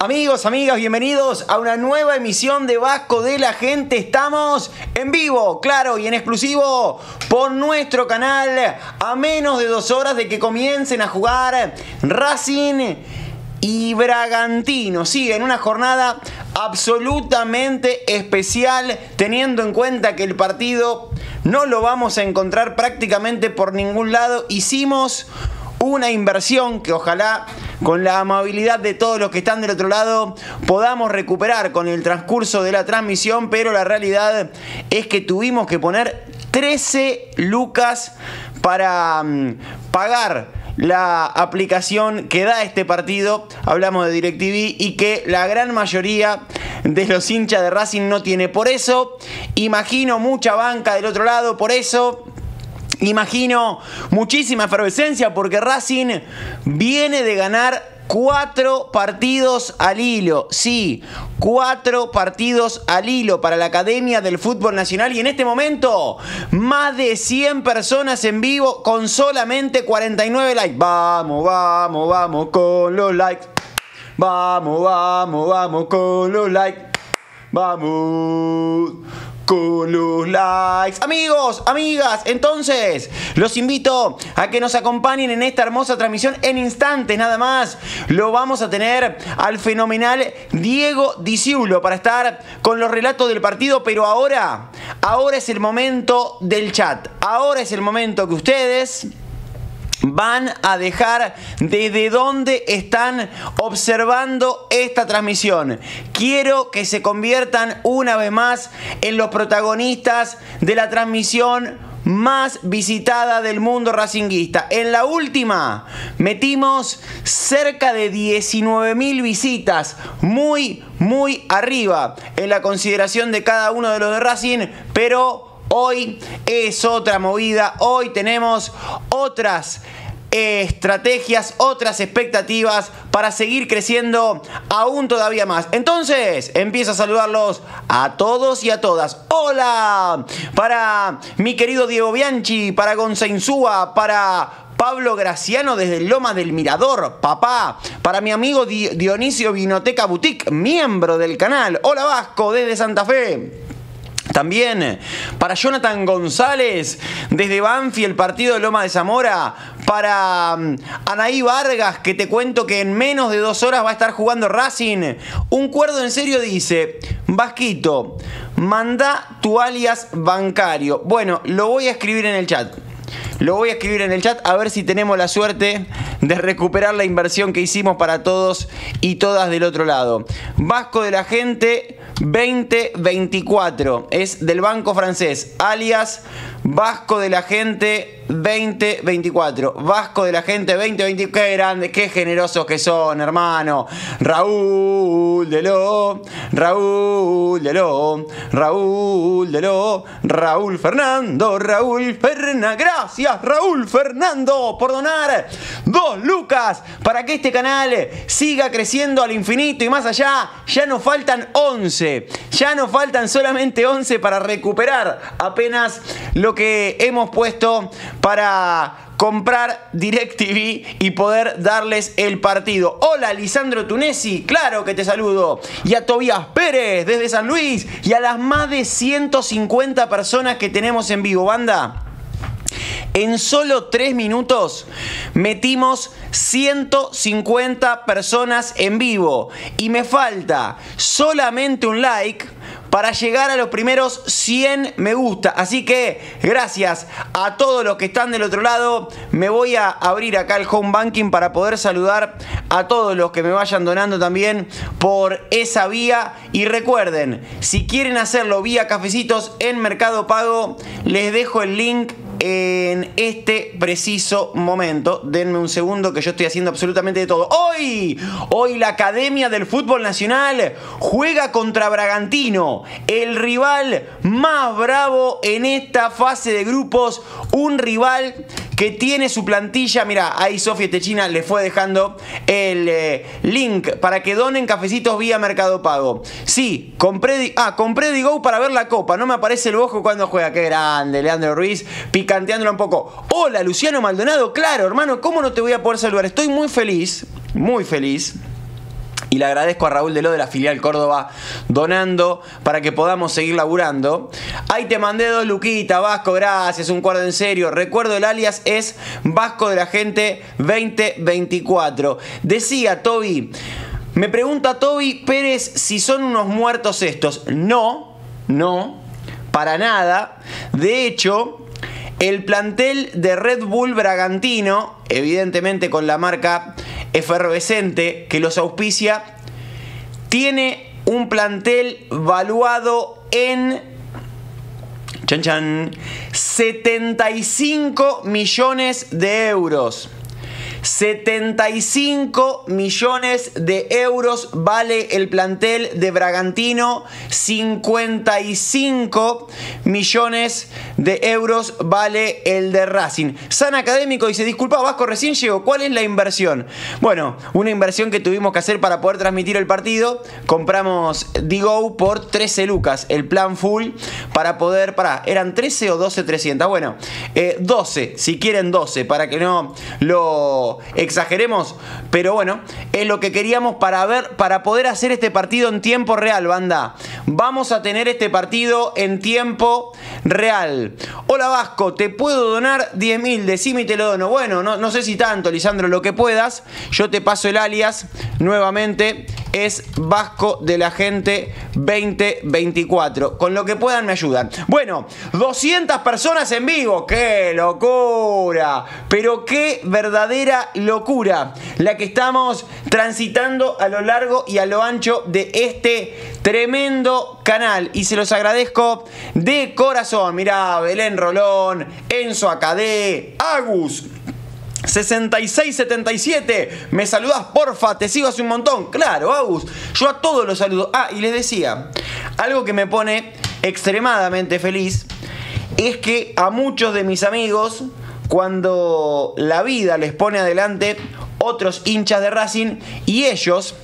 Amigos, amigas, bienvenidos a una nueva emisión de Vasco de la Gente. Estamos en vivo, claro, y en exclusivo por nuestro canal a menos de 2 horas de que comiencen a jugar Racing y Bragantino. Sí, en una jornada absolutamente especial, teniendo en cuenta que el partido no lo vamos a encontrar prácticamente por ningún lado. Hicimos una inversión que ojalá, con la amabilidad de todos los que están del otro lado, podamos recuperar con el transcurso de la transmisión, pero la realidad es que tuvimos que poner 13 lucas para pagar la aplicación que da este partido. Hablamos de DirecTV, y que la gran mayoría de los hinchas de Racing no tiene. Por eso imagino mucha banca del otro lado, por eso imagino muchísima efervescencia, porque Racing viene de ganar 4 partidos al hilo. Sí, 4 partidos al hilo para la Academia del Fútbol Nacional. Y en este momento, más de 100 personas en vivo con solamente 49 likes. Vamos, vamos, vamos con los likes. Vamos, vamos, vamos con los likes. Vamos con los likes. Amigos, amigas, entonces los invito a que nos acompañen en esta hermosa transmisión. En instantes nada más lo vamos a tener al fenomenal Diego Diciulo para estar con los relatos del partido, pero ahora es el momento del chat. Ahora es el momento que ustedes van a dejar desde dónde están observando esta transmisión. Quiero que se conviertan una vez más en los protagonistas de la transmisión más visitada del mundo racinguista. En la última metimos cerca de 19.000 visitas, muy arriba en la consideración de cada uno de los de Racing, pero hoy es otra movida, hoy tenemos otras estrategias, otras expectativas para seguir creciendo aún todavía más. Entonces, empiezo a saludarlos a todos y a todas. Hola para mi querido Diego Bianchi, para Gonzainsúa, para Pablo Graciano desde Lomas del Mirador, papá. Para mi amigo Dionisio Vinoteca Boutique, miembro del canal. Hola Vasco desde Santa Fe. También para Jonathan González desde Banfi, el partido de Loma de Zamora. Para Anaí Vargas, que te cuento que en menos de 2 horas va a estar jugando Racing. Un cuerdo en serio dice: Vasquito, manda tu alias bancario. Bueno, lo voy a escribir en el chat. Lo voy a escribir en el chat, a ver si tenemos la suerte de recuperar la inversión que hicimos para todos y todas del otro lado. Vasco de la Gente 2024 es del banco francés, alias Vasco de la Gente 2024. Vasco de la Gente 2024. Qué grande, qué generosos que son, hermano. Raúl Fernando. Gracias, Raúl Fernando, por donar 2 lucas para que este canal siga creciendo al infinito y más allá. Ya nos faltan 11. Ya nos faltan solamente 11 para recuperar apenas lo que hemos puesto para comprar DirecTV y poder darles el partido. Hola Lisandro Tunesi, claro que te saludo. Y a Tobías Pérez desde San Luis. Y a las más de 150 personas que tenemos en vivo, banda. En solo 3 minutos metimos 150 personas en vivo. Y me falta solamente un like para llegar a los primeros 100 me gusta. Así que gracias a todos los que están del otro lado. Me voy a abrir acá el home banking para poder saludar a todos los que me vayan donando también por esa vía. Y recuerden, si quieren hacerlo vía cafecitos en Mercado Pago, les dejo el link en este preciso momento. Denme un segundo que yo estoy haciendo absolutamente de todo. Hoy la Academia del Fútbol Nacional juega contra Bragantino, el rival más bravo en esta fase de grupos. Un rival que tiene su plantilla. Mirá, ahí Sofía Techina le fue dejando el link para que donen cafecitos vía Mercado Pago. Sí, compré DiGo para ver la Copa. No me aparece el Bojo cuando juega. Qué grande, Leandro Ruiz, picanteándola un poco. Hola, Luciano Maldonado. Claro, hermano, ¿cómo no te voy a poder saludar? Estoy muy feliz Y le agradezco a Raúl Deló de la filial Córdoba donando para que podamos seguir laburando. Ahí te mandé 2 luquitas, Vasco, gracias, un cuarto en serio. Recuerdo, el alias es Vasco de la Gente 2024. Decía Toby, me pregunta Toby Pérez si son unos muertos estos. No, no, para nada. De hecho, el plantel de Red Bull Bragantino, evidentemente con la marca efervescente que los auspicia, tiene un plantel valuado en chan chan, 75 millones de euros. 75 millones de euros vale el plantel de Bragantino, 55 millones de euros vale el de Racing. San Académico dice, disculpa Vasco, recién llegó, ¿cuál es la inversión? Bueno, una inversión que tuvimos que hacer para poder transmitir el partido. Compramos Digo por 13 lucas, el plan full para poder, pará, eran 13 o 12, 300, bueno, 12, si quieren 12, para que no lo exageremos, pero bueno, es lo que queríamos para ver, para poder hacer este partido en tiempo real, banda. Vamos a tener este partido en tiempo real. Hola Vasco, ¿te puedo donar 10.000? Decime y te lo dono. Bueno, no sé si tanto, Lisandro, lo que puedas. Yo te paso el alias nuevamente, es Vasco de la Gente 2024. Con lo que puedan me ayudan. Bueno, 200 personas en vivo. ¡Qué locura! Pero qué verdadera locura la que estamos transitando a lo largo y a lo ancho de este tremendo canal. Y se los agradezco de corazón. Mirá, Belén Rolón, Enzo Acadé, Agus 6677, me saludas porfa, te sigo hace un montón. Claro, Agus, yo a todos los saludo. Ah, y les decía, algo que me pone extremadamente feliz es que a muchos de mis amigos, cuando la vida les pone adelante otros hinchas de Racing y ellos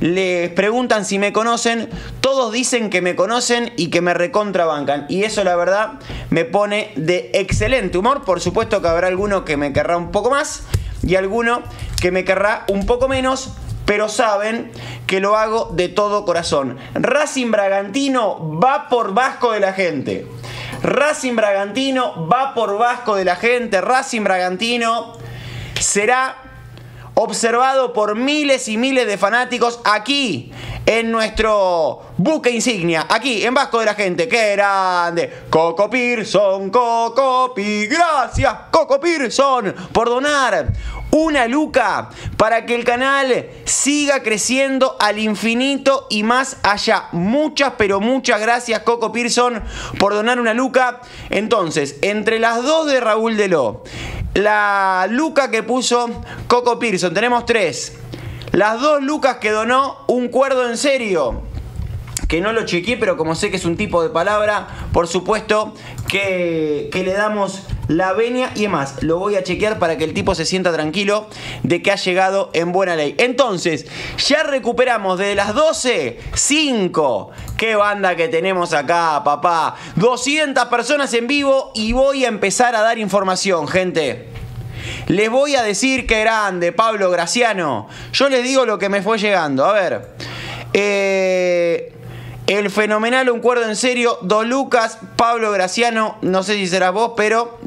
les preguntan si me conocen, todos dicen que me conocen y que me recontrabancan. Y eso la verdad me pone de excelente humor. Por supuesto que habrá alguno que me querrá un poco más y alguno que me querrá un poco menos, pero saben que lo hago de todo corazón. Racing Bragantino va por Vasco de la Gente. Racing Bragantino va por Vasco de la Gente. Racing Bragantino será observado por miles y miles de fanáticos aquí en nuestro buque insignia, aquí en Vasco de la Gente. ¡Qué grande! Coco Pearson, Coco Pi, gracias Coco Pearson por donar una luca para que el canal siga creciendo al infinito y más allá. Muchas, pero muchas gracias Coco Pearson por donar una luca. Entonces, entre las dos de Raúl Deló, la luca que puso Coco Pearson, tenemos 3. Las 2 lucas que donó un cuerdo en serio, que no lo chequeé, pero como sé que es un tipo de palabra, por supuesto que le damos la venia y demás. Lo voy a chequear para que el tipo se sienta tranquilo de que ha llegado en buena ley. Entonces, ya recuperamos de las 12, 5. ¡Qué banda que tenemos acá, papá! 200 personas en vivo y voy a empezar a dar información, gente. Les voy a decir qué grande, Pablo Graciano. Yo les digo lo que me fue llegando. A ver. El fenomenal, un cuerdo en serio, 2 lucas, Pablo Graciano, no sé si serás vos, pero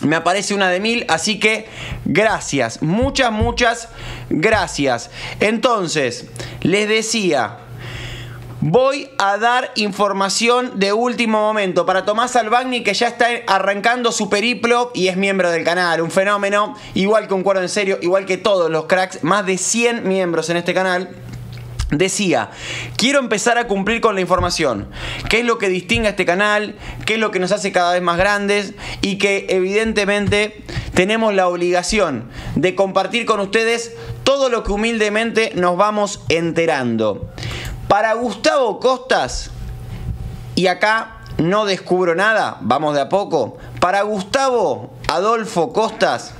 me aparece una de 1000, así que gracias, muchas, muchas gracias. Entonces, les decía, voy a dar información de último momento para Tomás Albagni, que ya está arrancando su periplo y es miembro del canal, un fenómeno, igual que un cuerdo en serio, igual que todos los cracks, más de 100 miembros en este canal. Decía, quiero empezar a cumplir con la información. ¿Qué es lo que distingue a este canal? ¿Qué es lo que nos hace cada vez más grandes? Y que evidentemente tenemos la obligación de compartir con ustedes todo lo que humildemente nos vamos enterando. Para Gustavo Costas, y acá no descubro nada, vamos de a poco. Para Gustavo Adolfo Costas,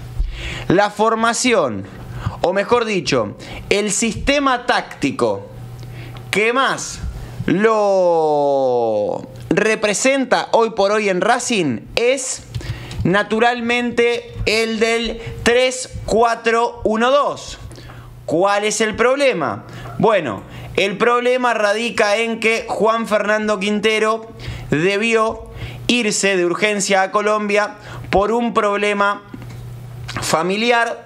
la formación, o mejor dicho, el sistema táctico que más lo representa hoy por hoy en Racing es naturalmente el del 3-4-1-2. ¿Cuál es el problema? Bueno, el problema radica en que Juan Fernando Quintero debió irse de urgencia a Colombia por un problema familiar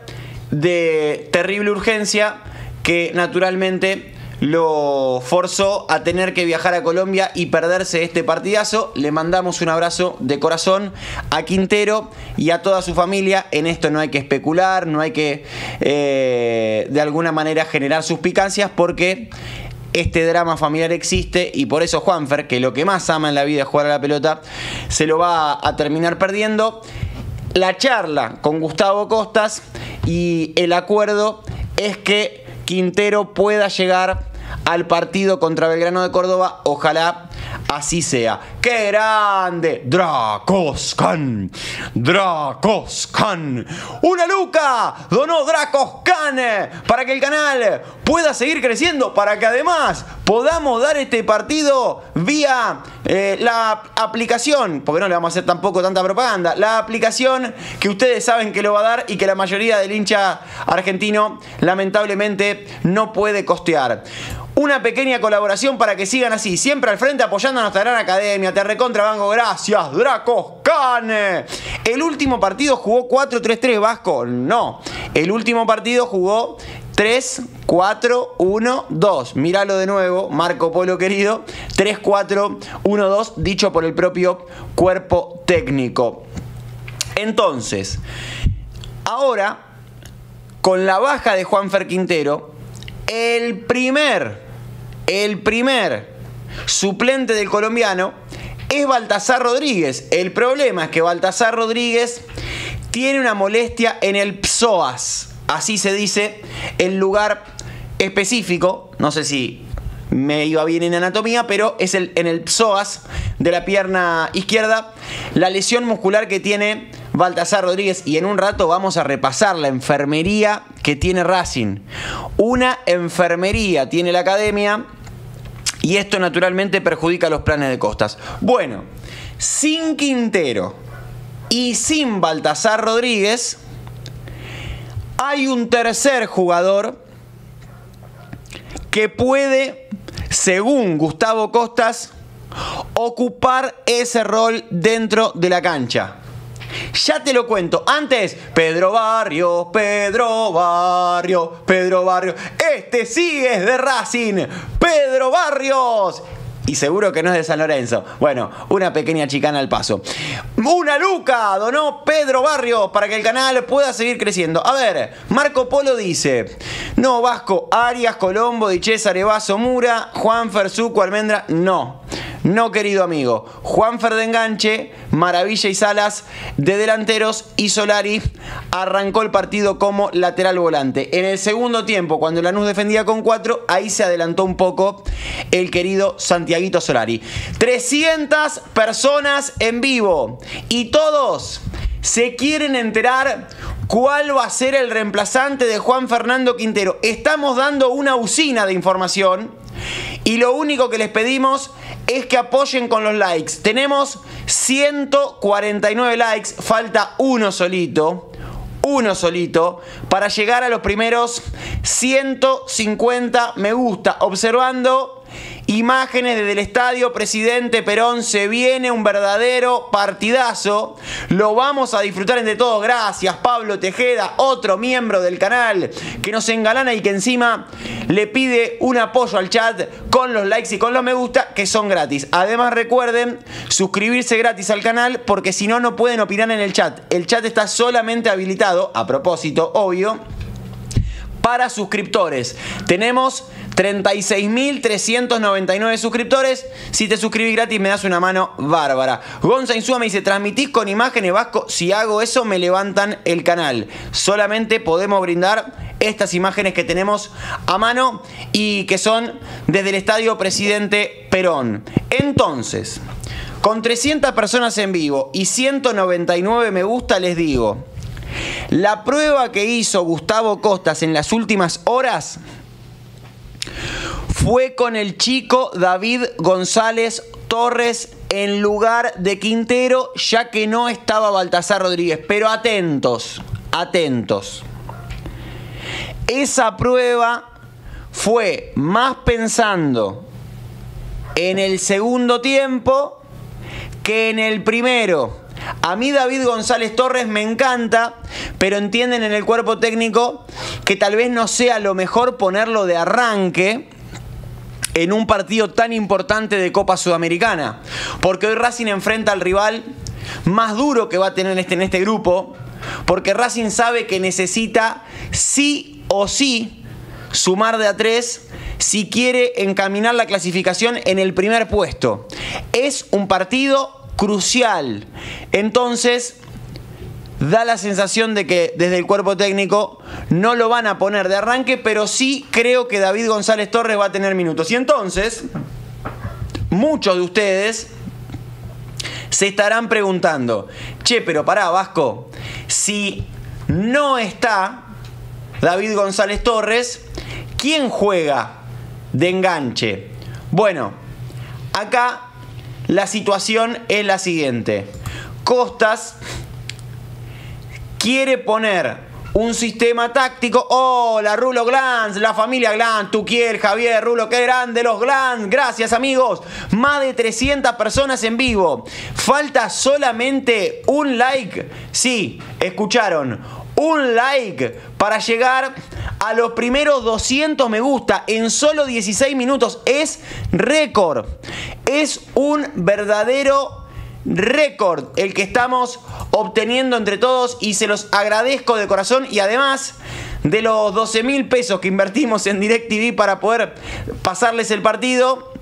de terrible urgencia que naturalmente lo forzó a tener que viajar a Colombia y perderse este partidazo. Le mandamos un abrazo de corazón a Quintero y a toda su familia. En esto no hay que especular, no hay que de alguna manera generar suspicacias, porque este drama familiar existe y por eso Juanfer, que lo que más ama en la vida es jugar a la pelota, se lo va a terminar perdiendo. La charla con Gustavo Costas y el acuerdo es que Quintero pueda llegar al partido contra Belgrano de Córdoba. Ojalá así sea. ¡Qué grande! ¡Dracoscan! ¡Dracoscan! ¡Una luca! ¡Donó Dracoscan! Para que el canal pueda seguir creciendo, para que además podamos dar este partido vía la aplicación, porque no le vamos a hacer tampoco tanta propaganda, la aplicación que ustedes saben que lo va a dar y que la mayoría del hincha argentino lamentablemente no puede costear. Una pequeña colaboración para que sigan así, siempre al frente apoyando a nuestra gran academia. Te recontra banco, gracias, Dracoscane. El último partido jugó 4-3-3 Vasco. No, el último partido jugó 3-4-1-2. Míralo de nuevo, Marco Polo querido. 3-4-1-2, dicho por el propio cuerpo técnico. Entonces, ahora, con la baja de Juanfer Quintero, el primer suplente del colombiano es Baltasar Rodríguez. El problema es que Baltasar Rodríguez tiene una molestia en el psoas. Así se dice el lugar específico. No sé si me iba bien en anatomía, pero es en el psoas de la pierna izquierda. La lesión muscular que tiene Baltasar Rodríguez, y en un rato vamos a repasar la enfermería que tiene Racing. Una enfermería tiene la academia y esto naturalmente perjudica los planes de Costas. Bueno, sin Quintero y sin Baltasar Rodríguez, hay un tercer jugador que puede, según Gustavo Costas, ocupar ese rol dentro de la cancha. Ya te lo cuento. Antes, Pedro Barrio, Pedro Barrio, Pedro Barrio. Este sí es de Racing, Pedro Barrios. Y seguro que no es de San Lorenzo. Bueno, una pequeña chicana al paso. Una luca donó Pedro Barrios para que el canal pueda seguir creciendo. A ver, Marco Polo dice: no, Vasco, Arias, Colombo, Di César, Evaso, Mura, Juanfer, Zucco, Almendra. No, no, querido amigo. Juanfer de enganche, Maravilla y Salas de delanteros, y Solari arrancó el partido como lateral volante. En el segundo tiempo, cuando Lanús defendía con 4, ahí se adelantó un poco el querido Santiaguito Solari. 300 personas en vivo y todos se quieren enterar cuál va a ser el reemplazante de Juan Fernando Quintero. Estamos dando una usina de información y lo único que les pedimos es que apoyen con los likes. Tenemos 149 likes, falta uno solito, para llegar a los primeros 150 me gusta. Observando imágenes desde el Estadio Presidente Perón, se viene un verdadero partidazo. Lo vamos a disfrutar entre todos. Gracias, Pablo Tejeda, otro miembro del canal que nos engalana y que encima le pide un apoyo al chat con los likes y con los me gusta, que son gratis. Además, recuerden suscribirse gratis al canal, porque si no, no pueden opinar en el chat. El chat está solamente habilitado, a propósito, obvio, para suscriptores. Tenemos 36.399 suscriptores. Si te suscribís gratis me das una mano bárbara. Gonza Insúa me dice: transmitís con imágenes, Vasco. Si hago eso me levantan el canal. Solamente podemos brindar estas imágenes que tenemos a mano y que son desde el Estadio Presidente Perón. Entonces, con 300 personas en vivo y 199 me gusta, les digo: la prueba que hizo Gustavo Costas en las últimas horas fue con el chico David González Torres en lugar de Quintero, ya que no estaba Baltasar Rodríguez. Pero atentos, atentos. Esa prueba fue más pensando en el segundo tiempo que en el primero. A mí David González Torres me encanta, pero entienden en el cuerpo técnico que tal vez no sea lo mejor ponerlo de arranque en un partido tan importante de Copa Sudamericana, porque hoy Racing enfrenta al rival más duro que va a tener en este grupo, porque Racing sabe que necesita sí o sí sumar de a 3 si quiere encaminar la clasificación en el primer puesto. Es un partido crucial. Entonces, da la sensación de que desde el cuerpo técnico no lo van a poner de arranque, pero sí creo que David González Torres va a tener minutos. Y entonces, muchos de ustedes se estarán preguntando, che, pero pará, Vasco, si no está David González Torres, ¿quién juega de enganche? Bueno, acá la situación es la siguiente. Costas quiere poner un sistema táctico. ¡Oh, la Rulo Glantz! La familia Glantz, Tuquiel, Javier, Rulo, qué grande los Glantz. Gracias, amigos. Más de 300 personas en vivo. Falta solamente un like. Sí, escucharon. Un like para llegar a los primeros 200 me gusta en solo 16 minutos. Es récord. Es un verdadero récord el que estamos obteniendo entre todos y se los agradezco de corazón. Y además de los 12.000 pesos que invertimos en DirecTV para poder pasarles el partido,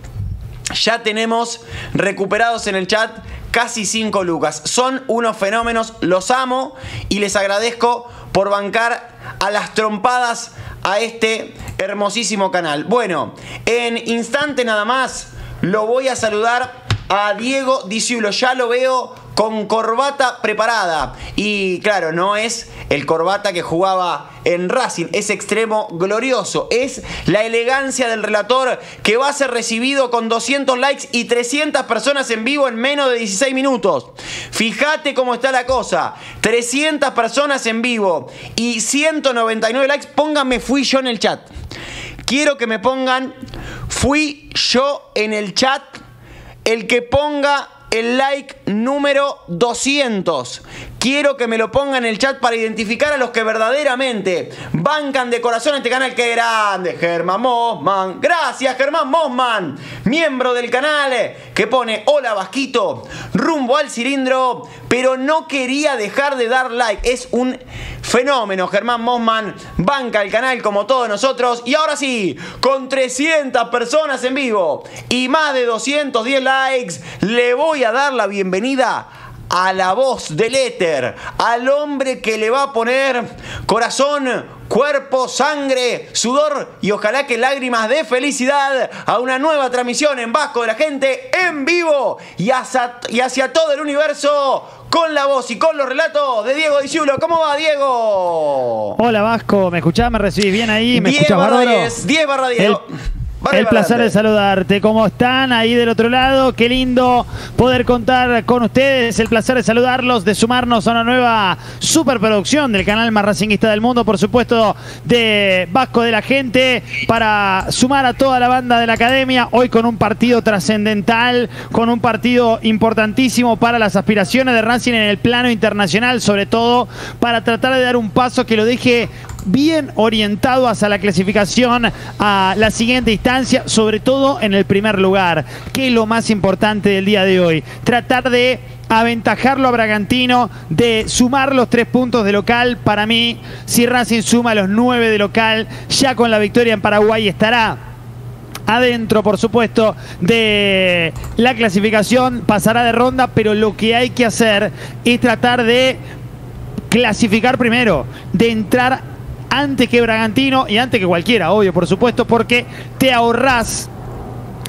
ya tenemos recuperados en el chat casi 5 lucas. Son unos fenómenos, los amo y les agradezco por bancar a las trompadas a este hermosísimo canal. Bueno, en instante nada más lo voy a saludar a Diego Diciulo. Ya lo veo con corbata preparada. Y claro, no es el corbata que jugaba en Racing, es extremo glorioso. Es la elegancia del relator que va a ser recibido con 200 likes y 300 personas en vivo en menos de 16 minutos. Fíjate cómo está la cosa. 300 personas en vivo y 199 likes. Pónganme fui yo en el chat. Quiero que me pongan fui yo en el chat. El que ponga el like número 200. Quiero que me lo ponga en el chat para identificar a los que verdaderamente bancan de corazón este canal. ¡Qué grande! Germán Mosman. Gracias, Germán Mosman, miembro del canal, que pone hola Vasquito, rumbo al cilindro, pero no quería dejar de dar like. Es un fenómeno, Germán Mosman. Banca el canal como todos nosotros. Y ahora sí, con 300 personas en vivo y más de 210 likes, le voy a dar la bienvenida a la voz del éter, al hombre que le va a poner corazón, cuerpo, sangre, sudor y ojalá que lágrimas de felicidad a una nueva transmisión en Vasco de la Gente en vivo y hacia todo el universo, con la voz y con los relatos de Diego Diciulo. ¿Cómo va, Diego? Hola, Vasco. ¿Me escuchás? ¿Me recibís bien ahí? ¿Me escuchás, bárbaro? 10/10. El placer de saludarte. ¿Cómo están ahí del otro lado? Qué lindo poder contar con ustedes. El placer de saludarlos, de sumarnos a una nueva superproducción del canal más racinguista del mundo, por supuesto, de Vasco de la Gente, para sumar a toda la banda de la academia. Hoy con un partido trascendental, con un partido importantísimo para las aspiraciones de Racing en el plano internacional, sobre todo para tratar de dar un paso que lo deje bien orientado hacia la clasificación a la siguiente instancia, sobre todo en el primer lugar, que es lo más importante del día de hoy. Tratar de aventajarlo a Bragantino, de sumar los 3 puntos de local. Para mí, si Racing suma los 9 de local, ya con la victoria en Paraguay estará adentro, por supuesto, de la clasificación, pasará de ronda, pero lo que hay que hacer es tratar de clasificar primero, de entrar antes que Bragantino y antes que cualquiera, obvio, por supuesto, porque te ahorrás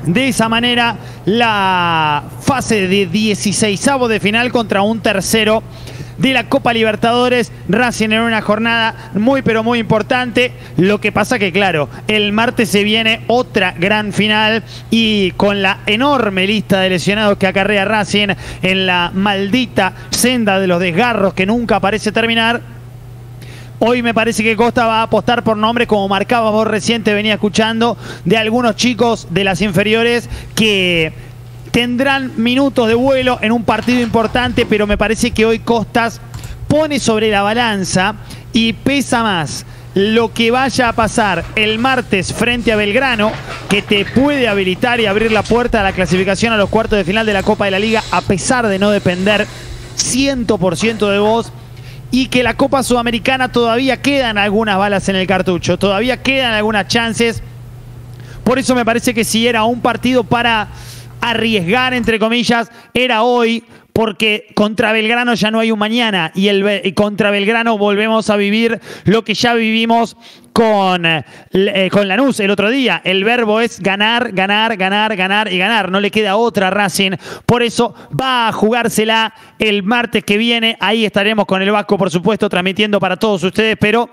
de esa manera la fase de 16avos de final contra un tercero de la Copa Libertadores. Racing en una jornada muy pero muy importante. Lo que pasa que claro, el martes se viene otra gran final y con la enorme lista de lesionados que acarrea Racing en la maldita senda de los desgarros que nunca parece terminar, Hoy me parece que Costa va a apostar por nombres, como marcabas vos recién, te venía escuchando, de algunos chicos de las inferiores que tendrán minutos de vuelo en un partido importante, pero me parece que hoy Costas pone sobre la balanza y pesa más lo que vaya a pasar el martes frente a Belgrano, que te puede habilitar y abrir la puerta a la clasificación a los cuartos de final de la Copa de la Liga, a pesar de no depender 100% de vos, y que la Copa Sudamericana todavía quedan algunas balas en el cartucho, todavía quedan algunas chances. Por eso me parece que si era un partido para arriesgar, entre comillas, era hoy, porque contra Belgrano ya no hay un mañana, y contra Belgrano volvemos a vivir lo que ya vivimos con Lanús el otro día. El verbo es ganar, ganar, ganar, ganar y ganar. No le queda otra a Racing. Por eso va a jugársela el martes que viene. Ahí estaremos con el Vasco, por supuesto, transmitiendo para todos ustedes, pero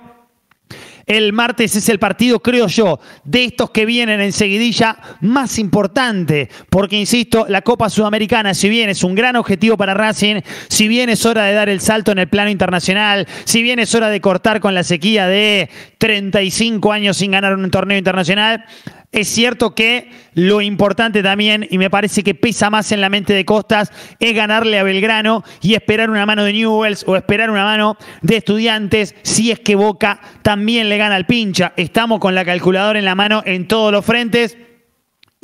el martes es el partido, creo yo, de estos que vienen en seguidilla, más importante, porque insisto, la Copa Sudamericana, si bien es un gran objetivo para Racing, si bien es hora de dar el salto en el plano internacional, si bien es hora de cortar con la sequía de 35 años sin ganar un torneo internacional, es cierto que lo importante también, y me parece que pesa más en la mente de Costas, es ganarle a Belgrano y esperar una mano de Newell's o esperar una mano de Estudiantes, si es que Boca también le gana al Pincha. Estamos con la calculadora en la mano en todos los frentes.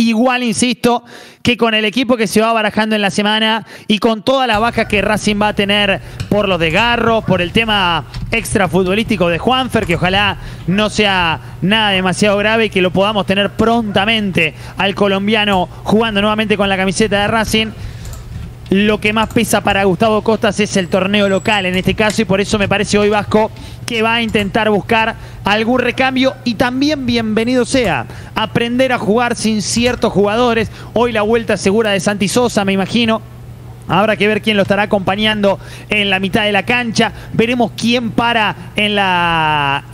Igual, insisto, que con el equipo que se va barajando en la semana y con todas las bajas que Racing va a tener por los desgarros, por el tema extrafutbolístico de Juanfer, que ojalá no sea nada demasiado grave y que lo podamos tener prontamente al colombiano jugando nuevamente con la camiseta de Racing, lo que más pesa para Gustavo Costas es el torneo local en este caso, y por eso me parece hoy, Vasco, que va a intentar buscar algún recambio, y también bienvenido sea aprender a jugar sin ciertos jugadores. Hoy la vuelta segura de Santi Sosa, me imagino. Habrá que ver quién lo estará acompañando en la mitad de la cancha. Veremos quién para en la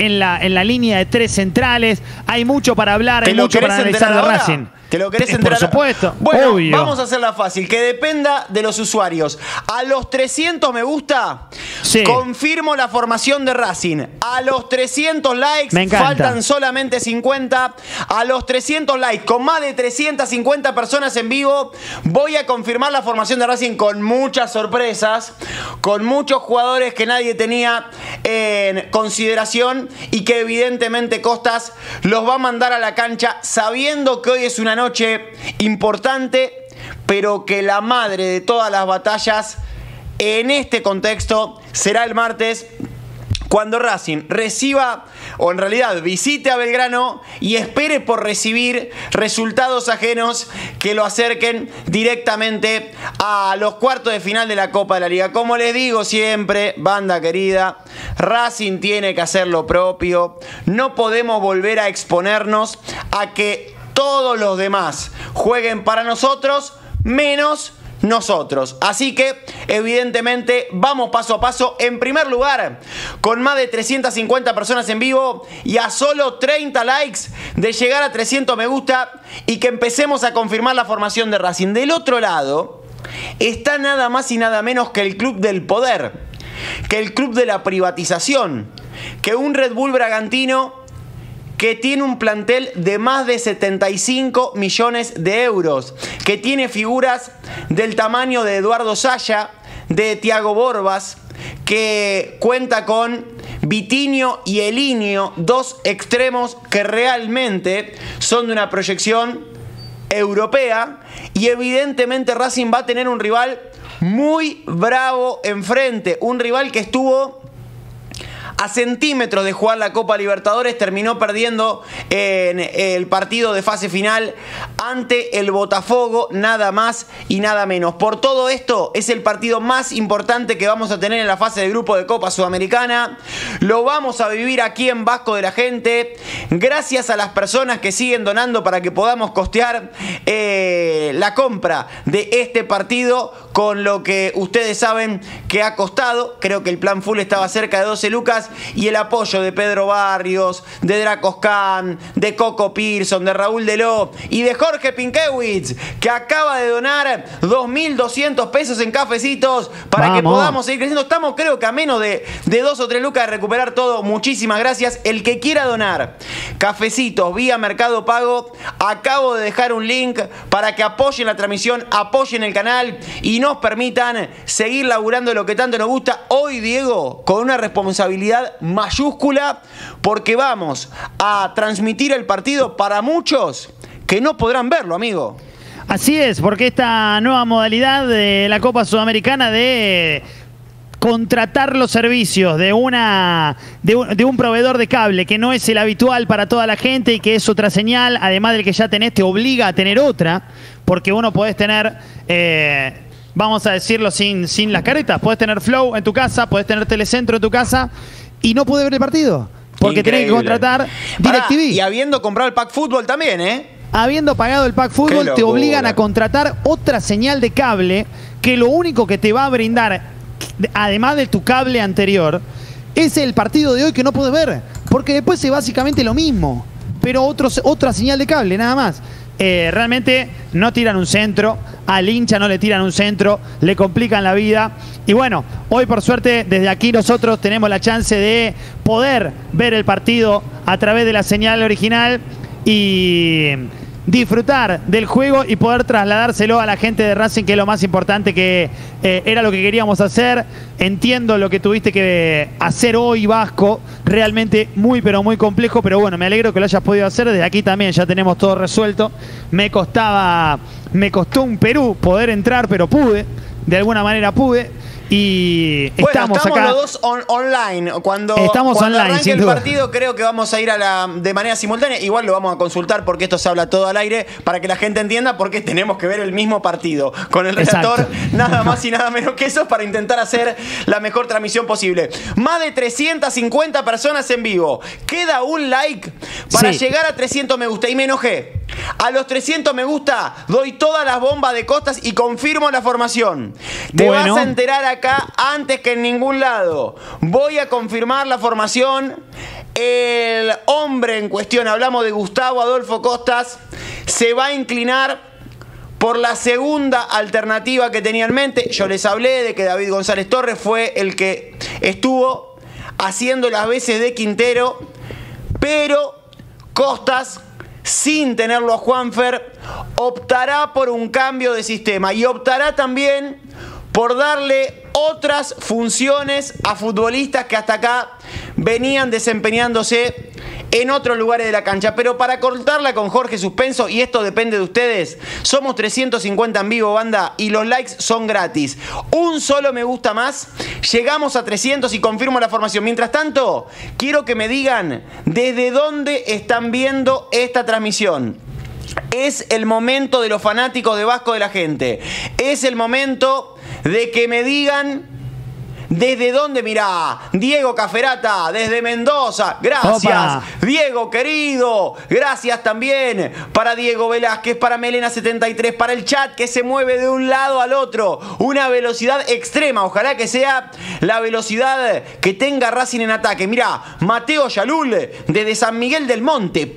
línea de tres centrales. Hay mucho para hablar, hay mucho para analizar de Racing. ¿Te lo querés entrar? Por supuesto. Bueno, obvio. Vamos a hacerla fácil. Que dependa de los usuarios. A los 300 me gusta, sí, confirmo la formación de Racing. A los 300 likes, me encanta, faltan solamente 50. A los 300 likes, con más de 350 personas en vivo, voy a confirmar la formación de Racing con muchas sorpresas, con muchos jugadores que nadie tenía en consideración y que evidentemente Costas los va a mandar a la cancha, sabiendo que hoy es una noche importante, pero que la madre de todas las batallas en este contexto será el martes, cuando Racing reciba, o en realidad visite a Belgrano y espere por recibir resultados ajenos que lo acerquen directamente a los cuartos de final de la Copa de la Liga. Como les digo siempre, banda querida, Racing tiene que hacer lo propio. No podemos volver a exponernos a que todos los demás jueguen para nosotros, menos nosotros. Así que, evidentemente, vamos paso a paso. En primer lugar, con más de 350 personas en vivo y a solo 30 likes de llegar a 300 me gusta, y que empecemos a confirmar la formación de Racing. Del otro lado está nada más y nada menos que el club del poder, que el club de la privatización, que un Red Bull Bragantino que tiene un plantel de más de 75 millones de euros, que tiene figuras del tamaño de Eduardo Zaya, de Thiago Borbas, que cuenta con Vitinho y Elinho, dos extremos que realmente son de una proyección europea, y evidentemente Racing va a tener un rival muy bravo enfrente, un rival que estuvo a centímetros de jugar la Copa Libertadores, terminó perdiendo en el partido de fase final ante el Botafogo, nada más y nada menos. Por todo esto, es el partido más importante que vamos a tener en la fase de grupo de Copa Sudamericana. Lo vamos a vivir aquí en Vasco de la Gente. Gracias a las personas que siguen donando para que podamos costear la compra de este partido, con lo que ustedes saben que ha costado. Creo que el plan full estaba cerca de 12 lucas, y el apoyo de Pedro Barrios, de Dracos Khan, de Coco Pearson, de Raúl Deló y de Jorge Jorge Pinkewitz, que acaba de donar 2.200 pesos en cafecitos para que podamos seguir creciendo. Estamos, creo que a menos de 2 o 3 lucas de recuperar todo. Muchísimas gracias. El que quiera donar cafecitos vía Mercado Pago, acabo de dejar un link para que apoyen la transmisión, apoyen el canal y nos permitan seguir laburando lo que tanto nos gusta. Hoy, Diego, con una responsabilidad mayúscula, porque vamos a transmitir el partido para muchos que no podrán verlo, amigo. Así es, porque esta nueva modalidad de la Copa Sudamericana de contratar los servicios de un proveedor de cable que no es el habitual para toda la gente y que es otra señal, además del que ya tenés, te obliga a tener otra, porque uno podés tener, vamos a decirlo sin las caretas, podés tener Flow en tu casa, podés tener Telecentro en tu casa y no podés ver el partido, porque tenés que contratar DirecTV. Y habiendo comprado el Pack Fútbol también, habiendo pagado el Pack Fútbol, te obligan a contratar otra señal de cable que lo único que te va a brindar, además de tu cable anterior, es el partido de hoy que no podés ver, porque después es básicamente lo mismo, pero otra señal de cable, nada más. Realmente no tiran un centro, al hincha no le tiran un centro, le complican la vida. Y bueno, hoy por suerte desde aquí nosotros tenemos la chance de poder ver el partido a través de la señal original y disfrutar del juego y poder trasladárselo a la gente de Racing, que es lo más importante, que era lo que queríamos hacer. Entiendo lo que tuviste que hacer hoy, Vasco, realmente muy pero muy complejo, pero bueno, me alegro que lo hayas podido hacer. Desde aquí también ya tenemos todo resuelto. Me costó un Perú poder entrar, pero pude, de alguna manera pude. Y bueno, estamos acá los dos online. Cuando online, arranque el partido, creo que vamos a ir de manera simultánea. Igual lo vamos a consultar, porque esto se habla todo al aire, para que la gente entienda por qué tenemos que ver el mismo partido con el relator. Exacto. Nada más y nada menos que eso, para intentar hacer la mejor transmisión posible. Más de 350 personas en vivo. Queda un like para llegar a 300 me gusta. Y me enojé. A los 300 me gusta doy todas las bombas de Costas y confirmo la formación. Te vas a enterar acá antes que en ningún lado. Voy a confirmar la formación. El hombre en cuestión, hablamos de Gustavo Adolfo Costas, se va a inclinar por la segunda alternativa que tenía en mente. Yo les hablé de que David González Torres fue el que estuvo haciendo las veces de Quintero, pero Costas, sin tenerlo a Juanfer, optará por un cambio de sistema y optará también por darle otras funciones a futbolistas que hasta acá venían desempeñándose en otros lugares de la cancha. Pero para cortarla con Jorge Suspenso, y esto depende de ustedes, somos 350 en vivo, banda, y los likes son gratis. Un solo me gusta más, llegamos a 300 y confirmo la formación. Mientras tanto, quiero que me digan desde dónde están viendo esta transmisión. Es el momento de los fanáticos de Vasco de la Gente. Es el momento de que me digan desde dónde. Mirá, Diego Caferata, desde Mendoza. Gracias. Opa. Diego, querido. Gracias también para Diego Velázquez, para Melena73, para el chat que se mueve de un lado al otro. Una velocidad extrema. Ojalá que sea la velocidad que tenga Racing en ataque. Mirá, Mateo Yalul, desde San Miguel del Monte.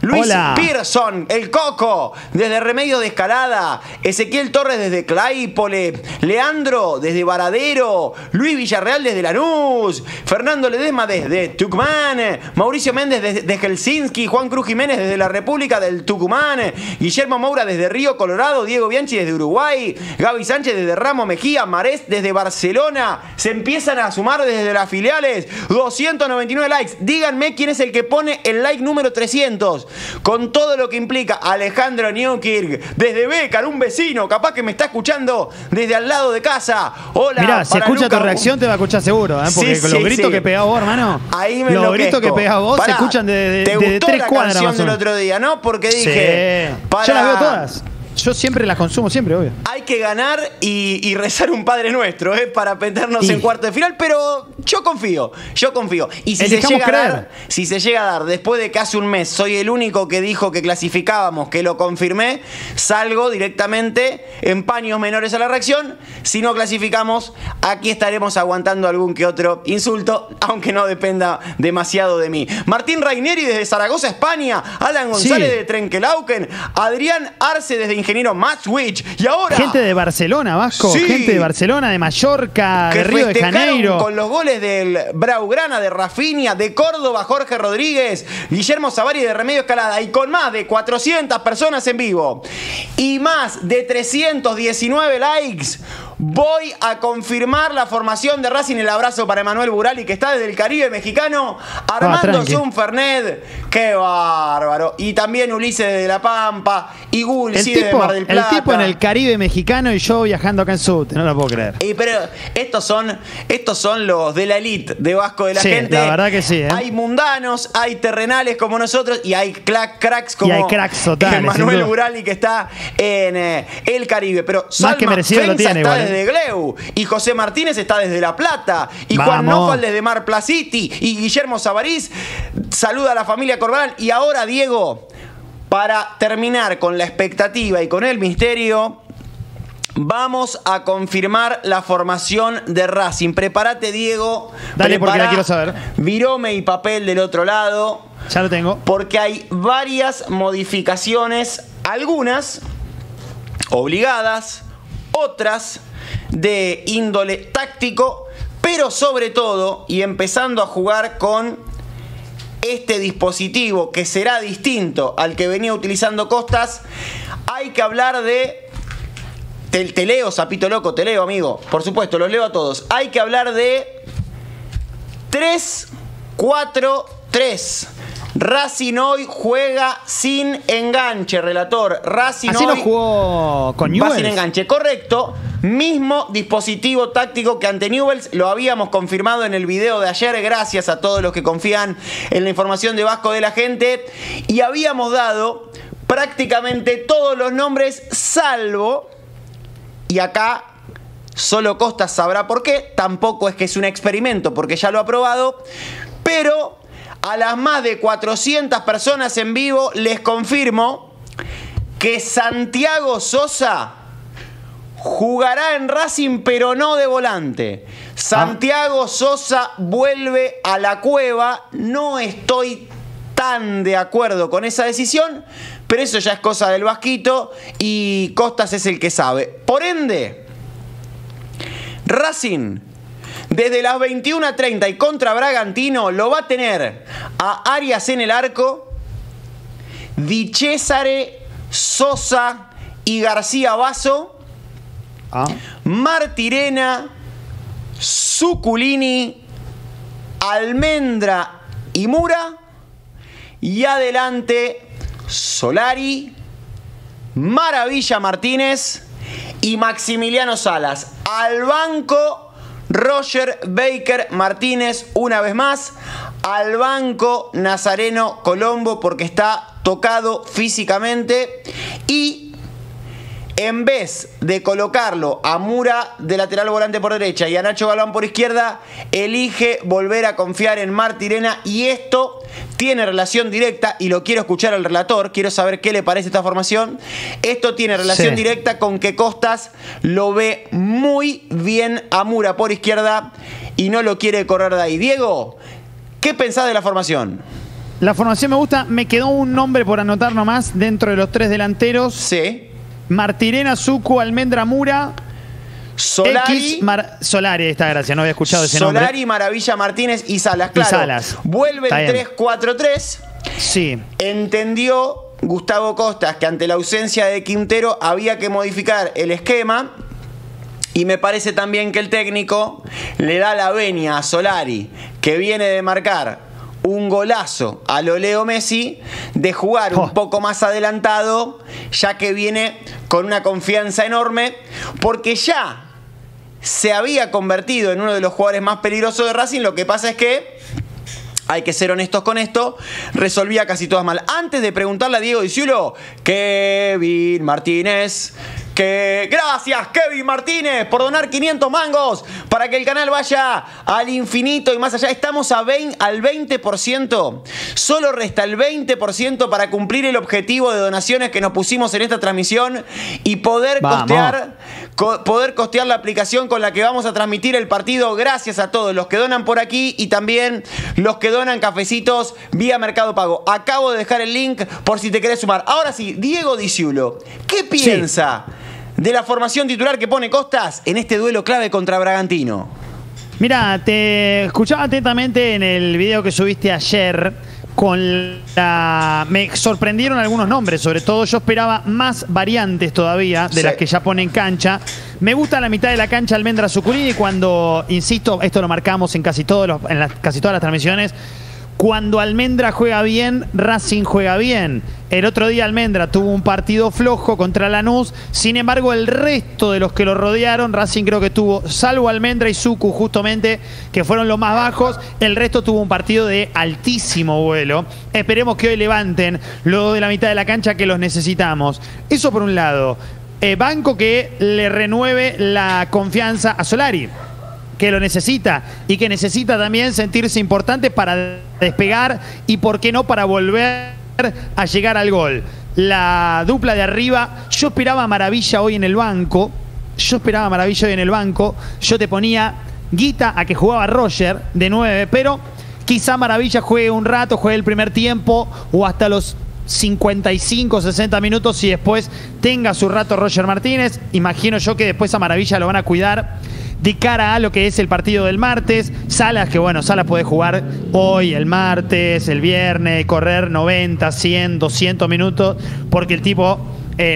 Luis Pearson, el Coco, desde Remedio de Escalada. Ezequiel Torres desde Claypole. Leandro desde Varadero. Luis Villarreal desde Lanús. Fernando Ledesma desde Tucumán. Mauricio Méndez desde Helsinki. Juan Cruz Jiménez desde la República del Tucumán. Guillermo Moura desde Río Colorado. Diego Bianchi desde Uruguay. Gaby Sánchez desde Ramos Mejía. Marés desde Barcelona. Se empiezan a sumar desde las filiales. 299 likes. Díganme quién es el que pone el like número 300, con todo lo que implica. Alejandro Newkirk desde Bécar, un vecino, capaz que me está escuchando desde al lado de casa. Hola. Mirá, se escucha tu reacción, te va a escuchar seguro, porque con los gritos que pegás vos, hermano. Los gritos que pegás vos se escuchan de 3 cuadras. Te gustó la canción del otro día, ¿no? Porque dije, yo las veo todas. Yo siempre las consumo, siempre, obvio. Hay que ganar y rezar un Padre Nuestro, para meternos en cuarto de final, pero Yo confío. Y si se llega a dar, después de casi un mes, soy el único que dijo que clasificábamos, que lo confirmé, salgo directamente en paños menores a la reacción. Si no clasificamos, aquí estaremos aguantando algún que otro insulto, aunque no dependa demasiado de mí. Martín Raineri desde Zaragoza, España. Alan González de Trenquelauquen. Adrián Arce desde Ingeniero Maswich. Y ahora... gente de Barcelona, Vasco. Sí. Gente de Barcelona, de Mallorca, de Río de Janeiro. Con los goles del Blaugrana, de Rafinha, de Córdoba, Jorge Rodríguez, Guillermo Savari de Remedio Escalada. Y con más de 400 personas en vivo y más de 319 likes, voy a confirmar la formación de Racing. El abrazo para Emanuel Burali, que está desde el Caribe mexicano, armándose un Fernet. ¡Qué bárbaro! Y también Ulises de La Pampa y Gulsi de Mar del Plata. El tipo en el Caribe mexicano y yo viajando acá en Sud. No lo puedo creer. Y, pero estos son los de la elite de Vasco de la Gente. La verdad que sí, ¿eh? Hay mundanos, hay terrenales como nosotros y hay cracks como Emanuel Burali, que está en el Caribe. Pero Salma más que merecido lo tiene igual. Desde Gleu, y José Martínez está desde La Plata, y Juan Nofal desde Mar Placiti, y Guillermo Savarís saluda a la familia Corbalán. Y ahora, Diego, para terminar con la expectativa y con el misterio, vamos a confirmar la formación de Racing. Prepárate, Diego. Dale, porque la quiero saber. Virome y papel del otro lado. Ya lo tengo. Porque hay varias modificaciones, algunas obligadas, otras de índole táctico, pero sobre todo, y empezando a jugar con este dispositivo que será distinto al que venía utilizando Costas, hay que hablar de... Te leo, sapito loco, te leo, amigo. Por supuesto, los leo a todos. Hay que hablar de 3-4-3. Racing hoy juega sin enganche, relator. Racing hoy no jugó con Newell's. Va sin enganche, correcto. Mismo dispositivo táctico que ante Newell's, lo habíamos confirmado en el video de ayer. Gracias a todos los que confían en la información de Vasco de la Gente. Y habíamos dado prácticamente todos los nombres, salvo, y acá solo Costa sabrá por qué, tampoco es que es un experimento porque ya lo ha probado, pero... a las más de 400 personas en vivo les confirmo que Santiago Sosa jugará en Racing, pero no de volante. Santiago Sosa vuelve a la cueva. No estoy tan de acuerdo con esa decisión, pero eso ya es cosa del Vasquito y Costas es el que sabe. Por ende, Racing... desde las 21:30 y contra Bragantino lo va a tener a Arias en el arco, Di Cesare, Sosa y García Basso, Martirena, Zuculini, Almendra y Mura, y adelante Solari, Maravilla Martínez y Maximiliano Salas. Al banco... Roger Baker Martínez una vez más, al banco Nazareno Colombo porque está tocado físicamente, y en vez de colocarlo a Mura de lateral volante por derecha y a Nacho Galván por izquierda, elige volver a confiar en Martirena, y esto tiene relación directa, y lo quiero escuchar al relator, quiero saber qué le parece esta formación. Esto tiene relación directa con que Costas lo ve muy bien a Mura por izquierda y no lo quiere correr de ahí. Diego, ¿qué pensás de la formación? La formación me gusta, me quedó un nombre por anotar nomás dentro de los tres delanteros. Sí. Martirena, Zucu, Almendra, Mura. Solari, Solari, esta gracia, no había escuchado ese nombre. Solari, Maravilla Martínez y Salas, claro. Y Salas. Vuelve el 3-4-3. Sí. Entendió Gustavo Costas que ante la ausencia de Quintero había que modificar el esquema. Y me parece también que el técnico le da la venia a Solari, que viene de marcar un golazo a lo Leo Messi, de jugar un poco más adelantado, ya que viene con una confianza enorme, porque ya se había convertido en uno de los jugadores más peligrosos de Racing. Lo que pasa es que, hay que ser honestos con esto, resolvía casi todas mal. Antes de preguntarle a Diego Diciulo, Kevin Martínez, que gracias Kevin Martínez por donar 500 mangos para que el canal vaya al infinito y más allá. Estamos a 20%, solo resta el 20% para cumplir el objetivo de donaciones que nos pusimos en esta transmisión y poder costear la aplicación con la que vamos a transmitir el partido. Gracias a todos los que donan por aquí y también los que donan cafecitos vía Mercado Pago. Acabo de dejar el link por si te querés sumar. Ahora sí, Diego Diciulo, ¿qué piensa de la formación titular que pone Costas en este duelo clave contra Bragantino? Mirá, te escuchaba atentamente en el video que subiste ayer. Me sorprendieron algunos nombres, sobre todo yo esperaba más variantes todavía de las que ya pone en cancha. Me gusta la mitad de la cancha Almendra Zuculini cuando, insisto, esto lo marcamos en casi todas las transmisiones, cuando Almendra juega bien, Racing juega bien. El otro día Almendra tuvo un partido flojo contra Lanús, sin embargo el resto de los que lo rodearon, Racing creo que tuvo, salvo Almendra y Zucu justamente, que fueron los más bajos, el resto tuvo un partido de altísimo vuelo. Esperemos que hoy levanten lo de la mitad de la cancha que los necesitamos. Eso por un lado. Banco que le renueve la confianza a Solari, que lo necesita y que necesita también sentirse importante para despegar y por qué no para volver a llegar al gol. La dupla de arriba, yo esperaba maravilla hoy en el banco, yo te ponía guita a que jugaba Roger de 9, pero quizá Maravilla juegue un rato, juegue el primer tiempo o hasta los 55, 60 minutos y después tenga su rato Roger Martínez. Imagino yo que después a Maravilla lo van a cuidar de cara a lo que es el partido del martes. Salas, que bueno, Salas puede jugar hoy, el martes, el viernes, correr 90, 100, 200 minutos, porque el tipo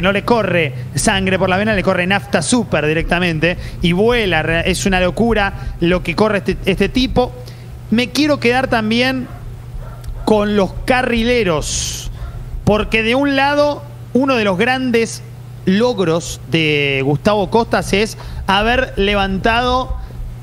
no le corre sangre por la vena, le corre nafta super directamente y vuela. Es una locura lo que corre este tipo. Me quiero quedar también con los carrileros, porque de un lado, uno de los grandes logros de Gustavo Costas es haber levantado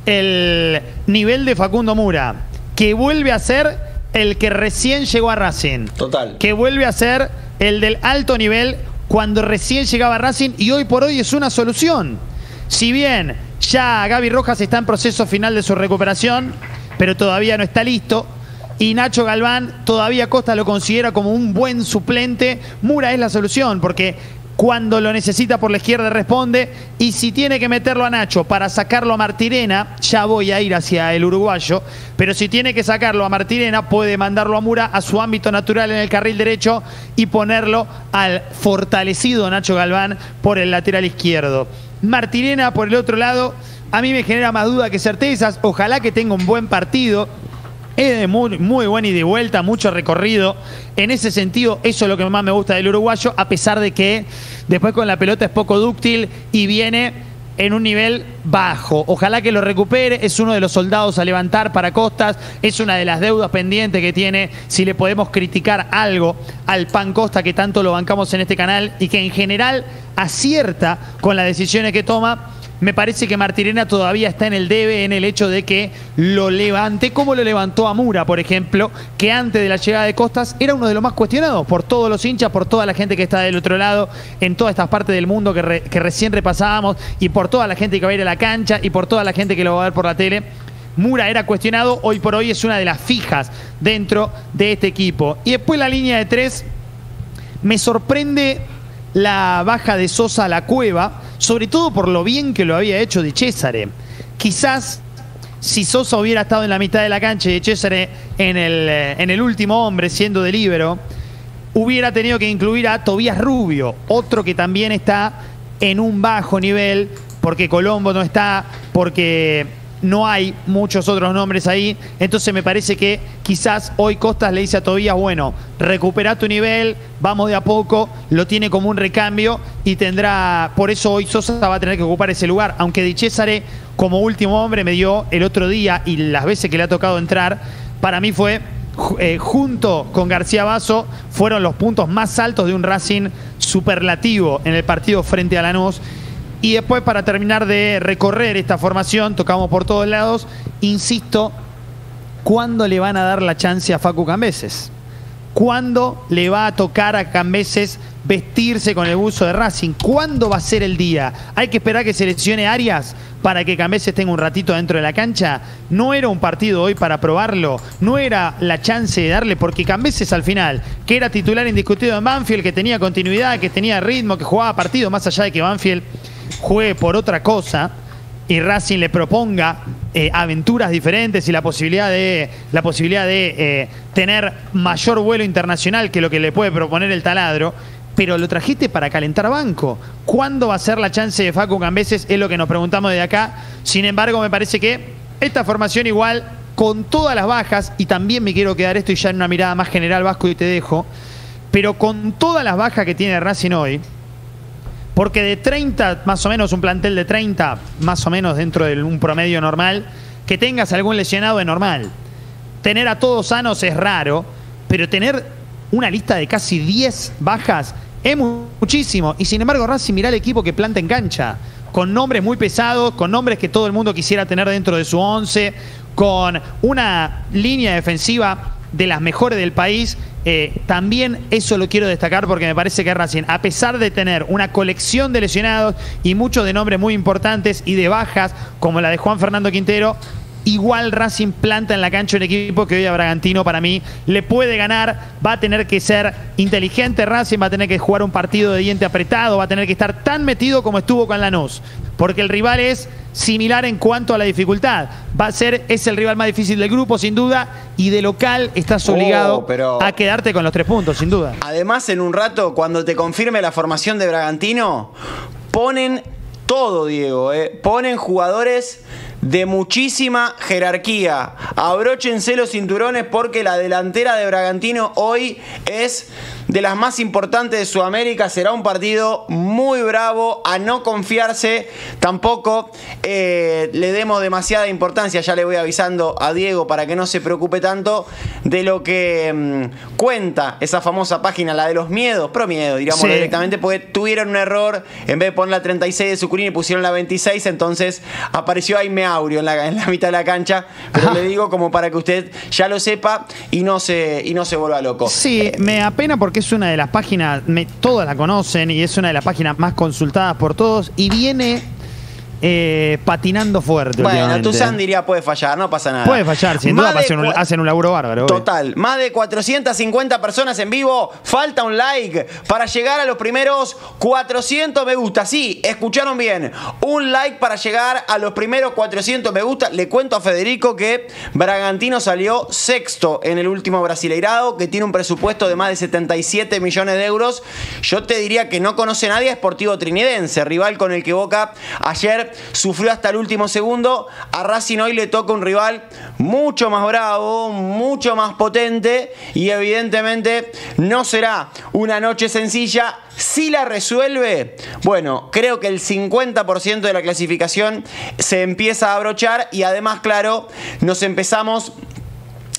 el nivel de Facundo Mura, que vuelve a ser el que recién llegó a Racing. Total. Que vuelve a ser el del alto nivel cuando recién llegaba a Racing y hoy por hoy es una solución. Si bien ya Gaby Rojas está en proceso final de su recuperación, pero todavía no está listo. Y Nacho Galván, todavía Costas lo considera como un buen suplente. Mura es la solución porque cuando lo necesita por la izquierda responde, y si tiene que meterlo a Nacho para sacarlo a Martirena, ya voy a ir hacia el uruguayo, pero si tiene que sacarlo a Martirena puede mandarlo a Mura a su ámbito natural en el carril derecho y ponerlo al fortalecido Nacho Galván por el lateral izquierdo. Martirena por el otro lado a mí me genera más duda que certezas, ojalá que tenga un buen partido. Es de muy buen ida y vuelta, mucho recorrido. En ese sentido, eso es lo que más me gusta del uruguayo, a pesar de que después con la pelota es poco dúctil y viene en un nivel bajo. Ojalá que lo recupere, es uno de los soldados a levantar para Costas, es una de las deudas pendientes que tiene, si le podemos criticar algo al Pan Costa, que tanto lo bancamos en este canal y que en general acierta con las decisiones que toma. Me parece que Martirena todavía está en el debe en el hecho de que lo levante, como lo levantó a Mura, por ejemplo, que antes de la llegada de Costas era uno de los más cuestionados por todos los hinchas, por toda la gente que está del otro lado, en todas estas partes del mundo que recién repasábamos, y por toda la gente que va a ir a la cancha y por toda la gente que lo va a ver por la tele. Mura era cuestionado, hoy por hoy es una de las fijas dentro de este equipo. Y después la línea de tres, me sorprende la baja de Sosa a la Cueva, sobre todo por lo bien que lo había hecho Di Cesare. Quizás si Sosa hubiera estado en la mitad de la cancha y Di Cesare en el último hombre siendo de líbero, hubiera tenido que incluir a Tobías Rubio, otro que también está en un bajo nivel, porque Colombo no está, porque no hay muchos otros nombres ahí. Entonces me parece que quizás hoy Costas le dice a Tobías, bueno, recupera tu nivel, vamos de a poco, lo tiene como un recambio y tendrá, por eso hoy Sosa va a tener que ocupar ese lugar, aunque Di Cesare como último hombre me dio el otro día y las veces que le ha tocado entrar, para mí fue, junto con García Basso, fueron los puntos más altos de un Racing superlativo en el partido frente a Lanús. Y después, para terminar de recorrer esta formación, tocamos por todos lados, insisto, ¿cuándo le van a dar la chance a Facu Cambeses? ¿Cuándo le va a tocar a Cambeses vestirse con el buzo de Racing. ¿Cuándo va a ser el día? ¿Hay que esperar que se lesione Arias para que Cambeses tenga un ratito dentro de la cancha? No era un partido hoy para probarlo, no era la chance de darle, porque Cambeses al final, que era titular indiscutido en Banfield, que tenía continuidad, que tenía ritmo, que jugaba partido, más allá de que Banfield juegue por otra cosa y Racing le proponga aventuras diferentes y la posibilidad de tener mayor vuelo internacional que lo que le puede proponer el taladro, pero lo trajiste para calentar banco. ¿Cuándo va a ser la chance de Facu Cambeses? Es lo que nos preguntamos desde acá. Sin embargo, me parece que esta formación igual, con todas las bajas, y también me quiero quedar esto y ya en una mirada más general, Vasco, y te dejo, pero con todas las bajas que tiene Racing hoy, porque de 30, más o menos, un plantel de 30, más o menos dentro de un promedio normal, que tengas algún lesionado es normal. Tener a todos sanos es raro, pero tener una lista de casi 10 bajas es muchísimo. Y sin embargo, Racing, mirá el equipo que planta en cancha, con nombres muy pesados, con nombres que todo el mundo quisiera tener dentro de su 11, con una línea defensiva de las mejores del país. También eso lo quiero destacar, porque me parece que Racing, a pesar de tener una colección de lesionados y muchos de nombres muy importantes y de bajas, como la de Juan Fernando Quintero, igual Racing planta en la cancha un equipo que hoy a Bragantino, para mí, le puede ganar. Va a tener que ser inteligente Racing, va a tener que jugar un partido de diente apretado, va a tener que estar tan metido como estuvo con Lanús, porque el rival es similar en cuanto a la dificultad. Va a ser, es el rival más difícil del grupo, sin duda, y de local estás obligado a quedarte con los 3 puntos, sin duda. Además, en un rato, cuando te confirme la formación de Bragantino, ponen todo, Diego, ponen jugadores de muchísima jerarquía. Abróchense los cinturones, porque la delantera de Bragantino hoy es de las más importantes de Sudamérica. Será un partido muy bravo, a no confiarse. Tampoco le demos demasiada importancia. Ya le voy avisando a Diego para que no se preocupe tanto de lo que cuenta esa famosa página, la de los miedos, promiedo, digamos, sí, directamente, porque tuvieron un error. En vez de poner la 36 de Sucurini, pusieron la 26, entonces apareció ahí meado en la mitad de la cancha, pero le digo como para que usted ya lo sepa y no se vuelva loco. Sí, me apena porque es una de las páginas, todas la conocen, y es una de las páginas más consultadas por todos, y viene patinando fuerte. Bueno, Tuzán diría puede fallar, no pasa nada. Puede fallar, sin duda, hacen un laburo bárbaro. Total, hoy. Más de 450 personas en vivo. Falta un like para llegar a los primeros 400 me gusta. Sí, escucharon bien, un like para llegar a los primeros 400 me gusta. Le cuento a Federico que Bragantino salió sexto en el último Brasileirado, que tiene un presupuesto de más de 77 millones de euros. Yo te diría que no conoce nadie a Sportivo Trinidense, rival con el que Boca ayer sufrió hasta el último segundo. A Racing hoy le toca un rival mucho más bravo, mucho más potente, y evidentemente no será una noche sencilla. Si la resuelve, bueno, creo que el 50% de la clasificación se empieza a abrochar, y además, claro, nos empezamos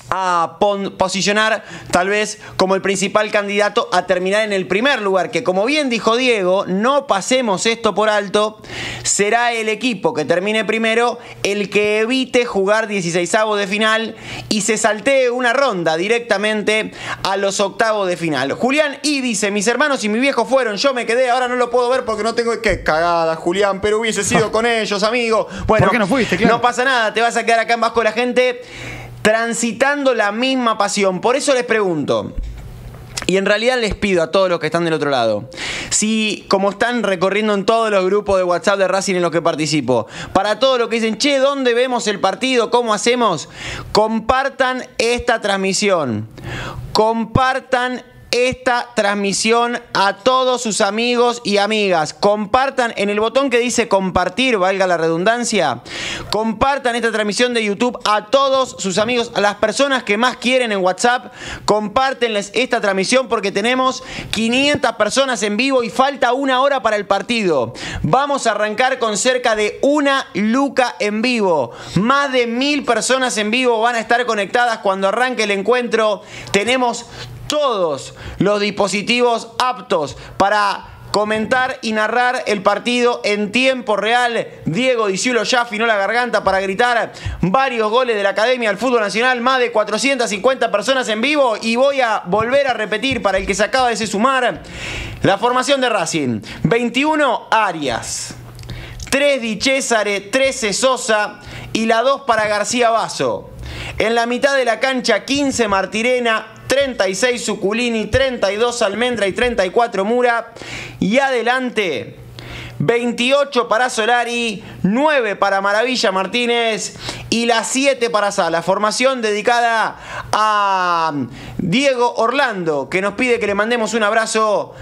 a posicionar tal vez como el principal candidato a terminar en el primer lugar, que, como bien dijo Diego, no pasemos esto por alto, será el equipo que termine primero el que evite jugar 16avos de final y se saltee una ronda directamente a los 8avos de final. Julián Y dice: mis hermanos y mi viejo fueron, yo me quedé, ahora no lo puedo ver porque no tengo... Qué cagada, Julián, pero hubiese sido con ellos, amigo. Bueno, ¿por qué no fuiste? Claro. No pasa nada, te vas a quedar acá en Vasco de la Gente transitando la misma pasión. Por eso les pregunto, y en realidad les pido a todos los que están del otro lado, si, como están recorriendo en todos los grupos de WhatsApp de Racing en los que participo, para todos los que dicen, che, ¿dónde vemos el partido? ¿Cómo hacemos? Compartan esta transmisión. Compartan esta transmisión a todos sus amigos y amigas. Compartan en el botón que dice compartir, valga la redundancia. Compartan esta transmisión de YouTube a todos sus amigos, a las personas que más quieren en WhatsApp. Compártenles esta transmisión, porque tenemos 500 personas en vivo y falta una hora para el partido. Vamos a arrancar con cerca de una luca en vivo. Más de 1000 personas en vivo van a estar conectadas cuando arranque el encuentro. Tenemos todos los dispositivos aptos para comentar y narrar el partido en tiempo real. Diego Diciulo ya afinó la garganta para gritar varios goles de la Academia del Fútbol Nacional. Más de 450 personas en vivo, y voy a volver a repetir para el que se acaba de sumar la formación de Racing: 21 Arias, 3 Di Césare, 13 Sosa y la 2 para García Basso. En la mitad de la cancha, 15 Martirena, 36 Zuculini, 32 Almendra y 34 Mura. Y adelante, 28 para Solari, 9 para Maravilla Martínez y la 7 para Sala. Formación dedicada a Diego Orlando, que nos pide que le mandemos un abrazo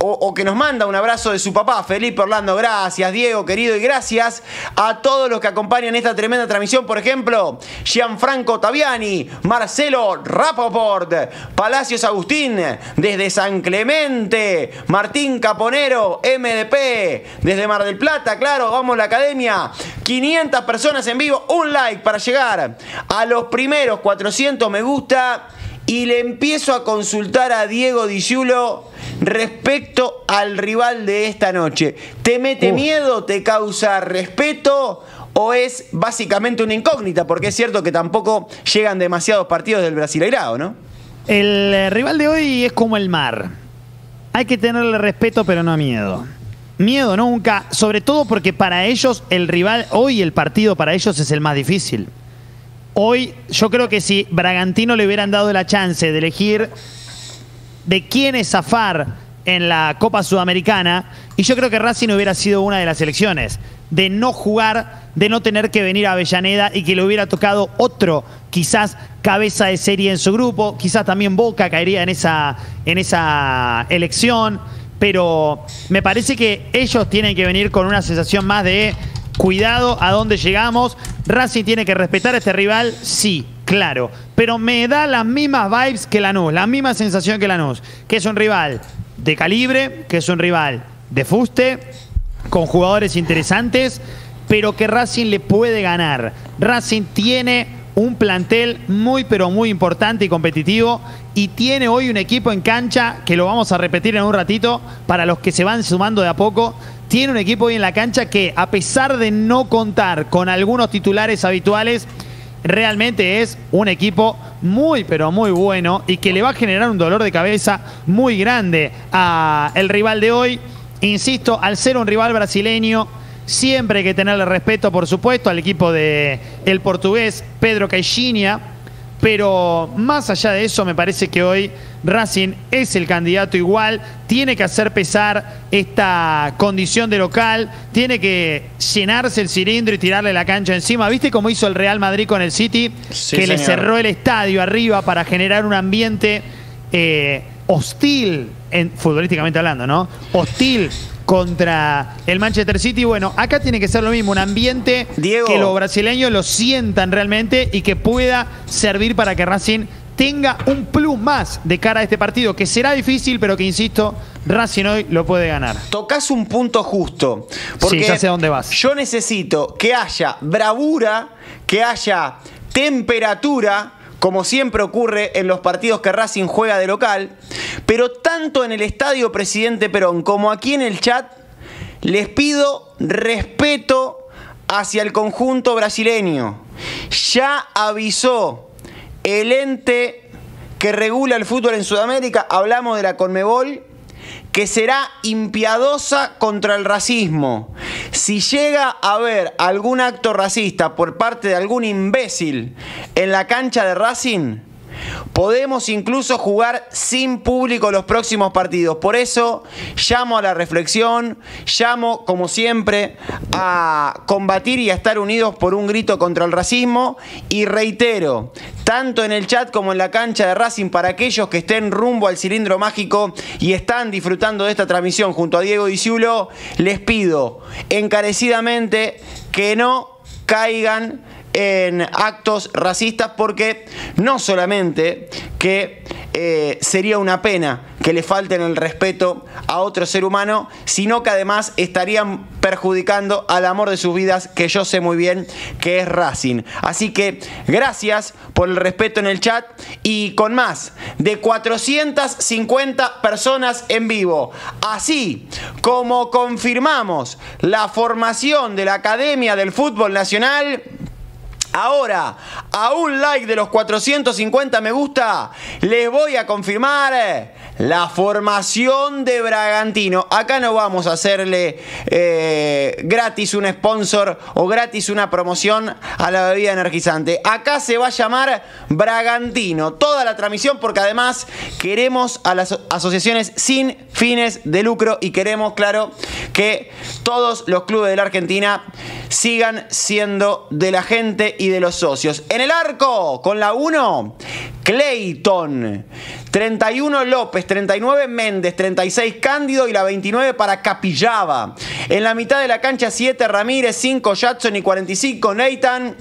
o que nos manda un abrazo de su papá, Felipe Orlando. Gracias, Diego, querido, y gracias a todos los que acompañan esta tremenda transmisión. Por ejemplo, Gianfranco Taviani, Marcelo Rapoport, Palacios Agustín desde San Clemente, Martín Caponero, MDP desde Mar del Plata. Claro, vamos la Academia. 500 personas en vivo, un like para llegar a los primeros 400 me gusta. Y le empiezo a consultar a Diego Diciulo respecto al rival de esta noche. ¿Te mete miedo? ¿Te causa respeto? ¿O es básicamente una incógnita? Porque es cierto que tampoco llegan demasiados partidos del Brasileirao, ¿no? El rival de hoy es como el mar. Hay que tenerle respeto, pero no miedo. Miedo nunca, sobre todo porque para ellos el rival, hoy el partido para ellos es el más difícil. Hoy yo creo que si Bragantino le hubieran dado la chance de elegir de quién es zafar en la Copa Sudamericana, y yo creo que Racing hubiera sido una de las elecciones, de no jugar, de no tener que venir a Avellaneda y que le hubiera tocado otro, quizás cabeza de serie en su grupo, quizás también Boca caería en esa elección. Pero me parece que ellos tienen que venir con una sensación más de cuidado a dónde llegamos. Racing tiene que respetar a este rival, sí, claro. Pero me da las mismas vibes que Lanús, la misma sensación que Lanús. Que es un rival de calibre, que es un rival de fuste, con jugadores interesantes, pero que Racing le puede ganar. Racing tiene un plantel muy pero muy importante y competitivo, y tiene hoy un equipo en cancha, que lo vamos a repetir en un ratito para los que se van sumando de a poco. Tiene un equipo hoy en la cancha que, a pesar de no contar con algunos titulares habituales, realmente es un equipo muy pero muy bueno, y que le va a generar un dolor de cabeza muy grande al rival de hoy. Insisto, al ser un rival brasileño, siempre hay que tenerle respeto, por supuesto, al equipo del portugués Pedro Caixinha. Pero más allá de eso, me parece que hoy Racing es el candidato igual. Tiene que hacer pesar esta condición de local. Tiene que llenarse el cilindro y tirarle la cancha encima. ¿Viste cómo hizo el Real Madrid con el City? Sí, que señor, le cerró el estadio arriba para generar un ambiente hostil, futbolísticamente hablando, ¿no? Hostil contra el Manchester City. Bueno, acá tiene que ser lo mismo, un ambiente, Diego, que los brasileños lo sientan realmente y que pueda servir para que Racing tenga un plus más de cara a este partido, que será difícil, pero que, insisto, Racing hoy lo puede ganar. Tocás un punto justo, porque sí, ya sé dónde vas. Yo necesito que haya bravura, que haya temperatura, como siempre ocurre en los partidos que Racing juega de local, pero tanto en el Estadio Presidente Perón como aquí en el chat, les pido respeto hacia el conjunto brasileño. Ya avisó el ente que regula el fútbol en Sudamérica, hablamos de la Conmebol, que será impiadosa contra el racismo. Si llega a haber algún acto racista por parte de algún imbécil en la cancha de Racing, podemos incluso jugar sin público los próximos partidos. Por eso llamo a la reflexión, llamo, como siempre, a combatir y a estar unidos por un grito contra el racismo. Y reitero, tanto en el chat como en la cancha de Racing, para aquellos que estén rumbo al cilindro mágico y están disfrutando de esta transmisión junto a Diego Diciulo, les pido encarecidamente que no caigan en actos racistas, porque no solamente que sería una pena que le falten el respeto a otro ser humano, sino que además estarían perjudicando al amor de sus vidas, que yo sé muy bien que es Racing. Así que gracias por el respeto en el chat, y con más de 450 personas en vivo, así como confirmamos la formación de la Academia del Fútbol Nacional, ahora, a un like de los 450 me gusta, les voy a confirmar la formación de Bragantino. Acá no vamos a hacerle gratis un sponsor o gratis una promoción a la bebida energizante. Acá se va a llamar Bragantino toda la transmisión, porque además queremos a las asociaciones sin fines de lucro y queremos, claro, que todos los clubes de la Argentina sigan siendo de la gente y de los socios. En el arco, con la 1, Clayton, 31 López, 39 Méndez, 36 Cándido y la 29 para Capillaba. En la mitad de la cancha, 7 Ramírez, 5 Jackson y 45 Nathan.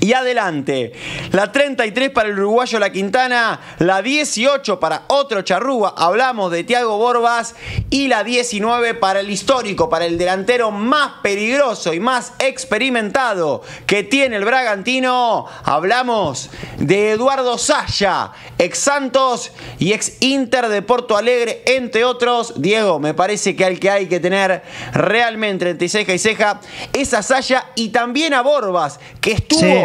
Y adelante, la 33 para el uruguayo La Quintana, la 18 para otro charrúa, hablamos de Thiago Borbas, y la 19 para el histórico, para el delantero más peligroso y más experimentado que tiene el Bragantino. Hablamos de Eduardo Zaya, ex Santos y ex Inter de Porto Alegre, entre otros. Diego, me parece que al que hay que tener realmente entre ceja y ceja es a Zaya, y también a Borbas, que estuvo... Sí.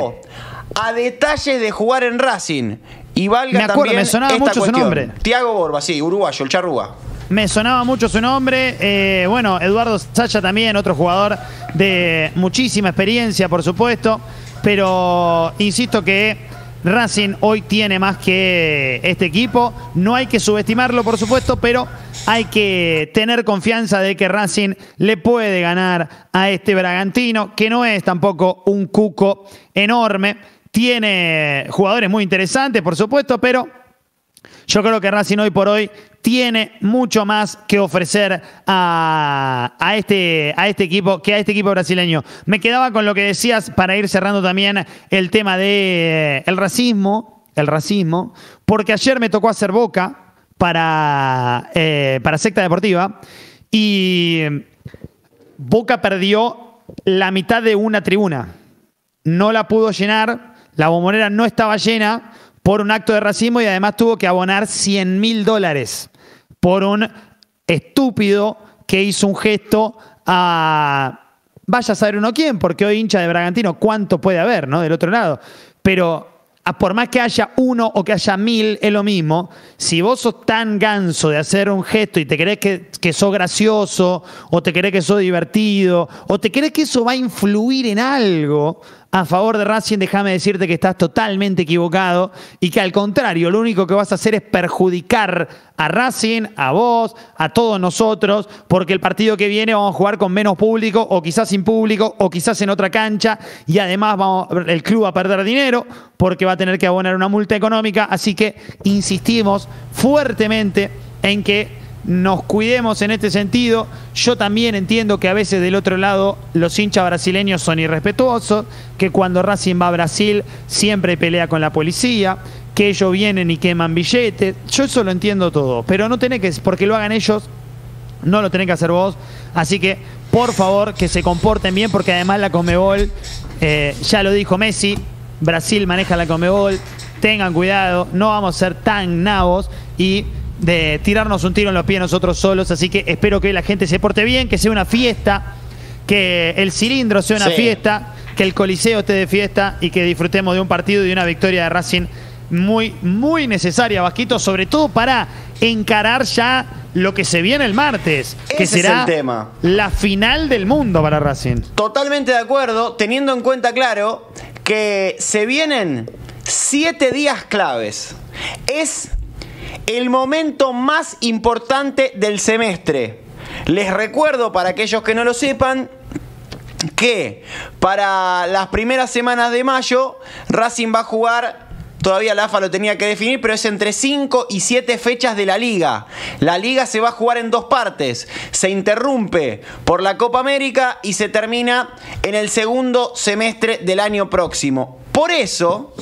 A detalles de jugar en Racing. Y valga, me acuerdo, también me sonaba esta mucho cuestión. Su nombre, Thiago Borba, sí, uruguayo, el charrúa. Me sonaba mucho su nombre. Bueno, Eduardo Zaya también, otro jugador de muchísima experiencia, por supuesto. Pero insisto que Racing hoy tiene más que este equipo. No hay que subestimarlo, por supuesto, pero hay que tener confianza de que Racing le puede ganar a este Bragantino, que no es tampoco un cuco enorme. Tiene jugadores muy interesantes, por supuesto, pero yo creo que Racing hoy por hoy tiene mucho más que ofrecer a este equipo, que a este equipo brasileño. Me quedaba con lo que decías para ir cerrando también el tema de el racismo, porque ayer me tocó hacer Boca para Secta Deportiva, y Boca perdió la mitad de una tribuna. No la pudo llenar, la Bombonera no estaba llena, por un acto de racismo, y además tuvo que abonar $100.000 por un estúpido que hizo un gesto a... Vaya a saber uno quién, porque hoy hincha de Bragantino, cuánto puede haber, ¿no? Del otro lado. Pero por más que haya uno o que haya 1000, es lo mismo. Si vos sos tan ganso de hacer un gesto y te crees que sos gracioso, o te crees que sos divertido, o te crees que eso va a influir en algo a favor de Racing, déjame decirte que estás totalmente equivocado, y que al contrario, lo único que vas a hacer es perjudicar a Racing, a vos, a todos nosotros, porque el partido que viene vamos a jugar con menos público, o quizás sin público, o quizás en otra cancha, y además el club va a perder dinero porque va a tener que abonar una multa económica. Así que insistimos fuertemente en que nos cuidemos en este sentido. Yo también entiendo que a veces del otro lado los hinchas brasileños son irrespetuosos, que cuando Racing va a Brasil siempre pelea con la policía, que ellos vienen y queman billetes. Yo eso lo entiendo todo, pero no tenés que, porque lo hagan ellos, no lo tenés que hacer vos. Así que, por favor, que se comporten bien, porque además la Conmebol, ya lo dijo Messi, Brasil maneja la Conmebol, tengan cuidado, no vamos a ser tan nabos y de tirarnos un tiro en los pies nosotros solos. Así que espero que la gente se porte bien, que sea una fiesta, que el cilindro sea una fiesta, que el Coliseo esté de fiesta, y que disfrutemos de un partido y de una victoria de Racing muy, muy necesaria, Vasquito, sobre todo para encarar ya lo que se viene el martes, que será la final del mundo para Racing. Totalmente de acuerdo, teniendo en cuenta, claro, que se vienen 7 días claves. Es el momento más importante del semestre. Les recuerdo, para aquellos que no lo sepan, que para las primeras semanas de mayo Racing va a jugar, todavía la AFA lo tenía que definir, pero es entre 5 y 7 fechas de la Liga. La Liga se va a jugar en 2 partes. Se interrumpe por la Copa América y se termina en el segundo semestre del año próximo. Por eso,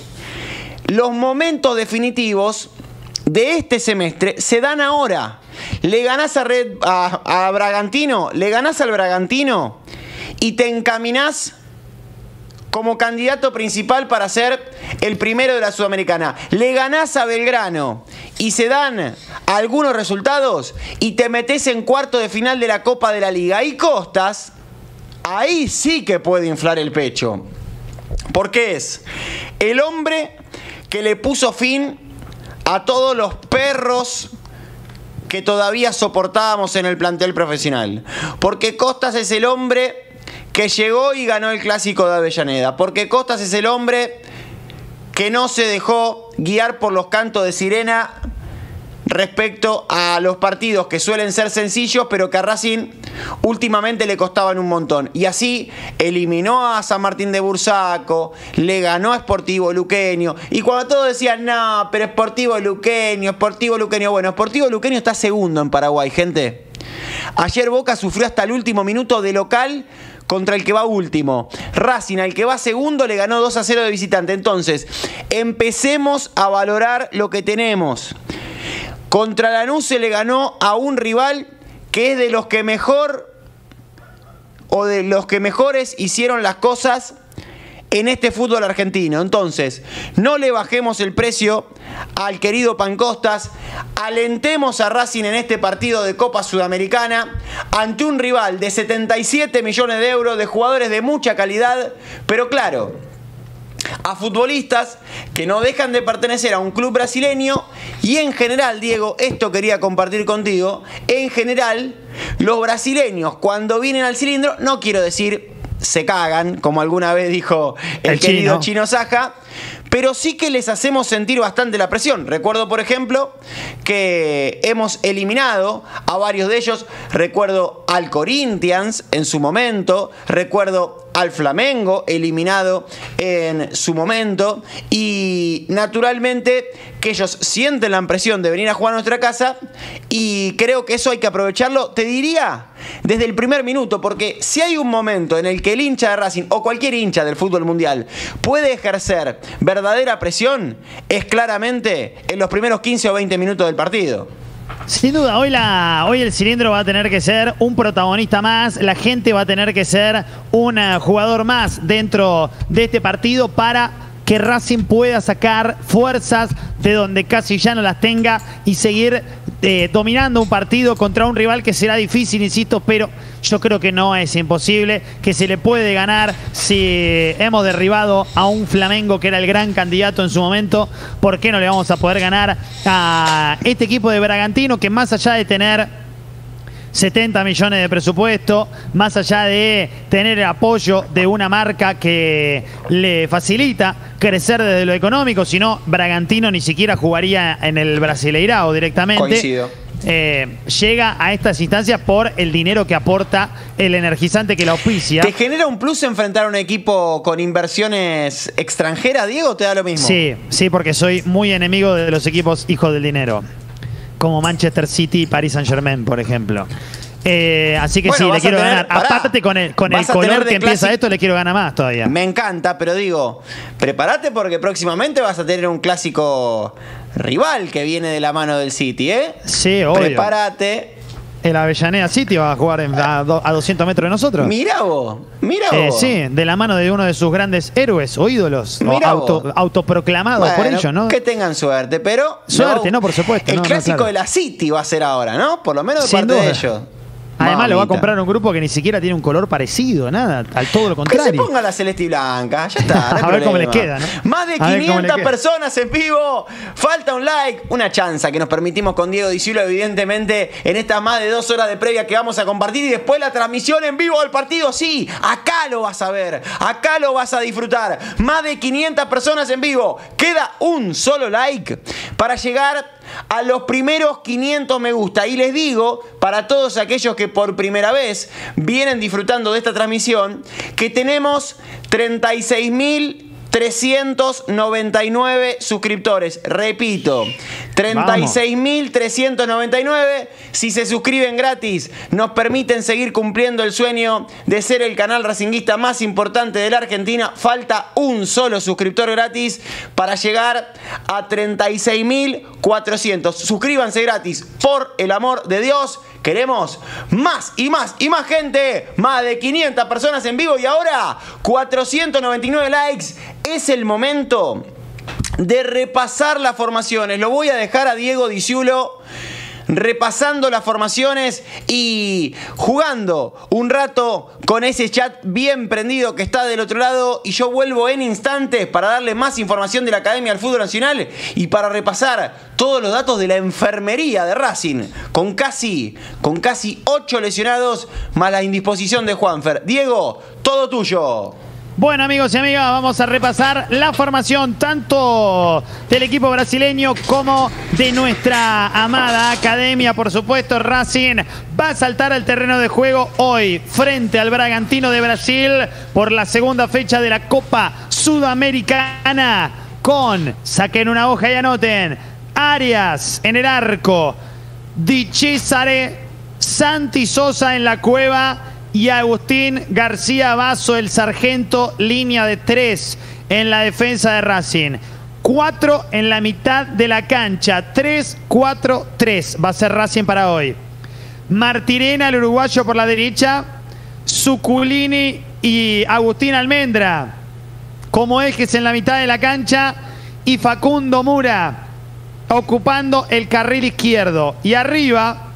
los momentos definitivos de este semestre se dan ahora. Le ganás a Bragantino, le ganás al Bragantino y te encaminás como candidato principal para ser el primero de la Sudamericana. Le ganás a Belgrano y se dan algunos resultados y te metés en cuarto de final de la Copa de la Liga. Y Costas, ahí sí que puede inflar el pecho. Porque es el hombre que le puso fin a todos los perros que todavía soportábamos en el plantel profesional. Porque Costas es el hombre que llegó y ganó el Clásico de Avellaneda. Porque Costas es el hombre que no se dejó guiar por los cantos de sirena respecto a los partidos que suelen ser sencillos, pero que a Racing últimamente le costaban un montón. Y así eliminó a San Martín de Bursaco, le ganó a Sportivo Luqueño. Y cuando todos decían, no, pero Sportivo Luqueño. Bueno, Sportivo Luqueño está segundo en Paraguay, gente. Ayer Boca sufrió hasta el último minuto de local contra el que va último. Racing, al que va segundo, le ganó 2-0 de visitante. Entonces, empecemos a valorar lo que tenemos. Contra Lanús se le ganó a un rival que es de los que mejor o de los que mejores hicieron las cosas en este fútbol argentino. Entonces, no le bajemos el precio al querido Pancostas. Alentemos a Racing en este partido de Copa Sudamericana ante un rival de 77 millones de euros, de jugadores de mucha calidad, pero claro, a futbolistas que no dejan de pertenecer a un club brasileño. Y en general, Diego, esto quería compartir contigo, en general los brasileños cuando vienen al cilindro, no quiero decir se cagan, como alguna vez dijo el querido Chino Saja, pero sí que les hacemos sentir bastante la presión. Recuerdo, por ejemplo, que hemos eliminado a varios de ellos. Recuerdo al Corinthians en su momento, recuerdo al Flamengo eliminado en su momento, y naturalmente que ellos sienten la presión de venir a jugar a nuestra casa, y creo que eso hay que aprovecharlo, te diría, desde el primer minuto, porque si hay un momento en el que el hincha de Racing o cualquier hincha del fútbol mundial puede ejercer verdadera presión, es claramente en los primeros 15 o 20 minutos del partido. Sin duda, hoy el cilindro va a tener que ser un protagonista más, la gente va a tener que ser un jugador más dentro de este partido para que Racing pueda sacar fuerzas de donde casi ya no las tenga y seguir dominando un partido contra un rival que será difícil, insisto, pero yo creo que no es imposible, que se le puede ganar si hemos derribado a un Flamengo que era el gran candidato en su momento. ¿Por qué no le vamos a poder ganar a este equipo de Bragantino que, más allá de tener 70 millones de presupuesto, más allá de tener el apoyo de una marca que le facilita crecer desde lo económico, si no, Bragantino ni siquiera jugaría en el Brasileirao directamente? Coincido. Llega a estas instancias por el dinero que aporta el energizante que la auspicia. ¿Te genera un plus enfrentar a un equipo con inversiones extranjeras, Diego, o te da lo mismo? Sí, sí, porque soy muy enemigo de los equipos hijos del dinero, como Manchester City y Paris Saint-Germain, por ejemplo. Así que bueno, sí, le quiero ganar. Aparte, con el color que empieza esto, le quiero ganar más todavía. Me encanta, pero digo, prepárate porque próximamente vas a tener un clásico rival que viene de la mano del City, ¿eh? Sí, obvio. Prepárate. El Avellaneda City va a jugar a 200 metros de nosotros. Mirá vos, mirá vos. Sí, de la mano de uno de sus grandes héroes o ídolos, o autoproclamados, bueno, por ellos, ¿no? Que tengan suerte, pero... Suerte, no, por supuesto. El clásico claro, de la City va a ser ahora, ¿no? Por lo menos de parte de ellos. Además, mamita, lo va a comprar un grupo que ni siquiera tiene un color parecido, nada, al todo lo contrario. Que se ponga la celeste y blanca, ya está. No a ver cómo les queda, ¿no? Más de 500 personas en vivo. Falta un like, una chanza que nos permitimos con Diego Di Ciulo, evidentemente, en estas más de 2 horas de previa que vamos a compartir, y después la transmisión en vivo del partido. Sí, acá lo vas a ver, acá lo vas a disfrutar. Más de 500 personas en vivo. Queda un solo like para llegar a los primeros 500 me gusta. Y les digo, para todos aquellos que por primera vez vienen disfrutando de esta transmisión, que tenemos 36.000 399 suscriptores. Repito, 36.399. Si se suscriben gratis, nos permiten seguir cumpliendo el sueño de ser el canal racinguista más importante de la Argentina. Falta un solo suscriptor gratis para llegar a 36.400. Suscríbanse gratis, por el amor de Dios. Queremos más y más y más gente. Más de 500 personas en vivo y ahora 499 likes. Es el momento de repasar las formaciones. Lo voy a dejar a Diego Diciulo repasando las formaciones y jugando un rato con ese chat bien prendido que está del otro lado, y yo vuelvo en instantes para darle más información de la Academia del Fútbol Nacional y para repasar todos los datos de la enfermería de Racing, con casi 8 lesionados más la indisposición de Juanfer. Diego, todo tuyo. Bueno, amigos y amigas, vamos a repasar la formación tanto del equipo brasileño como de nuestra amada Academia. Por supuesto, Racing va a saltar al terreno de juego hoy frente al Bragantino de Brasil por la segunda fecha de la Copa Sudamericana con, saquen una hoja y anoten, Arias en el arco, Di Cesare, Santi Sosa en la cueva y Agustín García Basso, el sargento, línea de 3 en la defensa de Racing. 4 en la mitad de la cancha. 3-4-3 va a ser Racing para hoy. Martirena, el uruguayo, por la derecha. Zuculini y Agustín Almendra como ejes en la mitad de la cancha. Y Facundo Mura ocupando el carril izquierdo. Y arriba,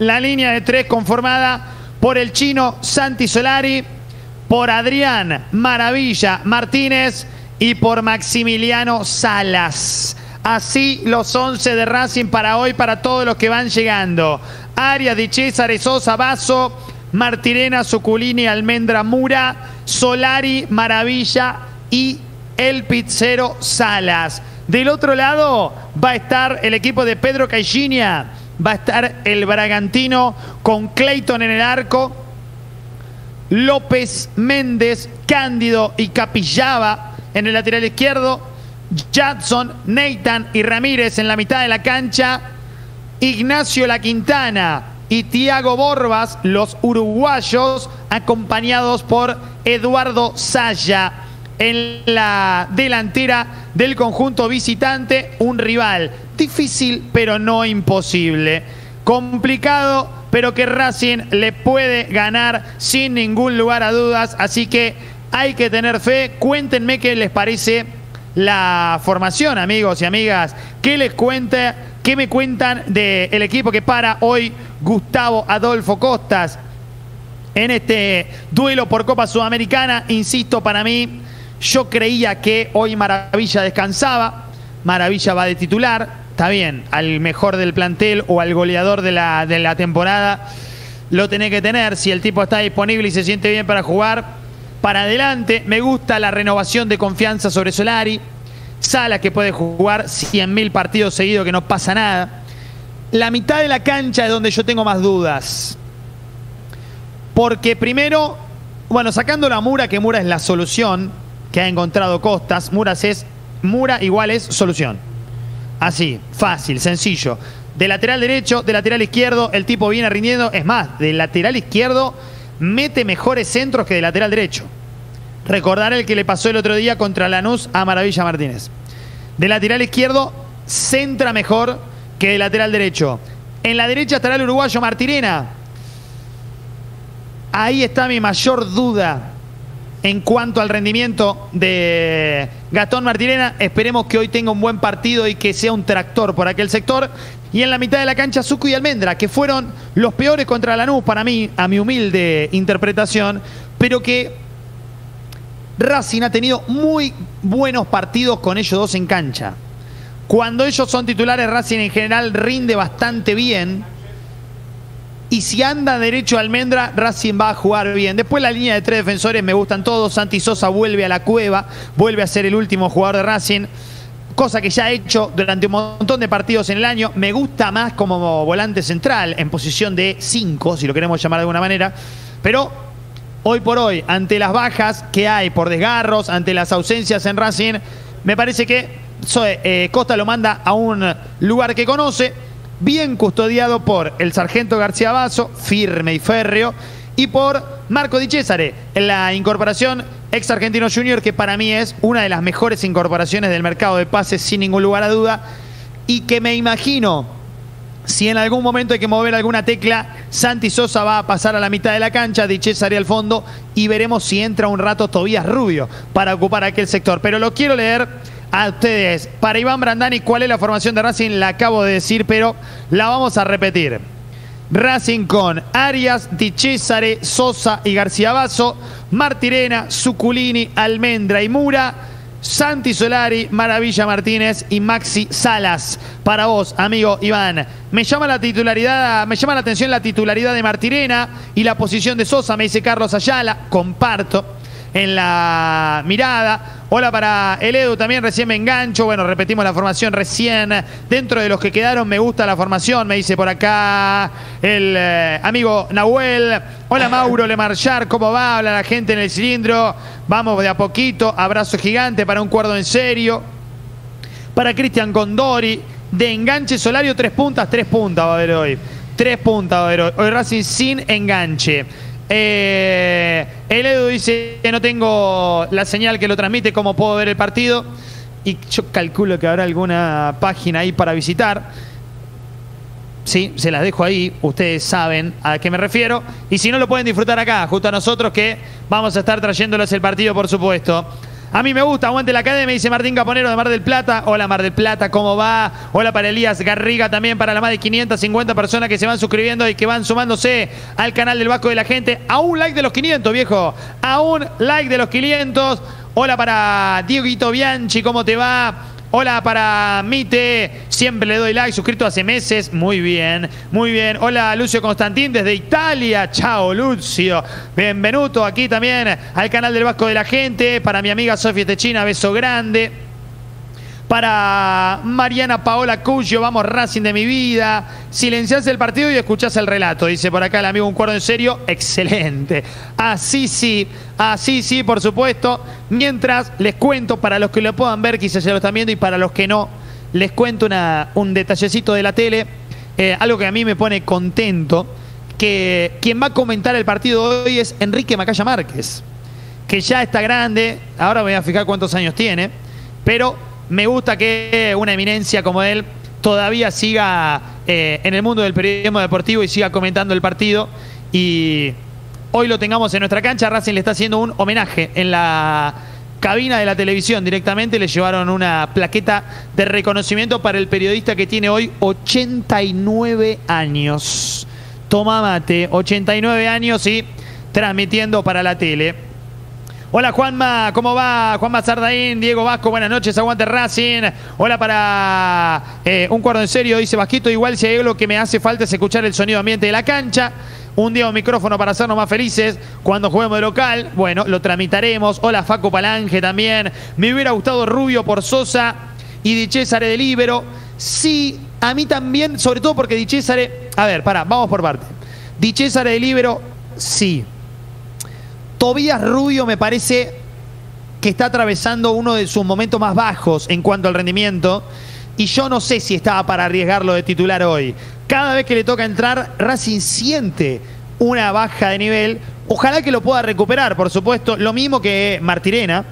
la línea de 3 conformada por el chino Santi Solari, por Adrián Maravilla Martínez y por Maximiliano Salas. Así los 11 de Racing para hoy, para todos los que van llegando. Arias, Di Cesare, Sosa, Basso, Martirena, Zuculini, Almendra, Mura, Solari, Maravilla y el pizzero Salas. Del otro lado va a estar el equipo de Pedro Caixinha. Va a estar el Bragantino con Clayton en el arco, López, Méndez, Cándido y Capillaba en el lateral izquierdo, Jackson, Nathan y Ramírez en la mitad de la cancha, Ignacio La Quintana y Tiago Borbas, los uruguayos, acompañados por Eduardo Zaya en la delantera del conjunto visitante, un rival difícil pero no imposible, complicado pero que Racing le puede ganar sin ningún lugar a dudas, así que hay que tener fe. Cuéntenme qué les parece la formación, amigos y amigas, qué me cuentan del equipo que para hoy Gustavo Adolfo Costas en este duelo por Copa Sudamericana. Insisto, para mí, yo creía que hoy Maravilla descansaba. Maravilla va de titular, está bien, al mejor del plantel o al goleador de la temporada lo tenés que tener. Si el tipo está disponible y se siente bien para jugar, para adelante. Me gusta la renovación de confianza sobre Solari. Salas, que puede jugar 100.000 partidos seguidos, que no pasa nada. La mitad de la cancha es donde yo tengo más dudas, porque primero, bueno, sacando la Mura, que Mura es la solución que ha encontrado Costas. Mura igual es solución. Así, fácil, sencillo. De lateral derecho, de lateral izquierdo, el tipo viene rindiendo. Es más, de lateral izquierdo mete mejores centros que de lateral derecho. Recordar el que le pasó el otro día contra Lanús a Maravilla Martínez. De lateral izquierdo centra mejor que de lateral derecho. En la derecha estará el uruguayo Martirena. Ahí está mi mayor duda en cuanto al rendimiento de Gastón Martirena. Esperemos que hoy tenga un buen partido y que sea un tractor por aquel sector. Y en la mitad de la cancha, Zucu y Almendra, que fueron los peores contra Lanús para mí, a mi humilde interpretación, pero que Racing ha tenido muy buenos partidos con ellos dos en cancha. Cuando ellos son titulares, Racing en general rinde bastante bien. Y si anda derecho Almendra, Racing va a jugar bien. Después la línea de 3 defensores me gustan todos. Santi Sosa vuelve a la cueva, vuelve a ser el último jugador de Racing, cosa que ya ha hecho durante un montón de partidos en el año. Me gusta más como volante central, en posición de 5, si lo queremos llamar de alguna manera. Pero hoy por hoy, ante las bajas que hay por desgarros, ante las ausencias en Racing, me parece que Costa lo manda a un lugar que conoce, bien custodiado por el sargento García Basso, firme y férreo, y por Marco Di Cesare, la incorporación ex Argentino Junior, que para mí es una de las mejores incorporaciones del mercado de pases, sin ningún lugar a duda, y que me imagino, si en algún momento hay que mover alguna tecla, Santi Sosa va a pasar a la mitad de la cancha, Di Cesare al fondo, y veremos si entra un rato Tobías Rubio para ocupar aquel sector. Pero lo quiero leer a ustedes. Para Iván Brandani, ¿cuál es la formación de Racing? La acabo de decir, pero la vamos a repetir. Racing con Arias, Di Cesare, Sosa y García Basso, Martirena, Zuculini, Almendra y Mura, Santi Solari, Maravilla Martínez y Maxi Salas. Para vos, amigo Iván, me llama la atención la titularidad de Martirena y la posición de Sosa, me dice Carlos Ayala. Comparto en la mirada. Hola para el Edu, también recién me engancho. Bueno, repetimos la formación recién. Dentro de los que quedaron, me gusta la formación, me dice por acá el amigo Nahuel. Hola Mauro Lemarchar, ¿cómo va? Habla la gente en el cilindro. Vamos de a poquito. Abrazo gigante para un cuerdo en serio. Para Cristian Condori. De enganche Solario, tres puntas va a haber hoy. Hoy Racing sin enganche. El Edu dice que no tengo la señal que lo transmite, cómo puedo ver el partido, y yo calculo que habrá alguna página ahí para visitar. Sí, se las dejo ahí, ustedes saben a qué me refiero, y si no lo pueden disfrutar acá, justo a nosotros que vamos a estar trayéndoles el partido, por supuesto. A mí me gusta, aguante la academia, dice Martín Caponero de Mar del Plata. Hola Mar del Plata, ¿cómo va? Hola para Elías Garriga, también para las más de 550 personas que se van suscribiendo y que van sumándose al canal del Vasco de la Gente. A un like de los 500, viejo, a un like de los 500. Hola para Dieguito Bianchi, ¿cómo te va? Hola para Mite, siempre le doy like, suscrito hace meses. Muy bien, muy bien. Hola Lucio Constantín desde Italia. Chao Lucio, bienvenuto aquí también al canal del Vasco de la Gente. Para mi amiga Sofía Techina, beso grande. Para Mariana Paola Cuyo, vamos Racing de mi vida. Silenciás el partido y escuchás el relato, dice por acá el amigo Un Cuerdo en Serio. Excelente. Así sí, por supuesto. Mientras les cuento, para los que lo puedan ver, quizás ya lo están viendo, y para los que no, les cuento un detallecito de la tele. Algo que a mí me pone contento, que quien va a comentar el partido hoy es Enrique Macaya Márquez, que ya está grande. Ahora voy a fijar cuántos años tiene, pero me gusta que una eminencia como él todavía siga en el mundo del periodismo deportivo y siga comentando el partido. Y hoy lo tengamos en nuestra cancha. Racing le está haciendo un homenaje en la cabina de la televisión. Directamente le llevaron una plaqueta de reconocimiento para el periodista que tiene hoy 89 años. Toma mate, 89 años y transmitiendo para la tele. Hola Juanma, ¿cómo va? Juanma Sardaín, Diego Vasco, buenas noches, aguante Racing. Hola para Un Cuerdo en Serio, dice Vasquito, igual si hay algo que me hace falta es escuchar el sonido ambiente de la cancha. Un día un micrófono para hacernos más felices cuando juguemos de local. Bueno, lo tramitaremos. Hola Facu Palange también. Me hubiera gustado Rubio por Sosa y Di Cesare de líbero. Sí, a mí también, sobre todo porque Di Cesare... A ver, pará, vamos por parte. Di Cesare de líbero, sí. Tobías Rubio me parece que está atravesando uno de sus momentos más bajos en cuanto al rendimiento, y yo no sé si estaba para arriesgarlo de titular hoy. Cada vez que le toca entrar, Racing siente una baja de nivel. Ojalá que lo pueda recuperar, por supuesto. Lo mismo que Martirena.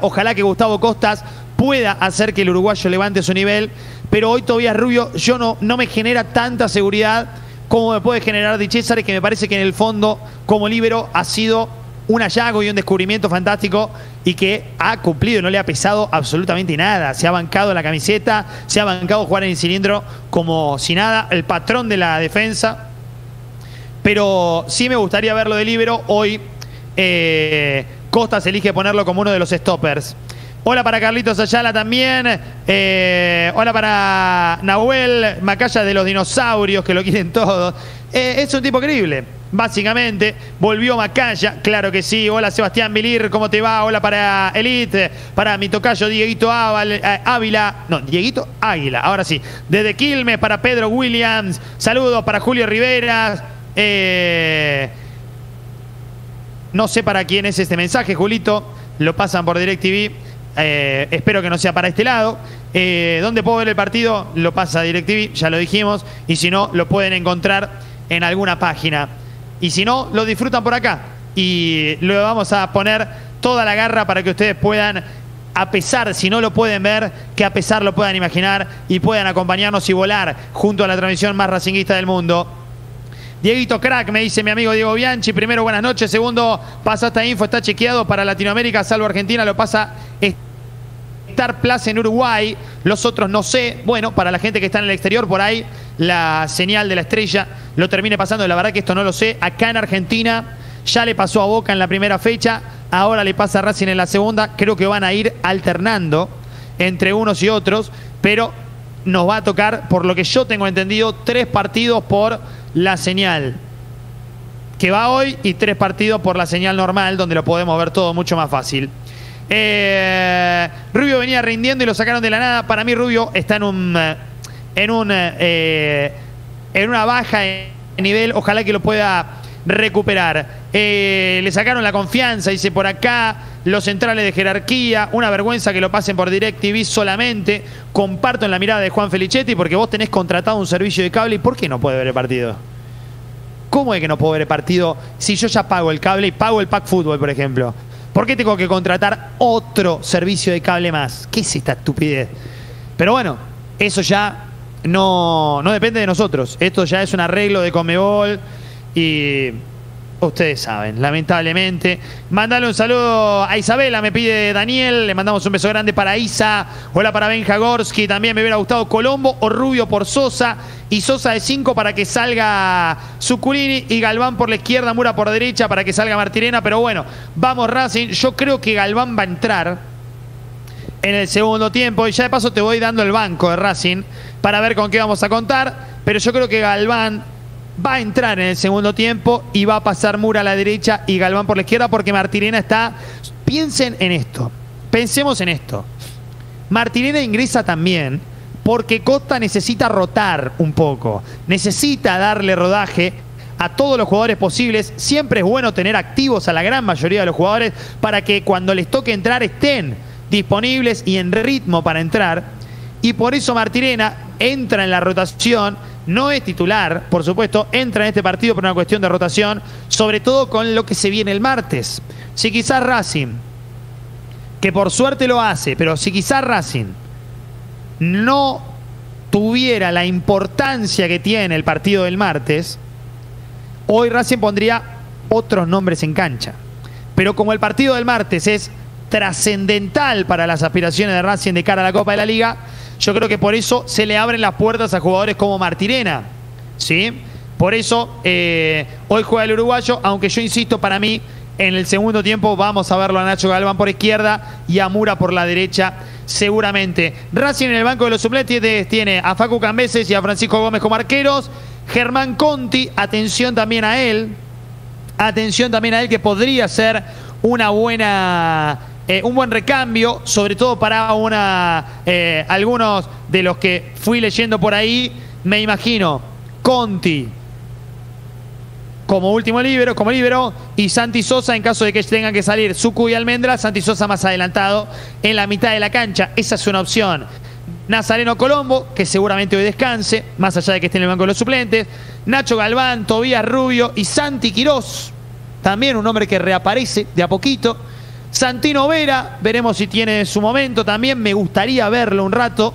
Ojalá que Gustavo Costas pueda hacer que el uruguayo levante su nivel. Pero hoy Tobías Rubio yo no me genera tanta seguridad como me puede generar Di Cesare, que me parece que en el fondo, como líbero, ha sido un hallazgo y un descubrimiento fantástico, y que ha cumplido, no le ha pesado absolutamente nada. Se ha bancado la camiseta, se ha bancado jugar en el cilindro como si nada, el patrón de la defensa. Pero sí me gustaría verlo de líbero. Hoy Costas elige ponerlo como uno de los stoppers. Hola para Carlitos Ayala también. Hola para Nahuel Macaya de los dinosaurios, que lo quieren todos. Es un tipo creíble, básicamente. Volvió Macaya, claro que sí. Hola Sebastián Vilir, ¿cómo te va? Hola para Elite, para mi tocayo Dieguito Ávila. No, Dieguito Águila, ahora sí. Desde Quilmes, para Pedro Williams. Saludos para Julio Rivera. No sé para quién es este mensaje, Julito. Lo pasan por DirecTV. Espero que no sea para este lado. ¿Dónde puedo ver el partido? Lo pasa a DirecTV, ya lo dijimos. Y si no, lo pueden encontrar en alguna página. Y si no, lo disfrutan por acá. Y le vamos a poner toda la garra para que ustedes puedan, a pesar, si no lo pueden ver, que a pesar lo puedan imaginar y puedan acompañarnos y volar junto a la transmisión más racinguista del mundo. Dieguito Crack, me dice mi amigo Diego Bianchi. Primero, buenas noches. Segundo, pasa esta info, está chequeado para Latinoamérica, salvo Argentina, lo pasa Star Plus en Uruguay. Los otros no sé. Bueno, para la gente que está en el exterior, por ahí la señal de la estrella lo termine pasando. La verdad que esto no lo sé. Acá en Argentina ya le pasó a Boca en la primera fecha. Ahora le pasa a Racing en la segunda. Creo que van a ir alternando entre unos y otros. Pero nos va a tocar, por lo que yo tengo entendido, 3 partidos por la señal que va hoy y 3 partidos por la señal normal, donde lo podemos ver todo mucho más fácil. Rubio venía rindiendo y lo sacaron de la nada. Para mí Rubio está en una baja de nivel. Ojalá que lo pueda recuperar. Le sacaron la confianza, dice por acá. Los centrales de jerarquía. Una vergüenza que lo pasen por DirecTV solamente. Comparto en la mirada de Juan Felichetti, porque vos tenés contratado un servicio de cable. ¿Y por qué no puede ver el partido? ¿Cómo es que no puedo ver el partido si yo ya pago el cable y pago el Pack Fútbol, por ejemplo? ¿Por qué tengo que contratar otro servicio de cable más? ¿Qué es esta estupidez? Pero bueno, eso ya no depende de nosotros. Esto ya es un arreglo de Conmebol y ustedes saben, lamentablemente. Mandale un saludo a Isabela, me pide Daniel. Le mandamos un beso grande para Isa. Hola para Ben Jagorsky. También me hubiera gustado Colombo o Rubio por Sosa. Y Sosa de 5 para que salga Zuccurini. Y Galván por la izquierda, Mura por la derecha para que salga Martirena. Pero bueno, vamos Racing. Yo creo que Galván va a entrar en el segundo tiempo. Y ya de paso te voy dando el banco de Racing para ver con qué vamos a contar. Pero yo creo que Galván va a entrar en el segundo tiempo y va a pasar Mura a la derecha y Galván por la izquierda, porque Martirena está... Piensen en esto. Pensemos en esto. Martirena ingresa también porque Costa necesita rotar un poco. Necesita darle rodaje a todos los jugadores posibles. Siempre es bueno tener activos a la gran mayoría de los jugadores para que cuando les toque entrar estén disponibles y en ritmo para entrar. Y por eso Martirena entra en la rotación. No es titular, por supuesto, entra en este partido por una cuestión de rotación, sobre todo con lo que se viene el martes. Si quizás Racing, que por suerte lo hace, pero si quizás Racing no tuviera la importancia que tiene el partido del martes, hoy Racing pondría otros nombres en cancha. Pero como el partido del martes es trascendental para las aspiraciones de Racing de cara a la Copa de la Liga, yo creo que por eso se le abren las puertas a jugadores como Martirena, ¿sí? Por eso hoy juega el uruguayo, aunque yo insisto, para mí en el segundo tiempo vamos a verlo a Nacho Galván por izquierda y a Mura por la derecha seguramente. Racing en el banco de los suplentes tiene a Facu Cambeses y a Francisco Gómez como arqueros. Germán Conti, atención también a él. Atención también a él, que podría ser una buena... un buen recambio, sobre todo para algunos de los que fui leyendo por ahí. Me imagino Conti como último líbero, y Santi Sosa en caso de que tengan que salir Zuccu y Almendra. Santi Sosa más adelantado en la mitad de la cancha. Esa es una opción. Nazareno Colombo, que seguramente hoy descanse, más allá de que esté en el banco de los suplentes. Nacho Galván, Tobías Rubio y Santi Quirós. También un hombre que reaparece de a poquito. Santino Vera, veremos si tiene su momento también, me gustaría verlo un rato.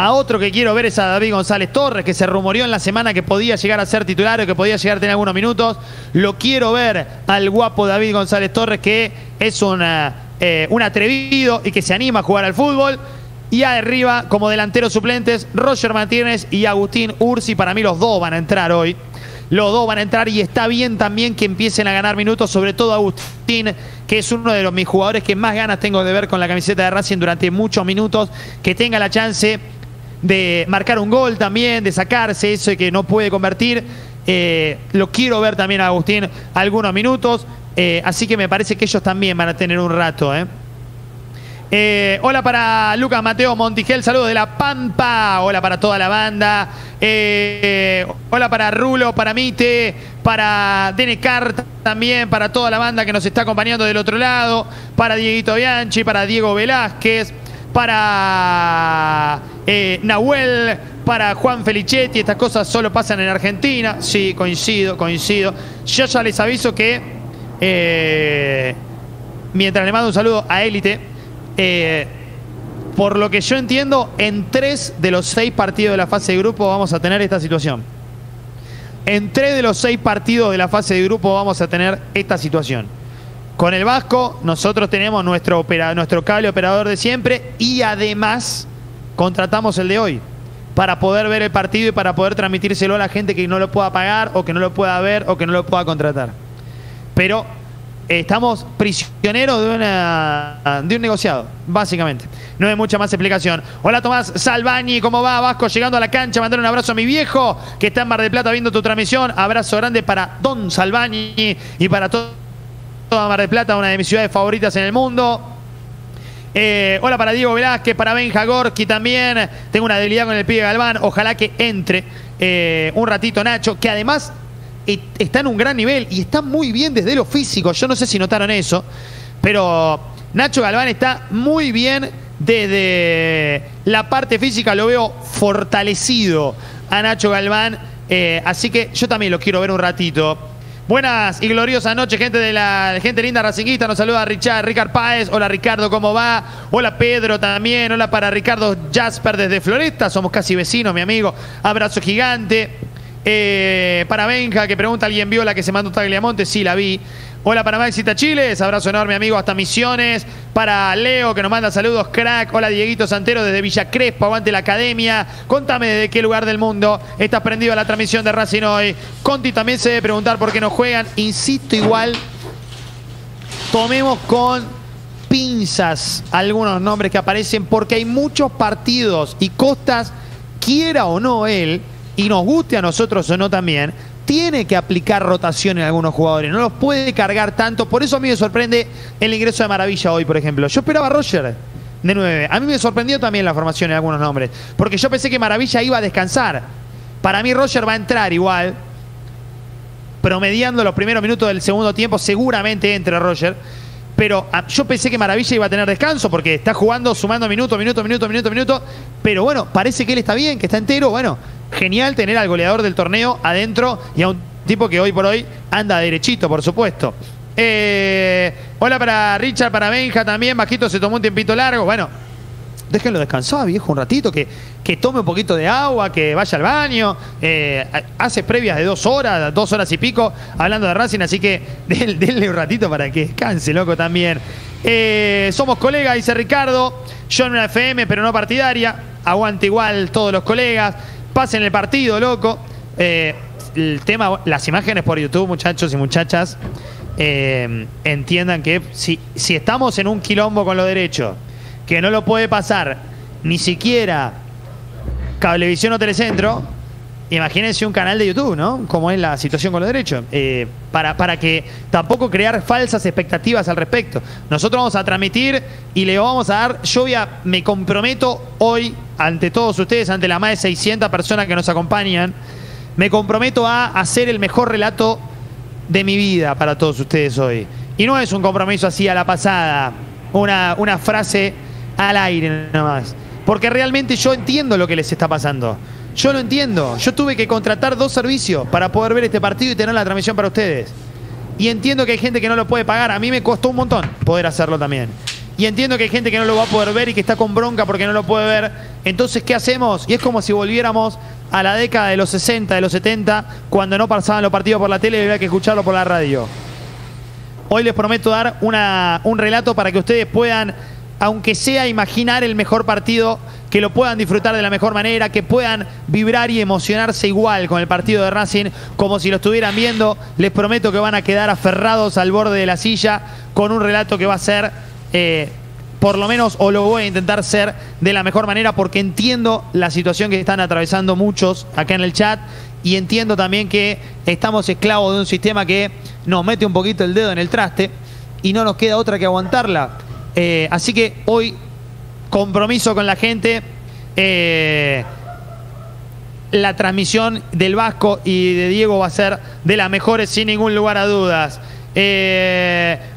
A otro que quiero ver es a David González Torres, que se rumoreó en la semana que podía llegar a ser titular o que podía llegar a tener algunos minutos. Lo quiero ver al guapo David González Torres, que es un atrevido y que se anima a jugar al fútbol. Y arriba, como delanteros suplentes, Roger Martínez y Agustín Ursi. Para mí los dos van a entrar hoy. Los dos van a entrar y está bien también que empiecen a ganar minutos, sobre todo Agustín, que es uno de mis jugadores que más ganas tengo de ver con la camiseta de Racing durante muchos minutos, que tenga la chance de marcar un gol también, de sacarse eso y que no puede convertir. Lo quiero ver también a Agustín algunos minutos, así que me parece que ellos también van a tener un rato, ¿eh? Hola para Lucas Mateo Montigel, saludos de La Pampa. Hola para toda la banda. Hola para Rulo, para Mite, para Denecar también, para toda la banda que nos está acompañando del otro lado, para Dieguito Bianchi, para Diego Velázquez, para Nahuel, para Juan Felichetti. Estas cosas solo pasan en Argentina. Sí, coincido. Yo ya les aviso que mientras le mando un saludo a Élite, por lo que yo entiendo, en 3 de los 6 partidos de la fase de grupo vamos a tener esta situación. En 3 de los 6 partidos de la fase de grupo vamos a tener esta situación. Con el Vasco nosotros tenemos nuestro cable operador de siempre y además contratamos el de hoy para poder ver el partido y para poder transmitírselo a la gente que no lo pueda pagar o que no lo pueda ver o que no lo pueda contratar. Pero estamos prisioneros de un negociado, básicamente. No hay mucha más explicación. Hola Tomás Salvani, ¿cómo va? Vasco llegando a la cancha, mandar un abrazo a mi viejo que está en Mar del Plata viendo tu transmisión. Abrazo grande para Don Salvani y para toda Mar del Plata, una de mis ciudades favoritas en el mundo. Hola para Diego Velázquez, para Benja Gorki también. Tengo una debilidad con el pibe Galván. Ojalá que entre un ratito Nacho, que además está en un gran nivel y está muy bien desde lo físico. Yo no sé si notaron eso, pero Nacho Galván está muy bien desde la parte física. Lo veo fortalecido a Nacho Galván, así que yo también lo quiero ver un ratito. Buenas y gloriosas noches, gente de la gente linda racinguista. Nos saluda Ricard Páez. Hola Ricardo, ¿cómo va? Hola Pedro también. Hola para Ricardo Jasper desde Floresta. Somos casi vecinos, mi amigo. Abrazo gigante. Para Benja, que pregunta, ¿alguien vio la que se mandó Tagliamonte? Sí, la vi. Hola para Maxi Tachiles, abrazo enorme, amigo, hasta Misiones. Para Leo, que nos manda saludos, crack. Hola Dieguito Santero desde Villa Crespo, aguante la academia. Contame desde qué lugar del mundo estás prendido a la transmisión de Racing hoy. Conti también se debe preguntar por qué no juegan. Insisto, igual tomemos con pinzas algunos nombres que aparecen, porque hay muchos partidos y Costas, quiera o no él, y nos guste a nosotros o no también, tiene que aplicar rotación en algunos jugadores. No los puede cargar tanto. Por eso a mí me sorprende el ingreso de Maravilla hoy, por ejemplo. Yo esperaba a Roger de 9. A mí me sorprendió también la formación en algunos nombres, porque yo pensé que Maravilla iba a descansar. Para mí Roger va a entrar igual, promediando los primeros minutos del segundo tiempo. Seguramente entre Roger. Pero yo pensé que Maravilla iba a tener descanso, porque está jugando, sumando minuto. Pero bueno, parece que él está bien, que está entero. Bueno, genial tener al goleador del torneo adentro y a un tipo que hoy por hoy anda derechito, por supuesto. Hola para Richard, para Benja también. Bajito se tomó un tiempito largo. Bueno, déjenlo descansar, viejo, un ratito, que tome un poquito de agua, que vaya al baño. Hace previas de 2 horas, 2 horas y pico, hablando de Racing, así que denle un ratito para que descanse, loco, también. Somos colegas, dice Ricardo. Yo en una FM, pero no partidaria. Aguante igual todos los colegas. Pasen el partido, loco. El tema, las imágenes por YouTube, muchachos y muchachas, entiendan que si estamos en un quilombo con lo derecho, que no lo puede pasar ni siquiera Cablevisión o Telecentro, imagínense un canal de YouTube, ¿no? Como es la situación con los derechos. Para que tampoco crear falsas expectativas al respecto. Nosotros vamos a transmitir y le vamos a dar, me comprometo hoy, ante todos ustedes, ante las más de 600 personas que nos acompañan, me comprometo a hacer el mejor relato de mi vida para todos ustedes hoy. Y no es un compromiso así a la pasada, una frase al aire nomás, porque realmente yo entiendo lo que les está pasando. Yo lo entiendo. Yo tuve que contratar 2 servicios para poder ver este partido y tener la transmisión para ustedes, y entiendo que hay gente que no lo puede pagar. A mí me costó un montón poder hacerlo también, y entiendo que hay gente que no lo va a poder ver y que está con bronca porque no lo puede ver. Entonces, ¿qué hacemos? Y es como si volviéramos a la década de los 60, de los 70, cuando no pasaban los partidos por la tele y había que escucharlo por la radio. Hoy les prometo dar un relato para que ustedes puedan, aunque sea, imaginar el mejor partido, que lo puedan disfrutar de la mejor manera, que puedan vibrar y emocionarse igual con el partido de Racing como si lo estuvieran viendo. Les prometo que van a quedar aferrados al borde de la silla con un relato que va a ser, por lo menos, o lo voy a intentar ser de la mejor manera, porque entiendo la situación que están atravesando muchos acá en el chat, y entiendo también que estamos esclavos de un sistema que nos mete un poquito el dedo en el traste y no nos queda otra que aguantarla. Así que hoy, compromiso con la gente, la transmisión del Vasco y de Diego va a ser de las mejores, sin ningún lugar a dudas.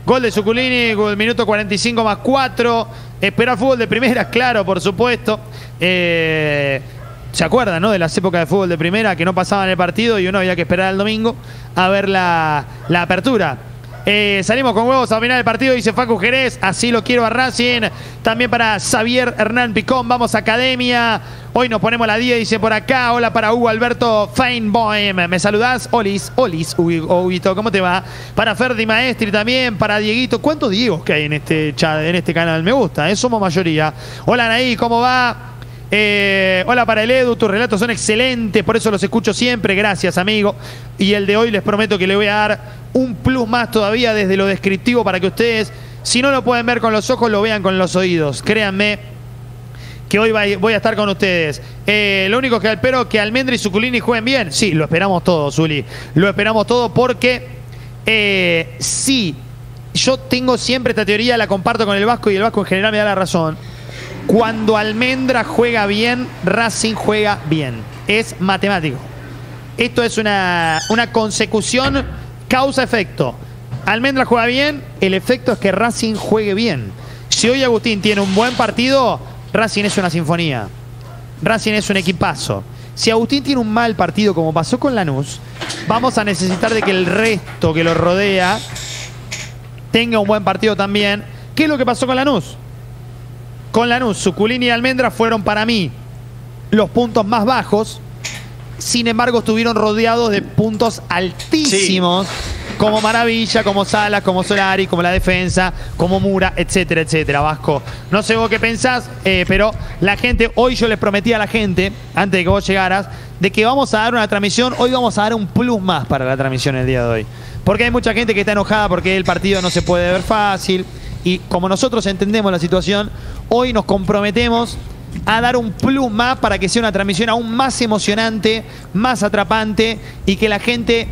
Gol de Zuculini, minuto 45+4. Esperar fútbol de primera, claro, por supuesto. ¿Se acuerdan, no? De las épocas de fútbol de primera que no pasaban el partido y uno había que esperar al domingo a ver la apertura. Salimos con huevos a final del partido, dice Facu Jerez. Así lo quiero a Racing. También para Xavier Hernán Picón. Vamos a Academia. Hoy nos ponemos la 10, dice por acá. Hola para Hugo Alberto Feinboim. ¿Me saludás? Olis, Olis, Huguito, ¿cómo te va? Para Ferdi Maestri también. Para Dieguito. ¿Cuántos Diegos que hay en este chat, en este canal? Me gusta, somos mayoría. Hola Anaí, ¿cómo va? Hola para el Edu, tus relatos son excelentes, por eso los escucho siempre, gracias amigo. Y el de hoy les prometo que le voy a dar un plus más todavía desde lo descriptivo, para que ustedes, si no lo pueden ver con los ojos, lo vean con los oídos. Créanme que hoy voy a estar con ustedes. Lo único que espero es que Almendra y Zuculini jueguen bien. Sí, lo esperamos todo, Zuli. Lo esperamos todo porque sí, yo tengo siempre esta teoría, la comparto con el Vasco y el Vasco en general me da la razón. Cuando Almendra juega bien, Racing juega bien. Es matemático. Esto es una consecución causa-efecto. Almendra juega bien, el efecto es que Racing juegue bien. Si hoy Agustín tiene un buen partido, Racing es una sinfonía. Racing es un equipazo. Si Agustín tiene un mal partido, como pasó con Lanús, vamos a necesitar de que el resto que lo rodea tenga un buen partido también. ¿Qué es lo que pasó con Lanús? Con Lanús, Zuculini y Almendra fueron para mí los puntos más bajos. Sin embargo, estuvieron rodeados de puntos altísimos, sí, como Maravilla, como Salas, como Solari, como la defensa, como Mura, etcétera, etcétera. Vasco, no sé vos qué pensás, pero la gente, hoy yo les prometí a la gente, antes de que vos llegaras, de que vamos a dar una transmisión. Hoy vamos a dar un plus más para la transmisión el día de hoy. Porque hay mucha gente que está enojada porque el partido no se puede ver fácil. Y como nosotros entendemos la situación, hoy nos comprometemos a dar un plus más para que sea una transmisión aún más emocionante, más atrapante, y que la gente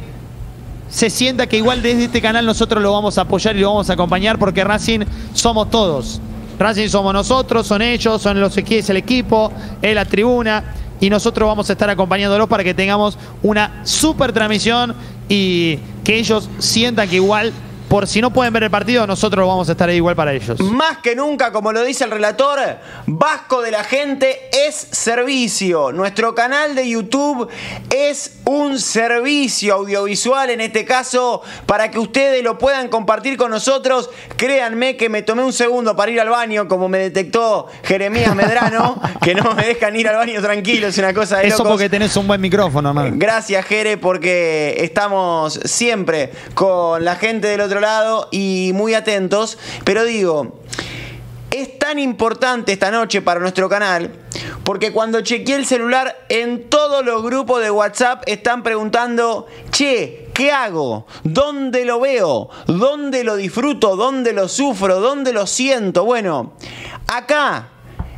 se sienta que igual desde este canal nosotros lo vamos a apoyar y lo vamos a acompañar, porque Racing somos todos. Racing somos nosotros, son ellos, son los que es el equipo, es la tribuna, y nosotros vamos a estar acompañándolos para que tengamos una super transmisión y que ellos sientan que igual, por si no pueden ver el partido, nosotros vamos a estar ahí igual para ellos. Más que nunca, como lo dice el relator, Vasco de la Gente es servicio. Nuestro canal de YouTube es un servicio audiovisual, en este caso, para que ustedes lo puedan compartir con nosotros. Créanme que me tomé un segundo para ir al baño, como me detectó Jeremías Medrano, que no me dejan ir al baño tranquilo, es una cosa de locos. Eso porque tenés un buen micrófono, hermano. Gracias, Jere, porque estamos siempre con la gente del otro lado y muy atentos, pero digo, es tan importante esta noche para nuestro canal, porque cuando chequeé el celular, en todos los grupos de WhatsApp están preguntando, che, ¿qué hago? ¿Dónde lo veo? ¿Dónde lo disfruto? ¿Dónde lo sufro? ¿Dónde lo siento? Bueno, acá,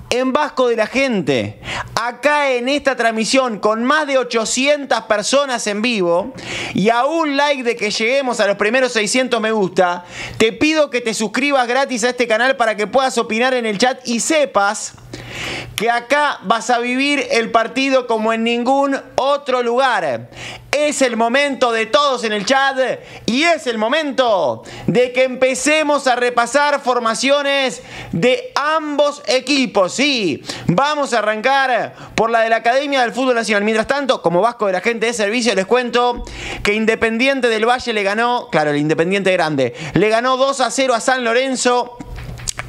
en Vasco de la Gente, acá en esta transmisión con más de 800 personas en vivo y a un like de que lleguemos a los primeros 600 me gusta, te pido que te suscribas gratis a este canal para que puedas opinar en el chat y sepas que acá vas a vivir el partido como en ningún otro lugar. Es el momento de todos en el chat y es el momento de que empecemos a repasar formaciones de ambos equipos. Sí, vamos a arrancar por la de la Academia del Fútbol Nacional. Mientras tanto, como Vasco de la Gente de servicio, les cuento que Independiente del Valle le ganó, claro, el Independiente Grande, le ganó 2-0 a San Lorenzo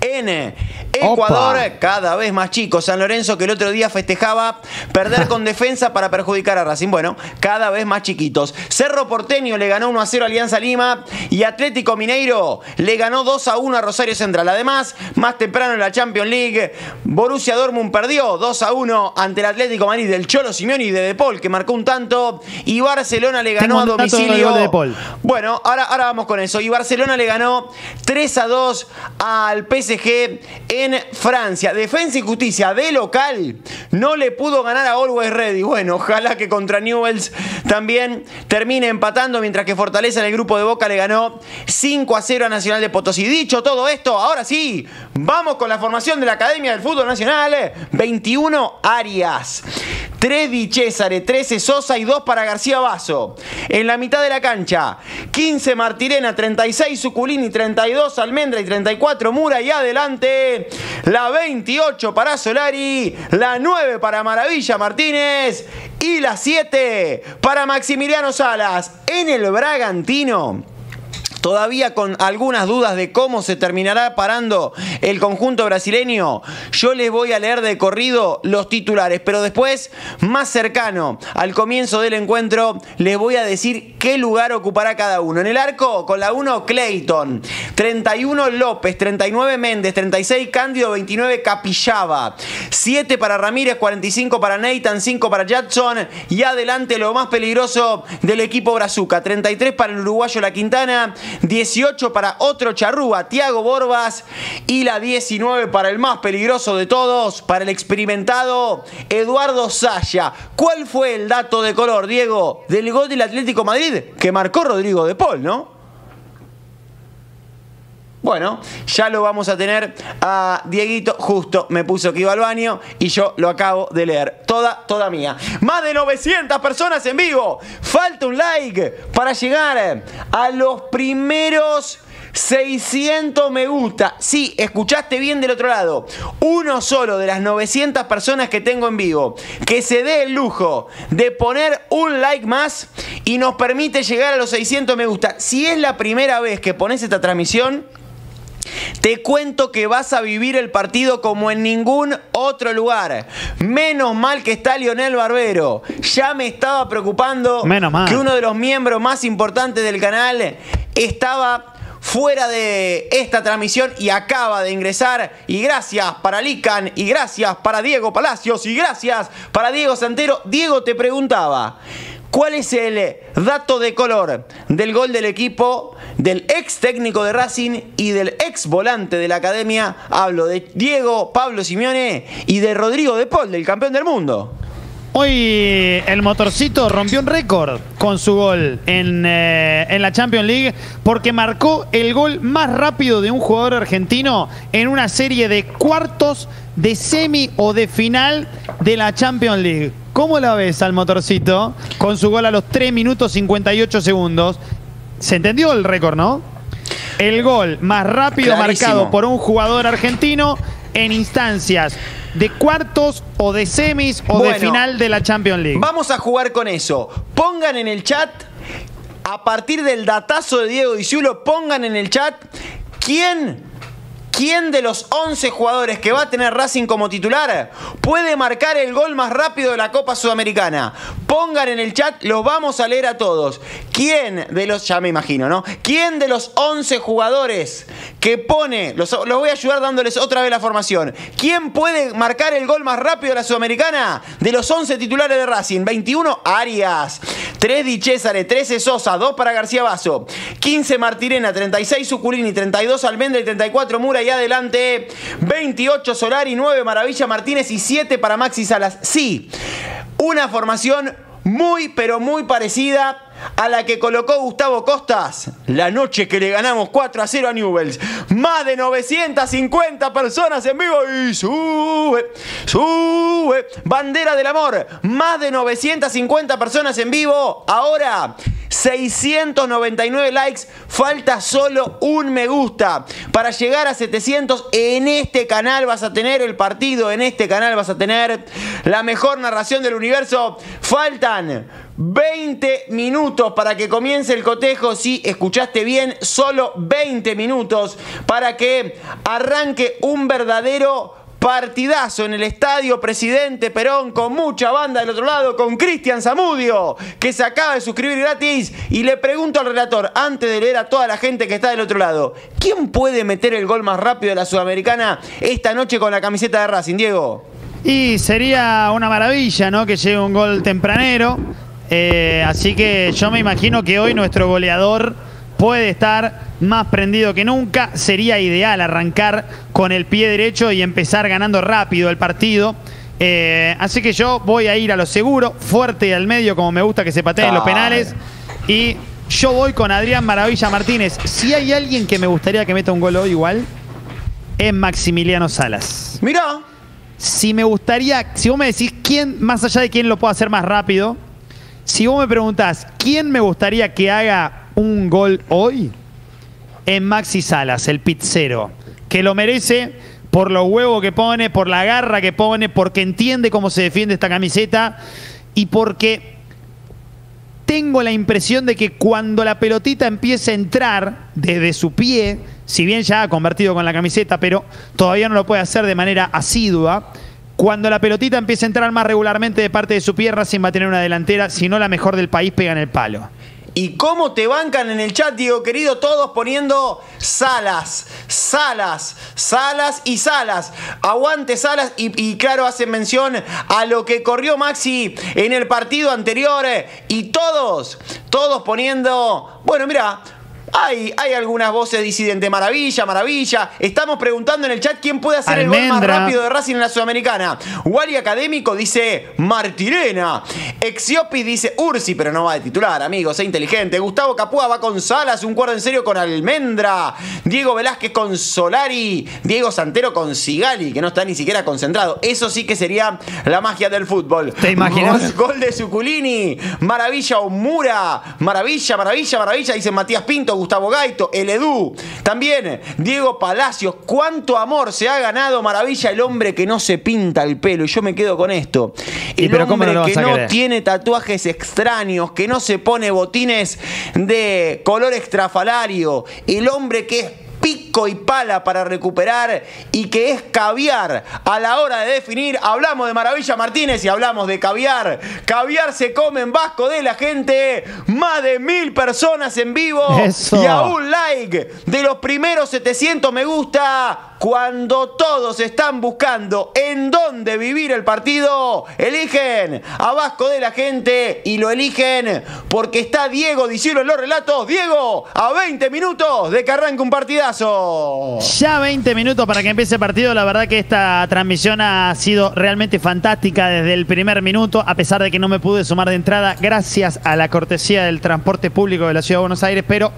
en Ecuador. Opa. Cada vez más chico San Lorenzo, que el otro día festejaba perder con Defensa para perjudicar a Racing. Bueno, cada vez más chiquitos. Cerro Porteño le ganó 1-0 a Alianza Lima y Atlético Mineiro le ganó 2-1 a Rosario Central. Además, más temprano en la Champions League, Borussia Dortmund perdió 2-1 ante el Atlético Madrid del Cholo Simeone y de De Paul, que marcó un tanto, y Barcelona le ganó a domicilio. Bueno, ahora vamos con eso. Y Barcelona le ganó 3-2 al PSG en Francia. Defensa y Justicia de local no le pudo ganar a Always Ready. Bueno, ojalá que contra Newell's también termine empatando, mientras que Fortaleza en el grupo de Boca le ganó 5-0 a Nacional de Potosí. Dicho todo esto, ahora sí, vamos con la formación de la Academia del Fútbol Nacional. 21 Arias, 3 Di César, 13 Sosa y 2 para García Basso. En la mitad de la cancha, 15 Martirena, 36 Suculini, 32 Almendra y 34 Mura. Y adelante, la 28 para Solari, la 9 para Maravilla Martínez y la 7 para Maximiliano Salas. En el Bragantino, todavía con algunas dudas de cómo se terminará parando el conjunto brasileño, yo les voy a leer de corrido los titulares, pero después, más cercano al comienzo del encuentro, les voy a decir qué lugar ocupará cada uno. En el arco, con la 1, Clayton, 31 López, 39 Méndez, 36 Cándido, 29 Capillaba, 7 para Ramírez, 45 para Nathan, 5 para Jackson, y adelante lo más peligroso del equipo brazuca, 33 para el uruguayo La Quintana, 18 para otro charrúa, Tiago Borbas, y la 19 para el más peligroso de todos, para el experimentado Eduardo Zaya. ¿Cuál fue el dato de color, Diego, del gol del Atlético de Madrid que marcó Rodrigo de Paul, no? Bueno, ya lo vamos a tener a Dieguito. Justo me puso que iba al baño y yo lo acabo de leer. Toda mía. Más de 900 personas en vivo. Falta un like para llegar a los primeros 600 me gusta. Sí, escuchaste bien del otro lado. Uno solo de las 900 personas que tengo en vivo que se dé el lujo de poner un like más y nos permite llegar a los 600 me gusta. Si es la primera vez que pones esta transmisión, te cuento que vas a vivir el partido como en ningún otro lugar. Menos mal que está Lionel Barbero. Ya me estaba preocupando que uno de los miembros más importantes del canal estaba fuera de esta transmisión y acaba de ingresar. Y gracias para Lican, y gracias para Diego Palacios, y gracias para Diego Santero. Diego, te preguntaba, ¿cuál es el dato de color del gol del equipo, del ex técnico de Racing y del ex volante de la academia? Hablo de Diego, Pablo Simeone y de Rodrigo de Paul, del campeón del mundo. Hoy el motorcito rompió un récord con su gol en la Champions League, porque marcó el gol más rápido de un jugador argentino en una serie de cuartos, de semi o de final de la Champions League. ¿Cómo la ves al motorcito con su gol a los 3 minutos 58 segundos? ¿Se entendió el récord, no? El gol más rápido marcado por un jugador argentino en instancias de cuartos o de semis o de final de la Champions League. Vamos a jugar con eso. Pongan en el chat, a partir del datazo de Diego Diciulo, pongan en el chat ¿quién de los 11 jugadores que va a tener Racing como titular puede marcar el gol más rápido de la Copa Sudamericana? Pongan en el chat, los vamos a leer a todos. ¿Quién de los, ya me imagino, ¿no? ¿Quién de los 11 jugadores que pone, los voy a ayudar dándoles otra vez la formación, ¿quién puede marcar el gol más rápido de la Sudamericana? De los 11 titulares de Racing, 21 Arias, 3 Di César, 13 Sosa, 2 para García Basso, 15 Martirena, 36 Suculini, 32 Almendra y 34 Mura. Y adelante, 28 Solari, 9 Maravilla Martínez y 7 para Maxi Salas. Sí, una formación muy pero muy parecida a la que colocó Gustavo Costas la noche que le ganamos 4-0 a Newell's. Más de 950 personas en vivo. Y sube bandera del amor. Más de 950 personas en vivo. Ahora 699 likes. Falta solo un me gusta para llegar a 700. En este canal vas a tener el partido, en este canal vas a tener la mejor narración del universo. Faltan 20 minutos para que comience el cotejo. Si escuchaste bien, solo 20 minutos para que arranque un verdadero partidazo en el Estadio Presidente Perón, con mucha banda del otro lado, con Cristian Zamudio, que se acaba de suscribir gratis. Y le pregunto al relator, antes de leer a toda la gente que está del otro lado, ¿quién puede meter el gol más rápido de la Sudamericana esta noche con la camiseta de Racing, Diego? Y sería una maravilla, ¿no?, que llegue un gol tempranero. Así que yo me imagino que hoy nuestro goleador puede estar más prendido que nunca. Sería ideal arrancar con el pie derecho y empezar ganando rápido el partido. Así que yo voy a ir a lo seguro, fuerte y al medio, como me gusta que se pateen los penales. Y yo voy con Adrián Maravilla Martínez. Si hay alguien que me gustaría que meta un gol hoy igual, es Maximiliano Salas. Mirá. Si me gustaría, si vos me decís quién, más allá de quién lo puedo hacer más rápido, si vos me preguntás quién me gustaría que haga un gol hoy, es Maxi Salas, el pizzero, que lo merece por los huevos que pone, por la garra que pone, porque entiende cómo se defiende esta camiseta y porque tengo la impresión de que cuando la pelotita empieza a entrar desde su pie, si bien ya ha convertido con la camiseta, pero todavía no lo puede hacer de manera asidua, cuando la pelotita empieza a entrar más regularmente de parte de su pie, Racing va a tener una delantera, si no la mejor del país, pega en el palo. ¿Y cómo te bancan en el chat, Diego querido? Todos poniendo Salas, Salas, Salas y Salas. Aguante Salas y claro, hacen mención a lo que corrió Maxi en el partido anterior. Y todos poniendo... Bueno, mira, hay algunas voces disidentes. Maravilla, Maravilla. Estamos preguntando en el chat quién puede hacer Almendra. El gol más rápido de Racing en la Sudamericana. Wally Académico dice Martirena. Exiopis dice Ursi, pero no va de titular, amigo, sé inteligente. Gustavo Capúa va con Salas, un cuerdo en serio con Almendra. Diego Velázquez con Solari. Diego Santero con Sigali, que no está ni siquiera concentrado. Eso sí que sería la magia del fútbol. ¿Te imaginas? Gol de Zuculini. Maravilla Omura. Maravilla, Maravilla, Maravilla, dice Matías Pinto. Gustavo Gaito, el Edu, también Diego Palacios. Cuánto amor se ha ganado Maravilla, el hombre que no se pinta el pelo, y yo me quedo con esto, el pero hombre que no tiene tatuajes extraños, que no se pone botines de color extrafalario, el hombre que es pico y pala para recuperar y que es caviar a la hora de definir. Hablamos de Maravilla Martínez y hablamos de caviar. Caviar se come en Vasco de la Gente. Más de 1000 personas en vivo. Eso. Y a un like de los primeros 700 me gusta. Cuando todos están buscando en dónde vivir el partido, eligen a Vasco de la Gente y lo eligen porque está Diego Diciolo en los relatos. Diego, a 20 minutos de que arranque un partidazo. Ya 20 minutos para que empiece el partido. La verdad que esta transmisión ha sido realmente fantástica desde el primer minuto, a pesar de que no me pude sumar de entrada, gracias a la cortesía del transporte público de la Ciudad de Buenos Aires, pero...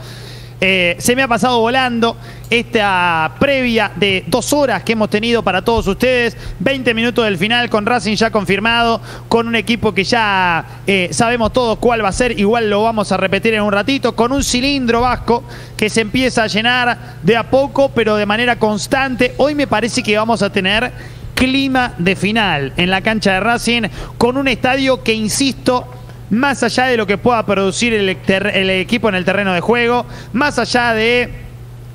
se me ha pasado volando esta previa de 2 horas que hemos tenido para todos ustedes. 20 minutos del final con Racing ya confirmado, con un equipo que ya sabemos todos cuál va a ser, igual lo vamos a repetir en un ratito, con un cilindro vasco que se empieza a llenar de a poco, pero de manera constante. Hoy me parece que vamos a tener clima de final en la cancha de Racing, con un estadio que, insisto, más allá de lo que pueda producir el equipo en el terreno de juego, más allá de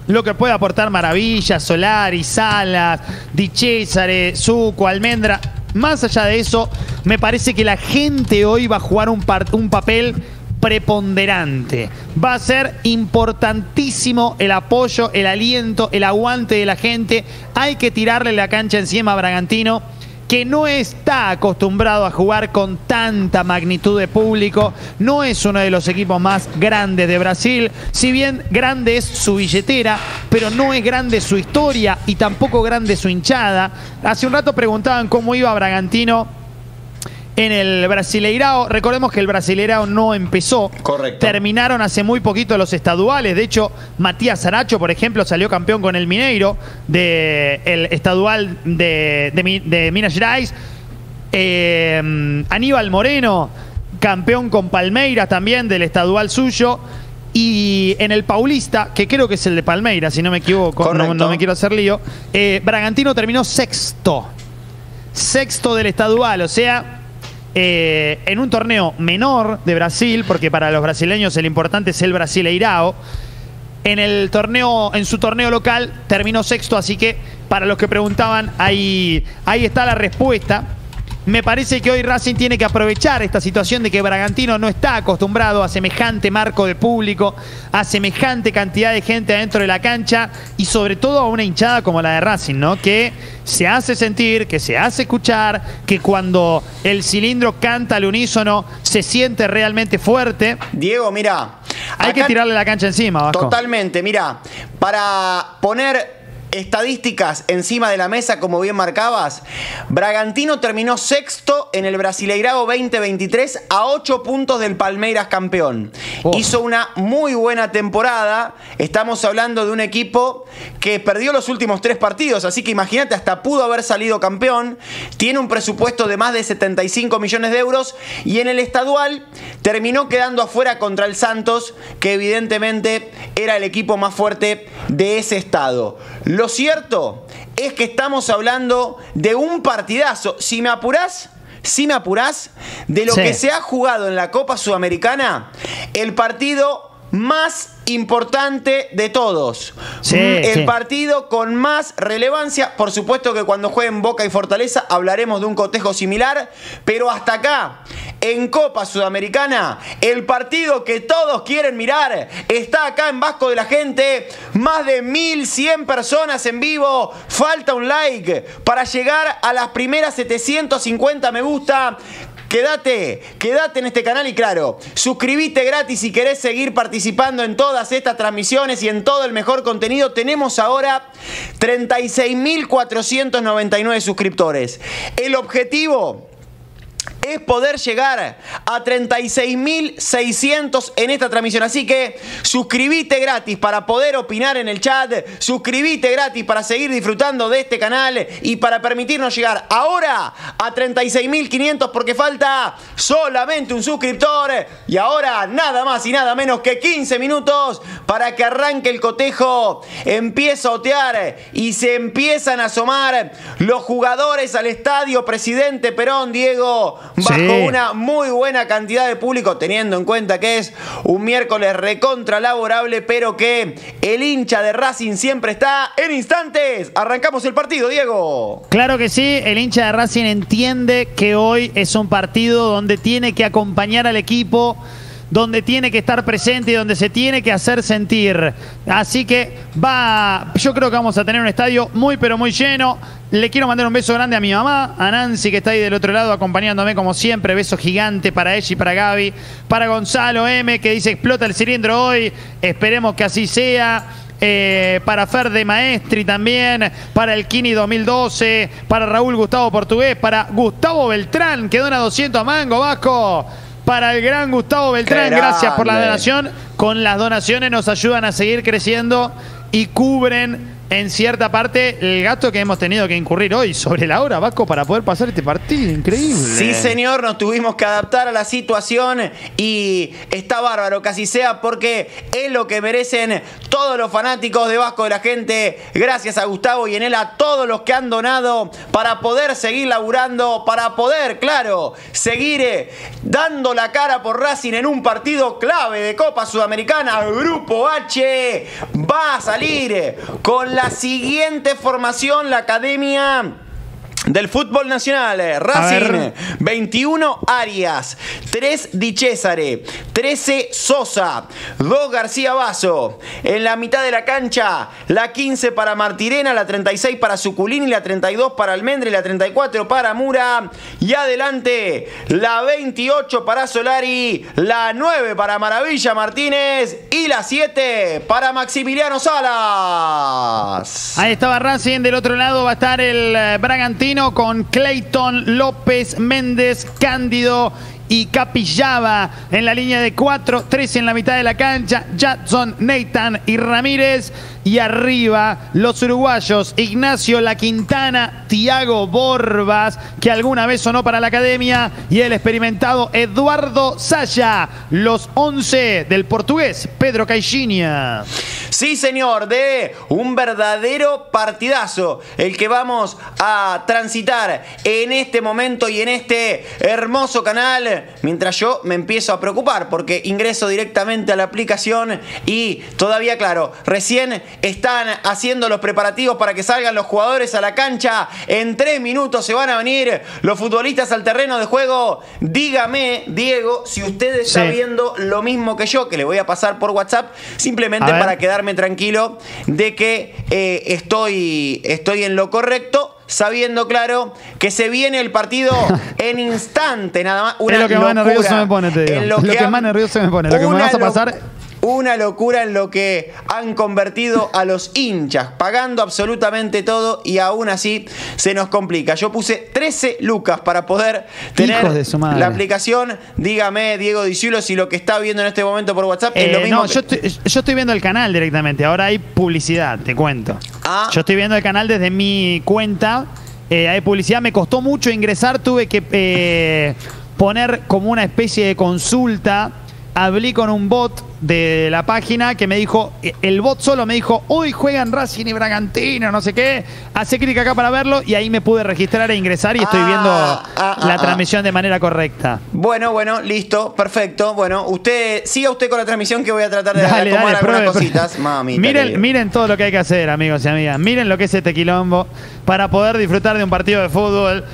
lo que pueda aportar Maravilla, Solari, Salas, Di Cesare, Zucco, Almendra, más allá de eso, me parece que la gente hoy va a jugar un papel preponderante. Va a ser importantísimo el apoyo, el aliento, el aguante de la gente. Hay que tirarle la cancha encima a Bragantino, que no está acostumbrado a jugar con tanta magnitud de público. No es uno de los equipos más grandes de Brasil. Si bien grande es su billetera, pero no es grande su historia y tampoco grande su hinchada. Hace un rato preguntaban cómo iba Bragantino en el Brasileirao. Recordemos que el Brasileirao no empezó. Correcto. Terminaron hace muy poquito los estaduales. De hecho, Matías Saracho, por ejemplo, salió campeón con el Mineiro del estadual de Minas Gerais. Aníbal Moreno, campeón con Palmeiras también del estadual suyo. Y en el Paulista, que creo que es el de Palmeiras, si no me equivoco, no me quiero hacer lío, Bragantino terminó sexto. Sexto del estadual, o sea... en un torneo menor de Brasil, porque para los brasileños el importante es el Brasileirao, en su torneo local terminó sexto, así que para los que preguntaban, ahí está la respuesta. Me parece que hoy Racing tiene que aprovechar esta situación de que Bragantino no está acostumbrado a semejante marco de público, a semejante cantidad de gente adentro de la cancha y sobre todo a una hinchada como la de Racing, ¿no? Que se hace sentir, que se hace escuchar, que cuando el cilindro canta al unísono se siente realmente fuerte. Diego, mira, hay que tirarle la cancha encima, Vasco. Totalmente, mira, para poner Estadísticas encima de la mesa, como bien marcabas. Bragantino terminó sexto en el Brasileirao 2023 a 8 puntos del Palmeiras campeón. Oh. Hizo una muy buena temporada. Estamos hablando de un equipo que perdió los últimos 3 partidos, así que imagínate, hasta pudo haber salido campeón. Tiene un presupuesto de más de 75 millones de euros y en el estadual terminó quedando afuera contra el Santos, que evidentemente era el equipo más fuerte de ese estado. Lo cierto es que estamos hablando de un partidazo. Si me apurás, de lo que se ha jugado en la Copa Sudamericana, el partido más importante de todos. Sí, el partido con más relevancia. Por supuesto que cuando jueguen Boca y Fortaleza hablaremos de un cotejo similar, pero hasta acá, en Copa Sudamericana, el partido que todos quieren mirar está acá en Vasco de la Gente. Más de 1100 personas en vivo. Falta un like para llegar a las primeras 750 me gusta. Quédate en este canal y claro, suscribite gratis si querés seguir participando en todas estas transmisiones y en todo el mejor contenido. Tenemos ahora 36.499 suscriptores. El objetivo es poder llegar a 36.600 en esta transmisión. Así que suscribite gratis para poder opinar en el chat. Suscribite gratis para seguir disfrutando de este canal y para permitirnos llegar ahora a 36.500 porque falta solamente un suscriptor. Y ahora nada más y nada menos que 15 minutos para que arranque el cotejo. Empieza a otear y se empiezan a asomar los jugadores al estadio Presidente Perón, Diego. Bajo una muy buena cantidad de público, teniendo en cuenta que es un miércoles recontra laborable, pero que el hincha de Racing siempre está. En instantes arrancamos el partido, Diego. Claro que sí, el hincha de Racing entiende que hoy es un partido donde tiene que acompañar al equipo, donde tiene que estar presente y donde se tiene que hacer sentir. Así que va, yo creo que vamos a tener un estadio muy pero muy lleno. Le quiero mandar un beso grande a mi mamá, a Nancy, que está ahí del otro lado acompañándome como siempre. Beso gigante para ella y para Gaby. Para Gonzalo M, que dice explota el cilindro hoy. Esperemos que así sea. Para Fer de Maestri también, para el Kini 2012, para Raúl Gustavo Portugués, para Gustavo Beltrán, que dona 200 mango, Vasco. Para el gran Gustavo Beltrán, gracias por la donación. Con las donaciones nos ayudan a seguir creciendo y cubren en cierta parte el gasto que hemos tenido que incurrir hoy sobre la hora, Vasco, para poder pasar este partido. Increíble. Sí, señor, nos tuvimos que adaptar a la situación y está bárbaro que así sea porque es lo que merecen todos los fanáticos de Vasco de la Gente. Gracias a Gustavo y en él a todos los que han donado para poder seguir laburando, para poder, claro, seguir dando la cara por Racing en un partido clave de Copa Sudamericana. Grupo H va a salir con la siguiente formación, la Academia del Fútbol Nacional. Racing, 21 Arias, 3 Di Cesare, 13 Sosa, 2 García Basso. En la mitad de la cancha, la 15 para Martirena, la 36 para Zuculini, la 32 para Almendra y la 34 para Mura. Y adelante, la 28 para Solari, la 9 para Maravilla Martínez y la 7 para Maximiliano Salas. Ahí estaba Racing, del otro lado va a estar el Bragantino con Clayton, López, Méndez, Cándido y Capillaba en la línea de 4, 3 en la mitad de la cancha, Jackson, Nathan y Ramírez. Y arriba los uruguayos Ignacio La Quintana, Tiago Borbas, que alguna vez sonó para la Academia, y el experimentado Eduardo Zaya. Los 11 del portugués Pedro Caixinha. Sí, señor, de un verdadero partidazo el que vamos a transitar en este momento y en este hermoso canal, mientras yo me empiezo a preocupar porque ingreso directamente a la aplicación y todavía, claro, recién están haciendo los preparativos para que salgan los jugadores a la cancha. En 3 minutos se van a venir los futbolistas al terreno de juego. Dígame, Diego, si usted está viendo lo mismo que yo, que le voy a pasar por WhatsApp, simplemente para quedarme tranquilo de que estoy en lo correcto, sabiendo, claro, que se viene el partido en instante, nada más. Una locura. Es lo que más nervioso me pone, te digo. Lo que más nervioso me pone. Lo que me vas a pasar Una locura en lo que han convertido a los hinchas, pagando absolutamente todo y aún así se nos complica. Yo puse 13 lucas para poder tener la aplicación. Dígame, Diego Diciulo, si lo que está viendo en este momento por WhatsApp es lo mismo. No, que... yo estoy viendo el canal directamente. Ahora hay publicidad, te cuento. Ah. Yo estoy viendo el canal desde mi cuenta. Hay publicidad. Me costó mucho ingresar. Tuve que poner como una especie de consulta. Hablé con un bot de la página que me dijo, el bot solo me dijo, hoy juegan Racing y Bragantino, no sé qué, hacé clic acá para verlo y ahí me pude registrar e ingresar y estoy viendo la transmisión de manera correcta. Bueno, listo, perfecto. Bueno, usted siga usted con la transmisión que voy a tratar de acomodar algunas cositas. Mamita, miren todo lo que hay que hacer, amigos y amigas. Miren lo que es este quilombo para poder disfrutar de un partido de fútbol.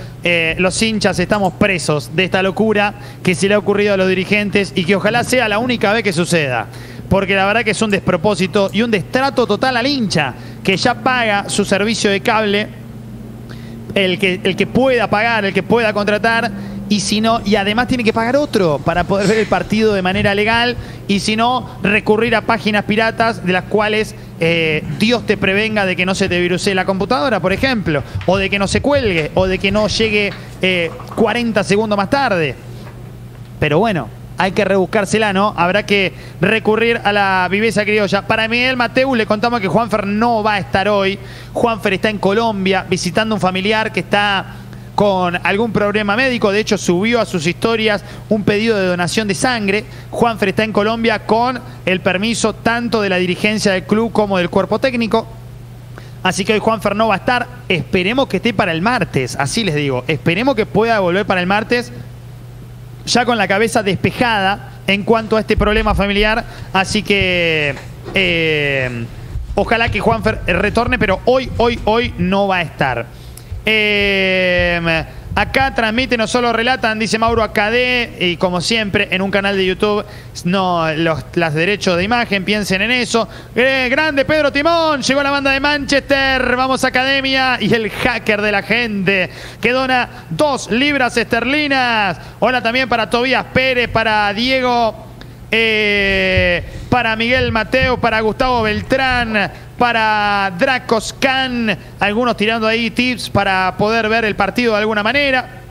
Los hinchas estamos presos de esta locura que se le ha ocurrido a los dirigentes y que ojalá sea la única vez que suceda, porque la verdad que es un despropósito y un destrato total al hincha que ya paga su servicio de cable, el que pueda pagar, el que pueda contratar, y si no, y además tiene que pagar otro para poder ver el partido de manera legal, y si no, recurrir a páginas piratas de las cuales Dios te prevenga de que no se te virusee la computadora, por ejemplo, o de que no se cuelgue, o de que no llegue 40 segundos más tarde. Pero bueno, hay que rebuscársela, ¿no? Habrá que recurrir a la viveza criolla. Para Miguel Mateu le contamos que Juanfer no va a estar hoy. Juanfer está en Colombia visitando un familiar que está con algún problema médico. De hecho, subió a sus historias un pedido de donación de sangre. Juanfer está en Colombia con el permiso tanto de la dirigencia del club como del cuerpo técnico. Así que hoy Juanfer no va a estar. Esperemos que esté para el martes, así les digo. Esperemos que pueda volver para el martes ya con la cabeza despejada en cuanto a este problema familiar. Así que ojalá que Juanfer retorne, pero hoy no va a estar. Acá transmiten, no solo relatan, dice Mauro Acadé, y como siempre en un canal de YouTube, no los derechos de imagen, piensen en eso. Grande Pedro Timón, llegó la banda de Manchester, vamos Academia, y el hacker de la gente que dona 2 libras esterlinas. Hola también para Tobías Pérez, para Diego, para Miguel Mateo, para Gustavo Beltrán, para Dracos Khan, algunos tirando ahí tips para poder ver el partido de alguna manera.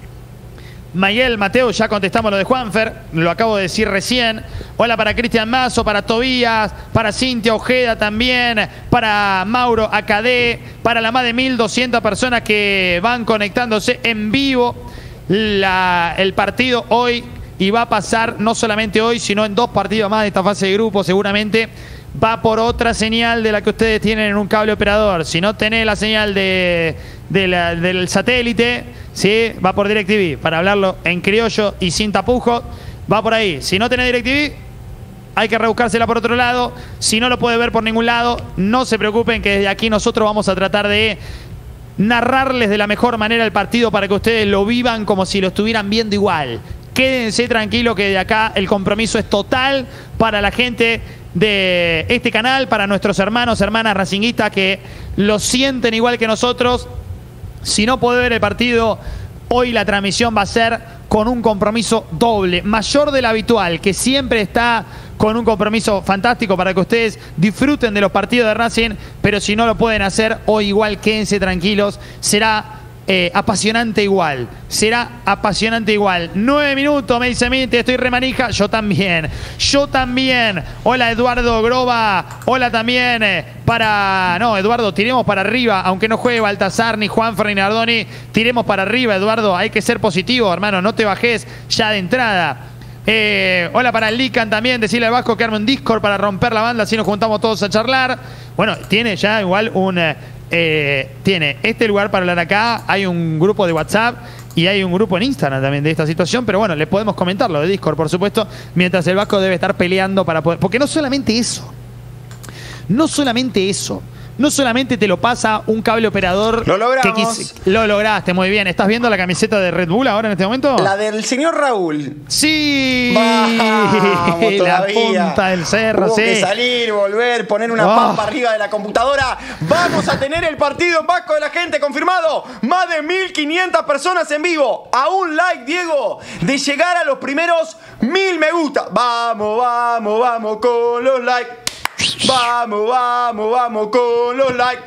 Miguel Mateo, ya contestamos lo de Juanfer, lo acabo de decir recién. Hola para Cristian Mazo, para Tobías, para Cintia Ojeda también, para Mauro Acadé, para la más de 1.200 personas que van conectándose en vivo. El partido hoy, y va a pasar no solamente hoy, sino en 2 partidos más de esta fase de grupo seguramente. Va por otra señal de la que ustedes tienen en un cable operador. Si no tenés la señal del satélite, ¿sí? Va por DirecTV, para hablarlo en criollo y sin tapujos. Va por ahí. Si no tenés DirecTV, hay que rebuscársela por otro lado. Si no lo puede ver por ningún lado, no se preocupen que desde aquí nosotros vamos a tratar de narrarles de la mejor manera el partido para que ustedes lo vivan como si lo estuvieran viendo igual. Quédense tranquilos que de acá el compromiso es total para la gente de este canal, para nuestros hermanos, hermanas racinguistas que lo sienten igual que nosotros. Si no puede ver el partido, hoy la transmisión va a ser con un compromiso doble, mayor del habitual, que siempre está con un compromiso fantástico para que ustedes disfruten de los partidos de Racing. Pero si no lo pueden hacer, hoy igual quédense tranquilos, será apasionante igual. 9 minutos, me dice Mite, estoy remanija. Yo también. Hola Eduardo Groba. Hola también para... No, Eduardo, tiremos para arriba. Aunque no juegue Baltasar, ni Juanfer, ni Nardoni, tiremos para arriba, Eduardo. Hay que ser positivo, hermano. No te bajes ya de entrada. Hola para Lican también, decirle al Vasco que arme un Discord para romper la banda, así nos juntamos todos a charlar. Bueno, tiene ya igual un... tiene este lugar para hablar acá, hay un grupo de WhatsApp y hay un grupo en Instagram también de esta situación, pero bueno, le podemos comentar lo de Discord, por supuesto, mientras el Vasco debe estar peleando para poder... Porque no solamente eso, no solamente te lo pasa un cable operador. Lo logramos. Lo lograste, muy bien. ¿Estás viendo la camiseta de Red Bull ahora en este momento? La del señor Raúl. Sí. Vamos, todavía. La punta del cerro, sí. Que salir, volver, poner una pampa arriba de la computadora. Vamos a tener el partido en Vasco de la Gente confirmado. Más de 1500 personas en vivo. A un like, Diego, de llegar a los primeros 1000 me gusta. Vamos, vamos, vamos con los likes. Vamos, vamos, vamos con los likes.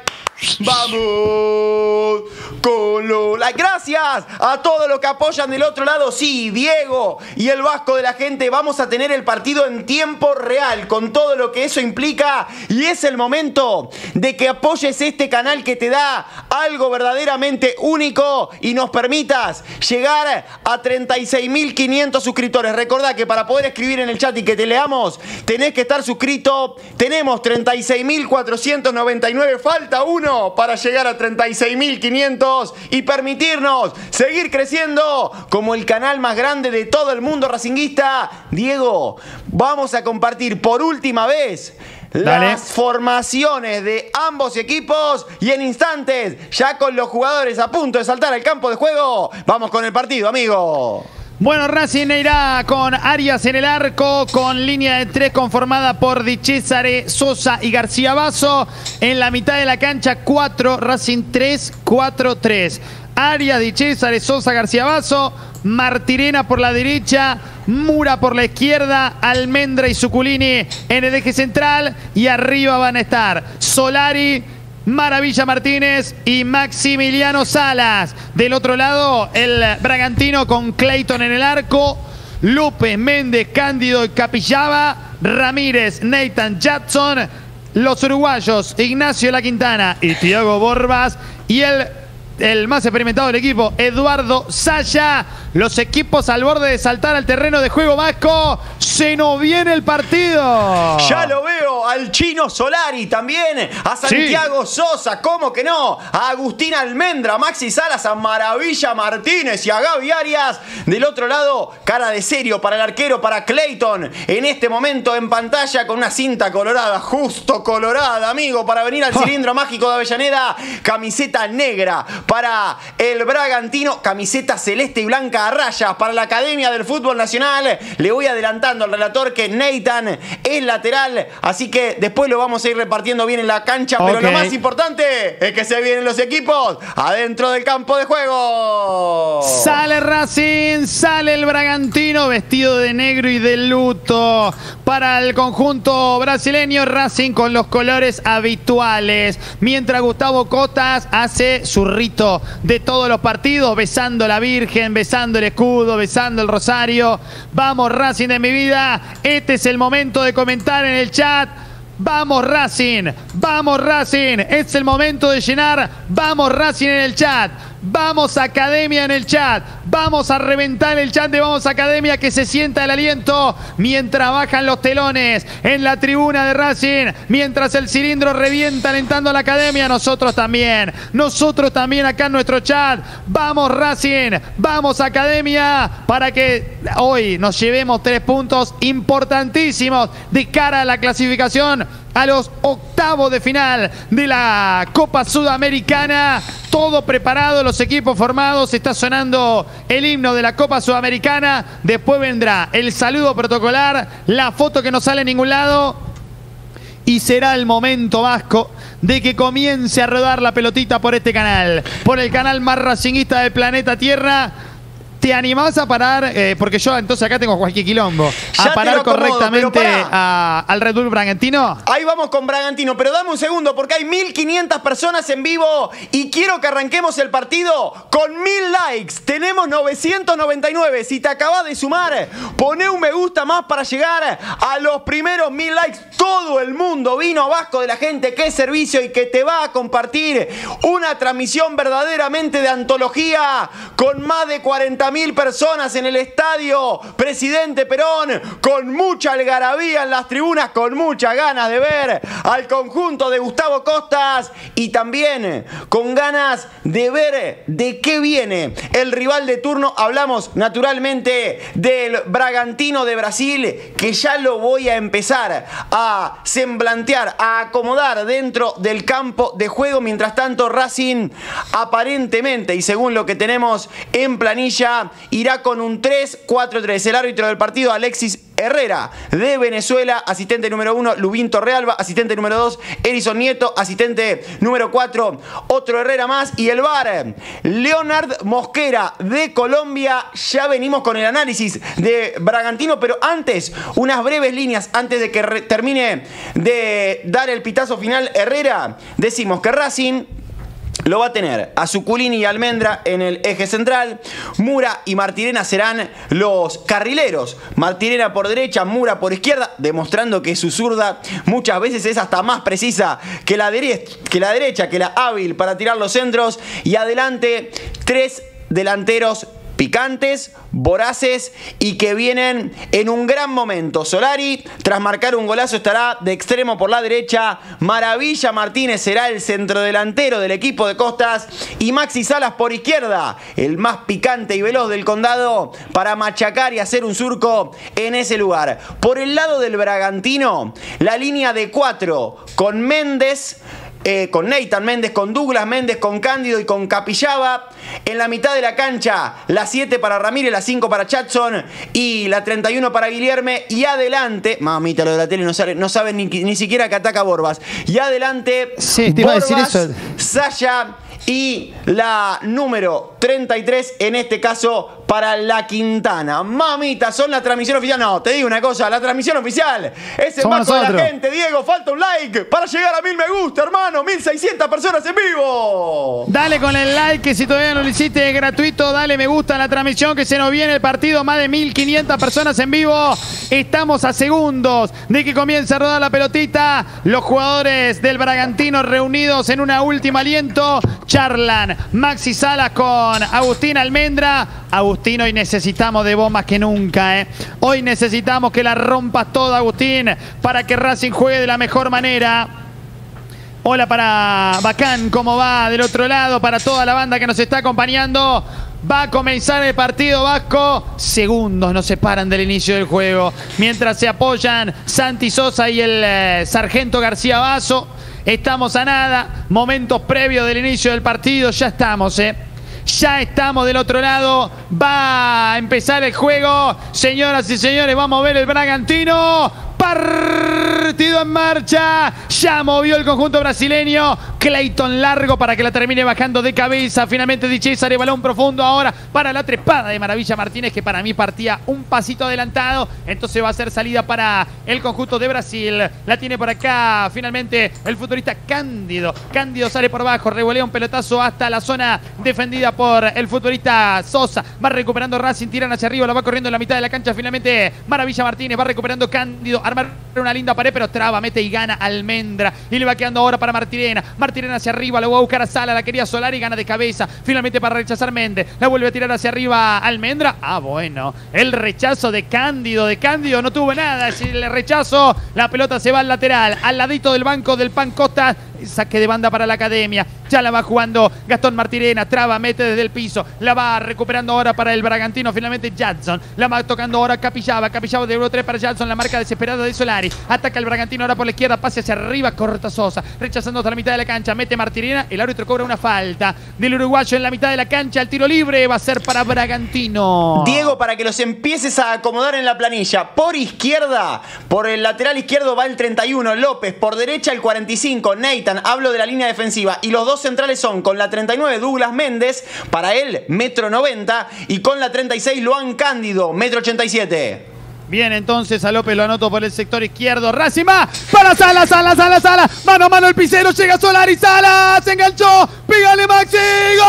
Vamos con los likes. Gracias a todos los que apoyan del otro lado. Sí, Diego y el Vasco de la Gente, vamos a tener el partido en tiempo real, con todo lo que eso implica. Y es el momento de que apoyes este canal que te da algo verdaderamente único y nos permitas llegar a 36.500 suscriptores. Recordá que para poder escribir en el chat y que te leamos, tenés que estar suscrito. Tenemos 36.499, falta uno para llegar a 36.500 y permitirnos seguir creciendo como el canal más grande de todo el mundo racinguista. Diego, vamos a compartir por última vez las formaciones de ambos equipos y en instantes, ya con los jugadores a punto de saltar al campo de juego, vamos con el partido, amigo. Bueno, Racing irá con Arias en el arco, con línea de tres conformada por Di Cesare, Sosa y García Basso. En la mitad de la cancha, 4, Racing 3, 4-3. Arias, Di Cesare, Sosa, García Basso. Martirena por la derecha, Mura por la izquierda, Almendra y Zuculini en el eje central. Y arriba van a estar Solari, Maravilla Martínez y Maximiliano Salas. Del otro lado, el Bragantino con Clayton en el arco, López, Méndez, Cándido y Capillaba, Ramírez, Nathan, Jackson, los uruguayos Ignacio La Quintana y Thiago Borbas, y el más experimentado del equipo, Eduardo Zaya. Los equipos al borde de saltar al terreno de juego vasco. Se nos viene el partido. Ya lo veo al Chino Solari también, a Santiago Sosa, ¿cómo que no? A Agustín Almendra, a Maxi Salas, a Maravilla Martínez y a Gaby Arias. Del otro lado, cara de serio para el arquero, para Clayton. En este momento en pantalla con una cinta colorada, justo colorada, amigo, para venir al cilindro mágico de Avellaneda. Camiseta negra para el Bragantino, camiseta celeste y blanca a rayas para la Academia del Fútbol Nacional. Le voy adelantando al relator que Nathan es lateral, así que después lo vamos a ir repartiendo bien en la cancha, pero lo más importante es que se vienen los equipos adentro del campo de juego. Sale Racing, sale el Bragantino vestido de negro y de luto. Para el conjunto brasileño, Racing con los colores habituales, mientras Gustavo Cotas hace su ritual de todos los partidos, besando a la Virgen, besando el escudo, besando el rosario. Vamos Racing de mi vida, este es el momento de comentar en el chat. Vamos Racing, vamos Racing, es el momento de llenar. Vamos Racing en el chat, vamos Academia en el chat, vamos a reventar el chat de vamos Academia, que se sienta el aliento mientras bajan los telones en la tribuna de Racing, mientras el cilindro revienta alentando a la Academia. Nosotros también acá en nuestro chat, vamos Racing, vamos Academia, para que hoy nos llevemos 3 puntos importantísimos de cara a la clasificación a los octavos de final de la Copa Sudamericana. Todo preparado, los equipos formados, está sonando el himno de la Copa Sudamericana. Después vendrá el saludo protocolar, la foto que no sale en ningún lado, y será el momento vasco de que comience a rodar la pelotita por este canal, por el canal más racinguista del planeta Tierra. ¿Te animás a parar? Porque yo entonces acá tengo cualquier quilombo. ¿A parar correctamente al Red Bull Bragantino? Ahí vamos con Bragantino, pero dame un segundo porque hay 1500 personas en vivo y quiero que arranquemos el partido con 1000 likes. Tenemos 999. Si te acabas de sumar, poné un me gusta más para llegar a los primeros 1000 likes. Todo el mundo vino a Vasco de la Gente, qué servicio, y que te va a compartir una transmisión verdaderamente de antología con más de 40 50.000 personas en el Estadio Presidente Perón, con mucha algarabía en las tribunas, con muchas ganas de ver al conjunto de Gustavo Costas y también con ganas de ver de qué viene el rival de turno. Hablamos naturalmente del Bragantino de Brasil, que ya lo voy a empezar a semblantear, a acomodar dentro del campo de juego. Mientras tanto, Racing aparentemente, y según lo que tenemos en planilla, irá con un 3-4-3. El árbitro del partido, Alexis Herrera, de Venezuela. Asistente número 1, Lubín Torrealba. Asistente número 2, Edison Nieto. Asistente número 4, otro Herrera más. Y el VAR, Leonard Mosquera, de Colombia. Ya venimos con el análisis de Bragantino, pero antes, unas breves líneas antes de que termine de dar el pitazo final Herrera. Decimos que Racing lo va a tener a Zuculini y Almendra en el eje central. Mura y Martirena serán los carrileros. Martirena por derecha, Mura por izquierda, demostrando que su zurda muchas veces es hasta más precisa que la derecha, que la hábil para tirar los centros. Y adelante, tres delanteros picantes, voraces y que vienen en un gran momento. Solari, tras marcar un golazo, estará de extremo por la derecha. Maravilla Martínez será el centrodelantero del equipo de Costas. Y Maxi Salas por izquierda, el más picante y veloz del condado, para machacar y hacer un surco en ese lugar. Por el lado del Bragantino, la línea de 4 con Méndez, con Neitan Méndez, con Douglas Méndez, con Cándido y con Capillaba. En la mitad de la cancha, la 7 para Ramírez, la 5 para Chatson y la 31 para Guilherme. Y adelante, mamita, lo de la tele no saben, no sabe ni siquiera que ataca Borbas. Y adelante, sí, te iba Borbas, a decir eso. Saya y la número 33, en este caso, para la Quintana. Mamita, son la transmisión oficial. No, te digo una cosa, la transmisión oficial es el marco de la gente. Diego, falta un like para llegar a 1000 me gusta, hermano. 1600 personas en vivo. Dale con el like, que si todavía no lo hiciste, es gratuito. Dale me gusta a la transmisión, que se nos viene el partido. Más de 1500 personas en vivo. Estamos a segundos de que comience a rodar la pelotita. Los jugadores del Bragantino reunidos en una última aliento. Charlan Maxi Salas con Agustín Almendra. Agustín, hoy necesitamos de vos más que nunca, ¿eh? Hoy necesitamos que la rompas toda, Agustín, para que Racing juegue de la mejor manera. Hola para Bacán, ¿cómo va? Del otro lado, para toda la banda que nos está acompañando. Va a comenzar el partido, Vasco. Segundos nos separan del inicio del juego. Mientras se apoyan Santi Sosa y el sargento García Basso. Estamos a nada, momentos previos del inicio del partido, ya estamos, ya estamos del otro lado. Va a empezar el juego, señoras y señores. Vamos a ver el Bragantino. Partido en marcha. Ya movió el conjunto brasileño. Clayton largo para que la termine bajando de cabeza. Finalmente Di César, balón profundo ahora para la trepada de Maravilla Martínez, que para mí partía un pasito adelantado. Entonces va a ser salida para el conjunto de Brasil. La tiene por acá finalmente el futbolista Cándido. Cándido sale por abajo, revolea un pelotazo hasta la zona defendida por el futbolista Sosa. Va recuperando Racing, tiran hacia arriba, la va corriendo en la mitad de la cancha. Finalmente Maravilla Martínez va recuperando Cándido. Armar una linda pared, pero traba, mete y gana Almendra. Y le va quedando ahora para Martirena. Martirena hacia arriba, lo va a buscar a Sala, la quería Solari y gana de cabeza. Finalmente para rechazar Méndez. La vuelve a tirar hacia arriba Almendra. Ah, bueno. El rechazo de Cándido. De Cándido no tuvo nada. Si le rechazo, la pelota se va al lateral. Al ladito del banco del Pan Costa. Saque de banda para la academia. Ya la va jugando Gastón Martirena. Traba, mete desde el piso. La va recuperando ahora para el Bragantino. Finalmente Jadson. La va tocando ahora Capillaba. Capillaba de 1-3 para Jadson. La marca desesperada de Solari. Ataca el Bragantino ahora por la izquierda. Pase hacia arriba. Corta Sosa. Rechazando hasta la mitad de la cancha. Mete Martirena. El árbitro cobra una falta del uruguayo en la mitad de la cancha. El tiro libre va a ser para Bragantino. Diego, para que los empieces a acomodar en la planilla. Por izquierda, por el lateral izquierdo va el 31. López. Por derecha el 45. Nate. Hablo de la línea defensiva. Y los dos centrales son con la 39 Douglas Méndez, para él 1,90 m, y con la 36 Luan Cándido, 1,87 m. Bien, entonces a López lo anoto por el sector izquierdo. Racing va para Sala, Sala, Sala, Sala. Mano a mano el pisero, llega Solari, Sala, se enganchó. Pégale Maxi, ¡gol!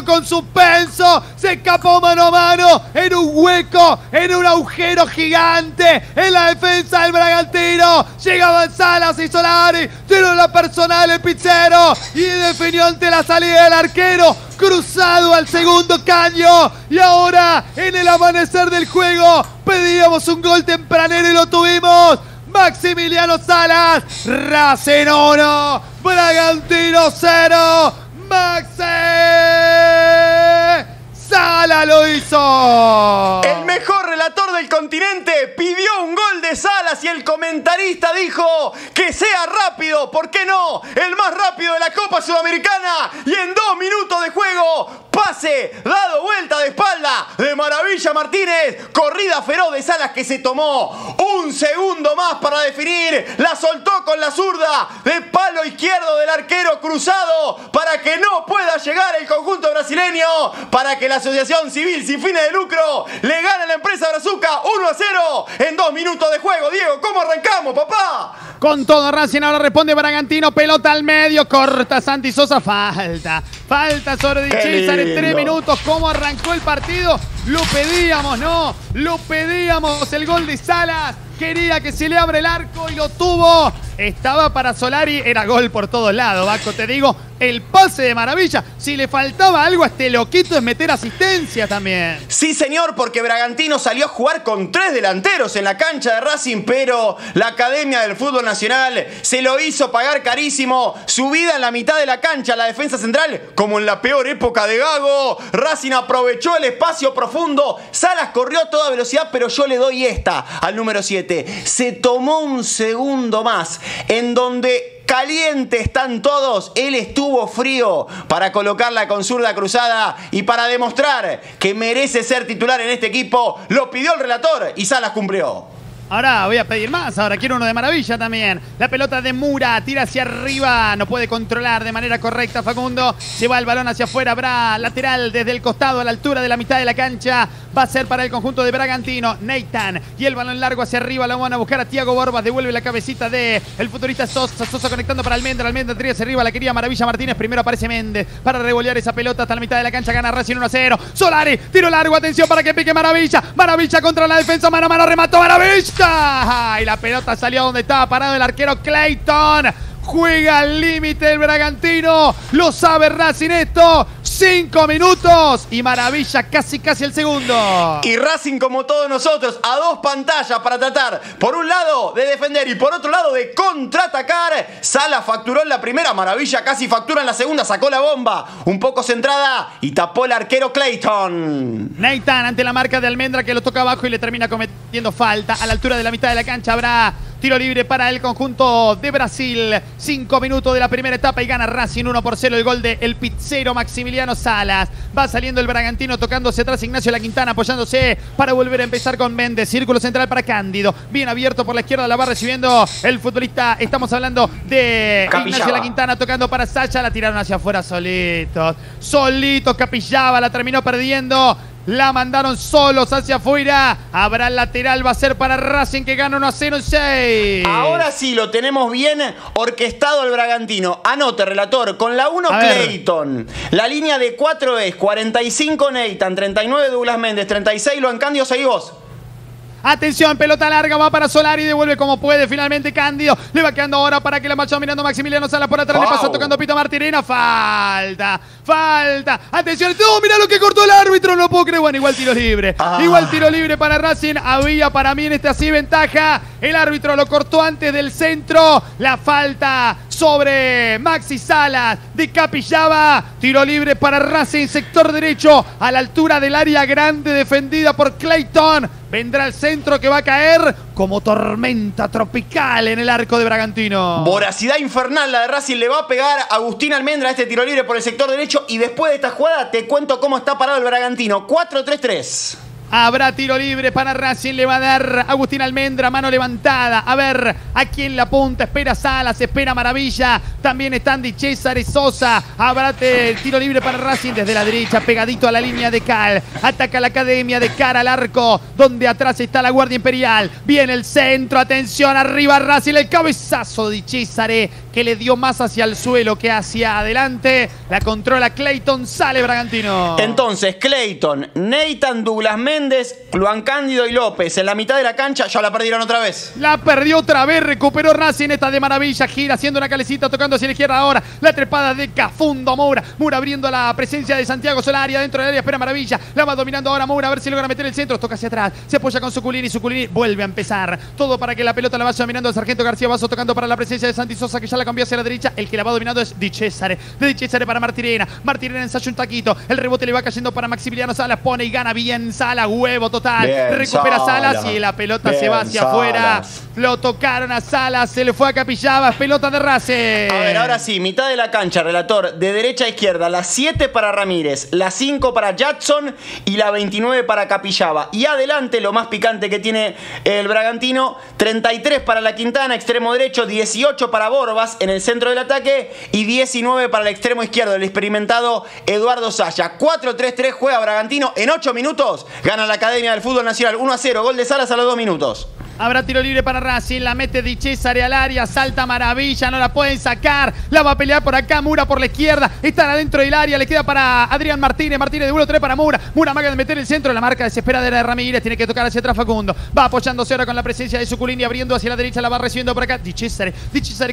Metió con suspenso. Se escapó mano a mano. En un hueco. En un agujero gigante. En la defensa del Bragantino. Llegaban Salas y Solari. Tiró la personal el pizzero. Y definió ante la salida del arquero. Cruzado al segundo caño. Y ahora en el amanecer del juego. Pedíamos un gol tempranero y lo tuvimos. Maximiliano Salas, Racing 1, Bragantino 0, Maxi Salas lo hizo. El mejor relator del continente pidió un gol de Salas y el comentarista dijo que sea rápido, ¿por qué no? El más rápido de la Copa Sudamericana y en 2 minutos de juego. Pase, dado vuelta de espalda de maravilla Martínez, corrida feroz de Salas que se tomó un segundo más para definir, la soltó con la zurda de palo izquierdo del arquero cruzado para que no pueda llegar el conjunto brasileño, para que la Asociación Civil Sin Fines de Lucro le gane a la empresa brazuca 1-0 en 2 minutos de juego. Diego, ¿cómo arrancamos, papá? Con todo Racing, ahora responde Bragantino, pelota al medio, corta Santi Sosa, falta sobre Dichizar. 3 minutos, cómo arrancó el partido, lo pedíamos, ¿no? Lo pedíamos, el gol de Salas, quería que se le abra el arco y lo tuvo, estaba para Solari, era gol por todos lados, Vasco, te digo, el pase de maravilla, si le faltaba algo a este loquito es meter asistencia también. Sí señor, porque Bragantino salió a jugar con 3 delanteros en la cancha de Racing, pero la Academia del Fútbol Nacional se lo hizo pagar carísimo, subida en la mitad de la cancha, la defensa central, como en la peor época de Gago, Racing aprovechó el espacio profundo, Salas corrió a toda velocidad, pero yo le doy esta al número 7, se tomó un segundo más, en donde calientes están todos, él estuvo frío para colocarla con zurda cruzada y para demostrar que merece ser titular en este equipo, lo pidió el relator y Salas cumplió. Ahora voy a pedir más, ahora quiero uno de maravilla también. La pelota de Mura, tira hacia arriba, no puede controlar de manera correcta Facundo. Lleva el balón hacia afuera, habrá lateral desde el costado a la altura de la mitad de la cancha. Va a ser para el conjunto de Bragantino, Nathan. Y el balón largo hacia arriba, lo van a buscar a Tiago Borbas. Devuelve la cabecita de el futurista Sosa. Sosa conectando para Almendra. Almendra tira hacia arriba, la quería maravilla Martínez. Primero aparece Méndez para revolear esa pelota hasta la mitad de la cancha. Gana Racing 1-0. Solari, tiro largo, atención para que pique Maravilla. Maravilla contra la defensa, mano a mano, remató Maravilla. Y la pelota salió donde estaba parado el arquero Clayton. Juega al límite el Bragantino. Lo sabe Racing esto. 5 minutos y Maravilla casi el segundo. Y Racing, como todos nosotros, a 2 pantallas para tratar, por un lado de defender y por otro lado de contraatacar. Salas facturó en la primera, Maravilla casi factura en la segunda, sacó la bomba un poco centrada y tapó el arquero Clayton. Nathan ante la marca de Almendra que lo toca abajo y le termina cometiendo falta. A la altura de la mitad de la cancha habrá tiro libre para el conjunto de Brasil. 5 minutos de la primera etapa y gana Racing 1-0. El gol de el pizzero Maximiliano Salas. Va saliendo el Bragantino tocándose atrás Ignacio La Quintana apoyándose para volver a empezar con Méndez. Círculo central para Cándido. Bien abierto por la izquierda, la va recibiendo el futbolista. Estamos hablando de Capillaba. Ignacio La Quintana tocando para Sacha. La tiraron hacia afuera solitos. Solitos Capillaba, la terminó perdiendo. La mandaron solos hacia afuera. Habrá el lateral, va a ser para Racing que gana 1-0 en 6. Ahora sí lo tenemos bien orquestado el Bragantino. Anote, relator, con la 1 Clayton. La línea de 4 es 45 Nathan, 39 Douglas Méndez, 36 Luan Cándido, seguí vos. Atención, pelota larga, va para Solari, devuelve como puede, finalmente Cándido, le va quedando ahora para que la marcha mirando Maximiliano Salas por atrás, le pasa tocando Pito Martirena, falta, atención, no, mirá lo que cortó el árbitro, no puedo creer, bueno, igual tiro libre para Racing, había para mí en este así ventaja, el árbitro lo cortó antes del centro, la falta sobre Maxi Salas de Capillaba, tiro libre para Racing, sector derecho, a la altura del área grande defendida por Clayton. Vendrá el centro que va a caer como tormenta tropical en el arco de Bragantino. Voracidad infernal la de Racing, le va a pegar a Agustín Almendra a este tiro libre por el sector derecho. Y después de esta jugada te cuento cómo está parado el Bragantino, 4-3-3. Habrá tiro libre para Racing, le va a dar Agustín Almendra, mano levantada. A ver, aquí en la punta espera Salas, espera Maravilla. También están Di César y Sosa. Habrá tiro libre para Racing desde la derecha, pegadito a la línea de Cal. Ataca la Academia de cara al arco, donde atrás está la Guardia Imperial. Viene el centro, atención, arriba Racing, el cabezazo de Di César que le dio más hacia el suelo que hacia adelante. La controla Clayton, sale Bragantino. Entonces, Clayton, Nathan, Douglas Méndez, Luan Cándido y López en la mitad de la cancha. Ya la perdieron otra vez. La perdió otra vez, recuperó Racing, esta de maravilla, gira haciendo una calecita, tocando hacia la izquierda ahora. La trepada de Cafundo Moura. Moura abriendo la presencia de Santiago Solari dentro del área, espera Maravilla. La va dominando ahora Moura, a ver si logra meter el centro. Toca hacia atrás, se apoya con Suculini, Suculini vuelve a empezar. Todo para que la pelota la vaya dominando el Sargento García Basso, tocando para la presencia de Santi Sosa, que ya la cambió hacia la derecha. El que la va dominando es Di Cesare. De Di Cesare para Martirena. Martirena ensaya un taquito. El rebote le va cayendo para Maximiliano Salas. Pone y gana bien Salas. Huevo total. Bien, recupera Salas y la pelota bien, se va hacia afuera. Lo tocaron a Salas. Se le fue a Capillabas. Pelota de Racing. A ver, ahora sí. Mitad de la cancha, relator. De derecha a izquierda. La 7 para Ramírez. La 5 para Jackson. Y la 29 para Capillaba. Y adelante, lo más picante que tiene el Bragantino. 33 para la Quintana, extremo derecho. 18 para Borbas en el centro del ataque y 19 para el extremo izquierdo, el experimentado Eduardo Zaya. 4-3-3 juega Bragantino. En 8 minutos gana la Academia del Fútbol Nacional 1-0, gol de Salas a los 2 minutos. Habrá tiro libre para Racing, la mete Di Cesare al área, salta Maravilla, no la pueden sacar, la va a pelear por acá, Moura por la izquierda, están adentro del área, le queda para Adrián Martínez, Martínez de vuelo 3 para Moura, Moura marca de meter el centro, la marca desesperada de Ramírez, tiene que tocar hacia atrás Facundo, va apoyándose ahora con la presencia de Suculini, abriendo hacia la derecha, la va recibiendo por acá, Di Cesare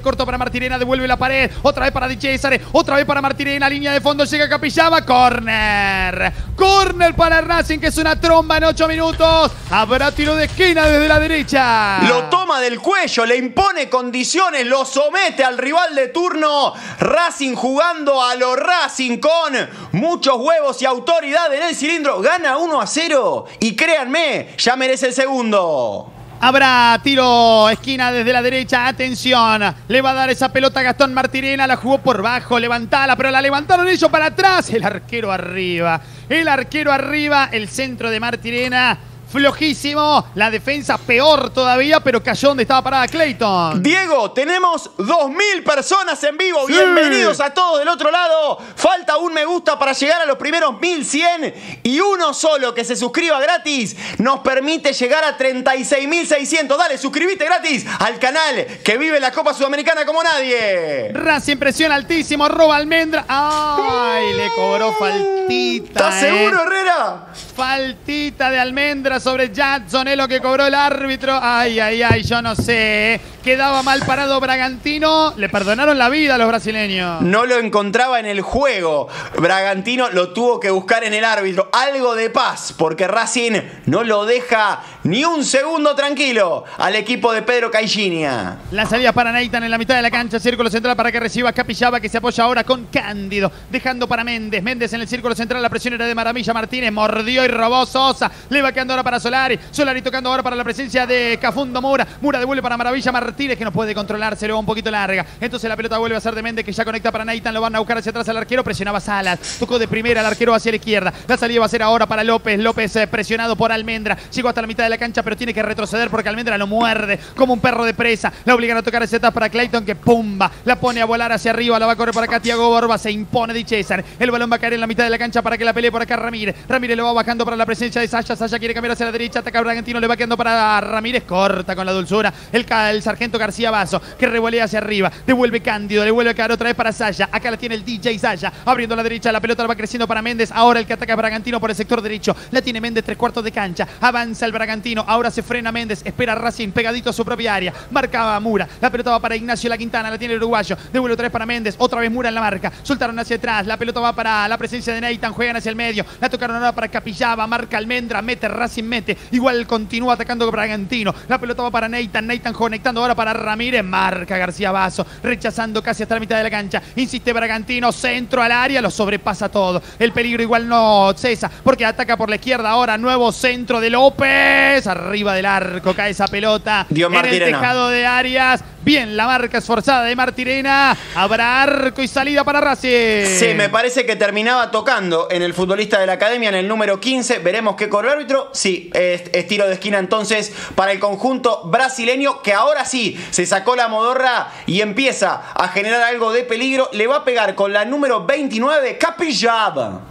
corto para Martirena, devuelve la pared, otra vez para Di Cesare, otra vez para Martirena, línea de fondo, llega Capillaba, córner, córner para Racing, que es una tromba en 8 minutos, habrá tiro de esquina desde la derecha. Lo toma del cuello, le impone condiciones, lo somete al rival de turno. Racing jugando a lo Racing con muchos huevos y autoridad en el cilindro. Gana 1-0 y créanme, ya merece el segundo. Habrá tiro, esquina desde la derecha, atención, le va a dar esa pelota a Gastón Martirena, la jugó por bajo, levantala, pero la levantaron ellos para atrás, el arquero arriba, el centro de Martirena. Flojísimo, la defensa peor todavía, pero cayó donde estaba parada Clayton. Diego, tenemos 2000 personas en vivo, sí. Bienvenidos a todos del otro lado. Falta un me gusta para llegar a los primeros 1100 y uno solo que se suscriba gratis nos permite llegar a 36.600. Dale, suscribite gratis al canal que vive la Copa Sudamericana como nadie. Racing presiona altísimo, roba Almendra. Ay, le cobró faltita. ¿Estás seguro, Herrera? Faltita de Almendra sobre Jackson, es lo que cobró el árbitro. Ay, ay, ay, yo no sé. Quedaba mal parado Bragantino. Le perdonaron la vida a los brasileños. No lo encontraba en el juego. Bragantino lo tuvo que buscar en el árbitro. Algo de paz, porque Racing no lo deja ni un segundo tranquilo al equipo de Pedro Caixinha. La salida para Nathan en la mitad de la cancha. Círculo central para que reciba Capillaba, que se apoya ahora con Cándido. Dejando para Méndez. Méndez en el círculo central. La presión era de Maravilla. Martínez mordió y robó Sosa. Le va quedando ahora para Solari, Solari tocando ahora para la presencia de Cafundo Moura, Moura devuelve para Maravilla Martínez, que no puede controlarse, luego un poquito larga, entonces la pelota vuelve a ser de Méndez, que ya conecta para Nathan, lo van a buscar hacia atrás al arquero, presionaba Salas, tocó de primera al arquero hacia la izquierda, la salida va a ser ahora para López, López presionado por Almendra, llegó hasta la mitad de la cancha, pero tiene que retroceder porque Almendra lo muerde como un perro de presa, la obligan a tocar hacia atrás para Clayton, que pumba, la pone a volar hacia arriba, la va a correr por acá Thiago Borba, se impone Di Cesare, el balón va a caer en la mitad de la cancha para que la pelee por acá Ramírez, Ramírez lo va bajando para la presencia de Sasha, Sasha quiere cambiar hacia la derecha, ataca Bragantino, le va quedando para Ramírez, corta con la dulzura el sargento García Basso, que revolea hacia arriba, devuelve Cándido, le vuelve a caer otra vez para Zaya, acá la tiene el DJ Zaya, abriendo la derecha, la pelota la va creciendo para Méndez, ahora el que ataca a Bragantino por el sector derecho, la tiene Méndez, 3/4 de cancha, avanza el Bragantino, ahora se frena Méndez, espera Racing, pegadito a su propia área, marcaba Moura, la pelota va para Ignacio La Quintana, la tiene el uruguayo, devuelve otra vez para Méndez, otra vez Moura en la marca, soltaron hacia atrás, la pelota va para la presencia de Nathan, juegan hacia el medio, la tocaron ahora para Capillaba, marca Almendra, mete Racing, mete, igual continúa atacando Bragantino, la pelota va para Nathan, Nathan conectando ahora para Ramírez, marca García Basso, rechazando casi hasta la mitad de la cancha, insiste Bragantino, centro al área, lo sobrepasa todo, el peligro igual no cesa, porque ataca por la izquierda ahora, nuevo centro de López, arriba del arco, cae esa pelota Dios en Martirena. El tejado de Arias, bien la marca esforzada de Martirena, habrá arco y salida para Racing. Sí, me parece que terminaba tocando en el futbolista de la academia, en el número 15, veremos qué corre el árbitro, sí, es tiro de esquina entonces para el conjunto brasileño, que ahora sí se sacó la modorra y empieza a generar algo de peligro, le va a pegar con la número 29 Capillaba.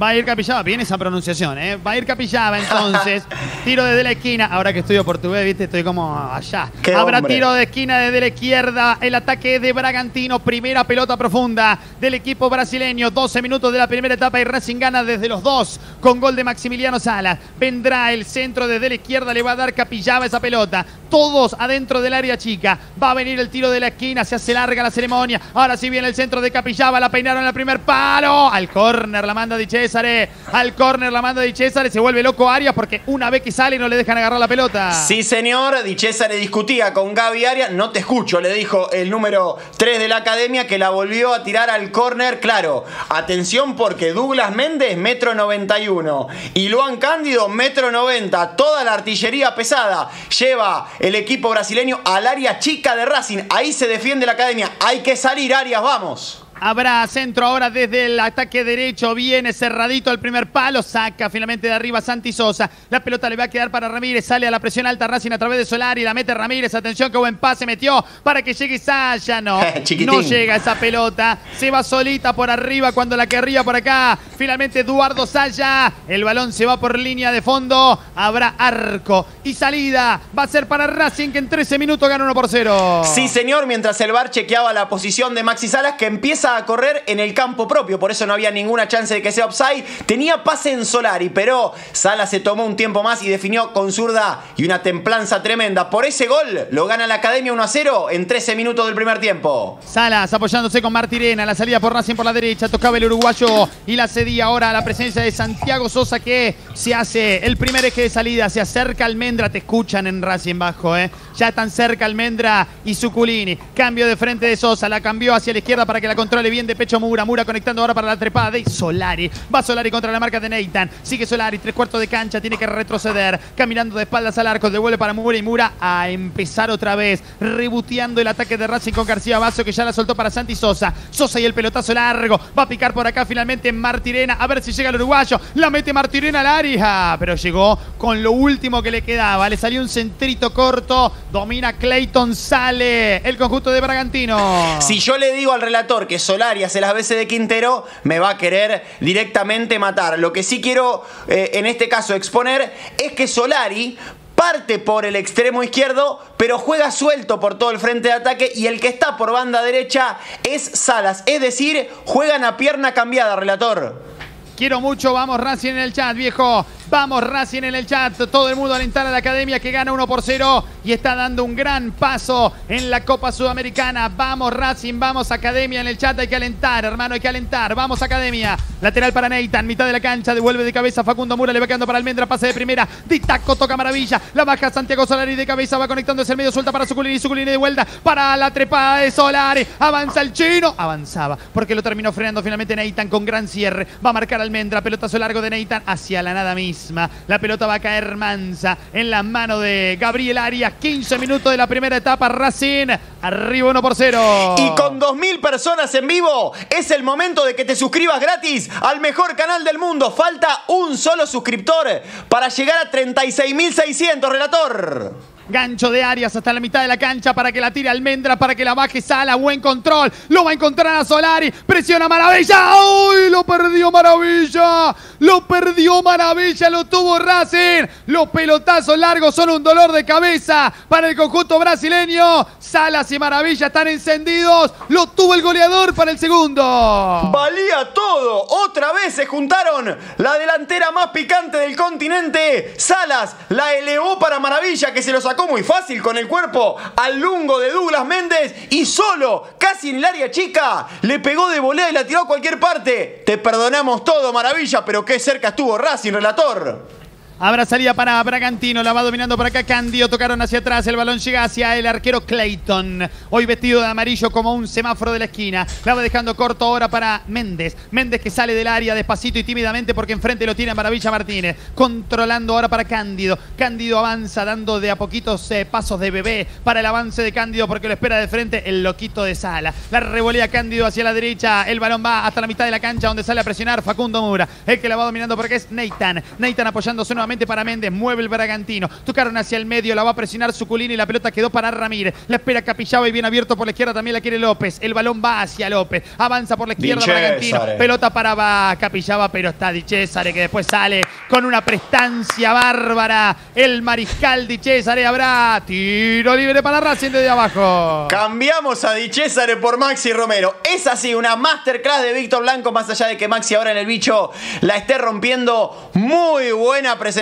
Va a ir Capillaba, bien esa pronunciación, ¿eh? Va a ir Capillaba, entonces. Tiro desde la esquina. Ahora que estudio portugués, ¿viste? Estoy como allá. Habrá tiro de esquina desde la izquierda. El ataque de Bragantino. Primera pelota profunda del equipo brasileño. 12 minutos de la primera etapa y Racing gana desde los dos con gol de Maximiliano Salas. Vendrá el centro desde la izquierda. Le va a dar Capillaba esa pelota. Todos adentro del área chica. Va a venir el tiro de la esquina. Se hace larga la ceremonia. Ahora sí viene el centro de Capillaba. La peinaron al primer palo. Al córner la manda Di César. Al córner la manda Di César. Se vuelve loco Arias porque una vez que sale no le dejan agarrar la pelota. Sí, señor. Di César discutía con Gaby Arias. No te escucho, le dijo el número 3 de la academia, que la volvió a tirar al córner. Claro, atención porque Douglas Méndez, metro 91. Y Luan Cándido, metro 90. Toda la artillería pesada lleva el equipo brasileño al área chica de Racing. Ahí se defiende la academia. Hay que salir, Arias, vamos. Habrá centro ahora desde el ataque derecho. Viene cerradito al primer palo. Saca finalmente de arriba Santi Sosa. La pelota le va a quedar para Ramírez. Sale a la presión alta Racing a través de Solari. La mete Ramírez. Atención que buen pase metió para que llegue Saya. No, no llega esa pelota. Se va solita por arriba cuando la querría por acá. Finalmente Eduardo Saya. El balón se va por línea de fondo. Habrá arco y salida. Va a ser para Racing, que en 13 minutos gana 1-0. Sí, señor. Mientras el VAR chequeaba la posición de Maxi Salas, que empieza a correr en el campo propio, por eso no había ninguna chance de que sea offside. Tenía pase en Solari, pero Salas se tomó un tiempo más y definió con zurda y una templanza tremenda. Por ese gol lo gana la academia 1-0 en 13 minutos del primer tiempo. Salas apoyándose con Martirena, la salida por Racing por la derecha, tocaba el uruguayo y la cedía ahora a la presencia de Santiago Sosa, que se hace el primer eje de salida. Se acerca Almendra, te escuchan en Racing bajo, ya están cerca Almendra y Zuculini. Cambio de frente de Sosa, la cambió hacia la izquierda para que la controle bien de pecho Mura. Mura conectando ahora para la trepada de Solari. Va Solari contra la marca de Neitan. Sigue Solari, 3/4 de cancha, tiene que retroceder. Caminando de espaldas al arco, devuelve para Mura y Mura a empezar otra vez. Rebuteando el ataque de Racing con García Basso, que ya la soltó para Santi Sosa. Sosa y el pelotazo largo. Va a picar por acá finalmente Martirena. A ver si llega el uruguayo. La mete Martirena al área. Pero llegó con lo último que le quedaba. Le salió un centrito corto. Domina Clayton, sale el conjunto de Bragantino. Si yo le digo al relator que Solari hace las veces de Quintero, me va a querer directamente matar. Lo que sí quiero en este caso exponer es que Solari parte por el extremo izquierdo, pero juega suelto por todo el frente de ataque, y el que está por banda derecha es Salas, es decir, juegan a pierna cambiada, relator. Quiero mucho, vamos Racing en el chat, viejo. Vamos Racing en el chat. Todo el mundo a alentar a la academia, que gana 1-0 y está dando un gran paso en la Copa Sudamericana. Vamos Racing, vamos academia en el chat. Hay que alentar, hermano, hay que alentar. Vamos academia. Lateral para Neitan, mitad de la cancha. Devuelve de cabeza Facundo Mura, le va quedando para Almendra. Pase de primera, de taco toca Maravilla. La baja Santiago Solari de cabeza, va conectando hacia el medio. Suelta para Zuculini, Zuculini de vuelta para la trepada de Solari. Avanza el chino. Avanzaba porque lo terminó frenando finalmente Neitan con gran cierre. Va a marcar Almendra, pelotazo largo de Neitan hacia la nada misma. La pelota va a caer mansa en las manos de Gabriel Arias. 15 minutos de la primera etapa. Racing arriba 1-0. Y con 2.000 personas en vivo, es el momento de que te suscribas gratis al mejor canal del mundo. Falta un solo suscriptor para llegar a 36.600, relator. Gancho de Arias hasta la mitad de la cancha para que la tire Almendra, para que la baje Sala. Buen control, lo va a encontrar a Solari. Presiona Maravilla. ¡Ay! Lo perdió Maravilla. Lo perdió Maravilla. Lo tuvo Racing. Los pelotazos largos son un dolor de cabeza para el conjunto brasileño. Salas y Maravilla están encendidos. Lo tuvo el goleador para el segundo. Valía todo. Otra vez se juntaron. La delantera más picante del continente. Salas la elevó para Maravilla, que se lo sacó muy fácil con el cuerpo al lungo de Douglas Méndez, y solo, casi en el área chica, le pegó de volea y la tiró a cualquier parte. Te perdonamos todo, Maravilla, pero qué cerca estuvo Racing, relator. Habrá salida para Bragantino, la va dominando por acá Cándido, tocaron hacia atrás, el balón llega hacia el arquero Clayton, hoy vestido de amarillo como un semáforo de la esquina. La va dejando corto ahora para Méndez. Méndez que sale del área despacito y tímidamente porque enfrente lo tiene Maravilla Martínez, controlando ahora para Cándido. Cándido avanza dando de a poquitos pasos de bebé para el avance de Cándido, porque lo espera de frente el loquito de Sala. La revolea Cándido hacia la derecha, el balón va hasta la mitad de la cancha, donde sale a presionar Facundo Mura. El que la va dominando porque es Neitan. Neitan apoyándose una nuevamente para Méndez, mueve el Bragantino, tocaron hacia el medio, la va a presionar Zuculini y la pelota quedó para Ramírez, la espera Capillaba y bien abierto por la izquierda también la quiere López, el balón va hacia López, avanza por la izquierda Bragantino, pelota para Capillaba, pero está Di Cesare que después sale con una prestancia bárbara, el mariscal Di Cesare, habrá tiro libre para Racing desde abajo. Cambiamos a Di Cesare por Maxi Romero, es así, una masterclass de Víctor Blanco, más allá de que Maxi ahora en el bicho la esté rompiendo, muy buena presentación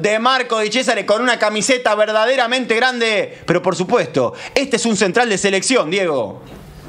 de Marco Di Cesare con una camiseta verdaderamente grande, pero por supuesto, este es un central de selección, Diego.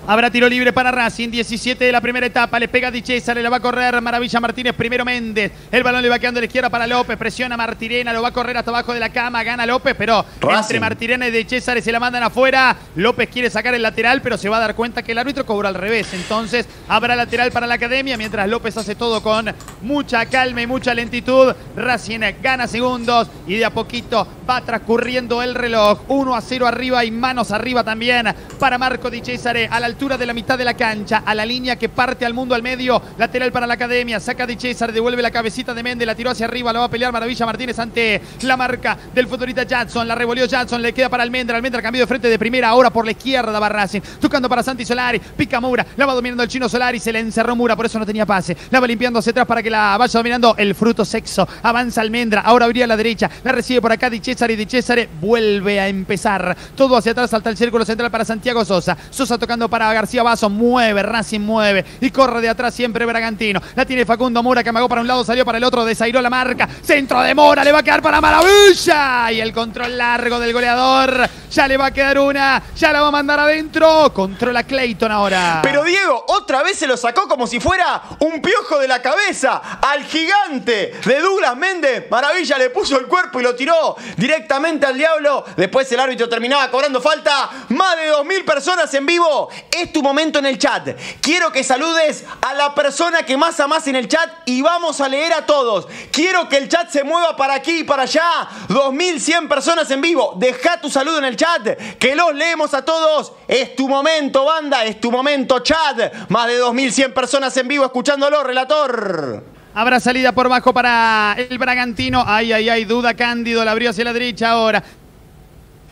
Habrá tiro libre para Racing, 17 de la primera etapa, le pega Di Cesare, la va a correr Maravilla Martínez, primero Méndez, el balón le va quedando a la izquierda para López, presiona Martirena, lo va a correr hasta abajo de la cama, gana López, pero Racing, entre Martirena y Di Cesare se la mandan afuera, López quiere sacar el lateral, pero se va a dar cuenta que el árbitro cobró al revés, entonces habrá lateral para la academia, mientras López hace todo con mucha calma y mucha lentitud, Racing gana segundos y de a poquito va transcurriendo el reloj, 1-0 arriba y manos arriba también para Marco Di Cesare, a la altura de la mitad de la cancha, a la línea que parte al mundo al medio, lateral para la academia, saca Di Cesare, devuelve la cabecita de Méndez, la tiró hacia arriba, la va a pelear Maravilla Martínez ante la marca del futbolista Jackson, la revolvió Jackson, le queda para Almendra, Almendra cambió de frente de primera, ahora por la izquierda va Racing, tocando para Santi Solari, pica Mura, la va dominando el chino Solari, se le encerró Mura, por eso no tenía pase, la va limpiando hacia atrás para que la vaya dominando el fruto sexo, avanza Almendra, ahora abría a la derecha, la recibe por acá Di Cesare, y Di Cesare vuelve a empezar, todo hacia atrás, salta el círculo central para Santiago Sosa, Sosa tocando para García Basso, mueve, Racing mueve y corre de atrás siempre Bragantino, la tiene Facundo Mura que amagó para un lado, salió para el otro, desairó la marca, centro de Mora, le va a quedar para Maravilla y el control largo del goleador, ya le va a quedar una, ya la va a mandar adentro, controla Clayton ahora. Pero Diego, otra vez se lo sacó como si fuera un piojo de la cabeza al gigante de Douglas Méndez, Maravilla le puso el cuerpo y lo tiró directamente al diablo, después el árbitro terminaba cobrando falta, más de 2000 personas en vivo. Es tu momento en el chat. Quiero que saludes a la persona que más amás en el chat y vamos a leer a todos. Quiero que el chat se mueva para aquí y para allá. 2100 personas en vivo. Deja tu saludo en el chat, que los leemos a todos. Es tu momento, banda. Es tu momento, chat. Más de 2100 personas en vivo escuchándolo, relator. Habrá salida por bajo para el Bragantino. Ay, ay, ay, duda Cándido. La abrió hacia la derecha ahora.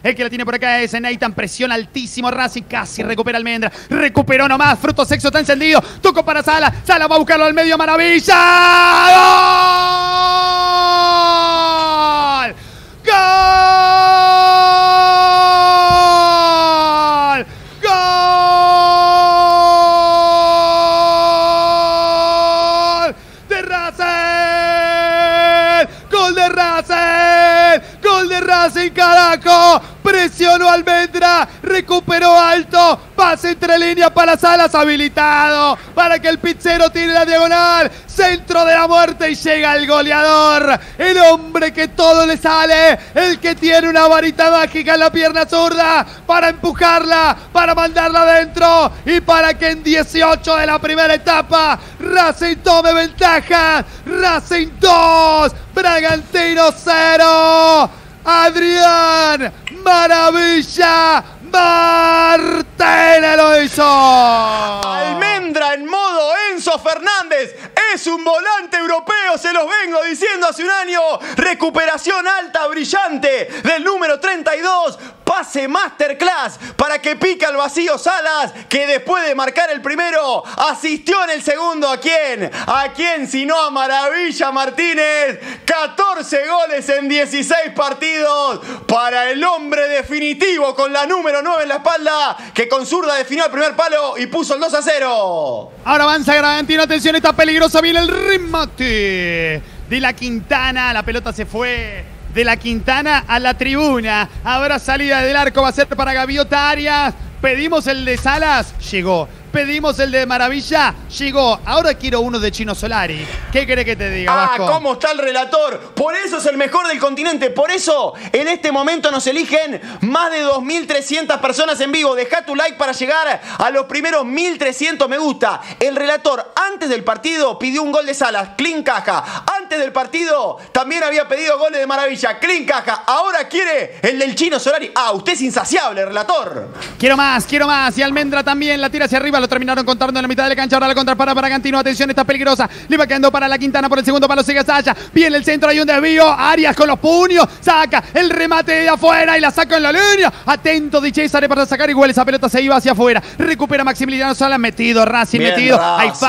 El que la tiene por acá es Nathan, presión altísimo Racing, casi recupera Almendra, recuperó nomás, Fruto Sexo está encendido, tocó para Sala, Sala va a buscarlo al medio, Maravilla, ¡gol! ¡Gol! Racing, carajo, presionó Almendra, recuperó alto, pase entre líneas para Salas, habilitado para que el pizzero tire la diagonal, centro de la muerte y llega el goleador, el hombre que todo le sale, el que tiene una varita mágica en la pierna zurda para empujarla, para mandarla adentro y para que en 18 de la primera etapa Racing tome ventaja, Racing 2, Bragantino 0. Adrián Maravilla Martínez lo hizo. Almendra en modo Enzo Fernández. Es un volante europeo, se los vengo diciendo hace un año. Recuperación alta, brillante del número 32. Pase masterclass para que pica al vacío Salas, que después de marcar el primero, asistió en el segundo. ¿A quién? ¿A quién sino a Maravilla Martínez? 14 goles en 16 partidos para el hombre definitivo con la número 9 en la espalda, que con zurda definió el primer palo y puso el 2-0. Ahora avanza Bragantino, atención, está peligrosa, viene el remate de la Quintana, la pelota se fue de la Quintana a la tribuna. Ahora salida del arco va a ser para Gaviota Arias. Pedimos el de Salas, llegó. Pedimos el de Maravilla, llegó. Ahora quiero uno de Chino Solari. ¿Qué querés que te diga, Vasco? Ah, cómo está el relator. Por eso es el mejor del continente. Por eso en este momento nos eligen más de 2300 personas en vivo. Deja tu like para llegar a los primeros 1300 me gusta. El relator antes del partido pidió un gol de Salas, clean caja. Antes del partido también había pedido goles de Maravilla, clean caja. Ahora quiere el del Chino Solari. Ah, usted es insaciable, relator. Quiero más, quiero más. Y Almendra también la tira hacia arriba arriba, lo terminaron contando en la mitad de la cancha. Ahora la contra para Bragantino, atención, está peligrosa. Le va quedando para la Quintana por el segundo palo, sigue Sasha. Viene el centro, hay un desvío, Arias con los puños, saca el remate de afuera y la saca en la línea. Atento de César para sacar igual, esa pelota se iba hacia afuera. Recupera Maximiliano Sala, metido Racing, bien, metido. Racing.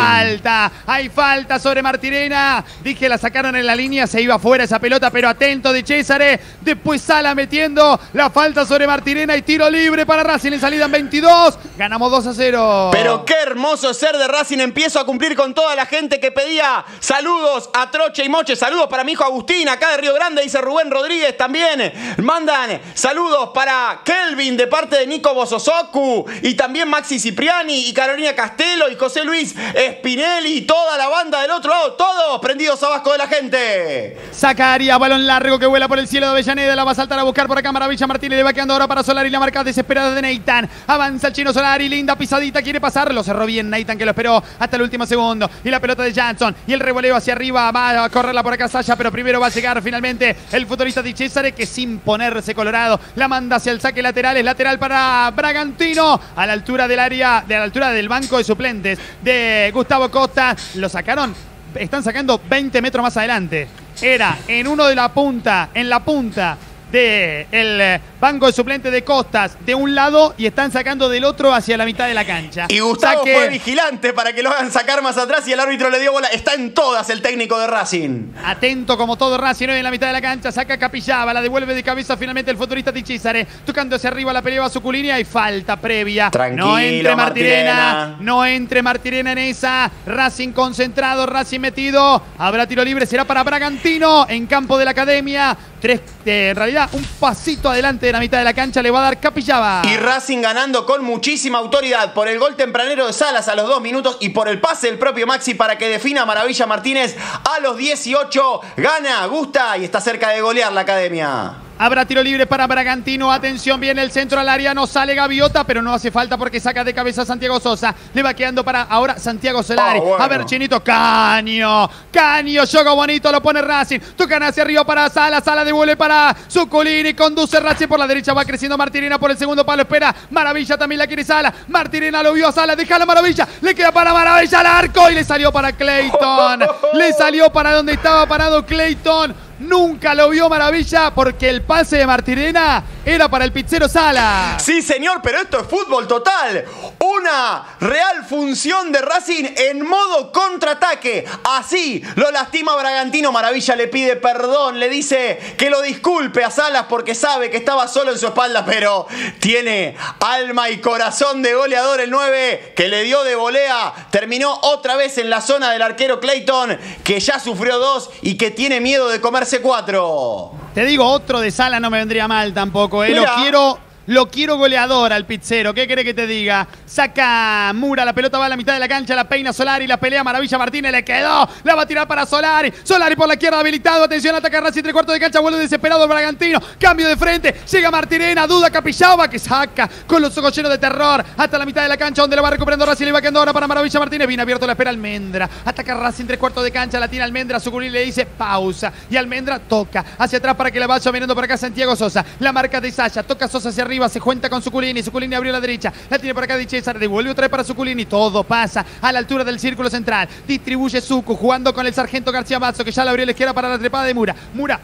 Hay falta sobre Martirena. Dije, la sacaron en la línea, se iba afuera esa pelota, pero atento de César. Después Sala metiendo la falta sobre Martirena y tiro libre para Racing en salida en 22. Ganamos 2-0. Pero qué hermoso ser de Racing. Empiezo a cumplir con toda la gente que pedía saludos a Troche y Moche. Saludos para mi hijo Agustín, acá de Río Grande, dice Rubén Rodríguez también. Mandan saludos para Kelvin de parte de Nico Bososoku y también Maxi Cipriani y Carolina Castelo y José Luis Spinelli y toda la banda del otro lado, todos prendidos a Vasco de la Gente. Sacaría balón largo que vuela por el cielo de Avellaneda, la va a saltar a buscar por acá Maravilla Martínez, le va quedando ahora para Solari, la marca desesperada de Neitan. Avanza el chino Solari, linda pisadita, quiere pasar, lo cerró bien Neitan que lo esperó hasta el último segundo. Y la pelota de Jansson y el revoleo hacia arriba, va a correrla por acá Sasha, pero primero va a llegar finalmente el futbolista Di Cesare, que sin ponerse colorado la manda hacia el saque lateral, es lateral para Bragantino a la altura del área, de la altura del banco de suplentes de Gustavo Costa. Lo sacaron, están sacando 20 metros más adelante. Era en uno de la punta, en la punta del banco de suplentes de Costas de un lado y están sacando del otro hacia la mitad de la cancha. Y Gustavo fue vigilante para que lo hagan sacar más atrás y el árbitro le dio bola. Está en todas el técnico de Racing. Atento como todo Racing hoy en la mitad de la cancha. Saca Capillaba, la devuelve de cabeza finalmente el futbolista Di Cesare. Tocando hacia arriba la pelea a Zuculini. Hay falta previa. Tranquilo, no entre Martirena. No entre Martirena en esa. Racing concentrado, Racing metido. Habrá tiro libre, será para Bragantino en campo de la academia. En realidad, un pasito adelante de la mitad de la cancha le va a dar Capillaba. Y Racing ganando con muchísima autoridad por el gol tempranero de Salas a los 2 minutos y por el pase del propio Maxi para que defina Maravilla Martínez a los 18. Gana, gusta y está cerca de golear la academia. Habrá tiro libre para Bragantino. Atención, viene el centro al área. No sale Gaviota, pero no hace falta porque saca de cabeza a Santiago Sosa. Le va quedando para ahora Santiago Solari. Bueno. A ver, Chinito. Caño. Caño. Juego bonito. Lo pone Racing. Tocan hacia arriba para Sala. Sala devuelve para Zuculini. Conduce Racing por la derecha. Va creciendo Martirena por el segundo palo. Espera. Maravilla también la quiere Sala. Martirena lo vio a Sala. Deja la Maravilla. Le queda para Maravilla al arco. Y le salió para Clayton. Le salió para donde estaba parado Clayton. Nunca lo vio Maravilla porque el pase de Martirena era para el pizzero Sala. Sí, señor, pero esto es fútbol total. Una real función de Racing en modo contraataque. Así lo lastima Bragantino. Maravilla le pide perdón, le dice que lo disculpe a Salas porque sabe que estaba solo en su espalda, pero tiene alma y corazón de goleador el 9 que le dio de volea. Terminó otra vez en la zona del arquero Clayton, que ya sufrió 2 y que tiene miedo de comer C4. Te digo, otro de Sala no me vendría mal tampoco, ¿eh? Lo quiero goleador al pizzero. ¿Qué querés que te diga? Saca Mura, la pelota va a la mitad de la cancha, la peina Solari, la pelea Maravilla Martínez, le quedó, la va a tirar para Solari. Solari por la izquierda habilitado, atención, ataca Racing, 3/4 de cancha, vuelve desesperado el Bragantino, cambio de frente, llega Martirena, duda Capillaba que saca con los ojos llenos de terror hasta la mitad de la cancha donde la va recuperando Racing, le va quedando ahora para Maravilla Martínez, viene abierto, la espera Almendra, ataca Racing, 3/4 de cancha, la tira Almendra, Zuculini le dice pausa y Almendra toca hacia atrás para que la vaya mirando para acá Santiago Sosa, la marca de Sasha, toca Sosa hacia arriba. Se cuenta con Zuculini, Zuculini abrió la derecha, la tiene por acá Di Cesare, devuelve otra vez para Zuculini, todo pasa a la altura del círculo central, distribuye Zucu jugando con el sargento García Mazzo que ya la abrió a la izquierda para la trepada de Mura, Mura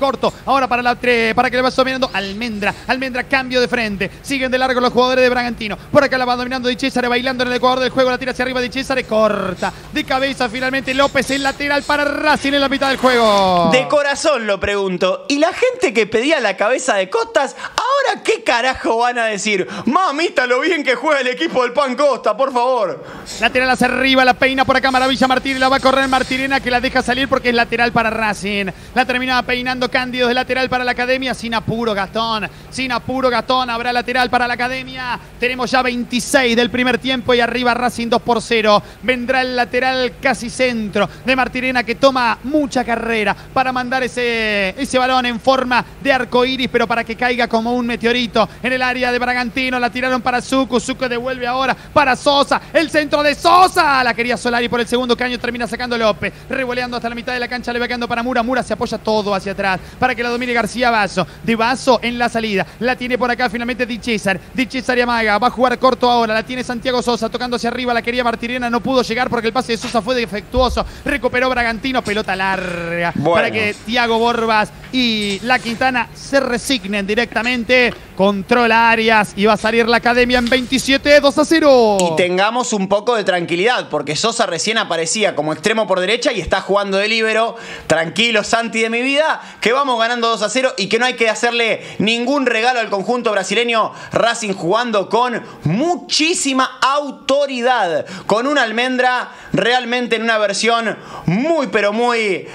corto, ahora para que le va dominando Almendra, Almendra cambio de frente, siguen de largo los jugadores de Bragantino, por acá la va dominando Di Cesare, bailando en el ecuador del juego, la tira hacia arriba Di Cesare, corta de cabeza finalmente López, el lateral para Racing en la mitad del juego. De corazón lo pregunto, ¿y la gente que pedía la cabeza de Costas, ahora qué carajo van a decir? Mamita lo bien que juega el equipo del Pan Costa, por favor. Lateral hacia arriba, la peina por acá Maravilla Martínez, la va a correr Martirena que la deja salir porque es lateral para Racing, la terminaba peinando Cándido de lateral para la academia, sin apuro Gastón, sin apuro Gastón, habrá lateral para la academia, tenemos ya 26 del primer tiempo y arriba Racing 2-0, vendrá el lateral casi centro de Martirena que toma mucha carrera para mandar ese balón en forma de arco iris pero para que caiga como un Meteorito en el área de Bragantino. La tiraron para Zucu. Zucu devuelve ahora para Sosa. El centro de Sosa. La quería Solari por el segundo caño. Termina sacando López. Revoleando hasta la mitad de la cancha. Le va quedando para Mura. Mura se apoya todo hacia atrás para que la domine García Basso. De Basso en la salida. La tiene por acá finalmente Di César. Di César y Amaga. Va a jugar corto ahora. La tiene Santiago Sosa tocando hacia arriba. La quería Martirena. No pudo llegar porque el pase de Sosa fue defectuoso. Recuperó Bragantino. Pelota larga. Bueno. Para que Thiago Borbas y La Quintana se resignen directamente. Controla Arias y va a salir la academia en 27, 2-0. Y tengamos un poco de tranquilidad porque Sosa recién aparecía como extremo por derecha y está jugando de líbero. Tranquilo, Santi de mi vida, que vamos ganando 2-0 y que no hay que hacerle ningún regalo al conjunto brasileño. Racing jugando con muchísima autoridad, con una Almendra realmente en una versión muy pero muy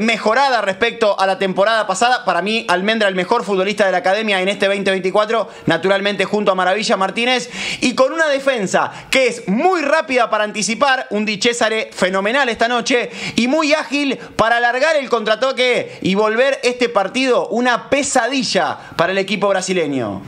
mejorada respecto a la temporada pasada. Para mí, Almendra el mejor futbolista de la academia en este 2024, naturalmente junto a Maravilla Martínez, y con una defensa que es muy rápida para anticipar, un Di Cesare fenomenal esta noche, y muy ágil para alargar el contraataque y volver este partido una pesadilla para el equipo brasileño.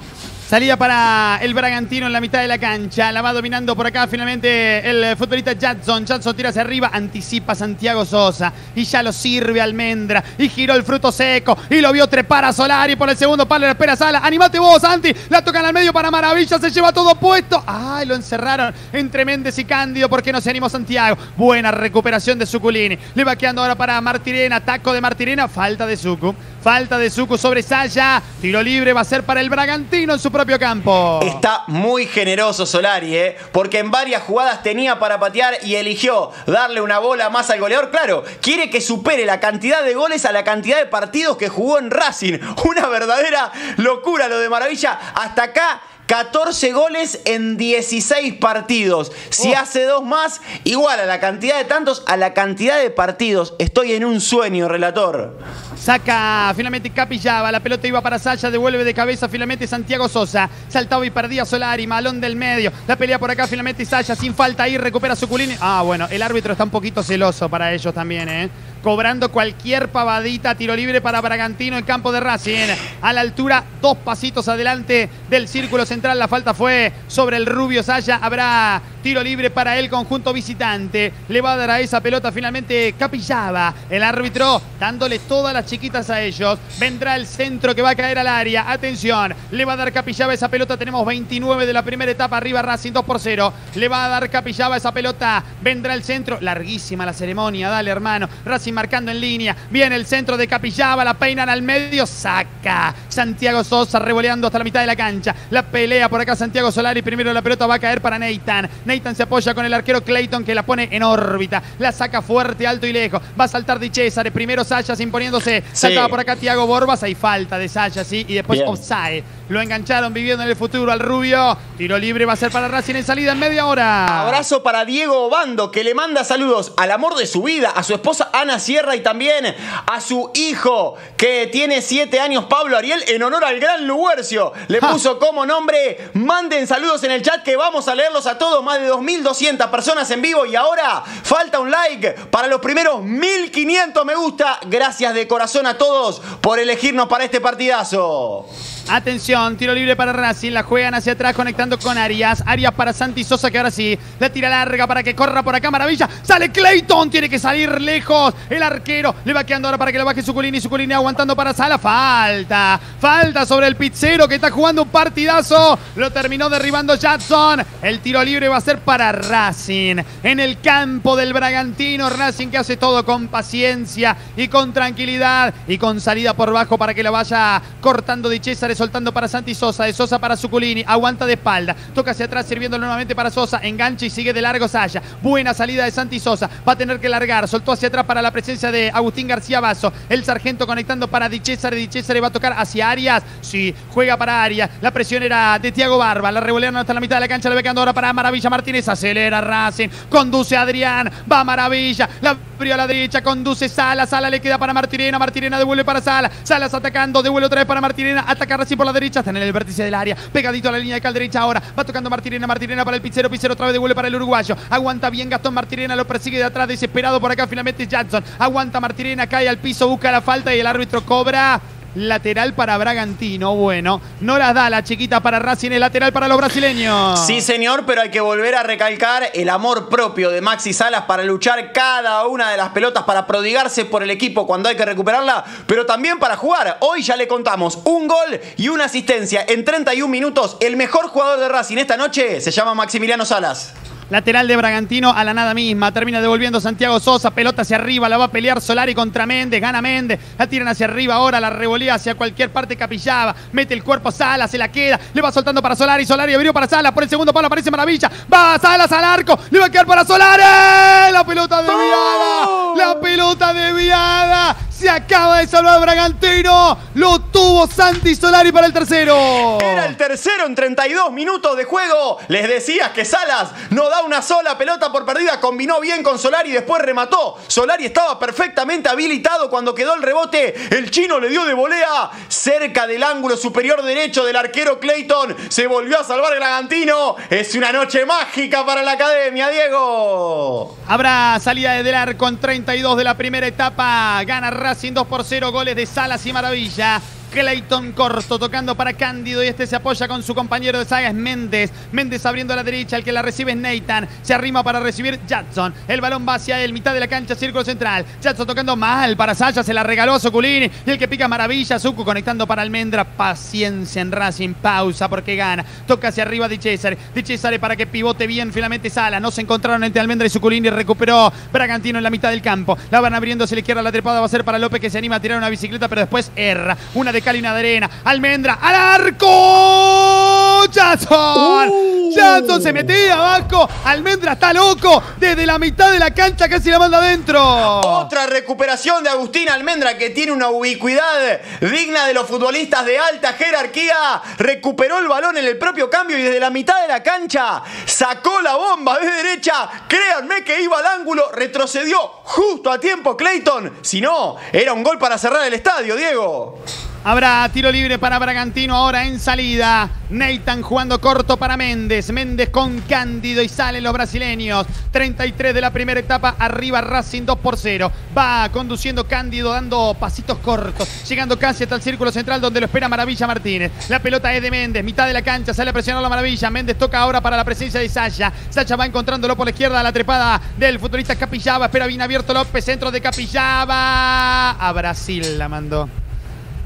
Salida para el Bragantino en la mitad de la cancha. La va dominando por acá finalmente el futbolista Jadson. Jadson tira hacia arriba. Anticipa Santiago Sosa. Y ya lo sirve Almendra. Y giró el fruto seco. Y lo vio trepar a Solari. Por el segundo palo le espera Sala. Animate vos, Santi. La tocan al medio para Maravilla. Se lleva todo puesto. ¡Ay! Lo encerraron entre Méndez y Cándido. ¿Por qué no se animó Santiago? Buena recuperación de Zuculini. Le va quedando ahora para Martirena. Taco de Martirena. Falta de Zucu. Falta de Zucu sobre Saya. Tiro libre va a ser para el Bragantino en su propio campo. Está muy generoso Solari, porque en varias jugadas tenía para patear y eligió darle una bola más al goleador. Claro, quiere que supere la cantidad de goles a la cantidad de partidos que jugó en Racing. Una verdadera locura lo de Maravilla. Hasta acá 14 goles en 16 partidos. Si hace dos más, igual a la cantidad de tantos, a la cantidad de partidos. Estoy en un sueño, relator. Saca finalmente Capillaba. La pelota iba para Saya. Devuelve de cabeza finalmente Santiago Sosa. Saltaba y perdía Solari. Malón del medio. La pelea por acá finalmente Saya. Sin falta ahí. Recupera Zuculini. Ah, bueno. El árbitro está un poquito celoso para ellos también, cobrando cualquier pavadita. Tiro libre para Bragantino en campo de Racing. A la altura, dos pasitos adelante del círculo central. La falta fue sobre el rubio Saya. Habrá tiro libre para el conjunto visitante. Le va a dar a esa pelota finalmente Capillaba. El árbitro dándole todas las chiquitas a ellos. Vendrá el centro que va a caer al área. Atención, le va a dar Capillaba esa pelota. Tenemos 29 de la primera etapa. Arriba Racing 2-0. Le va a dar Capillaba esa pelota. Vendrá el centro. Larguísima la ceremonia. Dale, hermano. Racing marcando en línea, viene el centro de Capillaba, la peinan al medio, saca Santiago Sosa revoleando hasta la mitad de la cancha, la pelea por acá Santiago Solari, primero la pelota va a caer para Nathan, Nathan se apoya con el arquero Clayton que la pone en órbita, la saca fuerte, alto y lejos, va a saltar Di Cesare, primero Sayas imponiéndose, saltaba por acá Thiago Borbas, hay falta de Sayas, y después offside. Lo engancharon viviendo en el futuro al rubio. Tiro libre va a ser para Racing en salida en media hora. Abrazo para Diego Obando, que le manda saludos al amor de su vida, a su esposa Ana Sierra y también a su hijo que tiene 7 años, Pablo Ariel, en honor al gran Luguercio. Le puso como nombre. Manden saludos en el chat que vamos a leerlos a todos. Más de 2.200 personas en vivo y ahora falta un like para los primeros 1.500 me gusta. Gracias de corazón a todos por elegirnos para este partidazo. Atención, tiro libre para Racing, la juegan hacia atrás conectando con Arias, Arias para Santi Sosa que ahora sí, la tira larga para que corra por acá Maravilla, sale Clayton, tiene que salir lejos, el arquero le va quedando ahora para que le baje Zuculini, Zuculini aguantando para Sala, falta sobre el pizzero que está jugando un partidazo, lo terminó derribando Jadson, el tiro libre va a ser para Racing, en el campo del Bragantino, Racing que hace todo con paciencia y con tranquilidad y con salida por bajo para que lo vaya cortando Di Cesare, soltando para Santi Sosa, de Sosa para Zuculini, aguanta de espalda, toca hacia atrás sirviéndolo nuevamente para Sosa, engancha y sigue de largo Saya, buena salida de Santi Sosa, va a tener que largar, soltó hacia atrás para la presencia de Agustín García Basso, el sargento conectando para Di Cesare va a tocar hacia Arias, sí, juega para Arias, la presión era de Thiago Barba, la revolearon hasta la mitad de la cancha, la ve quedando ahora para Maravilla Martínez, acelera Racing, conduce a Adrián, va Maravilla, la abrió a la derecha, conduce Sala, Sala le queda para Martirena, Martirena devuelve para Sala, Salas atacando, devuelve otra vez para Martirena, ataca Racing por la derecha, está en el vértice del área, pegadito a la línea de cal derecha ahora, va tocando Martirena, Martirena para el Pizzero, Pizzero otra vez devuelve para el uruguayo, aguanta bien Gastón Martirena, lo persigue de atrás, desesperado por acá finalmente Jadson, aguanta Martirena, cae al piso, busca la falta y el árbitro cobra Lateral para Bragantino, bueno, no las da la chiquita para Racing, el lateral para los brasileños. Sí señor, pero hay que volver a recalcar el amor propio de Maxi Salas para luchar cada una de las pelotas, para prodigarse por el equipo cuando hay que recuperarla, pero también para jugar. Hoy ya le contamos un gol y una asistencia en 31 minutos. El mejor jugador de Racing esta noche se llama Maximiliano Salas. Lateral de Bragantino a la nada misma. Termina devolviendo Santiago Sosa. Pelota hacia arriba. La va a pelear Solari contra Méndez. Gana Méndez. La tiran hacia arriba ahora. La revolea hacia cualquier parte. Capillaba. Mete el cuerpo. Salas se la queda. Le va soltando para Solari. Solari abrió para Salas. Por el segundo palo aparece Maravilla. Va Salas al arco. Le va a quedar para Solari. La pelota desviada. ¡Oh! La pelota desviada. Se acaba de salvar Bragantino. Lo tuvo Santi Solari para el tercero. Era el tercero en 32 minutos de juego. Les decía que Salas no da una sola pelota por perdida. Combinó bien con Solari y después remató. Solari estaba perfectamente habilitado cuando quedó el rebote. El chino le dio de volea. Cerca del ángulo superior derecho del arquero Clayton. Se volvió a salvar Bragantino. Es una noche mágica para la academia, Diego. Habrá salida desde el arco en 32 de la primera etapa. Gana Racing 2-0, goles de Salas y Maravilla. Clayton corto tocando para Cándido y este se apoya con su compañero de saga, es Méndez. Méndez abriendo a la derecha, el que la recibe es Nathan. Se arrima para recibir Jackson. El balón va hacia él, mitad de la cancha, círculo central. Jackson tocando mal para Saya, se la regaló a Zuculini. Y el que pica Maravilla, Zucu conectando para Almendra. Paciencia en Racing, pausa porque gana. Toca hacia arriba Di Cesare. Di Cesare para que pivote bien finalmente Sala. No se encontraron entre Almendra y Zuculini. Recuperó Bragantino en la mitad del campo. La van abriendo hacia la izquierda, la trepada va a ser para López que se anima a tirar una bicicleta, pero después erra. Una de Calina de Arena, Almendra, al arco, Jackson. Jackson se metía abajo, Almendra está loco, desde la mitad de la cancha casi la manda adentro. Otra recuperación de Agustín Almendra que tiene una ubicuidad digna de los futbolistas de alta jerarquía. Recuperó el balón en el propio cambio y desde la mitad de la cancha sacó la bomba de derecha. Créanme que iba al ángulo, retrocedió justo a tiempo Clayton, si no, era un gol para cerrar el estadio, Diego. Habrá tiro libre para Bragantino ahora en salida. Nathan jugando corto para Méndez. Méndez con Cándido y salen los brasileños. 33 de la primera etapa. Arriba Racing 2-0. Va conduciendo Cándido dando pasitos cortos. Llegando casi hasta el círculo central donde lo espera Maravilla Martínez. La pelota es de Méndez. Mitad de la cancha. Sale a presionar la Maravilla. Méndez toca ahora para la presencia de Saya. Saya va encontrándolo por la izquierda. La trepada del futbolista Capillaba. Espera bien abierto López. Centro de Capillaba. A Brasil la mandó.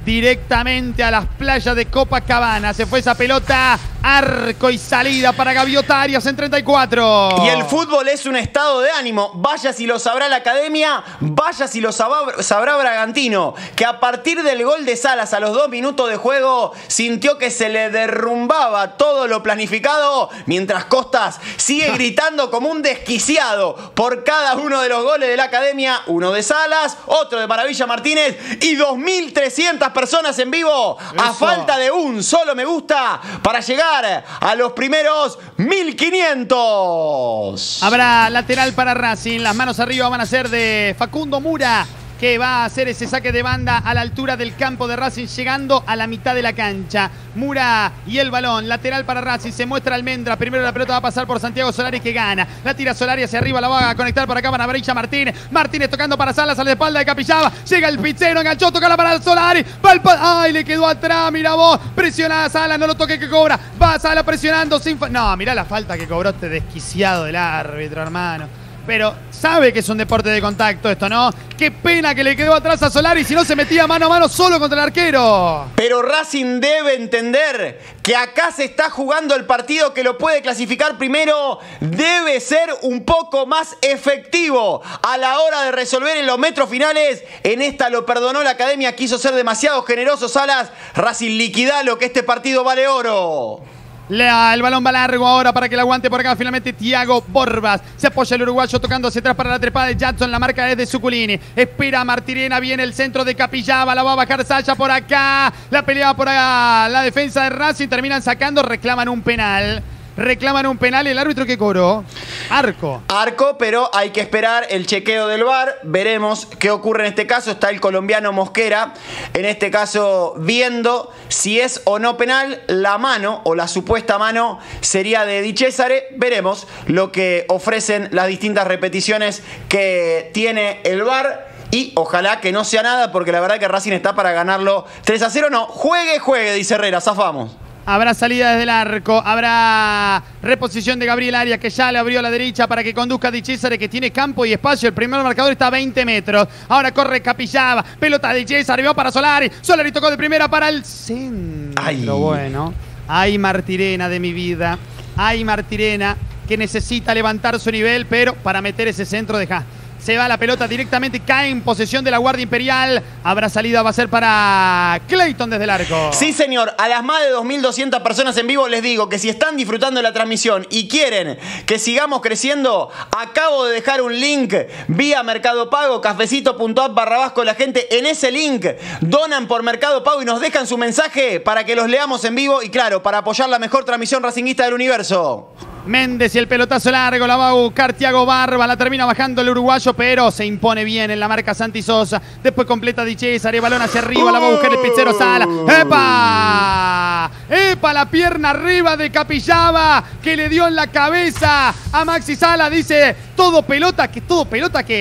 Directamente a las playas de Copacabana. Se fue esa pelota. Arco y salida para Gaviota Arias en 34. Y el fútbol es un estado de ánimo. Vaya si lo sabrá la academia. Vaya si lo sabrá Bragantino. Que a partir del gol de Salas a los 2 minutos de juego sintió que se le derrumbaba todo lo planificado. Mientras Costas sigue gritando como un desquiciado por cada uno de los goles de la academia. Uno de Salas, otro de Maravilla Martínez y 2.300 personas en vivo. Eso. A falta de un solo me gusta para llegar a los primeros 1.500. Habrá lateral para Racing. Las manos arriba van a ser de Facundo Mura, que va a hacer ese saque de banda a la altura del campo de Racing, llegando a la mitad de la cancha. Mura y el balón, lateral para Racing, se muestra Almendra, primero la pelota va a pasar por Santiago Solari que gana, la tira Solari hacia arriba, la va a conectar por acá para Maravilla Martínez, Martínez tocando para Salas a la espalda de Capillaba, llega el pichero, enganchó, toca para Solari, va el ¡ay! Le quedó atrás, mira vos, presiona a Salas, no lo toque que cobra, va Salas presionando, sin no, mirá la falta que cobró este desquiciado del árbitro, hermano. Pero sabe que es un deporte de contacto esto, ¿no? Qué pena que le quedó atrás a Solari, si no se metía mano a mano solo contra el arquero. Pero Racing debe entender que acá se está jugando el partido que lo puede clasificar primero. Debe ser un poco más efectivo a la hora de resolver en los metros finales. En esta lo perdonó la academia, quiso ser demasiado generoso Salas. Racing liquida lo que este partido vale oro. El balón va largo ahora para que la aguante por acá finalmente Thiago Borbas. Se apoya el uruguayo tocando hacia atrás para la trepada de Jackson. La marca es de Zuculini. Espera a Martirena. Viene el centro de Capillaba. La va a bajar Saya por acá. La pelea por acá. La defensa de Racing. Terminan sacando. Reclaman un penal. Reclaman un penal. El árbitro que cobró. Arco. Arco, pero hay que esperar el chequeo del VAR. Veremos qué ocurre en este caso. Está el colombiano Mosquera. En este caso, viendo si es o no penal. La mano o la supuesta mano sería de Di Cesare. Veremos lo que ofrecen las distintas repeticiones que tiene el VAR. Y ojalá que no sea nada, porque la verdad que Racing está para ganarlo 3-0. No, juegue, juegue, dice Herrera, zafamos. Habrá salida desde el arco, habrá reposición de Gabriel Arias, que ya le abrió a la derecha para que conduzca a Di Cesare, que tiene campo y espacio. El primer marcador está a 20 metros. Ahora corre Capillaba, pelota de Di Cesare, va para Solari. Solari tocó de primera para el centro. Ay. Bueno, hay Martirena de mi vida. Hay Martirena que necesita levantar su nivel, pero para meter ese centro deja. Se va la pelota directamente, cae en posesión de la Guardia Imperial. Habrá salida, va a ser para Clayton desde el arco. Sí, señor. A las más de 2.200 personas en vivo les digo que si están disfrutando de la transmisión y quieren que sigamos creciendo, acabo de dejar un link vía Mercado Pago, cafecito.app/Vasco de la Gente. En ese link donan por Mercado Pago y nos dejan su mensaje para que los leamos en vivo y, claro, para apoyar la mejor transmisión racinguista del universo. Méndez y el pelotazo largo, la va a buscar Thiago Barba, la termina bajando el uruguayo, pero se impone bien en la marca Santi Sosa. Después completa Di Cesare, balón hacia arriba, la va a buscar el Pizzero Sala. ¡Epa! ¡Epa! La pierna arriba de Capillaba, que le dio en la cabeza a Maxi Sala. Dice, todo pelota que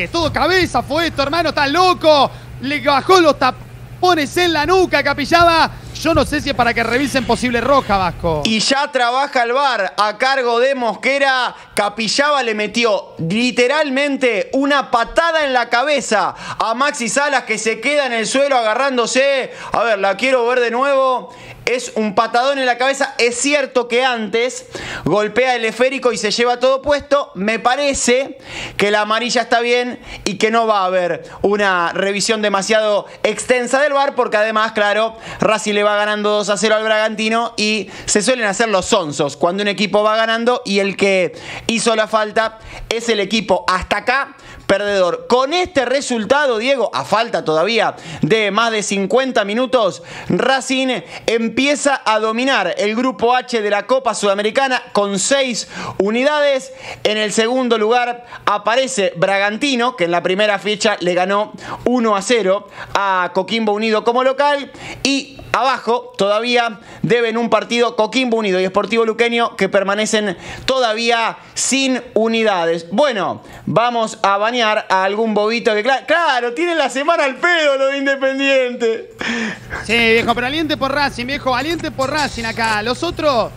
es, todo cabeza fue esto, hermano, está loco. Le bajó los tapones en la nuca a Capillaba. Yo no sé si es para que revisen posible roja, Vasco. Y ya trabaja el VAR a cargo de Mosquera. Capillaba le metió literalmente una patada en la cabeza a Maxi Salas, que se queda en el suelo agarrándose. A ver, la quiero ver de nuevo. Es un patadón en la cabeza. Es cierto que antes golpea el esférico y se lleva todo puesto. Me parece que la amarilla está bien y que no va a haber una revisión demasiado extensa del VAR, porque además, claro, Racing le va ganando 2-0 al Bragantino y se suelen hacer los sonsos cuando un equipo va ganando y el que hizo la falta es el equipo hasta acá perdedor. Con este resultado, Diego, a falta todavía de más de 50 minutos, Racing empieza a dominar el grupo H de la Copa Sudamericana con 6 unidades. En el segundo lugar aparece Bragantino, que en la primera fecha le ganó 1-0 a Coquimbo Unido como local, y abajo todavía deben un partido Coquimbo Unido y Sportivo Luqueño, que permanecen todavía sin unidades. Bueno, vamos a bañar a algún bobito que, claro, tiene la semana al pedo lo de Independiente. Sí, viejo, pero aliente por Racing, viejo, aliente por Racing acá. Los otros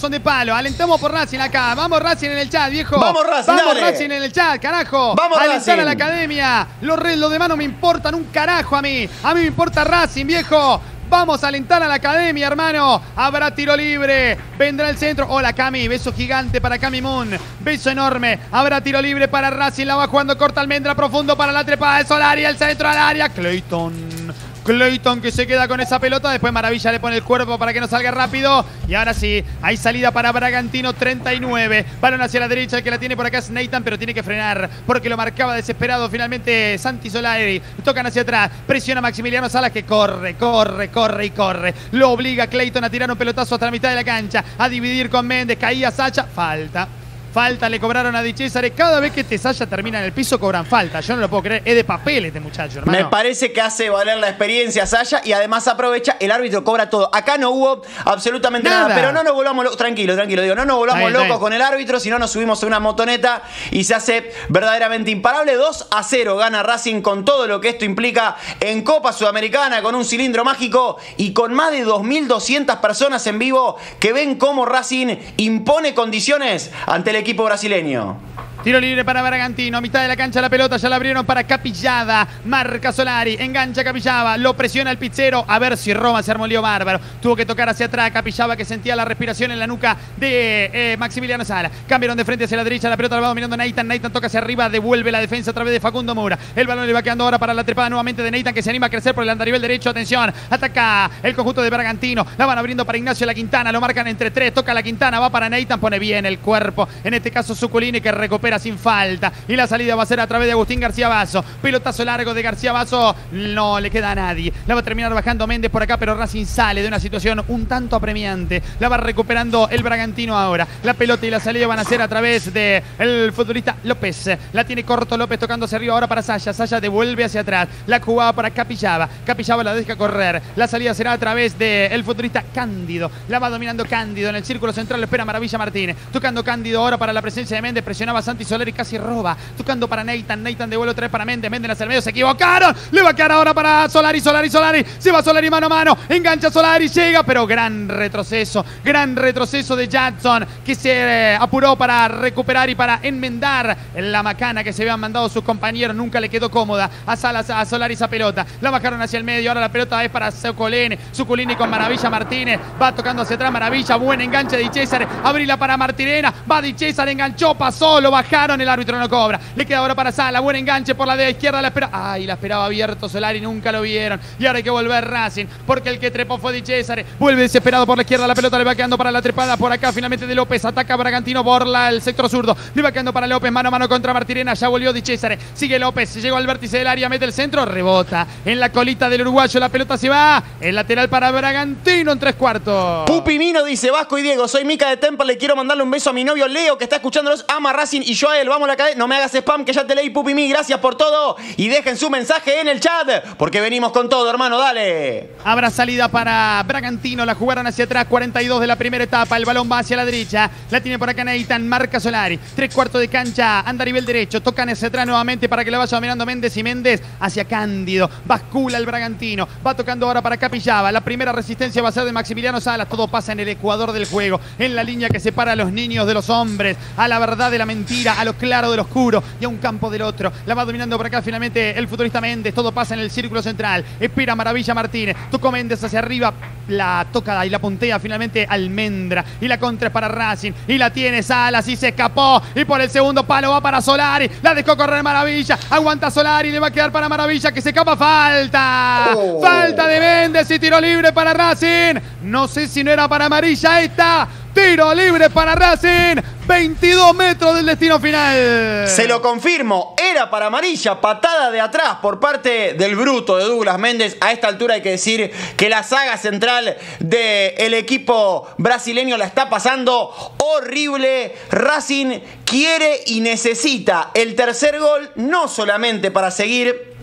son de palo. Alentamos por Racing acá. Vamos Racing en el chat, viejo. Vamos Racing, vamos, dale. Racing en el chat, carajo. Vamos alentar Racing. A la academia. Los demás no me importan un carajo a mí. A mí me importa Racing, viejo. Vamos a alentar a la academia, hermano. Habrá tiro libre. Vendrá el centro. Hola, Cami. Beso gigante para Cami Moon. Beso enorme. Habrá tiro libre para Racing. La va jugando corta Almendra. Profundo para la trepada de Solari. El centro al área. Clayton que se queda con esa pelota. Después Maravilla le pone el cuerpo para que no salga rápido. Y ahora sí, hay salida para Bragantino, 39. Balón hacia la derecha, el que la tiene por acá es Nathan, pero tiene que frenar porque lo marcaba desesperado finalmente Santi Solari. Tocan hacia atrás, presiona Maximiliano Salas, que corre. Lo obliga a Clayton a tirar un pelotazo hasta la mitad de la cancha, a dividir con Méndez, caía Sacha, falta le cobraron a Di Cesare. Cada vez que este Sasha termina en el piso cobran falta. Yo no lo puedo creer. Es de papel este muchacho, hermano. Me parece que hace valer la experiencia Sasha y además aprovecha. El árbitro cobra todo. Acá no hubo absolutamente nada. Pero no nos volvamos locos. Tranquilo. Digo, no nos volvamos locos con el árbitro, si no nos subimos a una motoneta y se hace verdaderamente imparable. 2-0 gana Racing, con todo lo que esto implica en Copa Sudamericana, con un cilindro mágico y con más de 2.200 personas en vivo que ven cómo Racing impone condiciones ante el equipo brasileño. Tiro libre para Bragantino, a mitad de la cancha la pelota, ya la abrieron para Capillada, marca Solari, engancha Capillaba, lo presiona el Pizzero, a ver si Roma se armó lío bárbaro, tuvo que tocar hacia atrás Capillaba, que sentía la respiración en la nuca de Maximiliano Sala. Cambiaron de frente hacia la derecha, la pelota la va dominando Nathan toca hacia arriba, devuelve la defensa a través de Facundo Moura, el balón le va quedando ahora para la trepada nuevamente de Nathan, que se anima a crecer por el andarivel derecho, atención, ataca el conjunto de Bragantino, la van abriendo para Ignacio La Quintana, lo marcan entre tres, toca La Quintana, va para Nathan, pone bien el cuerpo, en este caso Zuculini, que recupera sin falta, y la salida va a ser a través de Agustín García Basso, pelotazo largo de García Basso, no le queda a nadie, la va a terminar bajando Méndez por acá, pero Racing sale de una situación un tanto apremiante, la va recuperando el Bragantino ahora, la pelota y la salida van a ser a través de el futbolista López, la tiene corto López tocando hacia arriba ahora para Sasha devuelve hacia atrás, la jugada para Capillaba la deja correr, la salida será a través de el futbolista Cándido, la va dominando Cándido en el círculo central, lo espera Maravilla Martínez, tocando Cándido ahora para la presencia de Méndez, presionaba Santos Santi Soleri casi roba, tocando para Nathan, Nathan de vuelo 3 para Méndez, Méndez hacia el medio, se equivocaron, le va a quedar ahora para Solari, Solari, Solari, se va Solari mano a mano, engancha Solari, llega, pero gran retroceso de Jackson, que se apuró para recuperar y para enmendar la macana que se habían mandado sus compañeros, nunca le quedó cómoda a Salas, a Solari esa pelota, la bajaron hacia el medio, ahora la pelota es para Zuculini, Zuculini con Maravilla Martínez, va tocando hacia atrás Maravilla, buen enganche de Di César, abrila para Martirena, va Di César, enganchó, pasó, lo bajaron, el árbitro no cobra, le queda ahora para Sala, buen enganche por la de izquierda, la espera, ay, la esperaba abierto Solari, nunca lo vieron, y ahora hay que volver Racing, porque el que trepó fue Di César, vuelve desesperado por la izquierda, la pelota le va quedando para la trepada, por acá finalmente de López, ataca Bragantino por el sector zurdo, le va quedando para López, mano a mano contra Martirena, ya volvió Di César, sigue López, llegó al vértice del área, mete el centro, rebota en la colita del uruguayo, la pelota se va, el lateral para Bragantino en 3/4. Pupi Mino dice, Vasco y Diego, soy Mica de Temple, le quiero mandarle un beso a mi novio Leo, que está escuchándolos, ama Racing y yo a él, vamos a la cadena, no me hagas spam que ya te leí Pupi Mi, gracias por todo y dejen su mensaje en el chat, porque venimos con todo, hermano, dale. Habrá salida para Bragantino, la jugaron hacia atrás, 42 de la primera etapa, el balón va hacia la derecha, la tiene por acá Nathan, marca Solari, 3/4 de cancha, anda a nivel derecho, tocan hacia atrás nuevamente para que la vaya mirando Méndez y Méndez hacia Cándido, bascula el Bragantino, va tocando ahora para Capillaba, la primera resistencia va a ser de Maximiliano Salas, todo pasa en el ecuador del juego, en la línea que separa a los niños de los hombres, a la verdad de la mentira, a lo claro del oscuro y a un campo del otro, la va dominando por acá finalmente el futbolista Méndez, todo pasa en el círculo central, espera Maravilla Martínez, tocó Méndez hacia arriba, la toca y la puntea finalmente Almendra y la contra es para Racing y la tiene Salas y se escapó y por el segundo palo va para Solari, la dejó correr Maravilla, aguanta Solari, le va a quedar para Maravilla que se escapa, falta, falta de Méndez y tiro libre para Racing, no sé si no era para amarilla esta. Tiro libre para Racing, 22 metros del destino final. Se lo confirmo, era para amarilla, patada de atrás por parte del bruto de Douglas Méndez. A esta altura hay que decir que la saga central del equipo brasileño la está pasando horrible. Racing quiere y necesita el tercer gol, no solamente para seguir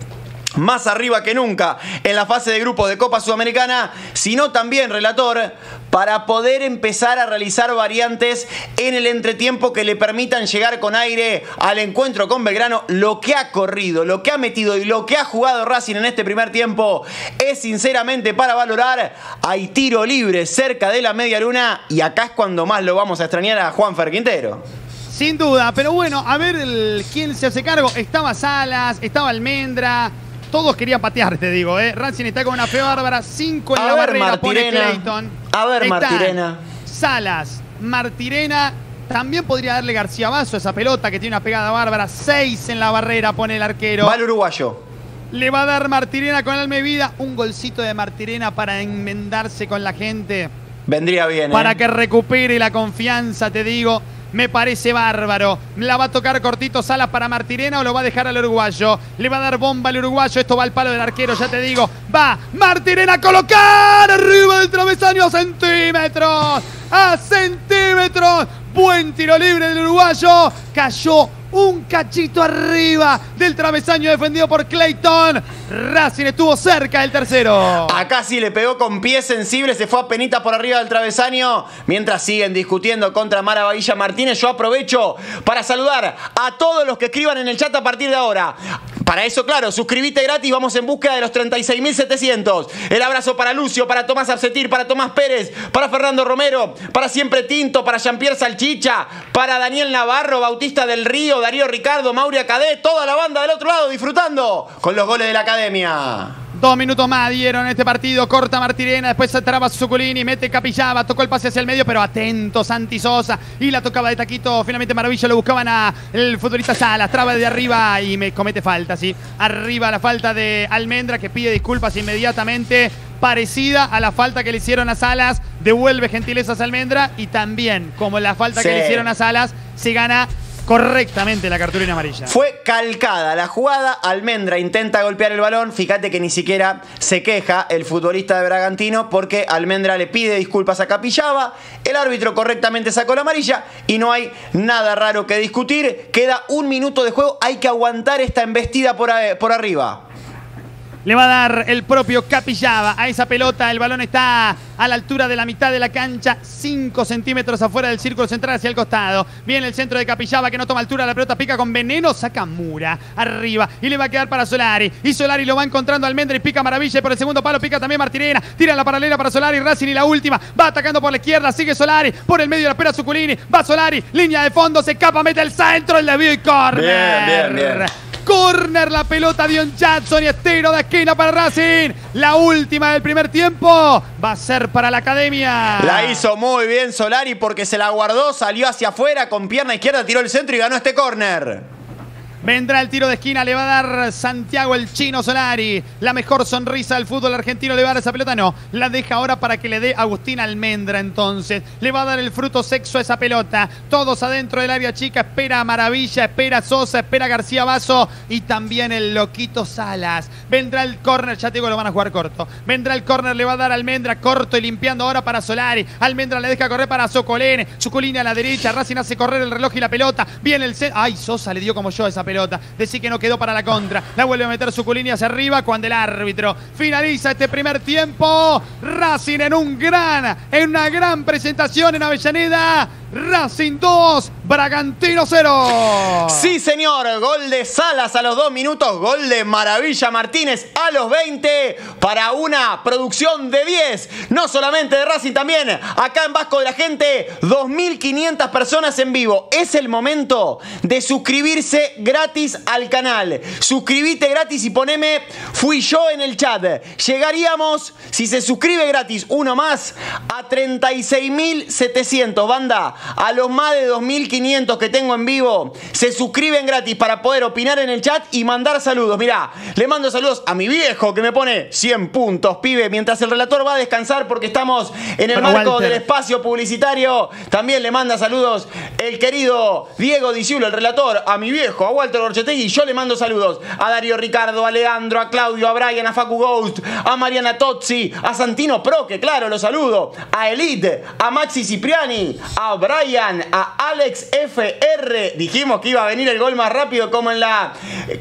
más arriba que nunca en la fase de grupos de Copa Sudamericana, sino también, relator, para poder empezar a realizar variantes en el entretiempo que le permitan llegar con aire al encuentro con Belgrano. Lo que ha corrido, lo que ha metido y lo que ha jugado Racing en este primer tiempo es sinceramente para valorar. Hay tiro libre cerca de la media luna y acá es cuando más lo vamos a extrañar a Juanfer Quintero. Sin duda, pero bueno, a ver quién se hace cargo. Estaba Salas, estaba Almendra. Todos querían patear, te digo, ¿eh? Racing está con una fe bárbara, 5 en a la barrera, Martirena, pone Clayton. A ver, están Martirena. Salas, Martirena, también podría darle García Basso esa pelota que tiene una pegada bárbara, 6 en la barrera, pone el arquero. Va el uruguayo. Le va a dar Martirena con alma y vida, un golcito de Martirena para enmendarse con la gente. Vendría bien, ¿eh? Para que recupere la confianza, te digo. Me parece bárbaro. La va a tocar cortito Salas para Martirena o lo va a dejar al uruguayo. Le va a dar bomba al uruguayo. Esto va al palo del arquero, ya te digo. Va Martirena a colocar arriba del travesaño a centímetros. A centímetros. Buen tiro libre del uruguayo. Cayó un cachito arriba del travesaño defendido por Clayton. Racing estuvo cerca del tercero. Acá sí le pegó con pie sensible, se fue a penita por arriba del travesaño. Mientras siguen discutiendo contra Maravilla Martínez, yo aprovecho para saludar a todos los que escriban en el chat a partir de ahora. Para eso, claro, suscribite gratis, vamos en búsqueda de los 36.700. El abrazo para Lucio, para Tomás Arcetir, para Tomás Pérez, para Fernando Romero, para Siempre Tinto, para Jean-Pierre Salchicha, para Daniel Navarro, Bautista del Río, Darío Ricardo, Mauri Cadé, toda la banda del otro lado disfrutando con los goles de la academia. 2 minutos más dieron este partido, corta Martirena, después se traba Zuculini, mete Capillaba, tocó el pase hacia el medio, pero atento Santi Sosa, y la tocaba de taquito, finalmente Maravilla, lo buscaban al futbolista Salas, traba de arriba y me comete falta, sí, arriba la falta de Almendra, que pide disculpas inmediatamente, parecida a la falta que le hicieron a Salas, devuelve gentilezas a Almendra, y también, como la falta que le hicieron a Salas, se gana correctamente la cartulina amarilla. Fue calcada la jugada, Almendra intenta golpear el balón, fíjate que ni siquiera se queja el futbolista de Bragantino porque Almendra le pide disculpas a Capillaba, el árbitro correctamente sacó la amarilla y no hay nada raro que discutir, queda 1 minuto de juego, hay que aguantar esta embestida por arriba. Le va a dar el propio Capillaba a esa pelota. El balón está a la altura de la mitad de la cancha, 5 centímetros afuera del círculo central hacia el costado. Viene el centro de Capillaba que no toma altura. La pelota pica con veneno, saca Mura arriba y le va a quedar para Solari. Y Solari lo va encontrando Almendra y pica Maravilla. Y por el segundo palo pica también Martirena. Tira la paralela para Solari, Racing y la última. Va atacando por la izquierda, sigue Solari. Por el medio de la pera Zuculini. Va Solari, línea de fondo, se escapa, mete el centro, el desvío y córner. Bien, bien, bien. Corner, la pelota de Dion Jackson y estero de esquina para Racing. La última del primer tiempo va a ser para la academia. La hizo muy bien Solari porque se la guardó, salió hacia afuera con pierna izquierda, tiró el centro y ganó este corner. Vendrá el tiro de esquina, le va a dar Santiago el Chino Solari. La mejor sonrisa del fútbol argentino, le va a dar esa pelota, no. La deja ahora para que le dé Agustín Almendra entonces. Le va a dar el fruto sexo a esa pelota. Todos adentro del área chica, espera a Maravilla, espera a Sosa, espera a García Basso y también el loquito Salas. Vendrá el córner, ya te digo, lo van a jugar corto. Vendrá el córner, le va a dar Almendra corto y limpiando ahora para Solari. Almendra le deja correr para Zuculini. Zuculini a la derecha, Racing hace correr el reloj y la pelota. Viene el... Ay, Sosa le dio como yo a esa pelota. Decir que no quedó para la contra. La vuelve a meter Zuculini hacia arriba cuando el árbitro finaliza este primer tiempo. Racing en una gran presentación en Avellaneda. Racing 2, Bragantino 0. Sí, señor. Gol de Salas a los 2 minutos. Gol de Maravilla Martínez a los 20 para una producción de 10. No solamente de Racing, también acá en Vasco de la Gente. 2.500 personas en vivo. Es el momento de suscribirse gratis al canal. Suscribite gratis y poneme "fui yo" en el chat. Llegaríamos, si se suscribe gratis uno más, a 36.700. Banda, a los más de 2.500 que tengo en vivo, se suscriben gratis para poder opinar en el chat y mandar saludos. Mirá, le mando saludos a mi viejo que me pone 100 puntos, pibe, mientras el relator va a descansar porque estamos en el marco del espacio publicitario. También le manda saludos el querido Diego Diciulo, el relator, a mi viejo, a Walter Orchetegui. Yo le mando saludos a Darío Ricardo, a Leandro, a Claudio, a Brian, a Facu Ghost, a Mariana Tozzi, a Santino Pro, que claro, lo saludo, a Elite, a Maxi Cipriani, a Brian, a Alex FR. Dijimos que iba a venir el gol más rápido, como en la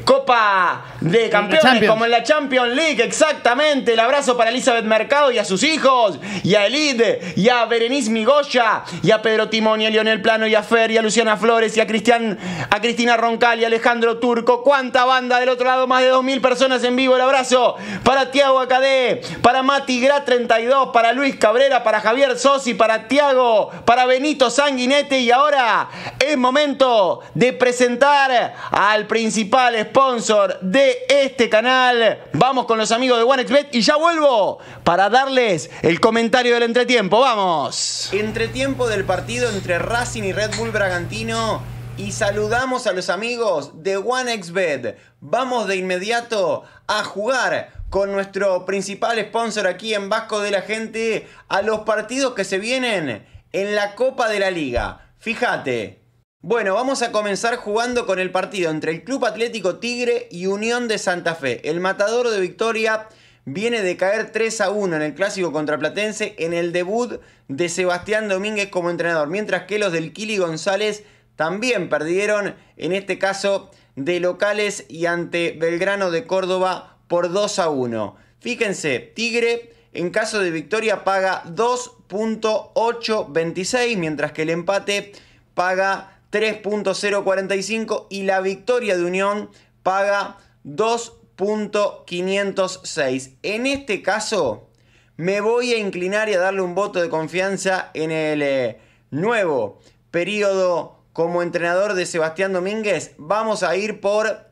Copa de Campeones, como en la Champions League, exactamente. El abrazo para Elizabeth Mercado y a sus hijos, y a Elide, y a Berenice Migoya, y a Pedro Timón, y a Lionel Plano, y a Fer, y a Luciana Flores, y a Cristina Roncal, y a Alejandro Turco. Cuánta banda del otro lado, más de 2.000 personas en vivo. El abrazo para Tiago Acadé, para Mati Gra 32, para Luis Cabrera, para Javier Sosi, para Tiago, para Benito Sanguinete. Y ahora es momento de presentar al principal sponsor de este canal. Vamos con los amigos de OneXBet y ya vuelvo para darles el comentario del entretiempo. ¡Vamos! Entretiempo del partido entre Racing y Red Bull Bragantino. Y saludamos a los amigos de OneXBet. Vamos de inmediato a jugar con nuestro principal sponsor aquí en Vasco de la Gente a los partidos que se vienen en la Copa de la Liga. Fíjate. Bueno, vamos a comenzar jugando con el partido entre el Club Atlético Tigre y Unión de Santa Fe. El matador de Victoria viene de caer 3-1 en el clásico contra Platense en el debut de Sebastián Domínguez como entrenador. Mientras que los del Kili González también perdieron, en este caso de locales y ante Belgrano de Córdoba por 2-1. Fíjense, Tigre en caso de victoria paga 2.826, mientras que el empate paga 3.045 y la victoria de Unión paga 2.506. En este caso me voy a inclinar y a darle un voto de confianza en el nuevo periodo como entrenador de Sebastián Domínguez. Vamos a ir por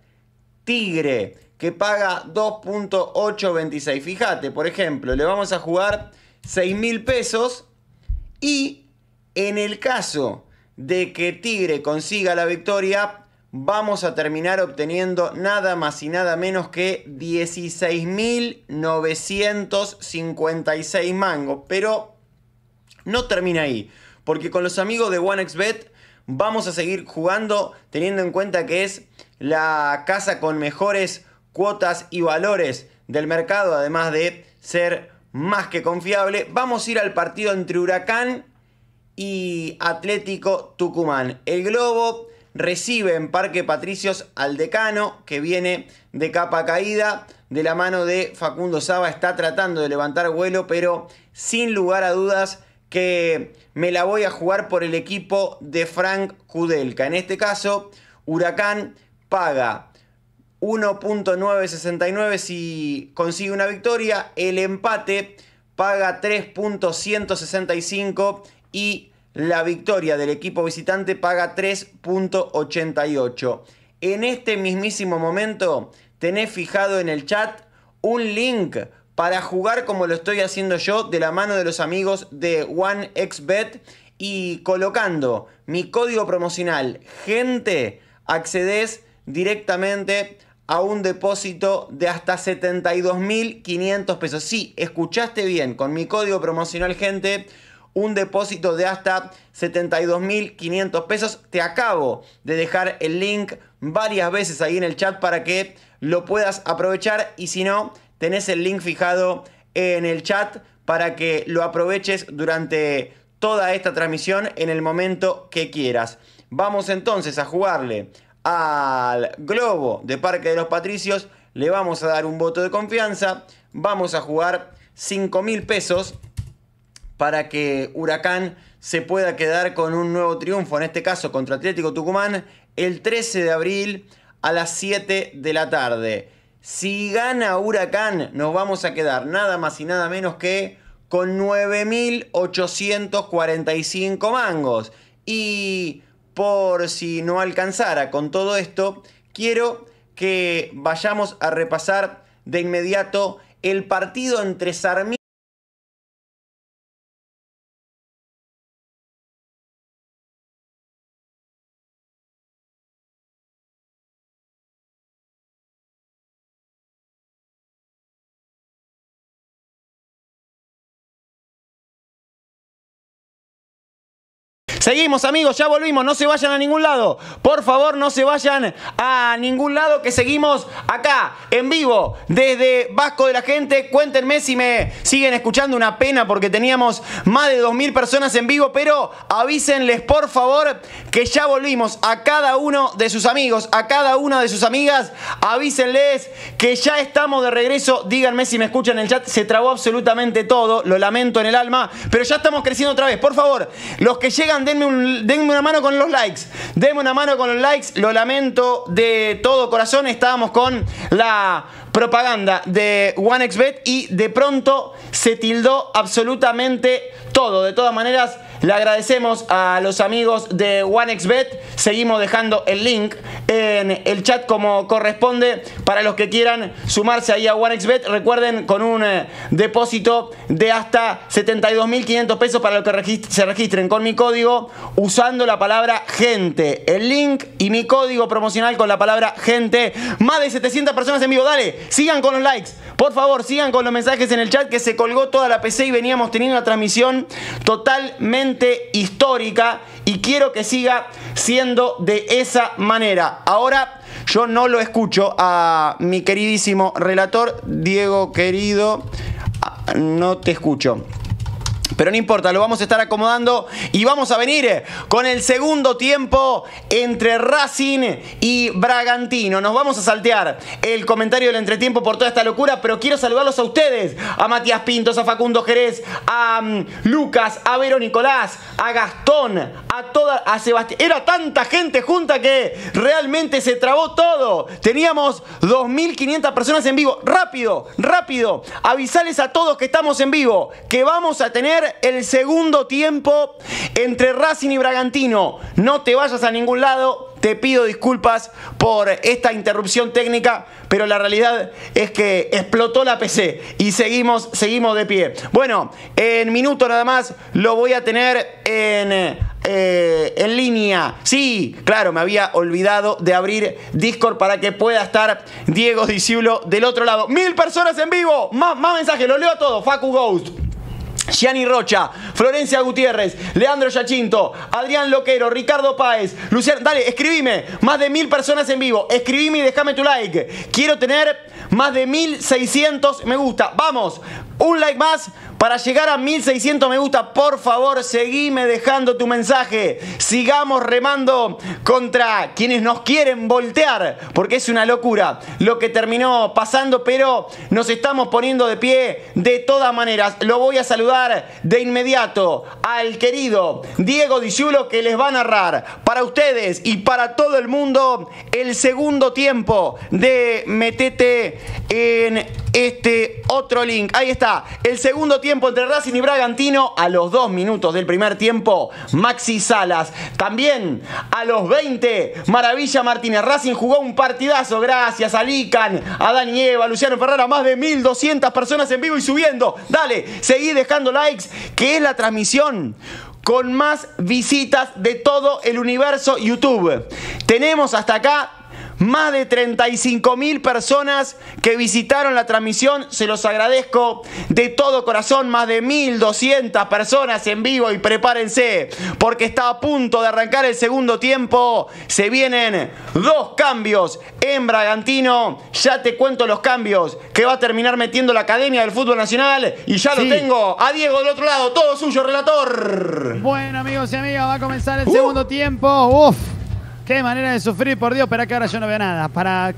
Tigre, que paga 2.826. Fíjate, por ejemplo, le vamos a jugar 6.000 pesos y en el caso de que Tigre consiga la victoria, vamos a terminar obteniendo nada más y nada menos que 16.956 mangos. Pero no termina ahí, porque con los amigos de OneXBet vamos a seguir jugando teniendo en cuenta que es la casa con mejores cuotas y valores del mercado, además de ser más que confiable. Vamos a ir al partido entre Huracán y Atlético Tucumán. El Globo recibe en Parque Patricios al Decano, que viene de capa caída, de la mano de Facundo Saba está tratando de levantar vuelo, pero sin lugar a dudas que me la voy a jugar por el equipo de Frank Kudelka. En este caso, Huracán paga 1.969 si consigue una victoria, el empate paga 3.165 y la victoria del equipo visitante paga 3.88. En este mismísimo momento tenés fijado en el chat un link para jugar como lo estoy haciendo yo de la mano de los amigos de OneXBet, y colocando mi código promocional GENTE accedes directamente a un depósito de hasta 72.500 pesos. Sí, escuchaste bien, con mi código promocional GENTE, un depósito de hasta 72.500 pesos. Te acabo de dejar el link varias veces ahí en el chat para que lo puedas aprovechar, y si no, tenés el link fijado en el chat para que lo aproveches durante toda esta transmisión en el momento que quieras. Vamos entonces a jugarle al globo de Parque de los Patricios, le vamos a dar un voto de confianza, vamos a jugar 5.000 pesos para que Huracán se pueda quedar con un nuevo triunfo, en este caso contra Atlético Tucumán, el 13 de abril a las 7 de la tarde. Si gana Huracán, nos vamos a quedar nada más y nada menos que con 9.845 mangos. Y por si no alcanzara con todo esto, quiero que vayamos a repasar de inmediato el partido entre Sarmiento. Seguimos, amigos, ya volvimos, no se vayan a ningún lado. Por favor, no se vayan a ningún lado, que seguimos acá, en vivo, desde Vasco de la Gente. Cuéntenme si me siguen escuchando, una pena porque teníamos más de 2.000 personas en vivo, pero avísenles, por favor, que ya volvimos. A cada uno de sus amigos, a cada una de sus amigas, avísenles que ya estamos de regreso. Díganme si me escuchan en el chat, se trabó absolutamente todo, lo lamento en el alma, pero ya estamos creciendo otra vez. Por favor, los que llegan de denme una mano con los likes. Denme una mano con los likes. Lo lamento de todo corazón. Estábamos con la propaganda de OneXBet y de pronto se tildó absolutamente todo. De todas maneras, le agradecemos a los amigos de OneXBet. Seguimos dejando el link en el chat como corresponde para los que quieran sumarse ahí a OneXBet. Recuerden, con un depósito de hasta 72.500 pesos para los que se registren con mi código usando la palabra GENTE. El link y mi código promocional con la palabra GENTE. Más de 700 personas en vivo. Dale, sigan con los likes. Por favor, sigan con los mensajes en el chat, que se colgó toda la PC y veníamos teniendo una transmisión totalmente histórica y quiero que siga siendo de esa manera. Ahora yo no lo escucho a mi queridísimo relator. Diego, querido, no te escucho. Pero no importa, lo vamos a estar acomodando y vamos a venir con el segundo tiempo entre Racing y Bragantino. Nos vamos a saltear el comentario del entretiempo por toda esta locura, pero quiero saludarlos a ustedes, a Matías Pintos, a Facundo Jerez, a Lucas, a Vero Nicolás, a Gastón, a Sebastián. Era tanta gente junta que realmente se trabó todo. Teníamos 2.500 personas en vivo. Rápido, rápido, avisales a todos que estamos en vivo, que vamos a tener el segundo tiempo entre Racing y Bragantino. No te vayas a ningún lado. Te pido disculpas por esta interrupción técnica, pero la realidad es que explotó la PC y seguimos de pie. Bueno, en minuto nada más lo voy a tener en línea. Sí, claro, me había olvidado de abrir Discord para que pueda estar Diego Diciulo del otro lado. 1.000 personas en vivo. Más mensajes, los leo a todos. Facu Ghost, Gianni Rocha, Florencia Gutiérrez, Leandro Yacinto, Adrián Loquero, Ricardo Páez, Luciano. Dale, escribime. Más de 1.000 personas en vivo. Escribime y déjame tu like. Quiero tener más de 1.600 me gusta. Vamos, un like más Para llegar a 1600 me gusta, por favor, seguime dejando tu mensaje. Sigamos remando contra quienes nos quieren voltear, porque es una locura lo que terminó pasando, pero nos estamos poniendo de pie de todas maneras. Lo voy a saludar de inmediato al querido Diego Di Giulo, que les va a narrar para ustedes y para todo el mundo el segundo tiempo de Metete en este otro link. Ahí está, el segundo tiempo entre Racing y Bragantino. A los 2 minutos del primer tiempo, Maxi Salas. También a los 20, Maravilla Martínez. Racing jugó un partidazo, gracias a Lican, a Dani Eva, a Luciano Ferrara. Más de 1200 personas en vivo y subiendo. Dale, seguí dejando likes, que es la transmisión con más visitas de todo el universo YouTube. Tenemos hasta acá más de 35.000 personas que visitaron la transmisión. Se los agradezco de todo corazón. Más de 1200 personas en vivo y prepárense, porque está a punto de arrancar el segundo tiempo. Se vienen 2 cambios en Bragantino. Ya te cuento los cambios que va a terminar metiendo la Academia del Fútbol Nacional. Y ya sí, lo tengo a Diego del otro lado. Todo suyo, relator. Bueno, amigos y amigas, va a comenzar el segundo tiempo. Uf. Qué manera de sufrir, por Dios, pero que ahora yo no veo nada. Para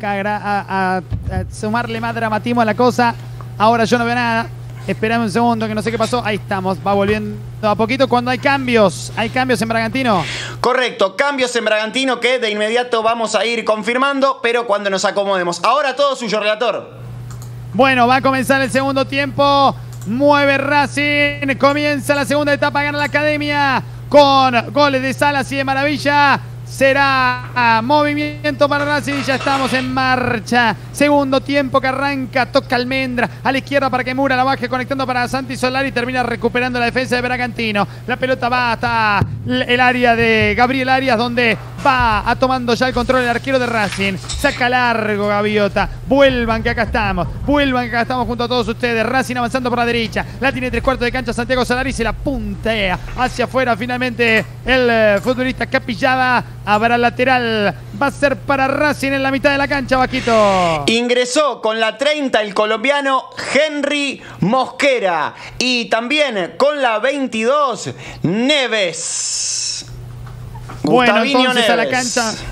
sumarle más dramatismo a la cosa, ahora yo no veo nada. Esperame un segundo, que no sé qué pasó. Ahí estamos, va volviendo a poquito cuando hay cambios en Bragantino. Correcto, cambios en Bragantino que de inmediato vamos a ir confirmando, pero cuando nos acomodemos. Ahora todo suyo, relator. Bueno, va a comenzar el segundo tiempo. Mueve Racing, comienza la segunda etapa, gana la Academia con goles de Salas y de Maravilla. Será movimiento para Racing. Ya estamos en marcha. Segundo tiempo que arranca. Toca Almendra a la izquierda para que Mura la baje, conectando para Santi Solari. Termina recuperando la defensa de Bragantino. La pelota va hasta el área de Gabriel Arias, donde va tomando ya el control el arquero de Racing. Saca largo Gaviota. Vuelvan que acá estamos. Vuelvan que acá estamos junto a todos ustedes. Racing avanzando por la derecha. La tiene 3/4 de cancha Santiago Solari. Se la puntea hacia afuera. Finalmente el futbolista Capillaba. Habrá lateral, va a ser para Racing en la mitad de la cancha, Vaquito. Ingresó con la 30 el colombiano Henry Mosquera y también con la 22 Neves. Bueno, Gustavinho entonces Neves a la cancha.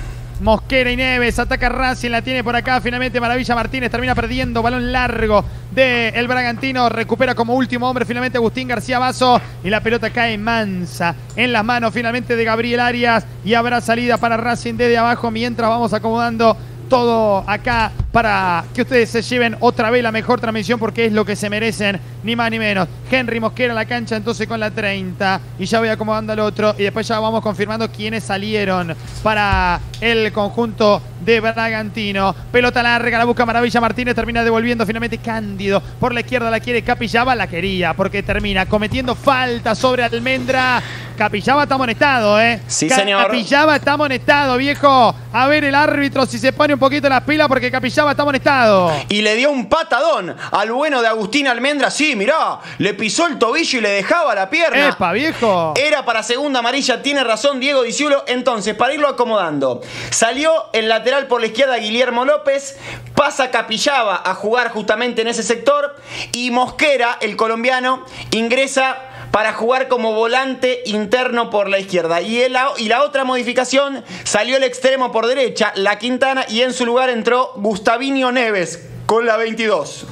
Mosquera y Neves, ataca Racing, la tiene por acá, finalmente Maravilla Martínez termina perdiendo, balón largo del Bragantino, recupera como último hombre finalmente Agustín García Basso y la pelota cae mansa en las manos finalmente de Gabriel Arias y habrá salida para Racing desde abajo mientras vamos acomodando todo acá para que ustedes se lleven otra vez la mejor transmisión, porque es lo que se merecen, ni más ni menos. Henry Mosquera a la cancha entonces con la 30 y ya voy acomodando al otro y después ya vamos confirmando quiénes salieron para el conjunto de Bragantino. Pelota larga, la busca Maravilla Martínez, termina devolviendo finalmente Cándido. Por la izquierda la quiere Capillaba, la quería porque termina cometiendo falta sobre Almendra. Capillaba está amonestado, Sí, señor. Capillaba está amonestado, viejo. A ver el árbitro si se pone un poquito las pilas, porque Capillaba está amonestado. Y le dio un patadón al bueno de Agustín Almendra. Sí, mirá, le pisó el tobillo y le dejaba la pierna. ¡Epa, viejo! Era para segunda amarilla, tiene razón Diego Di Giulo. Entonces, para irlo acomodando, salió el lateral por la izquierda Guillermo López, pasa Capillaba a jugar justamente en ese sector y Mosquera, el colombiano, ingresa para jugar como volante interno por la izquierda. Y la otra modificación, salió el extremo por derecha, la Quintana, y en su lugar entró Gustavinho Neves con la 22.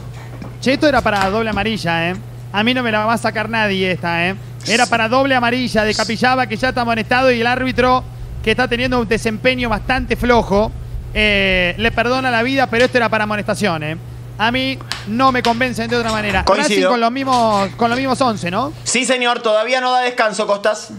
Che, esto era para doble amarilla, A mí no me la va a sacar nadie esta, Era para doble amarilla de Capillaba, que ya está amonestado, y el árbitro, que está teniendo un desempeño bastante flojo, le perdona la vida, pero esto era para amonestación, A mí no me convencen de otra manera. Coincido. Racing con los mismos 11, ¿no? Sí, señor. Todavía no da descanso, Costas.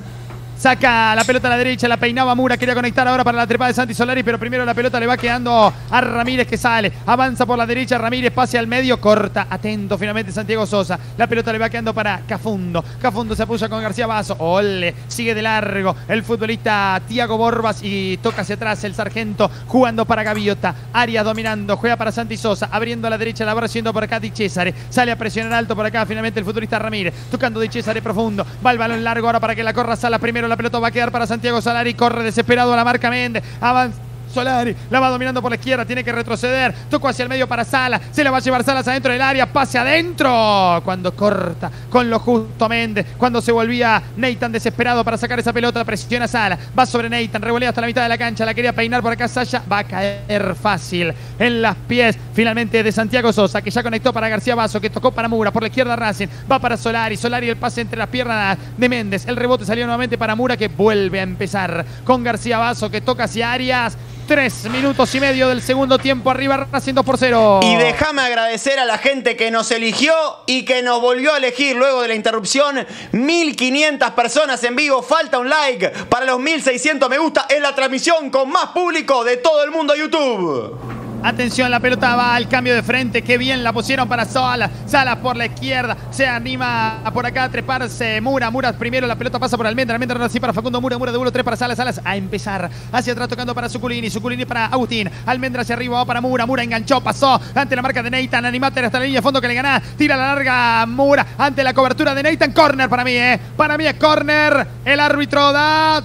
Saca la pelota a la derecha, la peinaba Mura, quería conectar ahora para la trepada de Santi Solari, pero primero la pelota le va quedando a Ramírez, que sale, avanza por la derecha, Ramírez pase al medio, corta, atento finalmente Santiago Sosa, la pelota le va quedando para Cafundo, Cafundo se apoya con García Basso, ole, sigue de largo el futbolista Tiago Borbas y toca hacia atrás el sargento, jugando para Gaviota, Arias dominando, juega para Santi Sosa, abriendo a la derecha, la va haciendo por acá Di Cesare, sale a presionar alto por acá finalmente el futbolista Ramírez, tocando Di Cesare profundo, va el balón largo ahora para que la corra Salas, primero la pelota va a quedar para Santiago Solari, corre desesperado a la marca Méndez, avanza Solari, la va dominando por la izquierda, tiene que retroceder, tocó hacia el medio para Salas, se la va a llevar Salas adentro del área, pase adentro, cuando corta con lo justo Méndez, cuando se volvía Neitan desesperado para sacar esa pelota, presiona Salas, va sobre Neitan, revolea hasta la mitad de la cancha, la quería peinar por acá Sasha, va a caer fácil en las pies finalmente de Santiago Sosa, que ya conectó para García Basso, que tocó para Mura, por la izquierda Racing, va para Solari, Solari el pase entre las piernas de Méndez, el rebote salió nuevamente para Mura, que vuelve a empezar con García Basso, que toca hacia Arias. 3 minutos y medio del segundo tiempo. Arriba Racing 2-0. Y déjame agradecer a la gente que nos eligió y que nos volvió a elegir luego de la interrupción. 1500 personas en vivo. Falta un like para los 1600 me gusta en la transmisión con más público de todo el mundo YouTube. Atención, la pelota va al cambio de frente. Qué bien la pusieron para Salas. Salas por la izquierda. Se anima por acá a treparse Mura. Mura primero. La pelota pasa por Almendra. Almendra no así para Facundo Mura. Mura de 1-3 para Salas. Salas a empezar. Hacia atrás tocando para Zuculini. Zuculini para Agustín. Almendra hacia arriba. Va para Mura. Mura enganchó. Pasó ante la marca de Neitan. Animate hasta la línea de fondo que le ganás. Tira la larga Mura. Ante la cobertura de Neitan. Corner para mí, ¿eh? Para mí es corner. El árbitro da...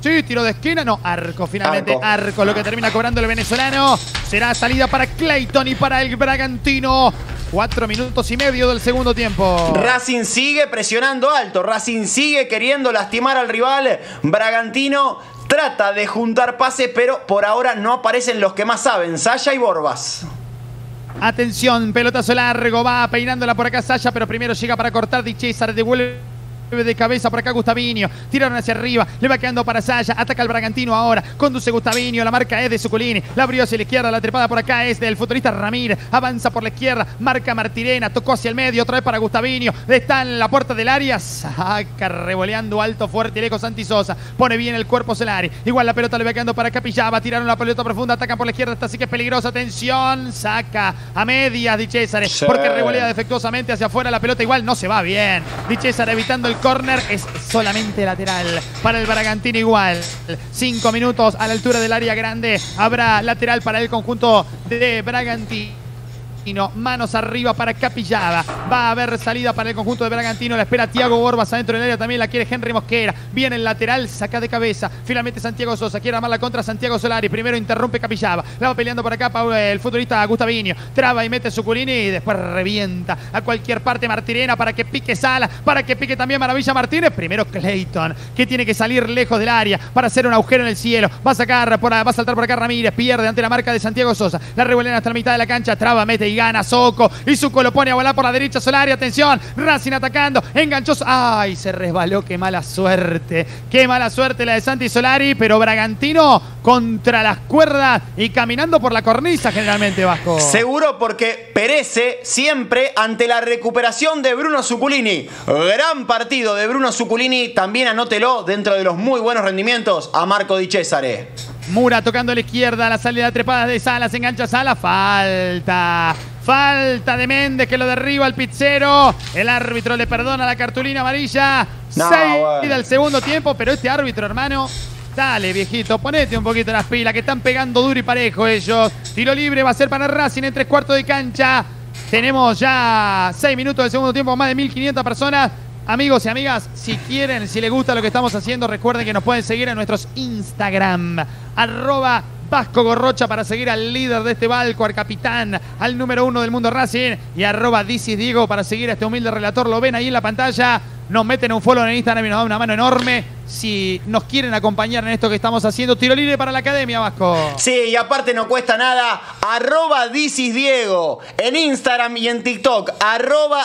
Sí, tiro de esquina, no, arco, finalmente arco, lo que termina cobrando el venezolano. Será salida para Clayton y para el Bragantino. 4 minutos y medio del segundo tiempo. Racing sigue presionando alto, Racing sigue queriendo lastimar al rival. Bragantino trata de juntar pases, pero por ahora no aparecen los que más saben, Sasha y Borbas. Atención, pelotazo largo, va peinándola por acá Sasha, pero primero llega para cortar Di César, devuelve de cabeza por acá Gustavinho, tiraron hacia arriba, le va quedando para Sasha, ataca el Bragantino ahora, conduce Gustavinho, la marca es de Zuculini, la abrió hacia la izquierda, la trepada por acá es del futbolista Ramírez, avanza por la izquierda, marca Martirena, tocó hacia el medio, otra vez para Gustavinho, está en la puerta del área, saca revoleando alto, fuerte y lejos Santi Sosa, pone bien el cuerpo Solari, igual la pelota le va quedando para Capillaba, tiraron la pelota profunda, atacan por la izquierda, esta sí que es peligrosa, atención, saca a medias Di César, porque revolea defectuosamente hacia afuera la pelota, igual no se va bien, Di César evitando el córner, es solamente lateral para el Bragantino igual. 5 minutos a la altura del área grande. Habrá lateral para el conjunto de Bragantino. Manos arriba para Capillaba. Va a haber salida para el conjunto de Bragantino. La espera Tiago Borbas adentro del área. También la quiere Henry Mosquera. Viene el lateral, saca de cabeza. Finalmente Santiago Sosa. Quiere armar la contra Santiago Solari. Primero interrumpe Capillaba. La va peleando por acá el futbolista Gustavinho. Traba y mete Zuculini y después revienta a cualquier parte Martirena para que pique Sala. Para que pique también Maravilla Martínez. Primero Clayton, que tiene que salir lejos del área para hacer un agujero en el cielo. Va a sacar, va a saltar por acá Ramírez. Pierde ante la marca de Santiago Sosa. La revuelven hasta la mitad de la cancha. Traba, mete y gana Soco. Y Zuko lo pone a volar por la derecha Solari. Atención, Racing atacando. Enganchó. ¡Ay! Se resbaló. ¡Qué mala suerte! ¡Qué mala suerte la de Santi Solari! Pero Bragantino contra las cuerdas y caminando por la cornisa generalmente, Vasco. Seguro, porque perece siempre ante la recuperación de Bruno Zuculini. Gran partido de Bruno Zuculini. También anótelo dentro de los muy buenos rendimientos a Marco Di Cesare. Mura tocando a la izquierda, la salida trepada de Salas, engancha Salas, falta. Falta de Méndez que lo derriba al pizzero. El árbitro le perdona la cartulina amarilla. No, 6 del segundo tiempo, pero este árbitro, hermano, dale, viejito, ponete un poquito las pilas, que están pegando duro y parejo ellos. Tiro libre va a ser para Racing en 3/4 de cancha. Tenemos ya 6 minutos del segundo tiempo, más de 1500 personas. Amigos y amigas, si quieren, si les gusta lo que estamos haciendo, recuerden que nos pueden seguir en nuestros Instagram. @VascoGorrocha para seguir al líder de este balco, al capitán, al número 1 del mundo Racing. Y @DisisDiego para seguir a este humilde relator. Lo ven ahí en la pantalla. Nos meten un follow en Instagram y nos dan una mano enorme si nos quieren acompañar en esto que estamos haciendo. Tiro libre para la academia, Vasco. Sí, y aparte no cuesta nada. @DisisDiego en Instagram y en TikTok.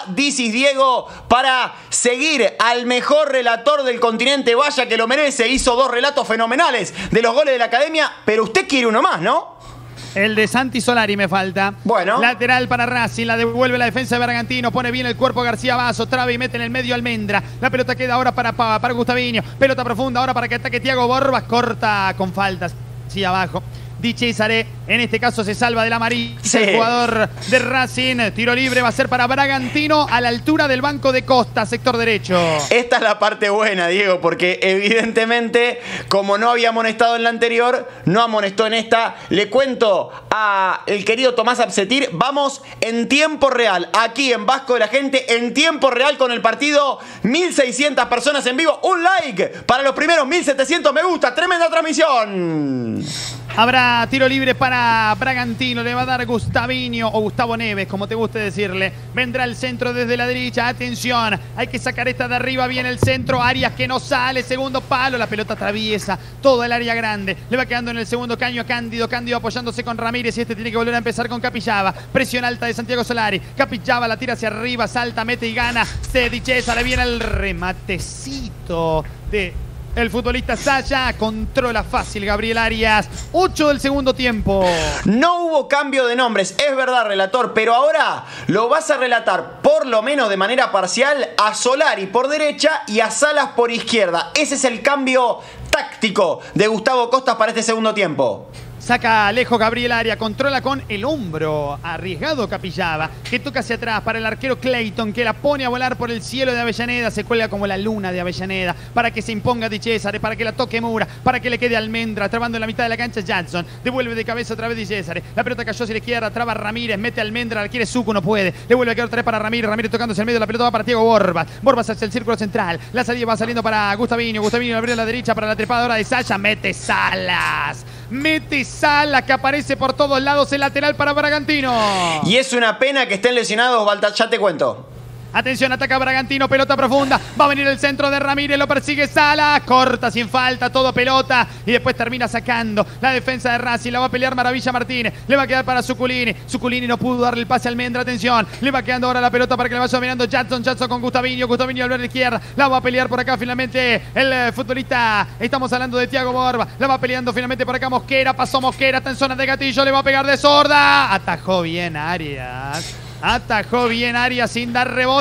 @DisisDiego para seguir al mejor relator del continente. Vaya que lo merece. Hizo 2 relatos fenomenales de los goles de la academia. Pero usted quiere uno más, ¿no? El de Santi Solari me falta. Bueno. Lateral para Racing. La devuelve la defensa de Bragantino. Pone bien el cuerpo García Basso. Traba y mete en el medio Almendra. La pelota queda ahora para Gustavinho. Pelota profunda ahora para que ataque Tiago Borbas. Corta con faltas. Sí, abajo. Di Cesare, en este caso, se salva del amarillo. Sí. El jugador de Racing. Tiro libre va a ser para Bragantino a la altura del banco de Costa, sector derecho. Esta es la parte buena, Diego, porque evidentemente, como no había amonestado en la anterior, no amonestó en esta. Le cuento al querido Tomás Absetir, vamos en tiempo real, aquí en Vasco de la Gente, en tiempo real con el partido. 1600 personas en vivo. Un like para los primeros 1700 me gusta. Tremenda transmisión. Habrá tiro libre para Bragantino. Le va a dar Gustavinho o Gustavo Neves, como te guste decirle. Vendrá el centro desde la derecha. Atención, hay que sacar esta de arriba. Viene el centro. Arias que no sale. Segundo palo. La pelota atraviesa toda el área grande. Le va quedando en el segundo caño a Cándido. Cándido apoyándose con Ramírez. Y este tiene que volver a empezar con Capillava. Presión alta de Santiago Solari. Capillava la tira hacia arriba. Salta, mete y gana. Sedichesa. Le viene el rematecito de... el futbolista Zaya. Controla fácil Gabriel Arias. 8 del segundo tiempo. No hubo cambio de nombres, es verdad, relator, pero ahora lo vas a relatar, por lo menos de manera parcial, a Solari por derecha y a Salas por izquierda. Ese es el cambio táctico de Gustavo Costas para este segundo tiempo. Saca lejos Gabriel Arias, controla con el hombro, arriesgado Capillava, que toca hacia atrás para el arquero Clayton, que la pone a volar por el cielo de Avellaneda, se cuelga como la luna de Avellaneda, para que se imponga Di Cesare, para que la toque Mura, para que le quede Almendra, trabando en la mitad de la cancha Jackson, devuelve de cabeza otra vez Di Cesare, la pelota cayó hacia la izquierda, traba Ramírez, mete Almendra, la quiere Suco, no puede, le vuelve a quedar otra vez para Ramírez, Ramírez tocándose al medio, la pelota va para Thiago Borbas, Borbas hacia el círculo central, la salida va saliendo para Gustavinho, Gustavinho abre a la derecha para la trepadora de Sasha, mete Salas, mete Salas, que aparece por todos lados, el lateral para Bragantino. Y es una pena que estén lesionados, Balta, ya te cuento. Atención, ataca Bragantino, pelota profunda. Va a venir el centro de Ramírez, lo persigue Salas. Corta, sin falta, todo pelota. Y después termina sacando la defensa de Racing. La va a pelear Maravilla Martínez. Le va a quedar para Zuculini. Zuculini no pudo darle el pase a Almendra. Atención, le va quedando ahora la pelota para que le vaya dominando Jackson. Jackson con Gustavinho. Gustavinho al ver la izquierda. La va a pelear por acá finalmente el futbolista. Estamos hablando de Thiago Borba. La va peleando finalmente por acá Mosquera. Pasó Mosquera, está en zona de gatillo. Le va a pegar de sorda. Atajó bien Arias. Atajó bien Arias sin dar rebote.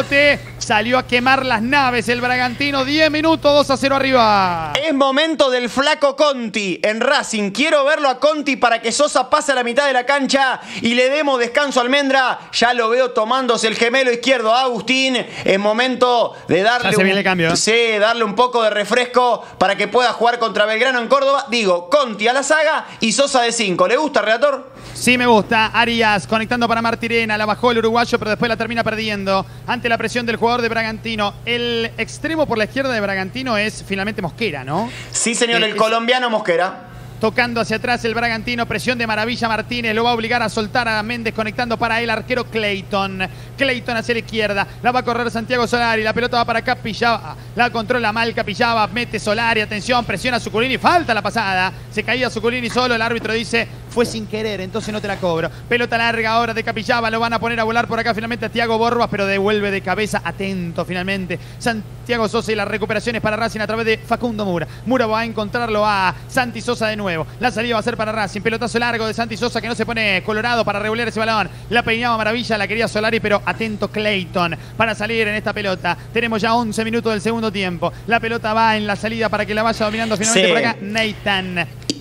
Salió a quemar las naves el Bragantino. 10 minutos, 2-0 arriba. Es momento del flaco Conti en Racing. Quiero verlo a Conti para que Sosa pase a la mitad de la cancha y le demos descanso a Almendra. Ya lo veo tomándose el gemelo izquierdo a Agustín. Es momento de darle un cambio, ¿eh? Sí, darle un poco de refresco para que pueda jugar contra Belgrano en Córdoba. Digo, Conti a la saga y Sosa de 5. ¿Le gusta, relator? Sí, me gusta. Arias conectando para Martirena. La bajó el uruguayo, pero después la termina perdiendo ante la presión del jugador de Bragantino. El extremo por la izquierda de Bragantino es finalmente Mosquera, ¿no? Sí, señor, el colombiano Mosquera. Tocando hacia atrás el Bragantino, presión de Maravilla Martínez, lo va a obligar a soltar a Méndez, conectando para el arquero Clayton. Clayton hacia la izquierda, la va a correr Santiago Solari, la pelota va para Capillava, la controla mal Capillava, mete Solari, atención, presiona Zuculini, falta la pasada, se caía Zuculini solo, el árbitro dice, fue sin querer, entonces no te la cobro. Pelota larga ahora de Capillava, lo van a poner a volar por acá finalmente a Thiago Borbas, pero devuelve de cabeza, atento finalmente Santiago Sosa, y las recuperaciones para Racing a través de Facundo Mura. Mura va a encontrarlo a Santi Sosa de nuevo. La salida va a ser para Racing. Pelotazo largo de Santi Sosa, que no se pone colorado para regular ese balón. La peinaba Maravilla, la quería Solari, pero atento Clayton para salir en esta pelota. Tenemos ya 11 minutos del segundo tiempo. La pelota va en la salida para que la vaya dominando finalmente por acá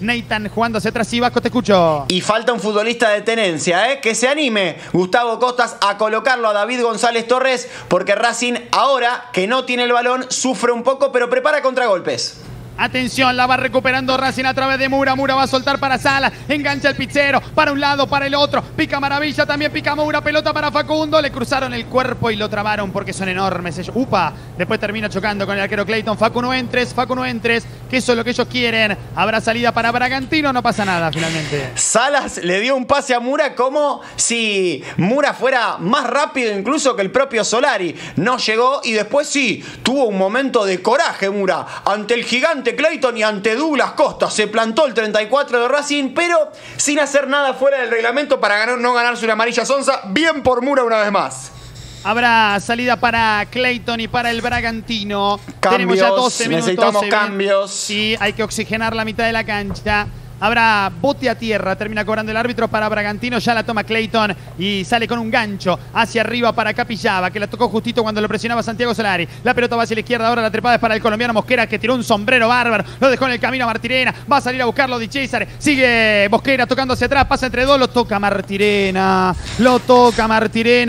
Nathan jugando hacia atrás. Y Vasco, te escucho. Y falta un futbolista de tenencia, que se anime Gustavo Costas a colocarlo a David González Torres, porque Racing ahora que no tiene el balón sufre un poco, pero prepara contragolpes. Atención, la va recuperando Racing a través de Mura. Mura va a soltar para Salas. Engancha el pizzero. Para un lado, para el otro. Pica Maravilla, también pica Mura. Pelota para Facundo. Le cruzaron el cuerpo y lo trabaron porque son enormes ellos. ¡Upa! Después termina chocando con el arquero Clayton. Facu no entres. Que eso es lo que ellos quieren. Habrá salida para Bragantino. No pasa nada finalmente. Salas le dio un pase a Mura como si Mura fuera más rápido incluso que el propio Solari. No llegó y después sí. Tuvo un momento de coraje Mura ante el gigante Clayton y ante Douglas Costa. Se plantó el 34 de Racing, pero sin hacer nada fuera del reglamento para no ganarse una amarilla sonsa. Bien por Mura una vez más. Habrá salida para Clayton y para el Bragantino. Cambios, tenemos ya 12 minutos. Necesitamos cambios. Sí, hay que oxigenar la mitad de la cancha. Habrá bote a tierra, termina cobrando el árbitro para Bragantino, ya la toma Clayton y sale con un gancho hacia arriba para Capillava, que la tocó justito cuando lo presionaba Santiago Solari. La pelota va hacia la izquierda, ahora la trepada es para el colombiano Mosquera, que tiró un sombrero bárbaro, lo dejó en el camino a Martirena, va a salir a buscarlo Di Cesare, sigue Mosquera tocando hacia atrás, pasa entre dos, lo toca Martirena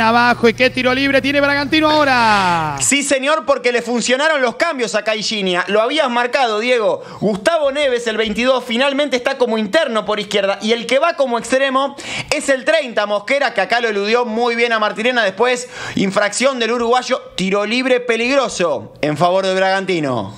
abajo, y qué tiro libre tiene Bragantino ahora. Sí señor, porque le funcionaron los cambios a Caixinha, lo habías marcado Diego. Gustavo Neves, el 22, finalmente está como interno por izquierda, y el que va como extremo es el 30, Mosquera, que acá lo eludió muy bien a Martirena. Después, infracción del uruguayo, tiro libre peligroso en favor de Bragantino.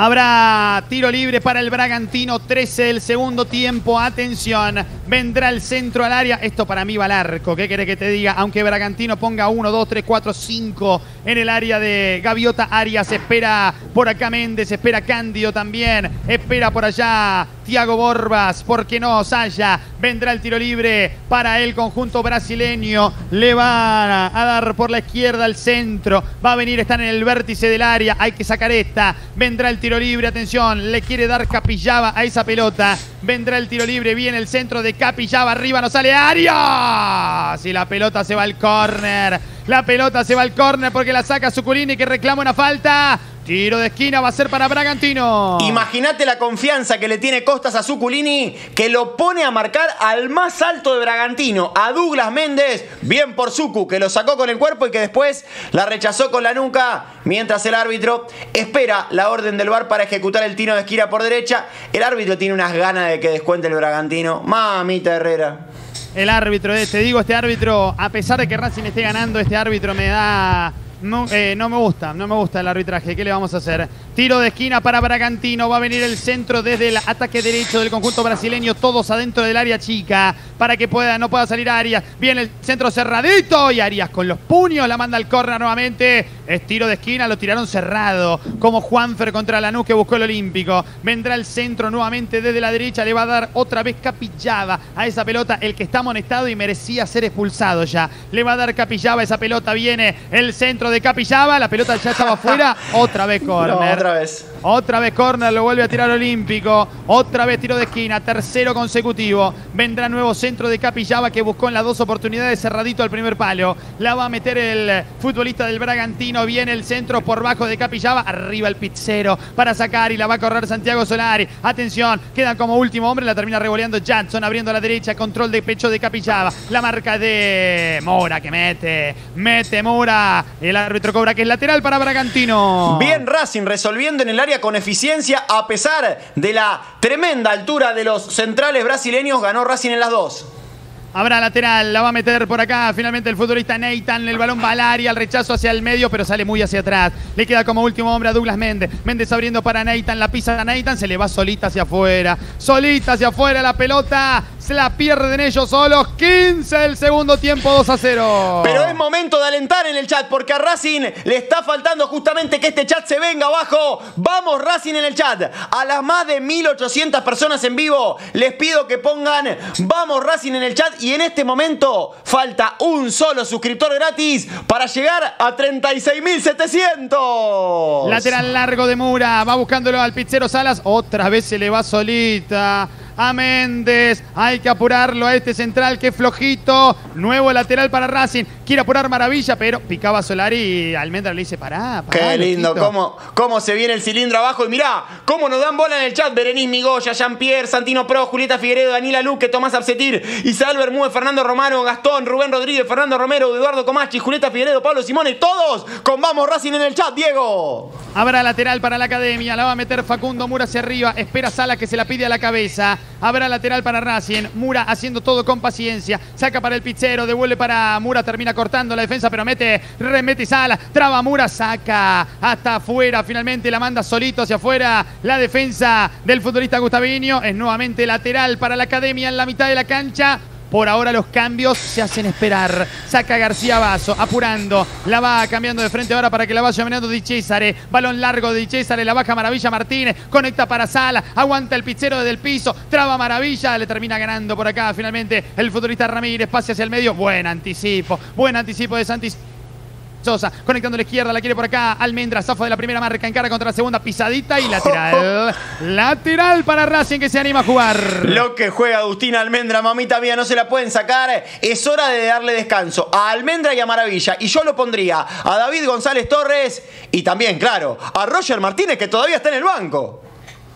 Habrá tiro libre para el Bragantino, 13 del segundo tiempo. Atención, vendrá el centro al área. Esto para mí va al arco, ¿qué querés que te diga? Aunque Bragantino ponga 1, 2, 3, 4, 5 en el área de Gaviota Arias. Espera por acá Méndez, espera Cándido también. Espera por allá Thiago Borbas, ¿por qué no? Saya. Vendrá el tiro libre para el conjunto brasileño. Le van a dar por la izquierda al centro. Va a venir, están en el vértice del área. Hay que sacar esta. Vendrá el tiro libre, atención, le quiere dar Capillava a esa pelota. Vendrá el tiro libre, viene el centro de Capillava, arriba no sale Arias. Y la pelota se va al córner. La pelota se va al córner porque la saca Zuculini, que reclama una falta. Tiro de esquina va a ser para Bragantino. Imagínate la confianza que le tiene Costas a Zuculini, que lo pone a marcar al más alto de Bragantino, a Douglas Méndez. Bien por Zucu, que lo sacó con el cuerpo y que después la rechazó con la nuca, mientras el árbitro espera la orden del VAR para ejecutar el tiro de esquina por derecha. El árbitro tiene unas ganas de que descuente el Bragantino. Mamita Herrera. El árbitro, te digo, este árbitro, a pesar de que Racing esté ganando, este árbitro me da... No me gusta el arbitraje. ¿Qué le vamos a hacer? Tiro de esquina para Bragantino. Va a venir el centro desde el ataque derecho del conjunto brasileño. Todos adentro del área chica para que no pueda salir Arias. Viene el centro cerradito y Arias con los puños la manda al córner nuevamente. Es tiro de esquina, lo tiraron cerrado, como Juanfer contra Lanús, que buscó el olímpico. Vendrá el centro nuevamente desde la derecha. Le va a dar otra vez Capillava a esa pelota, el que está amonestado y merecía ser expulsado ya. Le va a dar Capillava a esa pelota. Viene el centro de Capillava, la pelota ya estaba afuera. Otra vez córner. No, otra vez córner, lo vuelve a tirar Olímpico. Otra vez tiro de esquina, tercero consecutivo. Vendrá nuevo centro de Capillava, que buscó en las dos oportunidades cerradito al primer palo. La va a meter el futbolista del Bragantino. Viene el centro por bajo de Capillava, arriba el pizzero para sacar y la va a correr Santiago Solari. Atención, queda como último hombre, la termina revoleando Jackson, abriendo a la derecha, control de pecho de Capillava. La marca de Mora, que mete Mora. El árbitro cobra que es lateral para Bragantino. Bien Racing resolviendo en el área con eficiencia, a pesar de la tremenda altura de los centrales brasileños. Ganó Racing en las dos. Habrá lateral, la va a meter por acá finalmente el futbolista Nathan, el balón va al área, el rechazo hacia el medio, pero sale muy hacia atrás. Le queda como último hombre a Douglas Méndez. Méndez abriendo para Nathan, la pisa a Nathan, se le va solita hacia afuera. Solita hacia afuera la pelota, se la pierden ellos solos. 15 del segundo tiempo, 2-0. Pero es momento de alentar en el chat, porque a Racing le está faltando justamente que este chat se venga abajo. Vamos Racing en el chat, a las más de 1800 personas en vivo les pido que pongan vamos Racing en el chat. Y en este momento falta un solo suscriptor gratis para llegar a 36.700. Lateral largo de Mura, va buscándolo al pizzero Salas. Otra vez se le va solita a Méndez. Hay que apurarlo a este central, que flojito. Nuevo lateral para Racing. Quiere apurar Maravilla, pero picaba Solari y Almendra le dice pará. Qué lindo, cómo se viene el cilindro abajo. Y mirá, cómo nos dan bola en el chat. Berenice Migoya, Jean-Pierre, Santino Pro, Julieta Figueredo, Daniela Luque, Tomás Absetir, Isabel Bermúdez, Fernando Romano, Gastón, Rubén Rodríguez, Fernando Romero, Eduardo Comachi, Julieta Figueredo, Pablo Simone. Todos con vamos Racing en el chat, Diego. Habrá lateral para la academia. La va a meter Facundo Mura hacia arriba. Espera Sala, que se la pide a la cabeza. Habrá lateral para Racing. Mura haciendo todo con paciencia. Saca para el pizzero, devuelve para Mura. Termina cortando la defensa, pero remete Sala. Traba Mura, saca hasta afuera. Finalmente la manda solito hacia afuera la defensa del futbolista Gustavinho. Es nuevamente lateral para la academia en la mitad de la cancha. Por ahora los cambios se hacen esperar. Saca García Basso, apurando. La va cambiando de frente ahora para que la vaya dominando Di Cesare. Balón largo de Di Cesare, la baja Maravilla Martínez. Conecta para Sala, aguanta el pizzero desde el piso. Traba Maravilla, le termina ganando por acá finalmente el futbolista Ramírez. Pase hacia el medio, buen anticipo de Santi Sosa, conectando a la izquierda, la quiere por acá Almendra, zafo de la primera marca, encara contra la segunda, pisadita y lateral. Lateral para Racing, que se anima a jugar. Lo que juega Agustina Almendra, mamita mía, no se la pueden sacar. Es hora de darle descanso a Almendra y a Maravilla. Y yo lo pondría a David González Torres y también, claro, a Roger Martínez, que todavía está en el banco.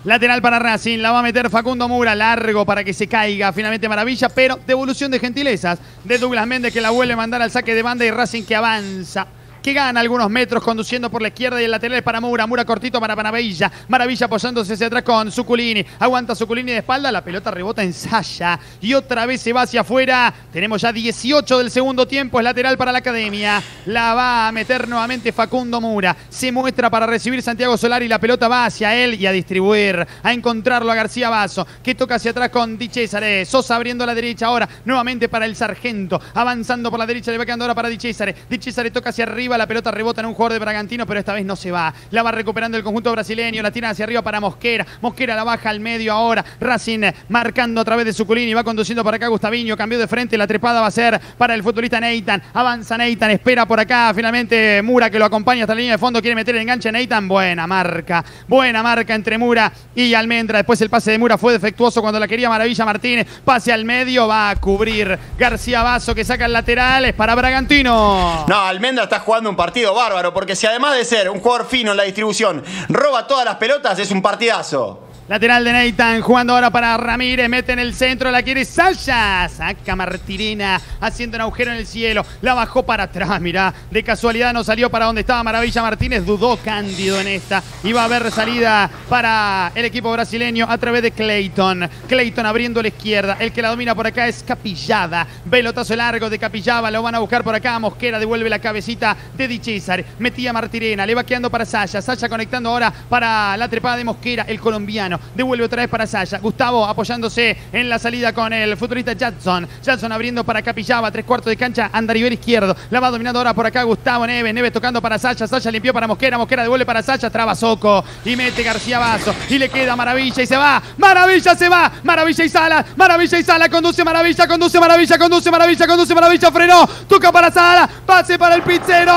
Lateral para Racing, la va a meter Facundo Mura, largo para que se caiga finalmente Maravilla, pero devolución de gentilezas de Douglas Méndez, que la vuelve a mandar al saque de banda y Racing que avanza. que gana algunos metros conduciendo por la izquierda y el lateral es para Mura. Mura cortito para Maravilla. Maravilla apoyándose hacia atrás con Zuculini. Aguanta Zuculini de espalda. La pelota rebota en Sasha y otra vez se va hacia afuera. Tenemos ya 18 del segundo tiempo. Es lateral para la academia. La va a meter nuevamente Facundo Mura. Se muestra para recibir Santiago Solari. La pelota va hacia él y a distribuir. A encontrarlo a García Basso, que toca hacia atrás con Di Cesare. Sosa abriendo a la derecha ahora. Nuevamente para el sargento. Avanzando por la derecha. Le va quedando ahora para Di Cesare. Di Cesare toca hacia arriba. La pelota rebota en un jugador de Bragantino, pero esta vez no se va. La va recuperando el conjunto brasileño. La tira hacia arriba para Mosquera. Mosquera la baja al medio ahora. Racing marcando a través de Zuculini. Va conduciendo para acá Gustaviño. Cambió de frente. La trepada va a ser para el futbolista Neitan. Avanza Neitan. Espera por acá. Finalmente Mura, que lo acompaña hasta la línea de fondo. Quiere meter el enganche a Neitan. Buena marca. Buena marca entre Mura y Almendra. Después el pase de Mura fue defectuoso cuando la quería Maravilla Martínez. Pase al medio. Va a cubrir García Basso, que saca el lateral. Es para Bragantino. No, Almendra está jugando un partido bárbaro, porque si además de ser un jugador fino en la distribución, roba todas las pelotas, es un partidazo. Lateral de Neitan, jugando ahora para Ramírez, mete en el centro, la quiere Sasha, saca Martirena, haciendo un agujero en el cielo, la bajó para atrás, mirá, de casualidad no salió para donde estaba Maravilla Martínez, dudó Cándido en esta, iba a haber salida para el equipo brasileño a través de Clayton, Clayton abriendo la izquierda, el que la domina por acá es Capillada, pelotazo largo de Capillada, lo van a buscar por acá, Mosquera devuelve la cabecita de Di César, metía Martirena, le va quedando para Sasha, Sasha conectando ahora para la trepada de Mosquera, el colombiano. Devuelve otra vez para Sasha. Gustavo apoyándose en la salida con el futbolista Jackson. Jackson abriendo para Capillaba. 3/4 de cancha. Andarivel izquierdo. La va dominando ahora por acá Gustavo Neves. Neves tocando para Sasha. Sasha limpió para Mosquera. Mosquera devuelve para Sasha. Traba Soco. Y mete García Basso. Y le queda Maravilla y se va. Maravilla se va. Maravilla y Sala. Maravilla y Sala. Conduce Maravilla. Conduce Maravilla. Conduce Maravilla. Conduce Maravilla. Frenó. Toca para Sala. Pase para el pizzero.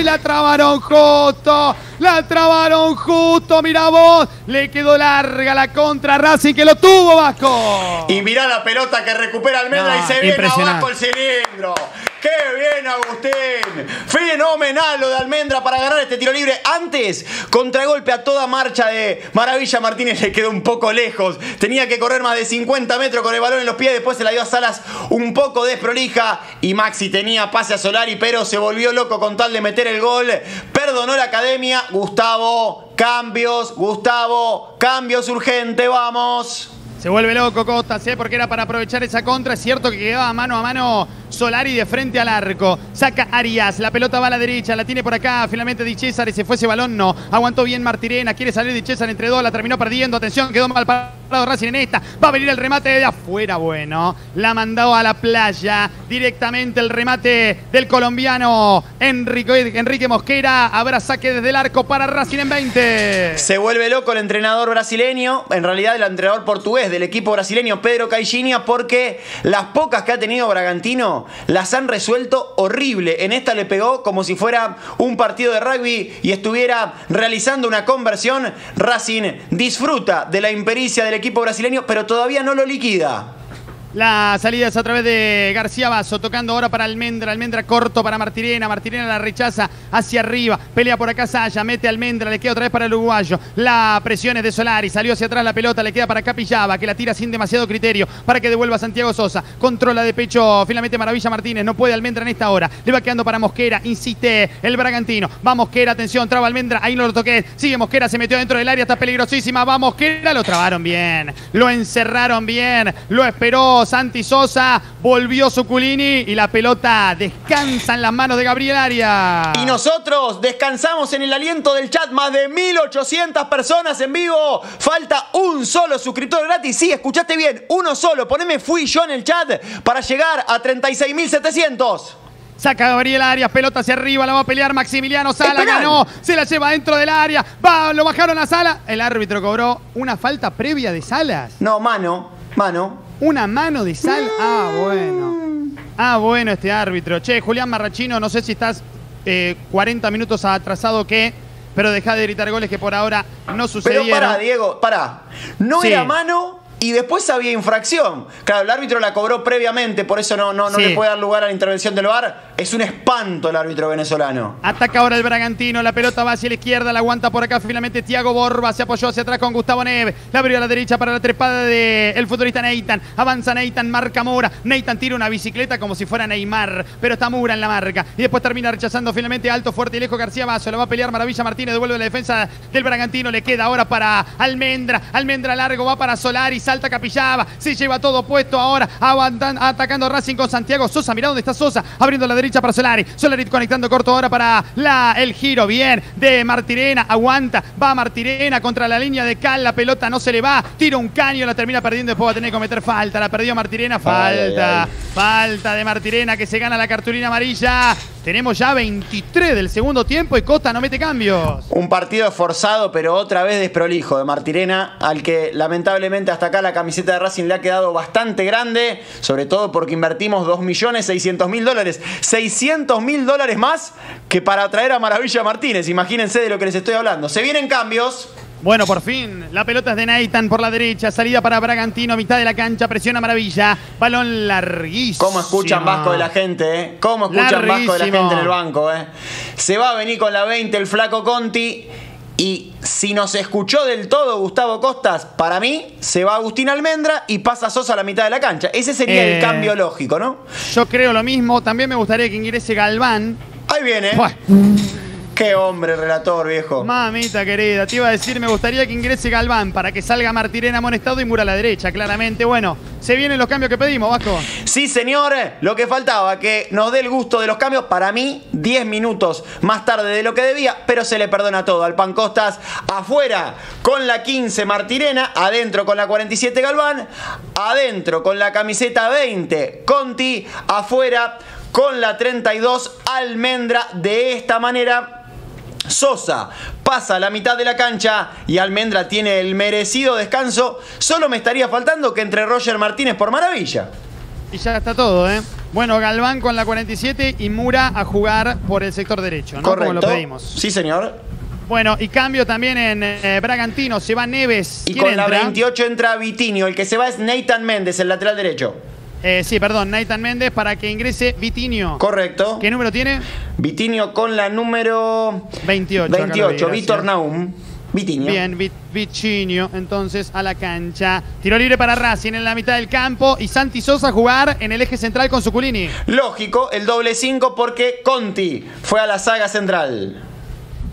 Y la trabaron justo. La trabaron justo. Mirá vos. Le quedó larga la contra Racing, que lo tuvo Vasco. Y mirá la pelota que recupera Almendra, no, y se viene abajo el cilindro. ¡Qué bien, Agustín! Fenomenal lo de Almendra para ganar este tiro libre. Antes, contragolpe a toda marcha de Maravilla Martínez. Le quedó un poco lejos. Tenía que correr más de 50 metros con el balón en los pies. Después se la dio a Salas un poco desprolija. Y Maxi tenía pase a Solari, pero se volvió loco con tal de meter el gol. Perdonó la academia. Gustavo, cambios urgente, vamos. Se vuelve loco Costas, ¿eh? Porque era para aprovechar esa contra. Es cierto que quedaba mano a mano Solari de frente al arco. Saca Arias, la pelota va a la derecha, la tiene por acá. Finalmente Di Cesare, ¿se fue ese balón? No. Aguantó bien Martirena, quiere salir Di Cesare entre dos, la terminó perdiendo. Atención, quedó mal parado Racing en esta. Va a venir el remate de afuera, bueno. La mandó a la playa directamente el remate del colombiano Enrique Mosquera. Habrá saque desde el arco para Racing en 20. Se vuelve loco el entrenador brasileño, en realidad el entrenador portugués del equipo brasileño Pedro Caixinha, porque las pocas que ha tenido Bragantino las han resuelto horrible. En esta le pegó como si fuera un partido de rugby y estuviera realizando una conversión. Racing disfruta de la impericia del equipo brasileño, pero todavía no lo liquida. La salida es a través de García Basso, tocando ahora para Almendra. Almendra corto para Martirena. Martirena la rechaza hacia arriba. Pelea por acá Sasha, mete a Almendra. Le queda otra vez para el uruguayo. La presión es de Solari. Salió hacia atrás la pelota. Le queda para Capillaba, que la tira sin demasiado criterio para que devuelva Santiago Sosa. Controla de pecho finalmente Maravilla Martínez. No puede Almendra en esta hora. Le va quedando para Mosquera. Insiste el Bragantino. Va Mosquera. Atención, traba Almendra. Ahí no lo toqué. Sigue Mosquera. Se metió dentro del área. Está peligrosísima. Va Mosquera. Lo trabaron bien. Lo encerraron bien. Lo esperó Santi Sosa, volvió Zuculini y la pelota descansa en las manos de Gabriel Arias. Y nosotros descansamos en el aliento del chat, más de 1800 personas en vivo. Falta un solo suscriptor gratis. Sí, escuchaste bien, uno solo. Poneme fui yo en el chat para llegar a 36.700. Saca Gabriel Arias, pelota hacia arriba, la va a pelear Maximiliano Sala, ganó, se la lleva dentro del área, va, lo bajaron a Sala. El árbitro cobró una falta previa de Salas. No, mano. Una mano de Sal. Ah, bueno. Ah, bueno este árbitro. Che, Julián Marrachino, no sé si estás 40 minutos atrasado o qué, pero dejá de gritar goles que por ahora no sucedieron. Pero pará, Diego, pará. No era mano, y después había infracción. Claro, el árbitro la cobró previamente, por eso no le puede dar lugar a la intervención del VAR. Es un espanto el árbitro venezolano. Ataca ahora el Bragantino, la pelota va hacia la izquierda, la aguanta por acá finalmente Thiago Borba, se apoyó hacia atrás con Gustavo Neve, la abrió a la derecha para la trepada del futbolista Neitan, avanza Neitan, marca Moura, Neitan tira una bicicleta como si fuera Neymar, pero está Moura en la marca, y después termina rechazando finalmente alto, fuerte y lejos García Basso, la va a pelear Maravilla Martínez, devuelve la defensa del Bragantino, le queda ahora para Almendra, Almendra largo, va para Solari, salta Capillaba, se lleva todo puesto ahora, atacando Racing con Santiago Sosa, mirá dónde está Sosa, abriendo la derecha para Solari, Solari conectando corto ahora para el giro, bien, de Martirena, aguanta, va Martirena contra la línea de Cal, la pelota no se le va, tira un caño, la termina perdiendo, después va a tener que cometer falta, la perdió Martirena, falta, falta de Martirena que se gana la cartulina amarilla. Tenemos ya 23 del segundo tiempo y Costa no mete cambios. Un partido esforzado pero otra vez desprolijo de Martirena, al que lamentablemente hasta acá la camiseta de Racing le ha quedado bastante grande, sobre todo porque invertimos $2.600.000, $600.000 más que para traer a Maravilla Martínez, imagínense de lo que les estoy hablando. Se vienen cambios. Bueno, por fin, la pelota es de Neitan por la derecha, salida para Bragantino, mitad de la cancha, presiona Maravilla, balón larguísimo. ¿Cómo escuchan Vasco de la Gente, eh? ¿Cómo escuchan larguísimo. Vasco de la Gente en el banco, eh? Se va a venir con la 20 el flaco Conti, y si nos escuchó del todo Gustavo Costas, para mí, se va Agustín Almendra y pasa Sosa a la mitad de la cancha. Ese sería el cambio lógico, ¿no? Yo creo lo mismo, también me gustaría que ingrese Galván. Ahí viene. Bueno. Qué hombre, relator, viejo. Mamita querida, te iba a decir, me gustaría que ingrese Galván para que salga Martirena amonestado y Mura a la derecha, claramente. Bueno, se vienen los cambios que pedimos, Vasco. Sí, señor. Lo que faltaba, que nos dé el gusto de los cambios. Para mí, 10 minutos más tarde de lo que debía, pero se le perdona todo. Al Pan Costas afuera con la 15 Martirena, adentro con la 47 Galván, adentro con la camiseta 20 Conti, afuera con la 32 Almendra. De esta manera, Sosa pasa a la mitad de la cancha y Almendra tiene el merecido descanso. Solo me estaría faltando que entre Roger Martínez por Maravilla. Y ya está todo, ¿eh? Bueno, Galván con la 47 y Mura a jugar por el sector derecho, ¿no? Correcto. Como lo pedimos. Sí, señor. Bueno, y cambio también en Bragantino. Se va Neves. Y con la 28 entra Vitinho. El que se va es Neitan Méndez, el lateral derecho. Sí, perdón, Neitan Méndez para que ingrese Vitinho. Correcto. ¿Qué número tiene? Vitinho con la número 28, Víctor Naum. Vitinho. Bien, Vitinho, entonces a la cancha. Tiro libre para Racing en la mitad del campo y Santi Sosa a jugar en el eje central con Zuculini. Lógico, el doble 5 porque Conti fue a la saga central.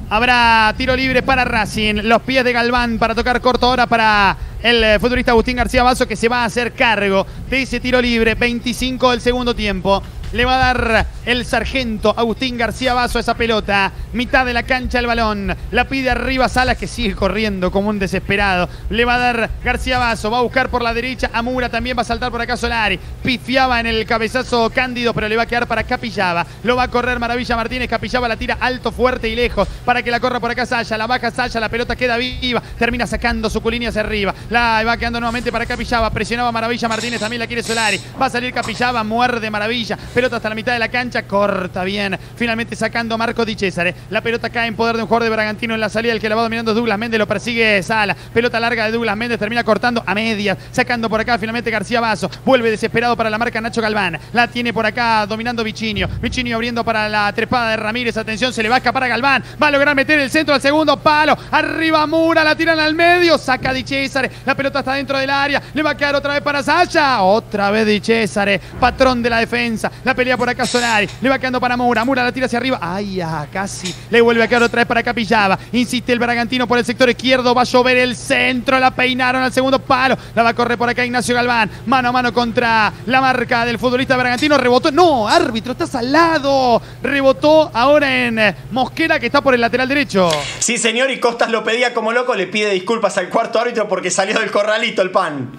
Habrá tiro libre para Racing, los pies de Galván para tocar corto ahora para el futbolista Agustín García Basso, que se va a hacer cargo de ese tiro libre. 25 del segundo tiempo. Le va a dar el sargento Agustín García Basso esa pelota. Mitad de la cancha el balón. La pide arriba Salas, que sigue corriendo como un desesperado. Le va a dar García Basso. Va a buscar por la derecha a Mura. También va a saltar por acá Solari. Pifiaba en el cabezazo Cándido, pero le va a quedar para Capillaba. Lo va a correr Maravilla Martínez. Capillaba la tira alto, fuerte y lejos para que la corra por acá Saya. La baja Saya. La pelota queda viva. Termina sacando Zuculini hacia arriba. La va quedando nuevamente para Capillaba. Presionaba Maravilla Martínez. También la quiere Solari. Va a salir Capillaba. Muerde Maravilla. Pelota hasta la mitad de la cancha, corta bien, finalmente sacando Marco Di Cesare. La pelota cae en poder de un jugador de Bragantino en la salida, el que la va dominando es Douglas Méndez, lo persigue Sala. Pelota larga de Douglas Méndez, termina cortando a medias, sacando por acá finalmente García Basso. Vuelve desesperado para la marca Nacho Galván. La tiene por acá dominando Vitinho. Vitinho abriendo para la trepada de Ramírez. Atención, se le va a escapar a Galván. Va a lograr meter el centro al segundo palo. Arriba Mura, la tiran al medio, saca Di Cesare. La pelota está dentro del área, le va a quedar otra vez para Saya. Otra vez Di Cesare, patrón de la defensa. La pelea por acá Solari, le va quedando para Mura. Mura la tira hacia arriba. Ay, ah, casi. Le vuelve a quedar otra vez para Capillaba. Insiste el Bragantino por el sector izquierdo. Va a llover el centro. La peinaron al segundo palo. La va a correr por acá Ignacio Galván. Mano a mano contra la marca del futbolista Bragantino. Rebotó. No, árbitro, estás al lado. Rebotó ahora en Mosquera, que está por el lateral derecho. Sí, señor, y Costas lo pedía como loco. Le pide disculpas al cuarto árbitro porque salió del corralito el pan.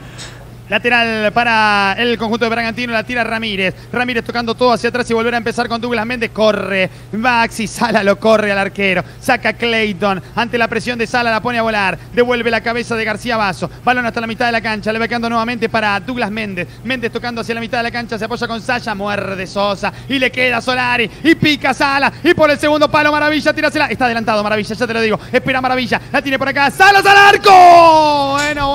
Lateral para el conjunto de Bragantino, la tira Ramírez. Ramírez tocando todo hacia atrás y volver a empezar con Douglas Méndez. Corre, Maxi Sala lo corre al arquero. Saca Clayton. Ante la presión de Sala la pone a volar. Devuelve la cabeza de García Basso. Balón hasta la mitad de la cancha. Le va quedando nuevamente para Douglas Méndez. Méndez tocando hacia la mitad de la cancha. Se apoya con Salla. Muerde Sosa. Y le queda Solari. Y pica Sala. Y por el segundo palo Maravilla. Tírasela. Está adelantado Maravilla, ya te lo digo. Espera Maravilla. La tiene por acá. Salas al arco. Bueno.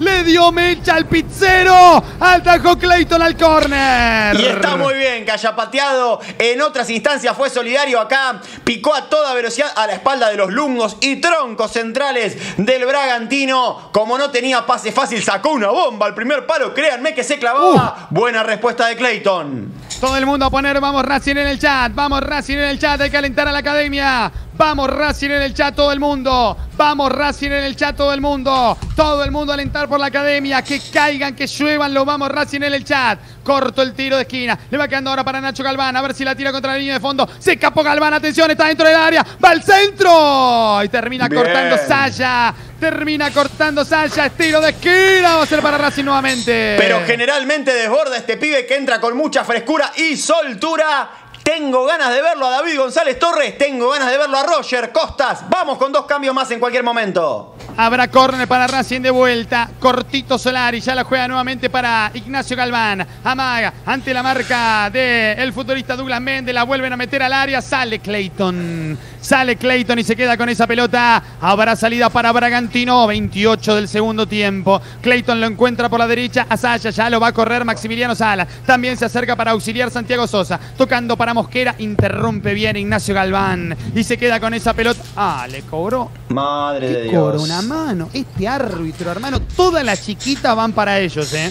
Le dio Mecha al pizzero, atajó Clayton al córner. Y está muy bien que haya pateado. En otras instancias fue solidario acá. Picó a toda velocidad a la espalda de los lungos y troncos centrales del Bragantino. Como no tenía pase fácil, sacó una bomba al primer palo. Créanme que se clavaba. Buena respuesta de Clayton. Todo el mundo a poner vamos Racing en el chat. Vamos Racing en el chat. Hay que alentar a la academia. Vamos Racing en el chat todo el mundo. Vamos Racing en el chat todo el mundo. Todo el mundo a alentar por la academia. Que caigan, que lluevan, lo vamos Racing en el chat. Corto el tiro de esquina. Le va quedando ahora para Nacho Galván. A ver si la tira contra la línea de fondo. Se escapó Galván. Atención, está dentro del área. Va al centro. Y termina bien. Cortando Salla. Termina cortando Salla. Estilo de esquina. Va a ser para Racing nuevamente. Pero generalmente desborda este pibe que entra con mucha frescura y soltura. Tengo ganas de verlo a David González Torres. Tengo ganas de verlo a Roger Costas. Vamos con dos cambios más en cualquier momento. Habrá córner para Racing de vuelta. Cortito Solari. Ya la juega nuevamente para Ignacio Galván. Amaga ante la marca del futbolista Douglas Méndez. La vuelven a meter al área. Sale Clayton. Sale Clayton y se queda con esa pelota. Habrá salida para Bragantino. 28 del segundo tiempo. Clayton lo encuentra por la derecha. Asaya ya lo va a correr Maximiliano Sala. También se acerca para auxiliar Santiago Sosa. Tocando para Mosquera, interrumpe bien Ignacio Galván y se queda con esa pelota. Ah, le cobró. Madre de Dios. Le cobró una mano. Este árbitro, hermano, todas las chiquitas van para ellos, ¿eh?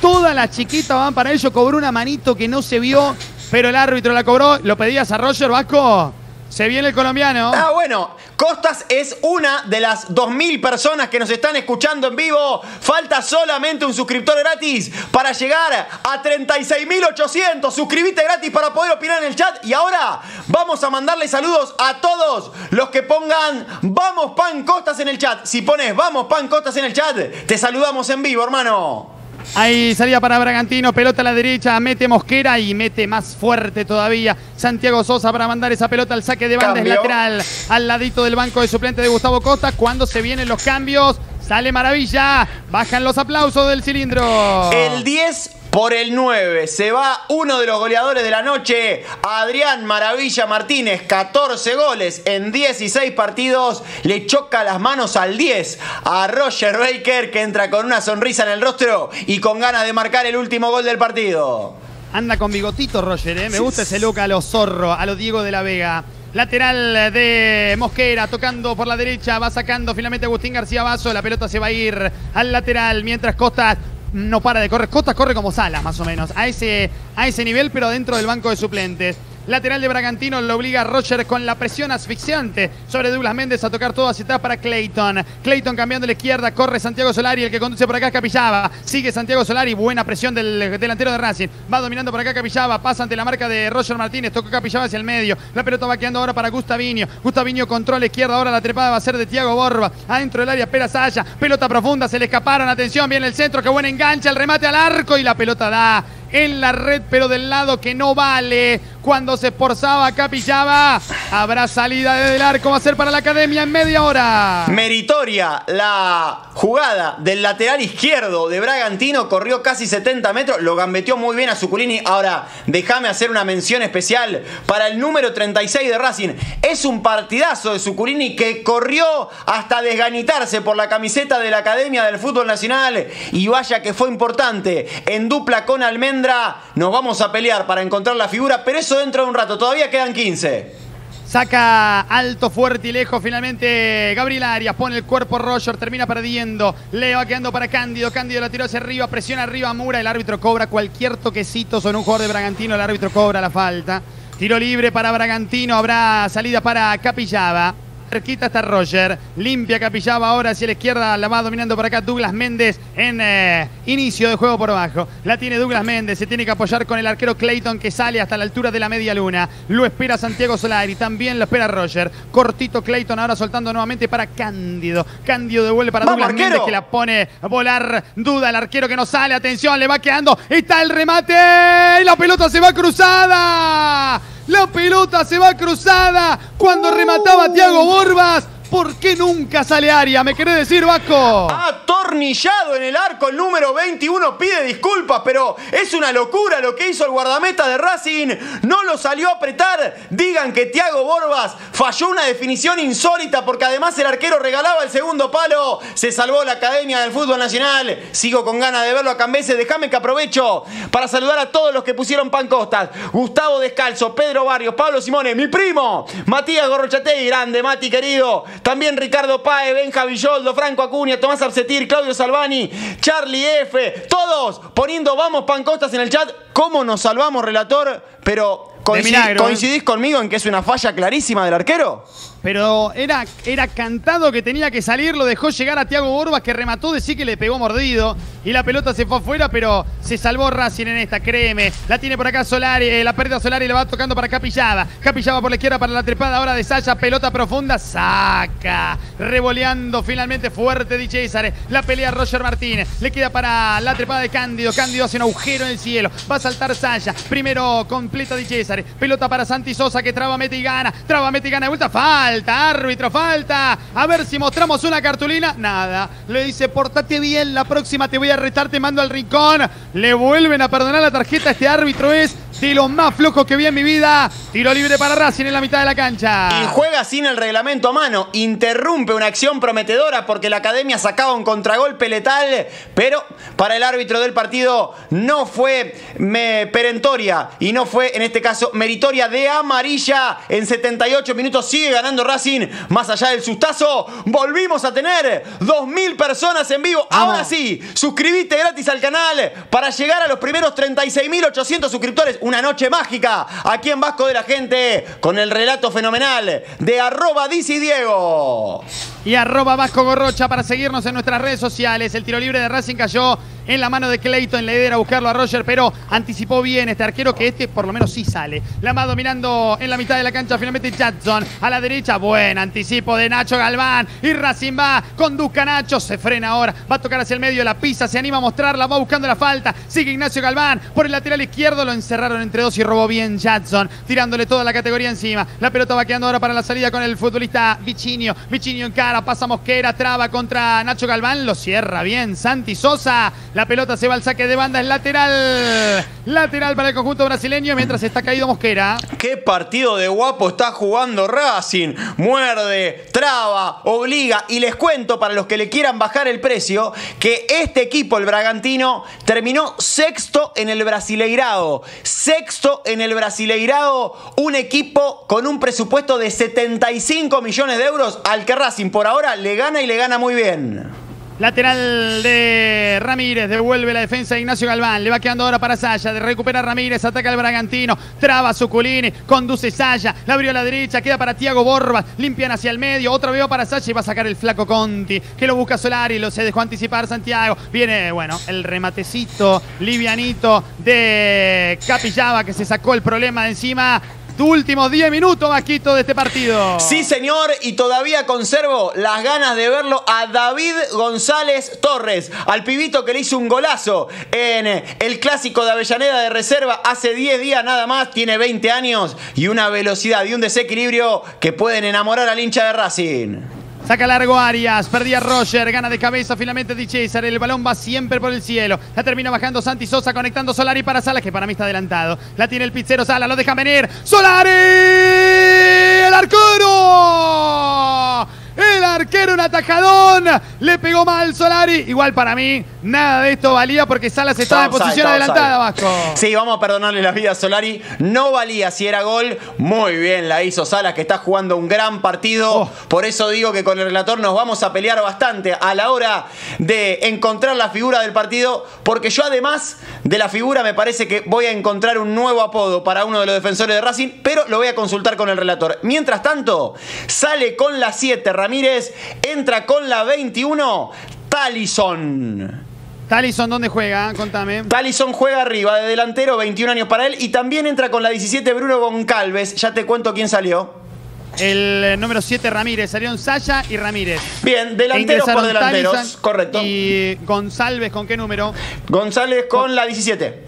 Todas las chiquitas van para ellos. Cobró una manito que no se vio, pero el árbitro la cobró. ¿Lo pedías a Roger Vasco? Se viene el colombiano. Ah, bueno. Costas es una de las 2.000 personas que nos están escuchando en vivo. Falta solamente un suscriptor gratis para llegar a 36.800. Suscribite gratis para poder opinar en el chat. Y ahora vamos a mandarle saludos a todos los que pongan Vamos Pan Costas en el chat. Si pones Vamos Pan Costas en el chat, te saludamos en vivo, hermano. Ahí salía para Bragantino, pelota a la derecha, mete Mosquera y mete más fuerte todavía Santiago Sosa para mandar esa pelota al saque de banda. Es lateral al ladito del banco de suplente de Gustavo Costa. Cuando se vienen los cambios, sale Maravilla, bajan los aplausos del cilindro. El 10 por el 9, se va uno de los goleadores de la noche, Adrián Maravilla Martínez, 14 goles en 16 partidos, le choca las manos al 10, a Roger Baker, que entra con una sonrisa en el rostro y con ganas de marcar el último gol del partido. Anda con bigotito Roger, ¿eh? Me gusta ese look a los zorros, a los Diego de la Vega. Lateral de Mosquera, tocando por la derecha, va sacando finalmente Agustín García Basso, la pelota se va a ir al lateral, mientras Costas no para de correr. Costa corre como Salas, más o menos. A ese nivel, pero dentro del banco de suplentes. Lateral de Bragantino lo obliga a Roger con la presión asfixiante sobre Douglas Méndez a tocar todo hacia atrás para Clayton. Clayton cambiando a la izquierda, corre Santiago Solari, el que conduce por acá es Capillava. Sigue Santiago Solari, buena presión del delantero de Racing. Va dominando por acá Capillava, pasa ante la marca de Roger Martínez, toca Capillava hacia el medio. La pelota va quedando ahora para Gustavinho. Gustavinho controla izquierda, ahora la trepada va a ser de Thiago Borba. Adentro del área espera Salla, pelota profunda, se le escaparon, atención, viene el centro, qué buen enganche, el remate al arco y la pelota da en la red, pero del lado que no vale. Cuando se esforzaba Capillava, habrá salida desde el arco, va a ser para la academia en media hora. Meritoria la jugada del lateral izquierdo de Bragantino, corrió casi 70 metros, lo gambeteó muy bien a Zuculini. Ahora, déjame hacer una mención especial para el número 36 de Racing. Es un partidazo de Zuculini que corrió hasta desganitarse por la camiseta de la academia del fútbol nacional y vaya que fue importante. En dupla con Almendra nos vamos a pelear para encontrar la figura, pero eso dentro de un rato, todavía quedan 15. Saca alto, fuerte y lejos finalmente Gabriel Arias, pone el cuerpo Roger, termina perdiendo, le va quedando para Cándido, Cándido la tiró hacia arriba, presiona arriba Mura, el árbitro cobra cualquier toquecito sobre un jugador de Bragantino, el árbitro cobra la falta. Tiro libre para Bragantino, habrá salida para Capillava. Cerquita está Roger, limpia Capillaba ahora hacia la izquierda, la va dominando por acá Douglas Méndez en inicio de juego por abajo. La tiene Douglas Méndez, se tiene que apoyar con el arquero Clayton que sale hasta la altura de la media luna. Lo espera Santiago Solari, también lo espera Roger. Cortito Clayton ahora soltando nuevamente para Cándido. Cándido devuelve para Douglas Méndez que la pone a volar. Duda el arquero que no sale, atención, le va quedando. Está el remate y la pelota se va cruzada. La pelota se va cruzada cuando remataba Thiago Borbas. ¿Por qué nunca sale área? ¿Me querés decir, Vasco? Atornillado en el arco, el número 21 pide disculpas, pero es una locura lo que hizo el guardameta de Racing. No lo salió a apretar. Digan que Thiago Borbas falló una definición insólita porque además el arquero regalaba el segundo palo. Se salvó la Academia del Fútbol Nacional. Sigo con ganas de verlo a Cambeses. Déjame que aprovecho para saludar a todos los que pusieron pancostas. Gustavo Descalzo, Pedro Barrios, Pablo Simone, mi primo, Matías Gorrochategui, grande Mati querido. También Ricardo Pae, Benja Villoldo, Franco Acuña, Tomás Absetir, Claudio Salvani, Charlie F. Todos poniendo vamos pancostas en el chat. ¿Cómo nos salvamos, relator? Pero ¿coincidís conmigo en que es una falla clarísima del arquero? Pero era cantado que tenía que salir, lo dejó llegar a Thiago Borbas que remató, de sí que le pegó mordido y la pelota se fue afuera, pero se salvó Racing en esta, créeme. La tiene por acá Solari, la pérdida Solari, le va tocando para Capillaba. Capillaba por la izquierda para la trepada ahora de Saya, pelota profunda, saca. Revoleando finalmente fuerte Di Cesare, la pelea Roger Martínez, le queda para la trepada de Cándido. Cándido hace un agujero en el cielo, va a saltar Saya, primero completa Di Cesare, pelota para Santi Sosa que traba, mete y gana, de vuelta, falta. Falta, árbitro, falta. A ver si mostramos una cartulina. Nada. Le dice, portate bien, la próxima te voy a retar, te mando al rincón. Le vuelven a perdonar la tarjeta. Este árbitro es de los más flojos que vi en mi vida. Tiro libre para Racing en la mitad de la cancha. Y juega sin el reglamento a mano. Interrumpe una acción prometedora porque la Academia sacaba un contragolpe letal. Pero para el árbitro del partido no fue perentoria. Y no fue, en este caso, meritoria de amarilla. En 78 minutos sigue ganando Racing, más allá del sustazo. Volvimos a tener 2000 personas en vivo. Ahora sí, suscribite gratis al canal para llegar a los primeros 36.800 suscriptores. Una noche mágica aquí en Vasco de la Gente con el relato fenomenal de @DizzyDiego y @VascoGorrocha para seguirnos en nuestras redes sociales. El tiro libre de Racing cayó en la mano de Clayton, la idea era buscarlo a Roger, pero anticipó bien este arquero que este por lo menos sí sale. La va dominando en la mitad de la cancha finalmente Jackson, a la derecha, buen anticipo de Nacho Galván y Racing va, conduzca Nacho, se frena ahora, va a tocar hacia el medio, la pisa, se anima a mostrarla, va buscando la falta, sigue Ignacio Galván, por el lateral izquierdo lo encerraron entre dos y robó bien Jackson, tirándole toda la categoría encima. La pelota va quedando ahora para la salida con el futbolista Vicinho, Vicinho en cara, pasa Mosquera, traba contra Nacho Galván, lo cierra bien Santi Sosa. La pelota se va al saque de banda, es lateral. Lateral para el conjunto brasileño mientras está caído Mosquera. Qué partido de guapo está jugando Racing. Muerde, traba, obliga. Y les cuento, para los que le quieran bajar el precio, que este equipo, el Bragantino, terminó sexto en el Brasileirao. Sexto en el Brasileirao. Un equipo con un presupuesto de 75 millones de euros al que Racing por ahora le gana y le gana muy bien. Lateral de Ramírez, devuelve la defensa de Ignacio Galván, le va quedando ahora para Saya, recupera Ramírez, ataca el Bragantino, traba Zuculini, conduce Saya, la abrió a la derecha, queda para Thiago Borbas, limpian hacia el medio, otra vez para Saya y va a sacar el flaco Conti, que lo busca Solari, lo se dejó anticipar Santiago, viene, bueno, el rematecito livianito de Capillaba que se sacó el problema de encima. Últimos 10 minutos, Vasquito, de este partido. Sí, señor, y todavía conservo las ganas de verlo a David González Torres, al pibito que le hizo un golazo en el clásico de Avellaneda de reserva hace 10 días nada más. Tiene 20 años y una velocidad y un desequilibrio que pueden enamorar al hincha de Racing. Saca largo Arias, perdía Roger, gana de cabeza finalmente Di Cesare, el balón va siempre por el cielo. La termina bajando Santi Sosa, conectando Solari para Salas, que para mí está adelantado. La tiene el pizzero Salas, lo deja venir. ¡Solari! ¡El arquero! El arquero, un atajadón. Le pegó mal Solari. Igual para mí, nada de esto valía porque Salas estaba en posición adelantada, Vasco. Sí, vamos a perdonarle la vida a Solari. No valía si era gol. Muy bien la hizo Salas, que está jugando un gran partido. Oh. Por eso digo que con el relator nos vamos a pelear bastante a la hora de encontrar la figura del partido. Porque yo, además de la figura, me parece que voy a encontrar un nuevo apodo para uno de los defensores de Racing, pero lo voy a consultar con el relator. Mientras tanto, sale con la 7 Ramírez, entra con la 21 Talisson. Talisson, ¿dónde juega? Contame. Talisson juega arriba, de delantero, 21 años para él. Y también entra con la 17 Bruno Goncalves. Ya te cuento quién salió. El número 7 Ramírez, salieron Saya y Ramírez. Bien, delanteros por delanteros, Talisson, correcto. ¿Y González con qué número? González con la 17.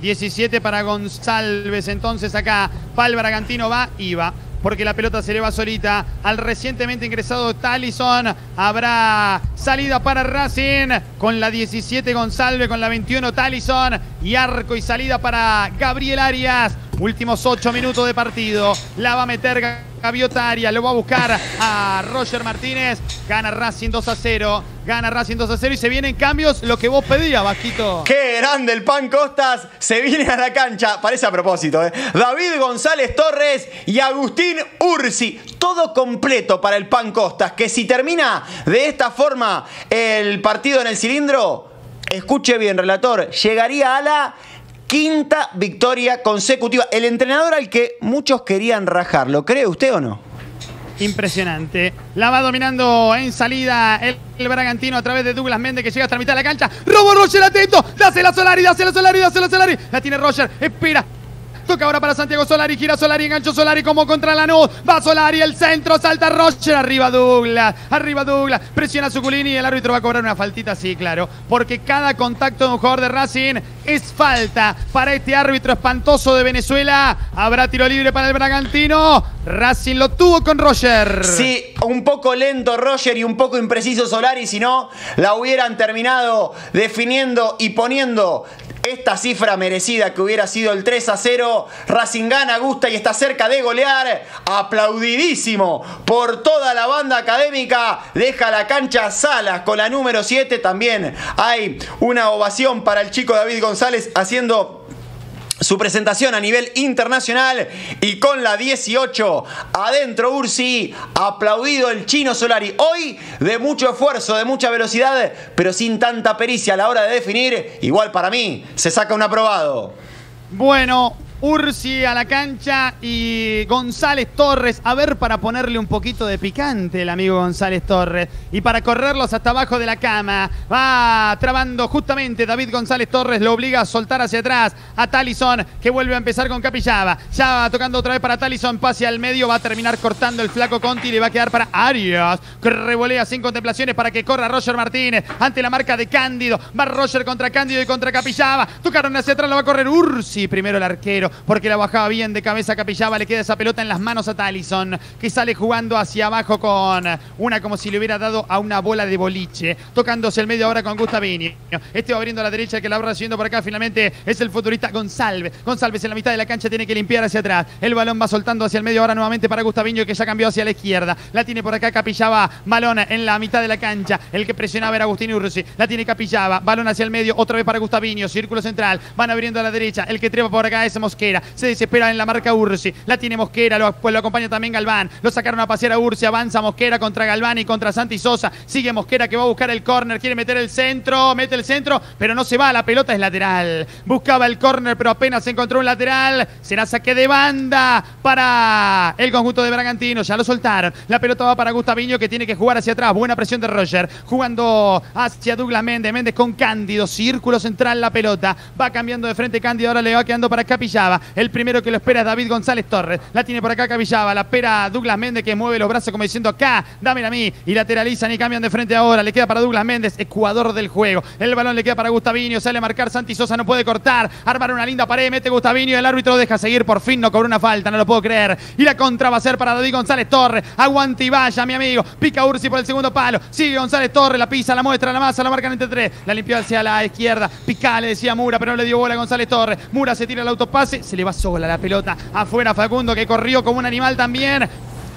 17 para González, entonces acá Pal Bragantino va y va, porque la pelota se le va solita al recientemente ingresado Talisson. Habrá salida para Racing con la 17 González, con la 21 Talisson, y arco y salida para Gabriel Arias. Últimos 8 minutos de partido. La va a meter Gaviota Arias. Lo va a buscar a Roger Martínez. Gana Racing 2-0. Gana Racing 2-0 y se vienen cambios. Lo que vos pedías, Vasquito. ¡Qué grande el Pan Costas! Se viene a la cancha. Parece a propósito, ¿eh? David González Torres y Agustín Ursi. Todo completo para el Pan Costas. Que si termina de esta forma el partido en el cilindro, escuche bien, relator, llegaría a la 5ª victoria consecutiva. El entrenador al que muchos querían rajar, ¿lo cree usted o no? Impresionante. La va dominando en salida el Bragantino a través de Douglas Méndez, que llega hasta la mitad de la cancha. Robo Roger, atento. Dásela a Solari, dásela a Solari, dásela a Solari. La tiene Roger, espera. Toca ahora para Santiago Solari, gira Solari, enganchó Solari como contra Lanús. Va Solari, el centro, salta Roger, arriba Douglas, presiona Zuculini y el árbitro va a cobrar una faltita, sí, claro. Porque cada contacto de un jugador de Racing es falta para este árbitro espantoso de Venezuela. Habrá tiro libre para el Bragantino. Racing lo tuvo con Roger. Sí, un poco lento Roger y un poco impreciso Solari, si no, la hubieran terminado definiendo y poniendo esta cifra merecida que hubiera sido el 3-0. Racing gana, gusta y está cerca de golear. Aplaudidísimo por toda la banda académica. Deja la cancha Salas con la número 7. También hay una ovación para el chico David González haciendo su presentación a nivel internacional. Y con la 18 adentro Ursi, aplaudido el chino Solari. Hoy de mucho esfuerzo, de mucha velocidad, pero sin tanta pericia a la hora de definir. Igual para mí se saca un aprobado. Bueno, Ursi a la cancha y González Torres. A ver, para ponerle un poquito de picante el amigo González Torres y para correrlos hasta abajo de la cama. Va trabando justamente David González Torres. Lo obliga a soltar hacia atrás a Talisson, que vuelve a empezar con Capillava. Ya va tocando otra vez para Talisson. Pase al medio. Va a terminar cortando el flaco Conti. Le va a quedar para Arias, que revolea sin contemplaciones para que corra Roger Martínez ante la marca de Cándido. Va Roger contra Cándido y contra Capillava. Tocaron hacia atrás. La va a correr Ursi. Primero el arquero, porque la bajaba bien de cabeza Capillava. Le queda esa pelota en las manos a Talisson, que sale jugando hacia abajo con una, como si le hubiera dado a una bola de boliche. Tocándose el medio ahora con Gustavini. Este va abriendo a la derecha, el que la va recibiendo por acá finalmente es el futurista González. González en la mitad de la cancha tiene que limpiar hacia atrás. El balón va soltando hacia el medio ahora nuevamente para Gustaviño, que ya cambió hacia la izquierda. La tiene por acá Capillava. Balón en la mitad de la cancha. El que presionaba era Agustín Ursi. La tiene Capillava. Balón hacia el medio. Otra vez para Gustaviño. Círculo central. Van abriendo a la derecha. El que trepa por acá es Mosquera, se desespera en la marca Ursi, la tiene Mosquera, lo acompaña también Galván, lo sacaron a pasear a Ursi, avanza Mosquera contra Galván y contra Santi Sosa, sigue Mosquera que va a buscar el córner, quiere meter el centro, mete el centro, pero no se va, la pelota es lateral, buscaba el córner pero apenas encontró un lateral, será saque de banda para el conjunto de Bragantino, ya lo soltaron, la pelota va para Gustaviño que tiene que jugar hacia atrás, buena presión de Roger, jugando hacia Douglas Méndez, Méndez con Cándido, círculo central la pelota, va cambiando de frente Cándido, ahora le va quedando para Capillava. El primero que lo espera es David González Torres. La tiene por acá Capillava. La espera Douglas Méndez, que mueve los brazos como diciendo acá, dámela a mí. Y lateralizan y cambian de frente ahora. Le queda para Douglas Méndez, ecuador del juego. El balón le queda para Gustaviño. Sale a marcar Santi Sosa, no puede cortar. Armar una linda pared, mete Gustaviño. El árbitro deja seguir. Por fin no cobró una falta, no lo puedo creer. Y la contra va a ser para David González Torres. Aguante y vaya, mi amigo. Pica Ursi por el segundo palo. Sigue González Torres, la pisa, la muestra, la masa, la marcan entre tres. La limpió hacia la izquierda. Picá, le decía Mura, pero no le dio bola a González Torres. Mura se tira el autopase. Se le va sola la pelota afuera Facundo, que corrió como un animal también.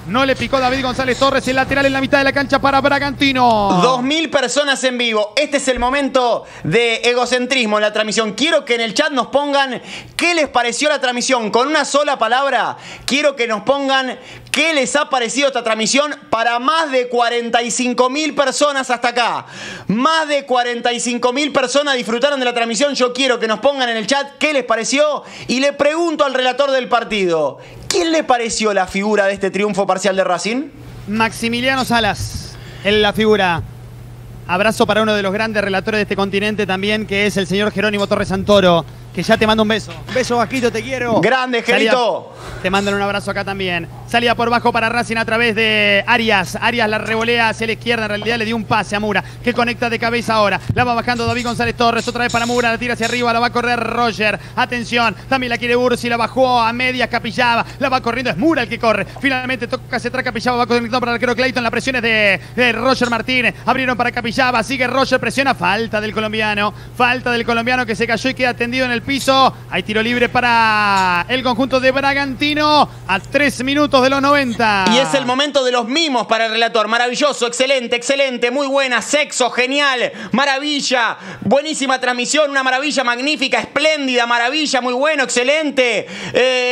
No le picó David González Torres, el lateral en la mitad de la cancha para Bragantino. 2000 personas en vivo. Este es el momento de egocentrismo en la transmisión. Quiero que en el chat nos pongan qué les pareció la transmisión. Con una sola palabra, quiero que nos pongan qué les ha parecido esta transmisión para más de 45.000 personas hasta acá. Más de 45.000 personas disfrutaron de la transmisión. Yo quiero que nos pongan en el chat qué les pareció y le pregunto al relator del partido, ¿quién le pareció la figura de este triunfo parcial de Racing? Maximiliano Salas en la figura. Abrazo para uno de los grandes relatores de este continente también, que es el señor Jerónimo Torres Santoro, que ya te mando un beso. Beso, Vasquito, te quiero. Grande, Jerito. Te mandan un abrazo acá también. Salida por bajo para Racing a través de Arias. Arias la revolea hacia la izquierda. En realidad le dio un pase a Mura, que conecta de cabeza ahora. La va bajando David González Torres. Otra vez para Mura. La tira hacia arriba. La va a correr Roger. Atención. También la quiere Ursi. La bajó a medias Capillaba. La va corriendo. Es Mura el que corre. Finalmente toca hacia atrás Capillaba. Va conectando para el arquero Clayton. La presión es de Roger Martínez. Abrieron para Capillaba. Sigue Roger. Presiona. Falta del colombiano. Falta del colombiano que se cayó y queda tendido en el piso. Hay tiro libre para el conjunto de Bragantino a 3 minutos de los 90. Y es el momento de los mimos para el relator. Maravilloso, excelente, excelente, muy buena, sexo, genial, maravilla, buenísima transmisión, una maravilla, magnífica, espléndida, maravilla, muy bueno, excelente,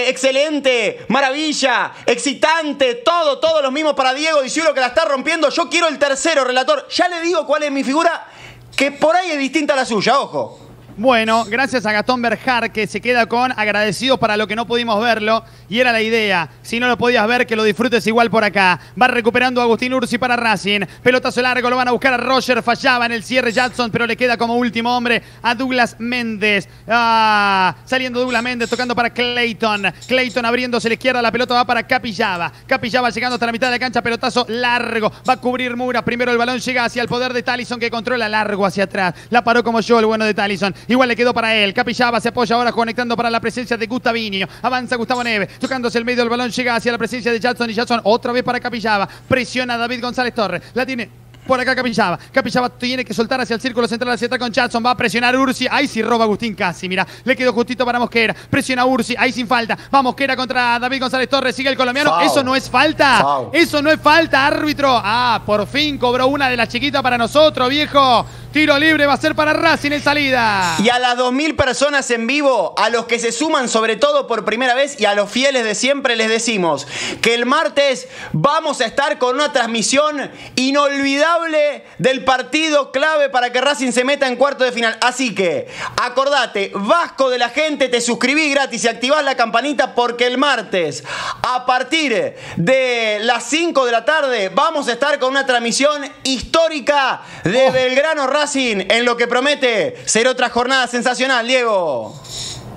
excelente, maravilla, excitante, todo, todos los mimos para Diego Diciuro que la está rompiendo. Yo quiero el tercero, relator. Ya le digo cuál es mi figura, que por ahí es distinta a la suya, ojo. Bueno, gracias a Gastón Berjar, que se queda con agradecidos para lo que no pudimos verlo. Y era la idea, si no lo podías ver, que lo disfrutes igual por acá. Va recuperando Agustín Ursi para Racing. Pelotazo largo, lo van a buscar a Roger. Fallaba en el cierre Jackson, pero le queda como último hombre a Douglas Méndez. Saliendo Douglas Méndez, tocando para Clayton. Clayton abriéndose a la izquierda, la pelota va para Capillaba. Capillaba llegando hasta la mitad de la cancha, pelotazo largo. Va a cubrir Mura, primero el balón llega hacia el poder de Tallison, que controla largo hacia atrás. La paró como yo el bueno de Tallison. Igual le quedó para él. Capillaba se apoya ahora conectando para la presencia de Gustavinho. Avanza Gustavo Neves. Tocándose el medio del balón. Llega hacia la presencia de Jackson. Y Jackson otra vez para Capillaba. Presiona David González Torres. La tiene por acá Capillaba. Capillaba tiene que soltar hacia el círculo central, hacia atrás con Jackson. Va a presionar Ursi. Ahí sí roba Agustín casi. Mira, le quedó justito para Mosquera. Presiona Ursi. Ahí sin falta. Va Mosquera contra David González Torres. Sigue el colombiano. Foul. Eso no es falta. Foul. Eso no es falta, árbitro. Ah, por fin cobró una de las chiquitas para nosotros, viejo. Tiro libre va a ser para Racing en salida. Y a las 2000 personas en vivo, a los que se suman sobre todo por primera vez y a los fieles de siempre, les decimos que el martes vamos a estar con una transmisión inolvidable del partido clave para que Racing se meta en cuarto de final. Así que acordate, Vasco de la Gente, te suscribís gratis y activás la campanita, porque el martes a partir de las 5 de la tarde vamos a estar con una transmisión histórica de Belgrano Racing en lo que promete ser otra jornada sensacional, Diego.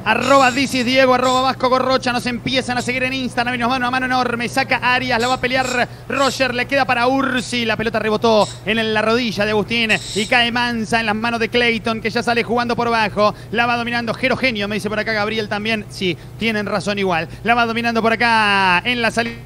Arroba Dicis Diego, arroba Vasco Gorrocha. Nos empiezan a seguir en Instagram y nos van una mano enorme. Saca Arias, la va a pelear Roger. Le queda para Ursi. La pelota rebotó en la rodilla de Agustín. Y cae mansa en las manos de Clayton, que ya sale jugando por bajo. La va dominando Jerogenio, me dice por acá Gabriel también. Sí, tienen razón igual. La va dominando por acá en la salida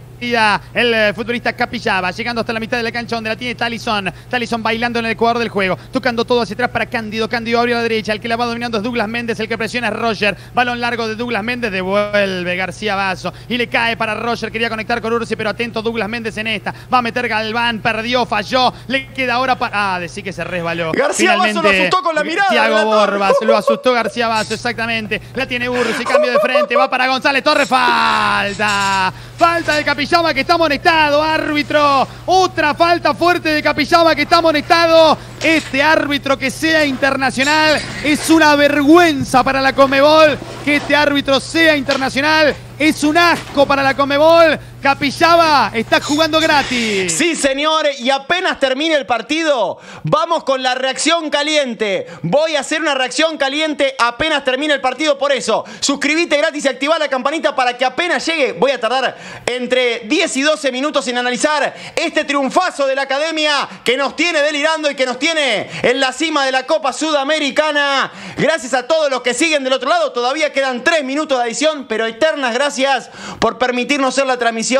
el futbolista Capillaba, llegando hasta la mitad de la cancha donde la tiene Tallison. Tallison bailando en el ecuador del juego, tocando todo hacia atrás para Cándido. Cándido abrió a la derecha, el que la va dominando es Douglas Méndez, el que presiona es Roger. Balón largo de Douglas Méndez, devuelve García Basso y le cae para Roger. Quería conectar con Ursi, pero atento Douglas Méndez en esta. Va a meter Galván, perdió, falló. Le queda ahora para... Ah, decí que se resbaló. García Basso lo asustó con la mirada. Thiago Borbas, lo asustó García Basso, exactamente. La tiene Ursi, cambio de frente, va para González Torres. Falta. Falta de Capillaba, que está amonestado, árbitro. Otra falta fuerte de Capillaba, que está amonestado. Este árbitro, que sea internacional, es una vergüenza para la Conmebol. Que este árbitro sea internacional es un asco para la Conmebol. Capillaba está jugando gratis. Sí, señor. Y apenas termine el partido, vamos con la reacción caliente. Voy a hacer una reacción caliente apenas termine el partido. Por eso, suscribite gratis y activá la campanita para que apenas llegue. Voy a tardar entre 10 y 12 minutos en analizar este triunfazo de la Academia, que nos tiene delirando y que nos tiene en la cima de la Copa Sudamericana. Gracias a todos los que siguen del otro lado. Todavía quedan 3 minutos de adición, pero eternas gracias por permitirnos hacer la transmisión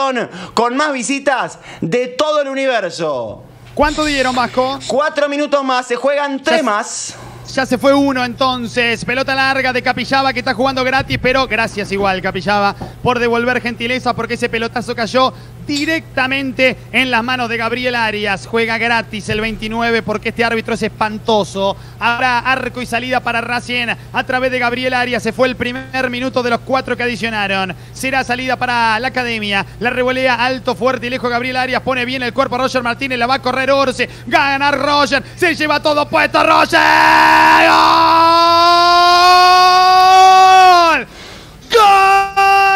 con más visitas de todo el universo. ¿Cuánto dieron, Vasco? 4 minutos más, se juegan 3 más. Ya se fue uno entonces. Pelota larga de Capillaba, que está jugando gratis, pero gracias igual Capillaba por devolver gentileza, porque ese pelotazo cayó directamente en las manos de Gabriel Arias. Juega gratis el 29 porque este árbitro es espantoso. Habrá arco y salida para Racing a través de Gabriel Arias. Se fue el primer minuto de los 4 que adicionaron. Será salida para la academia. La revolea alto, fuerte y lejos. Gabriel Arias pone bien el cuerpo a Roger Martínez. La va a correr Orsi. Gana Roger. Se lleva todo puesto Roger. ¡Gol! ¡Gol!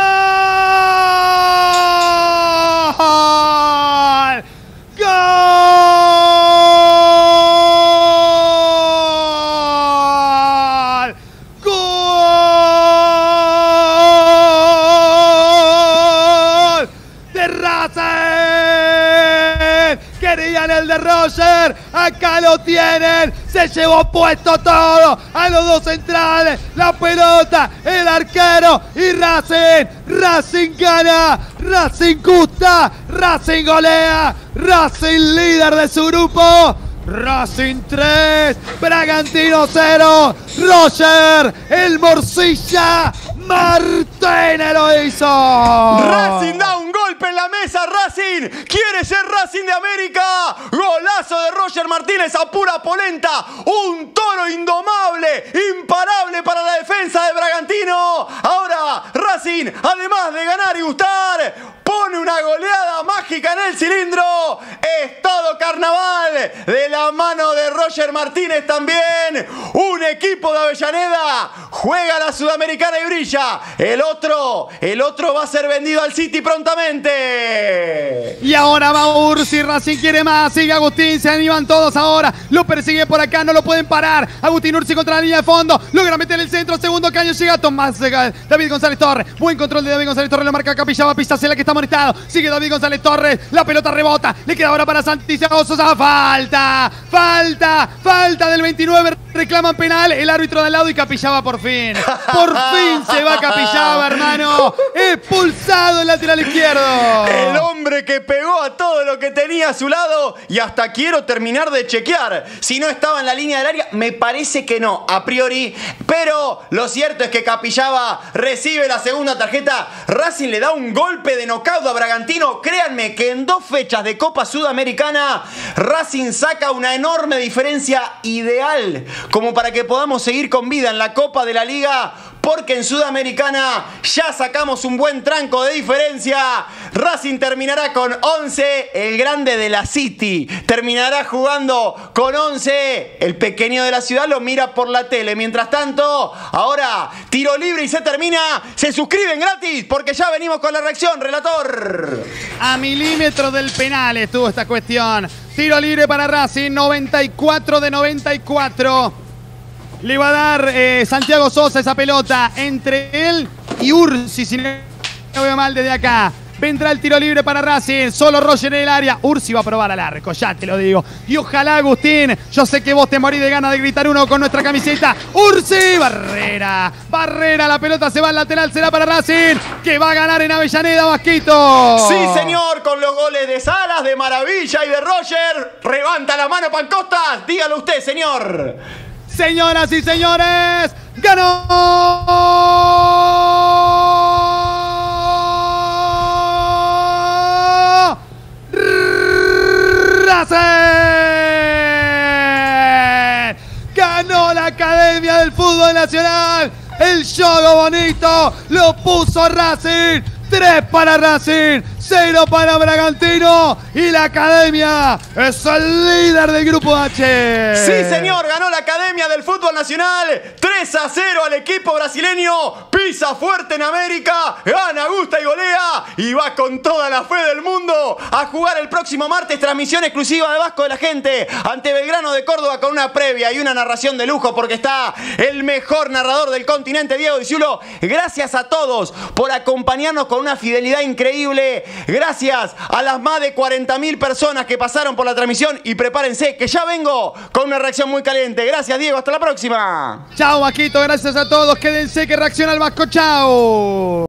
Roger, acá lo tienen, se llevó puesto todo a los dos centrales, la pelota, el arquero y Racing, Racing gana, Racing gusta, Racing golea, Racing líder de su grupo, Racing 3, Bragantino 0, Roger, el Morcilla, Martínez lo hizo. Racing da un golpe en la mesa, Racing quiere ser Racing de América. Golazo de Roger Martínez a pura polenta. Un toro indomable, imparable para la defensa de Bragantino. Ahora Racing, además de ganar y gustar, pone una goleada mágica en el cilindro. Es todo carnaval de la mano de Roger Martínez también. Un equipo de Avellaneda juega la Sudamericana y brilla. El otro va a ser vendido al City prontamente. Y ahora va Ursi, Racing quiere más, sigue Agustín, se animan todos ahora, lo persigue por acá, no lo pueden parar. Agustín Ursi contra la línea de fondo, logra meter el centro, segundo caño, llega Tomás David González Torres, buen control de David González Torres, lo marca Capillaba, Pizzacela que está amonestado, sigue David González Torres, la pelota rebota, le queda ahora para Santiago Sosa, falta del 29, reclaman penal, el árbitro de al lado y Capillaba por fin se va Capillaba, hermano. Expulsado el lateral izquierdo. El hombre que pegó a todo lo que tenía a su lado. Y hasta quiero terminar de chequear si no estaba en la línea del área. Me parece que no, a priori. Pero lo cierto es que Capillaba recibe la segunda tarjeta. Racing le da un golpe de knockout a Bragantino. Créanme que en 2 fechas de Copa Sudamericana, Racing saca una enorme diferencia ideal como para que podamos seguir con vida en la Copa de la Liga. Porque en Sudamericana ya sacamos un buen tranco de diferencia. Racing terminará con 11. El grande de la City terminará jugando con 11. El pequeño de la ciudad lo mira por la tele. Mientras tanto, ahora tiro libre y se termina. Se suscriben gratis porque ya venimos con la reacción, relator. A milímetros del penal estuvo esta cuestión. Tiro libre para Racing, 94 de 94. Le va a dar Santiago Sosa esa pelota entre él y Ursi, si no veo mal desde acá. Vendrá el tiro libre para Racing, solo Roger en el área. Ursi va a probar al arco, ya te lo digo. Y ojalá, Agustín, yo sé que vos te morís de ganas de gritar uno con nuestra camiseta. Ursi, barrera, la pelota se va al lateral, será para Racing, que va a ganar en Avellaneda, Vasquito. Sí, señor, con los goles de Salas, de Maravilla y de Roger. Levanta la mano, Pancostas, dígalo usted, señor. Señoras y señores, ganó Racing. Ganó la Academia del Fútbol Nacional. El juego bonito lo puso Racing. 3 para Racing, 0 para Bragantino y la Academia es el líder del Grupo H. Sí, señor, ganó la Academia del Fútbol Nacional, 3-0 al equipo brasileño, pisa fuerte en América, gana, gusta y golea y va con toda la fe del mundo a jugar el próximo martes transmisión exclusiva de Vasco de la Gente ante Belgrano de Córdoba con una previa y una narración de lujo porque está el mejor narrador del continente, Diego Diciulo. Gracias a todos por acompañarnos con una fidelidad increíble. Gracias a las más de 40.000 personas que pasaron por la transmisión y prepárense que ya vengo con una reacción muy caliente. Gracias, Diego, hasta la próxima. Chao, Vasquito, gracias a todos. Quédense que reacciona el Vasco. Chao.